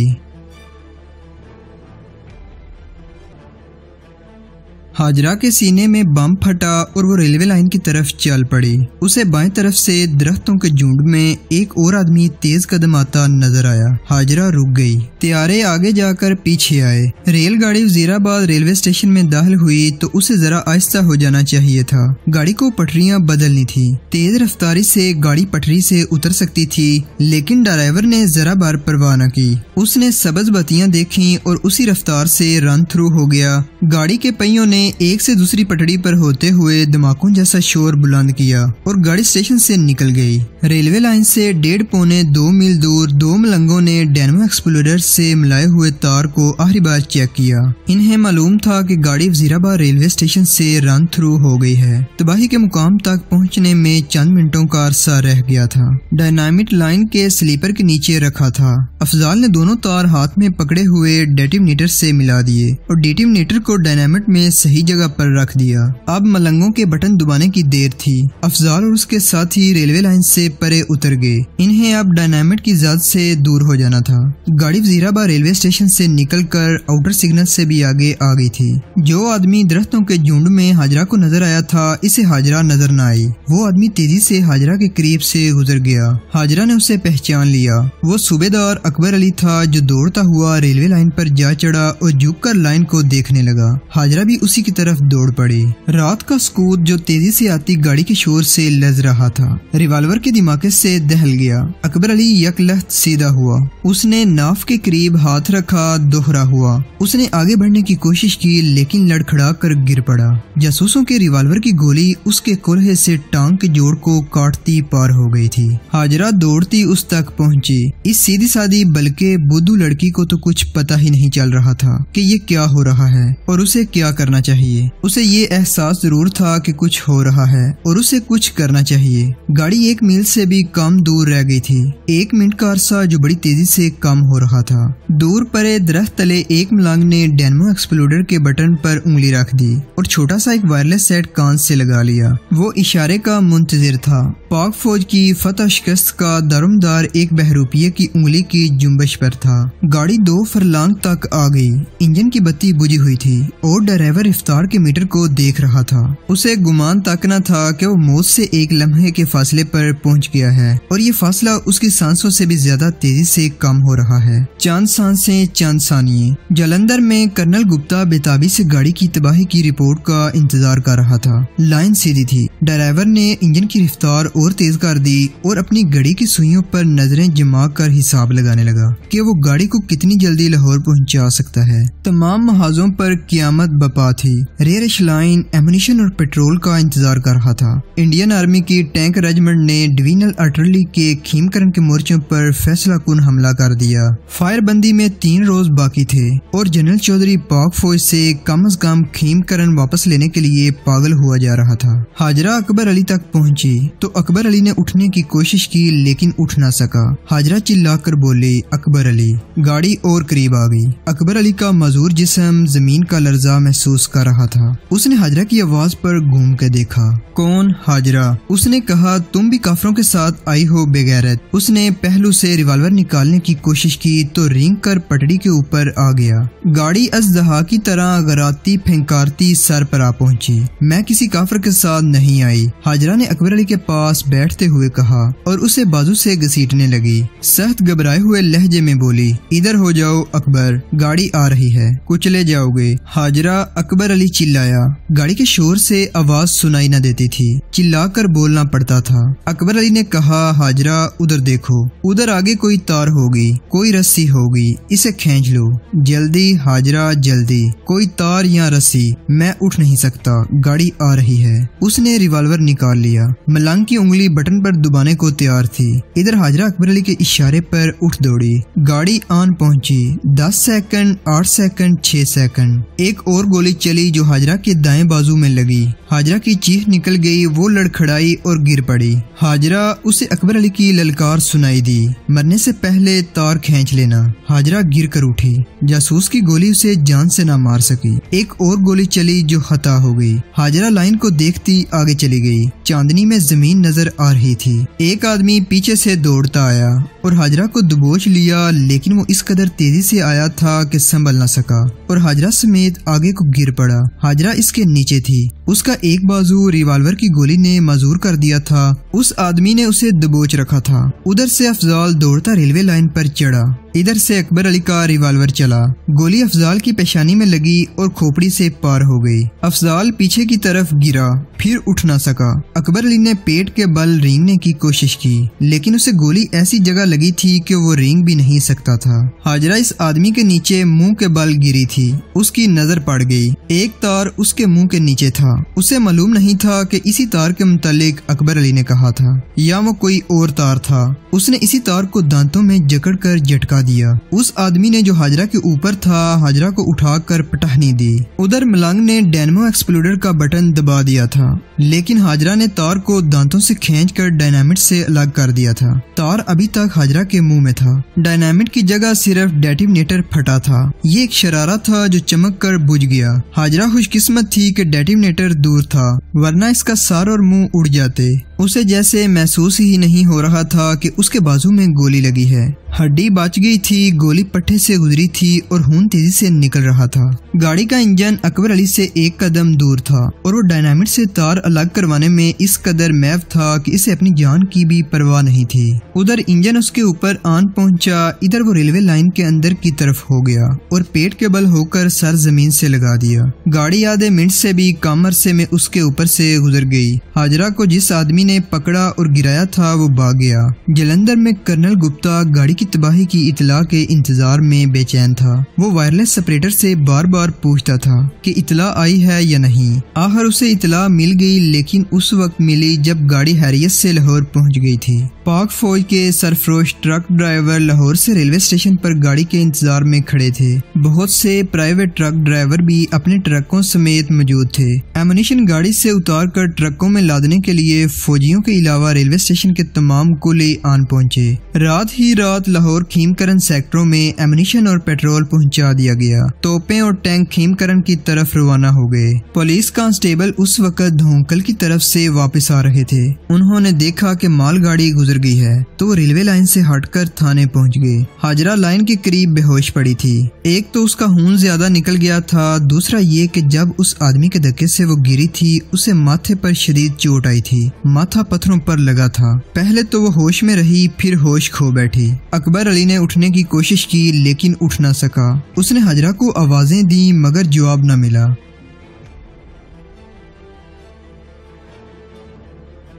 हाजरा के सीने में बम फटा और वो रेलवे लाइन की तरफ चल पड़ी। उसे बाएं तरफ से दरख्तों के झुंड में एक और आदमी तेज कदम आता नजर आया। हाजरा रुक गई। त्यारे आगे जाकर पीछे आए। रेलगाड़ी वजीराबाद रेलवे स्टेशन में दाखिल हुई तो उसे जरा आहिस्ता हो जाना चाहिए था। गाड़ी को पटरियां बदलनी थी। तेज रफ्तारी से गाड़ी पटरी से उतर सकती थी, लेकिन ड्राइवर ने जरा बार परवाह न की। उसने सब्ज बत्तियां देखी और उसी रफ्तार से रन थ्रू हो गया। गाड़ी के पहियों ने एक से दूसरी पटड़ी पर होते हुए धमाकों जैसा शोर बुलंद किया और गाड़ी स्टेशन से निकल गई। रेलवे लाइन से डेढ़ पौने दो मील दूर दो मलंगों ने डेनमो एक्सप्लोरर से मिलाए हुए तार को आखिरी बार चेक किया। इन्हें मालूम था कि गाड़ी वजीराबाद रेलवे स्टेशन से रन थ्रू हो गई है। तबाही के मुकाम तक पहुँचने में चंद मिनटों का अरसा रह गया था। डायनामिट लाइन के स्लीपर के नीचे रखा था। अफजाल ने दोनों तार हाथ में पकड़े हुए डेटोनेटर से मिला दिए और डेटोनेटर को डायनामिट में सही सही जगह पर रख दिया। अब मलंगों के बटन दबाने की देर थी। अफजाल और उसके साथी रेलवे लाइन से परे उतर गए। इन्हें अब डायनामाइट की जात से दूर हो जाना था। गाड़ी वजीराबाद रेलवे स्टेशन से निकलकर आउटर सिग्नल से भी आगे आ गई थी। जो आदमी दरख्तों के झुंड में हाजरा को नजर आया था, इसे हाजरा नजर न आई। वो आदमी तेजी से हाजरा के करीब से गुजर गया। हाजरा ने उसे पहचान लिया। वो सूबेदार अकबर अली था, जो दौड़ता हुआ रेलवे लाइन पर जा चढ़ा और झुककर लाइन को देखने लगा। हाजरा भी उसी की तरफ दौड़ पड़ी। रात का स्कूट जो तेजी से आती गाड़ी के शोर से लज रहा था। रिवाल्वर के दिमागे से दहल गया। अकबर अली यकलख्त सीधा हुआ। उसने नाफ के करीब हाथ रखा, दोहरा हुआ। उसने आगे बढ़ने की कोशिश की, लेकिन लड़खड़ा कर गिर पड़ा। जासूसों के रिवाल्वर की गोली उसके कोल्हे से टांग के जोड़ को काटती पार हो गई थी। हाजरा दौड़ती उस तक पहुंची। इस सीधी सादी बल्कि बुद्धू लड़की को तो कुछ पता ही नहीं चल रहा था कि ये क्या हो रहा है और उसे क्या करना चाहिए। उसे ये एहसास जरूर था कि कुछ हो रहा है और उसे कुछ करना चाहिए। गाड़ी एक मील से भी कम दूर रह गई थी। एक मिनट का अरसा जो बड़ी तेजी से कम हो रहा था। दूर परे दरख्त तले एक मलांग ने डेनमो एक्सप्लोडर के बटन पर उंगली रख दी और छोटा सा एक वायरलेस सेट कान से लगा लिया। वो इशारे का मुंतजिर था। पाक फौज की फतह शिकस्त का दारोमदार एक बहरूपिये की उंगली की जुम्बश पर था। गाड़ी दो फरलांग तक आ गई। इंजन की बत्ती बुझी हुई थी और ड्राइवर रफ्तार के मीटर को देख रहा था। उसे गुमान तक न था कि वो मौत से एक लम्हे के फासले पर पहुंच गया है और ये फासला उसकी सांसों से भी ज्यादा तेजी से कम हो रहा है। चांद सांसें चांद सानिए। जलंधर में कर्नल गुप्ता बेताबी से गाड़ी की तबाही की रिपोर्ट का इंतजार कर रहा था। लाइन सीधी थी। ड्राइवर ने इंजन की रफ्तार और तेज कर दी और अपनी घड़ी की सुइयों पर नजरें जमा कर हिसाब लगाने लगा कि वो गाड़ी को कितनी जल्दी लाहौर पहुंचा सकता है। तमाम महाजों पर कियामत बपा थी। रेरिश लाइन एमुनिशन और पेट्रोल का इंतजार कर रहा था। इंडियन आर्मी की टैंक रेजिमेंट ने डिवीजनल आर्टिलरी के खीमकरण के मोर्चों पर फैसला कुन हमला कर दिया। फायरबंदी में तीन रोज बाकी थे और जनरल चौधरी पाक फौज से कम अज कम खीमकरण वापस लेने के लिए पागल हुआ जा रहा था। हाजरा अकबर अली तक पहुंची तो अकबर अली ने उठने की कोशिश की, लेकिन उठ ना सका। हाजरा चिल्लाकर बोली, अकबर अली। गाड़ी और करीब आ गई। अकबर अली का मजूर जिस्म जमीन का लर्जा महसूस कर रहा था। उसने हाजरा की आवाज पर घूम के देखा। कौन? हाजरा। उसने कहा, तुम भी काफरों के साथ आई हो बेगैरत। उसने पहलू से रिवाल्वर निकालने की कोशिश की तो रिंग कर पटड़ी के ऊपर आ गया। गाड़ी अजदहा की तरह गराती फेंकारती सर पर आ पहुंची। मैं किसी काफर के साथ नहीं आई, हाजरा ने अकबर अली के पास बैठते हुए कहा और उसे बाजू से घसीटने लगी। सख्त घबराए हुए लहजे में बोली, इधर हो जाओ अकबर, गाड़ी आ रही है, कुचले जाओगे। हाजरा, अकबर अली चिल्लाया। गाड़ी के शोर से आवाज सुनाई न देती थी। चिल्लाकर बोलना पड़ता था। अकबर अली ने कहा, हाजरा उधर देखो, उधर आगे कोई तार होगी, कोई रस्सी होगी, इसे खींच लो। जल्दी हाजरा जल्दी, कोई तार या रस्सी। मैं उठ नहीं सकता, गाड़ी आ रही है। उसने रिवाल्वर निकाल लिया। मलंग की उंगली बटन पर दुबाने को तैयार थी। इधर हाजरा अकबर अली के इशारे पर उठ दौड़ी। गाड़ी आन पहुंची। दस सेकंड, आठ सेकंड, छह सेकंड। एक और गोली चली जो हाजरा के दाएं बाजू में लगी। हाजरा की चीख निकल गई। वो लड़खड़ाई और गिर पड़ी। हाजरा, उसे अकबर अली की ललकार सुनाई दी, मरने से पहले तार खींच लेना। हाजरा गिर कर उठी। जासूस की गोली उसे जान से ना मार सकी। एक और गोली चली जो खता हो गई। हाजरा लाइन को देखती आगे चली गई। चांदनी में जमीन नजर आ रही थी। एक आदमी पीछे से दौड़ता आया और हाजरा को दबोच लिया, लेकिन वो इस कदर तेजी से आया था कि संभल ना सका और हाजरा समेत आगे को गिर पड़ा। हाजरा इसके नीचे थी। उसका एक बाजू रिवाल्वर की गोली ने माजूर कर दिया था। उस आदमी ने उसे दबोच रखा था। उधर से अफजाल दौड़ता रेलवे लाइन पर चढ़ा। इधर से अकबर अली का रिवाल्वर चला। गोली अफजाल की पेशानी में लगी और खोपड़ी से पार हो गई। अफजाल पीछे की तरफ गिरा, फिर उठ ना सका। अकबर अली ने पेट के बल रेंगने की कोशिश की, लेकिन उसे गोली ऐसी जगह लगी थी कि वो रेंग भी नहीं सकता था। हाजरा इस आदमी के नीचे मुंह के बल गिरी थी। उसकी नजर पड़ गई। एक तार उसके मुंह के नीचे था। उसे मालूम नहीं था कि इसी तार के मुतालिक अकबर अली ने कहा था या वो कोई और तार था। उसने इसी तार को दांतों में जकड़ कर झटका दिया। उस आदमी ने जो हाजरा के ऊपर था, हाजरा को उठा कर पटहनी दी। उधर मलंग ने डेनमो एक्सप्लोडर का बटन दबा दिया था, लेकिन हाजरा ने तार को दांतों से खींच कर डायनामिट से अलग कर दिया था। तार अभी तक हाजरा के मुंह में था। डायनामिट की जगह सिर्फ डेटोनेटर फटा था। ये एक शरारा था जो चमक कर बुझ गया। हाजरा खुशकिस्मत थी कि डेटोनेटर दूर था, वरना इसका सार और मुंह उड़ जाते। उसे जैसे महसूस ही नहीं हो रहा था कि उसके बाजू में गोली लगी है। हड्डी बच गई थी, गोली पट्टे से गुजरी थी और खून तेजी से निकल रहा था। गाड़ी का इंजन अकबर अली से एक कदम दूर था और वो डायनामिट से तार अलग करवाने में इस कदर मैफ था कि इसे अपनी जान की भी परवाह नहीं थी। उधर इंजन उसके ऊपर आन पहुंचा, इधर वो रेलवे लाइन के अंदर की तरफ हो गया और पेट के बल होकर सर जमीन से लगा दिया। गाड़ी आधे मिनट से भी कम अरसे में उसके ऊपर से गुजर गई। हाजरा को जिस आदमी ने पकड़ा और गिराया था वो भाग गया। जलंधर में कर्नल गुप्ता गाड़ी की तबाही की इतला के इंतजार में बेचैन था। वो वायरलेस ऑपरेटर से बार बार पूछता था कि इतला आई है या नहीं। आखिर उसे इतला मिल गई, लेकिन उस वक्त मिली जब गाड़ी हैरियत से लाहौर पहुंच गई थी। पाक फौज के सरफरोश ट्रक ड्राइवर लाहौर से रेलवे स्टेशन पर गाड़ी के इंतजार में खड़े थे। बहुत से प्राइवेट ट्रक ड्राइवर भी अपने ट्रकों समेत मौजूद थे। एमुनिशन गाड़ी से उतार कर ट्रकों में लादने के लिए फौजियों के अलावा रेलवे स्टेशन के तमाम गोले आन पहुँचे। रात ही रात लाहौर खीमकरण सेक्टरों में एमुनिशन और पेट्रोल पहुंचा दिया गया। तोपें और टैंक खीमकरण की तरफ रवाना हो गए। पुलिस कांस्टेबल उस वक्त धोंकल की तरफ से वापस आ रहे थे। उन्होंने देखा कि मालगाड़ी गुजर गई है तो वो रेलवे लाइन से हटकर थाने पहुंच गए। हाजरा लाइन के करीब बेहोश पड़ी थी। एक तो उसका खून ज्यादा निकल गया था, दूसरा ये कि जब उस आदमी के धक्के से वो गिरी थी उसे माथे पर शदीद चोट आई थी। माथा पत्थरों पर लगा था। पहले तो वो होश में रही, फिर होश खो बैठी। अकबर अली ने उठने की कोशिश की लेकिन उठ ना सका। उसने हाजरा को आवाजें दी मगर जवाब ना मिला।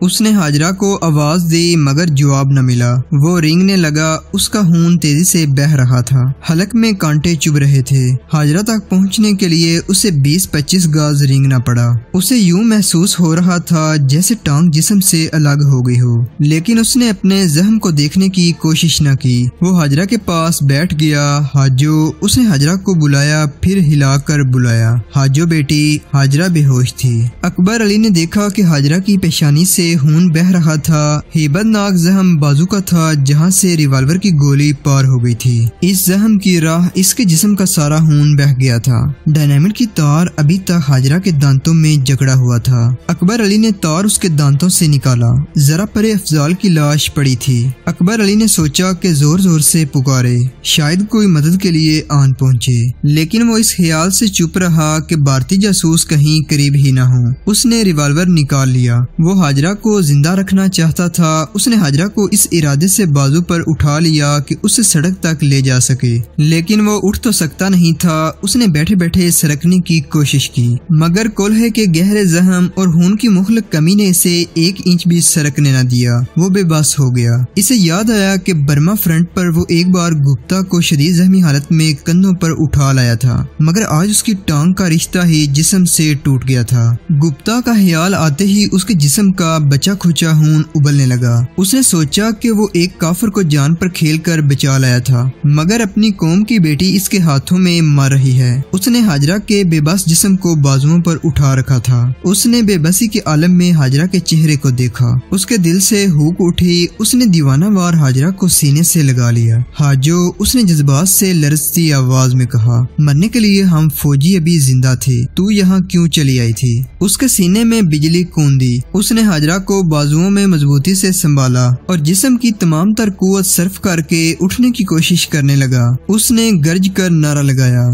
उसने हाजरा को आवाज दी मगर जवाब न मिला। वो रेंगने लगा। उसका खून तेजी से बह रहा था। हलक में कांटे चुभ रहे थे। हाजरा तक पहुंचने के लिए उसे बीस पच्चीस गाज रेंगना पड़ा। उसे यूं महसूस हो रहा था जैसे टांग जिस्म से अलग हो गई हो, लेकिन उसने अपने जख्म को देखने की कोशिश न की। वो हाजरा के पास बैठ गया। हाजो, उसने हाजरा को बुलाया, फिर हिला कर बुलाया, हाजो बेटी। हाजरा बेहोश थी। अकबर अली ने देखा कि हाजरा की पेशानी से खून बह रहा था। हिबतनाक जख्म बाजू का था जहाँ से रिवाल्वर की गोली पार हो गई थी। इस जख्म की राह इसके जिस्म का सारा खून बह गया था। डायनामिट की तार अभी तक हाजरा के दांतों में जकड़ा हुआ था। अकबर अली ने तार उसके दांतों से निकाला। जरा परे अफजाल की लाश पड़ी थी। अकबर अली ने सोचा कि जोर जोर से पुकारे, शायद कोई मदद के लिए आन पहुँचे, लेकिन वो इस ख्याल से चुप रहा कि भारतीय जासूस कहीं करीब ही न हो। उसने रिवाल्वर निकाल लिया। वो हाजरा को जिंदा रखना चाहता था। उसने हाजरा को इस इरादे से बाजू पर उठा लिया कि उसे सड़क तक ले जा सके, लेकिन वो उठ तो सकता नहीं था। उसने बैठे बैठे सरकने की कोशिश की, मगर कोल्हे के गहरे जख्म और खून की मुखलक कमी ने इसे एक इंच भी सरकने न दिया। वो बेबस हो गया। इसे याद आया कि बर्मा फ्रंट पर वो एक बार गुप्ता को शदीद जख्मी हालत में कंधों पर उठा लाया था, मगर आज उसकी टांग का रिश्ता ही जिस्म से टूट गया था। गुप्ता का ख्याल आते ही उसके जिस्म का बचा खुचा खून उबलने लगा। उसने सोचा कि वो एक काफिर को जान पर खेल कर बचा लाया था, मगर अपनी कौम की बेटी इसके हाथों में मर रही है। उसने हाजरा के बेबस जिस्म को बाजुओं पर उठा रखा था। उसने बेबसी के आलम में हाजरा के चेहरे को देखा। उसके दिल से हूक उठी। उसने दीवानावार हाजरा को सीने से लगा लिया। हाजो, उसने जज्बात से लरजती आवाज में कहा, मरने के लिए हम फौजी अभी जिंदा थे, तू यहाँ क्यों चली आई थी? उसके सीने में बिजली कूदी। उसने हाजरा को बाजुओं में मजबूती से संभाला और जिस्म की तमाम तर कुव्वत सर्फ करके उठने की कोशिश करने लगा। उसने गर्ज कर नारा लगाया,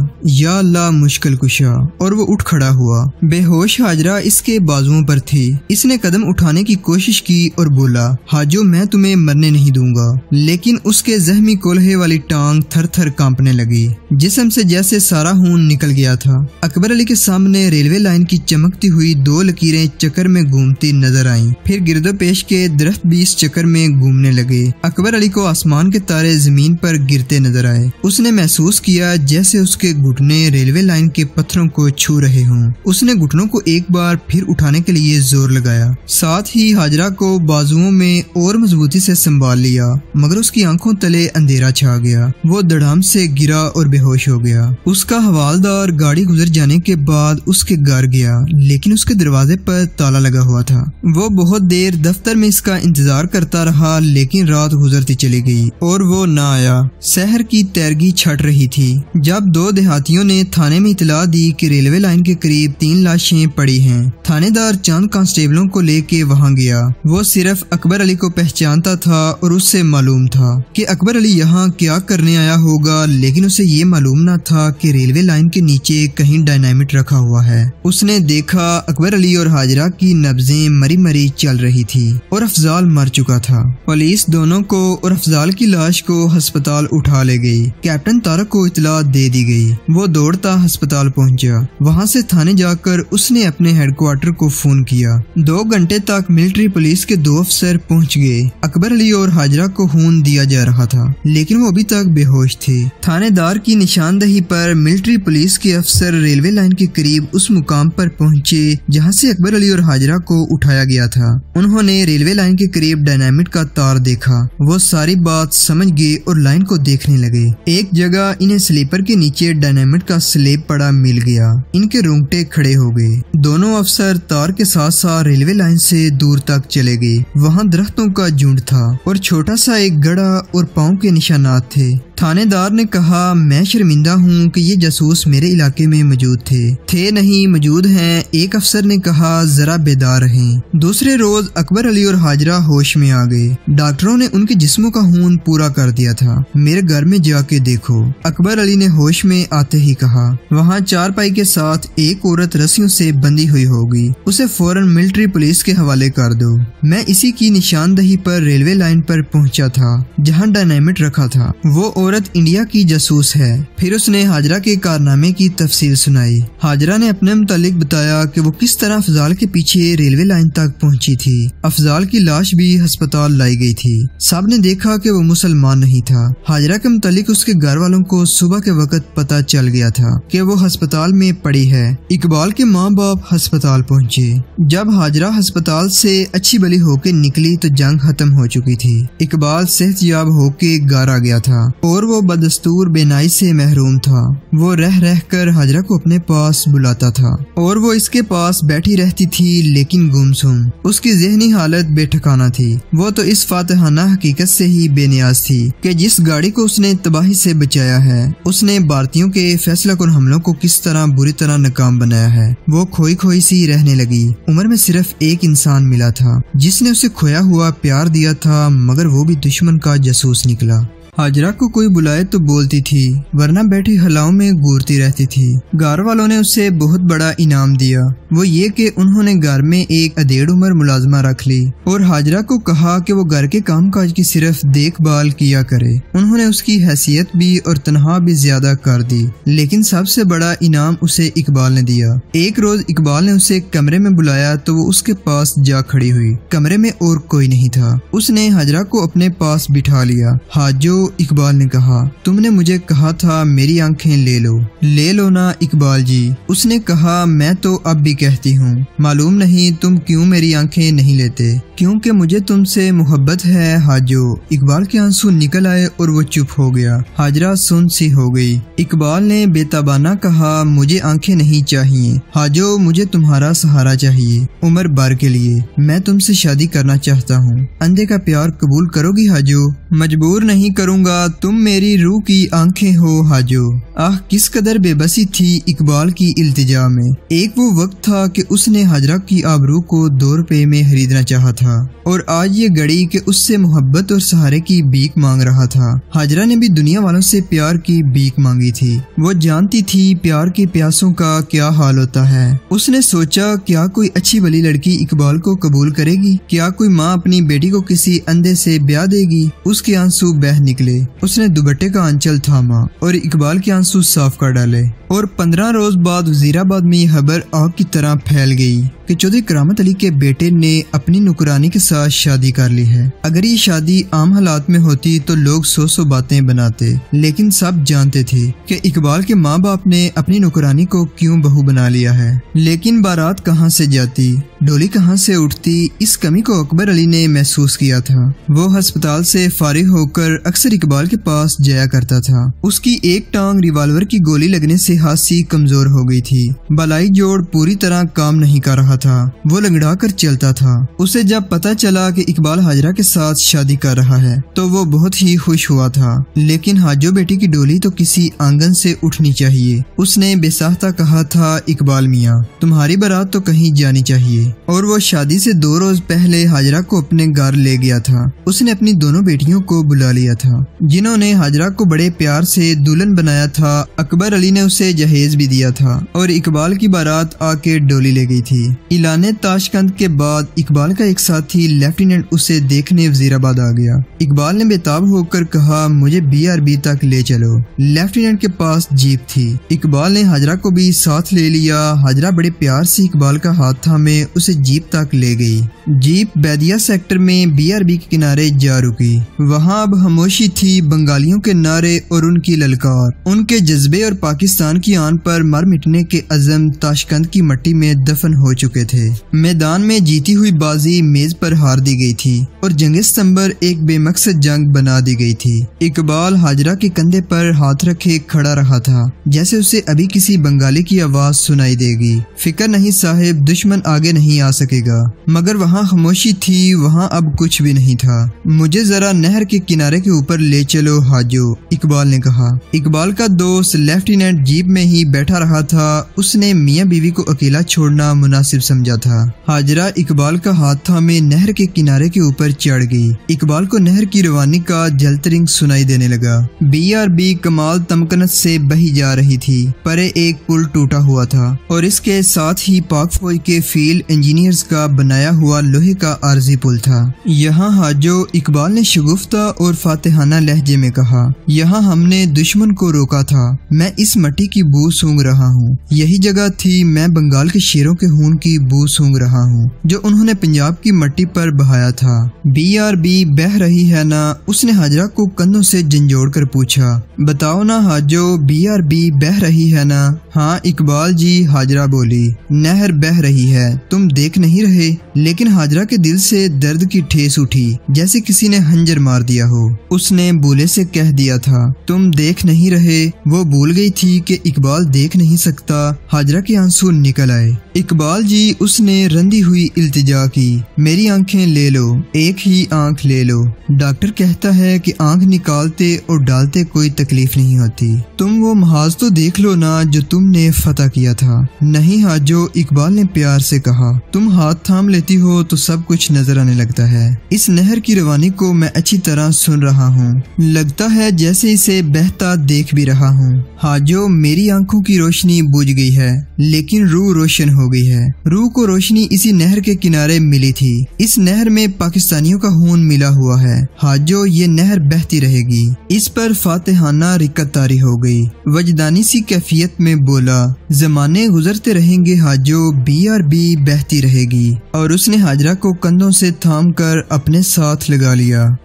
या अल्लाह मुश्किल कुशा, और वो उठ खड़ा हुआ। बेहोश हाजरा इसके बाजुओं पर थी। इसने कदम उठाने की कोशिश की और बोला, हाजो मैं तुम्हें मरने नहीं दूंगा, लेकिन उसके जख्मी कोल्हे वाली टांग थर थर कांपने लगी। जिस्म से जैसे सारा खून निकल गया था। अकबर अली के सामने रेलवे लाइन की चमकती हुई दो लकीरें चक्कर में घूमती नजर आई। फिर गिरदोपेश के दरख्त भी इस चक्कर में घूमने लगे। अकबर अली को आसमान के तारे जमीन पर गिरते नजर आए। उसने महसूस किया जैसे उसके घुटने रेलवे लाइन के पत्थरों को छू रहे हों। उसने घुटनों को एक बार फिर उठाने के लिए जोर लगाया। साथ ही हाजरा को बाजुओं में और मजबूती से संभाल लिया, मगर उसकी आंखों तले अंधेरा छा गया। वो धड़ाम से गिरा और बेहोश हो गया। उसका हवालदार गाड़ी गुजर जाने के बाद उसके घर गया, लेकिन उसके दरवाजे पर ताला लगा हुआ था। वो बहुत देर दफ्तर में इसका इंतजार करता रहा, लेकिन रात गुजरती चली गई और वो ना आया। शहर की तैरगी छट रही थी जब दो देहातियों ने थाने में इतला दी कि रेलवे लाइन के करीब तीन लाशें पड़ी हैं। थानेदार चंद कांस्टेबलों को लेके वहां गया। वो सिर्फ अकबर अली को पहचानता था और उससे मालूम था कि अकबर अली यहाँ क्या करने आया होगा, लेकिन उसे ये मालूम ना था कि रेलवे लाइन के नीचे कहीं डायनामाइट रखा हुआ है। उसने देखा अकबर अली और हाजरा की नब्जें मरी मरी चल रही थी और अफजाल मर चुका था। पुलिस दोनों को और अफजाल की लाश को अस्पताल उठा ले गई। कैप्टन तारक को इतला दे दी गई। वो दौड़ता अस्पताल पहुंचा। वहां से थाने जाकर उसने अपने हेडक्वार्टर को फोन किया। दो घंटे तक मिलिट्री पुलिस के दो अफसर पहुंच गए। अकबर अली और हाजरा को खून दिया जा रहा था, लेकिन वो अभी तक बेहोश थे। थानेदार की निशानदेही पर मिलिट्री पुलिस के अफसर रेलवे लाइन के करीब उस मुकाम पर पहुंचे जहां से अकबर अली और हाजरा को उठाया गया था। उन्होंने रेलवे लाइन के करीब डायनामाइट का तार देखा। वो सारी बात समझ गए और लाइन को देखने लगे। एक जगह इन्हें स्लीपर के नीचे डायनामाइट का स्लेब पड़ा मिल गया। इनके रोंगटे खड़े हो गए। दोनों अफसर तार के साथ साथ रेलवे लाइन से दूर तक चले गए। वहाँ दरख्तों का झुंड था और छोटा सा एक गड़ा और पाँव के निशानात थे। थानेदार ने कहा, मैं शर्मिंदा हूँ कि ये जासूस मेरे इलाके में मौजूद थे थे नहीं मौजूद हैं। एक अफसर ने कहा, जरा बेदार रहें। दूसरे रोज अकबर अली और हाजरा होश में आ गए। डॉक्टरों ने उनके जिस्मों का खून पूरा कर दिया था। मेरे घर में जाके देखो, अकबर अली ने होश में आते ही कहा। वहाँ चारपाई के साथ एक औरत रस्सियों से बंधी हुई होगी, उसे फौरन मिलिट्री पुलिस के हवाले कर दो। मैं इसी की निशानदेही पर रेलवे लाइन पर पहुँचा था जहाँ डायनामाइट रखा था। वो औरत इंडिया की जासूस है। फिर उसने हाजरा के कारनामे की तफसील सुनाई। हाजरा ने अपने मुतालिक बताया कि वो किस तरह अफजाल के पीछे रेलवे लाइन तक पहुंची थी। अफजाल की लाश भी अस्पताल लाई गई थी। साहब ने देखा कि वो मुसलमान नहीं था। हाजरा के मुतालिक उसके घर वालों को सुबह के वक्त पता चल गया था कि वो अस्पताल में पड़ी है। इकबाल के माँ बाप अस्पताल पहुँचे। जब हाजरा अस्पताल से अच्छी भली होके निकली तो जंग खत्म हो चुकी थी। इकबाल सेहतयाब होके घर आ गया था और वो बदस्तूर बेनाई से महरूम था। वो रह रह कर हाजरा को अपने पास बुलाता था और वो इसके पास बैठी रहती थी, लेकिन गुमसुम। उसकी जहनी हालत बेठिकाना थी। वो तो इस फातहाना हकीकत से ही बेनियाज थी कि जिस गाड़ी को उसने तबाही से बचाया है, उसने भारतीयों के फैसलाकुन हमलों को किस तरह बुरी तरह नाकाम बनाया है। वो खोई खोई सी रहने लगी। उम्र में सिर्फ एक इंसान मिला था जिसने उसे खोया हुआ प्यार दिया था, मगर वो भी दुश्मन का जासूस निकला। हाजरा को कोई बुलाए तो बोलती थी, वरना बैठी हलाओं में घूरती रहती थी। घर वालों ने उसे बहुत बड़ा इनाम दिया। वो ये कि उन्होंने घर में एक अधेड़ उम्र मुलाजमा रख ली और हाजरा को कहा कि वो घर के कामकाज की सिर्फ देखभाल किया करे। उन्होंने उसकी हैसियत भी और तनहा भी ज्यादा कर दी, लेकिन सबसे बड़ा इनाम उसे इकबाल ने दिया। एक रोज इकबाल ने उसे कमरे में बुलाया तो वो उसके पास जा खड़ी हुई। कमरे में और कोई नहीं था। उसने हाजरा को अपने पास बिठा लिया। हाजो, इकबाल ने कहा, तुमने मुझे कहा था मेरी आंखें ले लो। ले लो ना इकबाल जी, उसने कहा, मैं तो अब भी कहती हूँ। मालूम नहीं तुम क्यों मेरी आंखें नहीं लेते। क्योंकि मुझे तुमसे मोहब्बत है हाजो। इकबाल के आंसू निकल आए और वो चुप हो गया। हाजरा सुन सी हो गई। इकबाल ने बेताबाना कहा, मुझे आंखें नहीं चाहिए हाजो, मुझे तुम्हारा सहारा चाहिए उम्र भर के लिए। मैं तुमसे शादी करना चाहता हूँ। अंधे का प्यार कबूल करोगी हाजो? मजबूर नहीं करूँ, तुम मेरी रूह की आंखें हो हाजो। आह, किस कदर बेबसी थी इकबाल की इल्तिजा में। एक वो वक्त था कि उसने हाजरा की आबरू को दो रुपए में खरीदना चाहा था, और आज ये घड़ी कि उससे मोहब्बत और सहारे की भीख मांग रहा था। हाजरा ने भी दुनिया वालों से प्यार की भीख मांगी थी। वो जानती थी प्यार की प्यासों का क्या हाल होता है। उसने सोचा, क्या कोई अच्छी भली लड़की इकबाल को कबूल करेगी? क्या कोई माँ अपनी बेटी को किसी अंधे से ब्याह देगी? उसके आंसू बह निकले। उसने दुपट्टे का आंचल थामा और इकबाल के आंसू साफ कर डाले। और पंद्रह रोज बाद वजीराबाद में यह खबर आग की तरह फैल गई कि चौधरी करामत अली के बेटे ने अपनी नुकरानी के साथ शादी कर ली है। अगर ये शादी आम हालात में होती तो लोग सौ सौ बातें बनाते, लेकिन सब जानते थे कि इकबाल के माँ बाप ने अपनी नुकरानी को क्यों बहू बना लिया है। लेकिन बारात कहाँ से जाती? डोली कहाँ से उठती, इस कमी को अकबर अली ने महसूस किया था। वो हस्पताल से फारिग होकर अक्सर इकबाल के पास जाया करता था। उसकी एक टांग रिवाल्वर की गोली लगने से हादसी कमजोर हो गई थी। बलाई जोड़ पूरी तरह काम नहीं कर रहा था, वो लंगड़ा कर चलता था। उसे जब पता चला कि इकबाल हाजरा के साथ शादी कर रहा है तो वो बहुत ही खुश हुआ था, लेकिन हाजो बेटी की डोली तो किसी आंगन से उठनी चाहिए। उसने बेसाख्ता कहा था, इकबाल मियाँ तुम्हारी बारात तो कहीं जानी चाहिए। और वो शादी से दो रोज पहले हाजरा को अपने घर ले गया था। उसने अपनी दोनों बेटियों को बुला लिया था, जिन्होंने हाजरा को बड़े प्यार से दुल्हन बनाया था। अकबर अली ने उसे जहेज भी दिया था और इकबाल की बारात आके डोली ले गई थी। इलाने ताशकंद के बाद इकबाल का एक साथी लेफ्टिनेंट उसे देखने वजीराबाद आ गया। इकबाल ने बेताब होकर कहा, मुझे बी आर बी तक ले चलो। लेफ्टिनेंट के पास जीप थी। इकबाल ने हाजरा को भी साथ ले लिया। हाजरा बड़े प्यार से इकबाल का हाथ थामे उसे जीप तक ले गई। जीप बैदिया सेक्टर में बी आर बी के किनारे जा रुकी। वहाँ अब खामोशी थी। बंगालियों के नारे और उनकी ललकार, उनके जज्बे और पाकिस्तान की आन पर मर मिटने के अज़म ताशकंद की मट्टी में दफन हो चुके थे। मैदान में जीती हुई बाजी मेज पर हार दी गई थी और जंग सितंबर एक बेमकसद जंग बना दी गई थी। इकबाल हाजरा के कंधे पर हाथ रखे खड़ा रहा था, जैसे उसे अभी किसी बंगाली की आवाज़ सुनाई देगी। फिक्र नहीं साहिब, दुश्मन आगे नहीं आ सकेगा। मगर वहाँ खामोशी थी, वहाँ अब कुछ भी नहीं था। मुझे जरा नहर के किनारे के ऊपर ले चलो हाजो, इकबाल ने कहा। इकबाल का दोस्त लेफ्टिनेंट जीप में ही बैठा रहा था। उसने मियाँ बीवी को अकेला छोड़ना मुनासिब समझा था। हाजरा इकबाल का हाथ थामे नहर के किनारे के ऊपर चढ़ गई। इकबाल को नहर की रवानी का जलतरिंग सुनाई देने लगा। बी आर बी कमाल तमकनत से बही जा रही थी। परे एक पुल टूटा हुआ था और इसके साथ ही पाक फौज के फील्ड इंजीनियर्स का बनाया हुआ लोहे का आर्जी पुल था। यहाँ हाजो, इकबाल ने शगुफ्ता और फातिहाना लहजे में कहा, यहाँ हमने दुश्मन को रोका था। मैं इस मट्टी की बू सूंघ रहा हूँ। यही जगह थी मैं बंगाल के शेरों के खून की बू सूंघ रहा हूँ जो उन्होंने पंजाब की मट्टी पर बहाया था। बी आर बी बह रही है ना? उसने हाजरा को कंधों से झंझोड़ कर पूछा। बताओ ना हाजो, बी आर बी बह रही है ना? हाँ इकबाल जी, हाजरा बोली। नहर बह रही है, तुम देख नहीं रहे? लेकिन हाजरा के दिल से दर्द की ठेस उठी, जैसे किसी ने हंजर मार दिया हो। उसने बूले से कह दिया था, तुम देख नहीं रहे। वो भूल गई थी कि इकबाल देख नहीं सकता। हाजरा के आंसू निकल आए। इकबाल जी, उसने रंधी हुई इल्तिजा की, मेरी आंखें ले लो, एक ही आंख ले लो। डॉक्टर कहता है कि आंख निकालते और डालते कोई तकलीफ नहीं होती। तुम वो महाज तो देख लो ना जो तुमने फतह किया था। नहीं हाजो, इकबाल ने प्यार से कहा, तुम हाथ थाम लेती हो तो सब कुछ नजर आने लगता है। इस नहर की रवानी को मैं अच्छी तरह सुन रहा हूँ, लगता है जैसे इसे बहता देख भी रहा हूँ। हाजो, मेरी आंखों की रोशनी बुझ गई है, लेकिन रूह रोशन हो गई है। रूह को रोशनी इसी नहर के किनारे मिली थी। इस नहर में पाकिस्तानियों का खून मिला हुआ है। हाजो, ये नहर बहती रहेगी। इस पर फातिहाना रिकत तारी हो गई। वजदानी सी कैफियत में बोला, जमाने गुजरते रहेंगे हाजो, बी आर बी बहती रहेगी। और उसने हाजरा को कंधों से थामकर अपने साथ लगा लिया।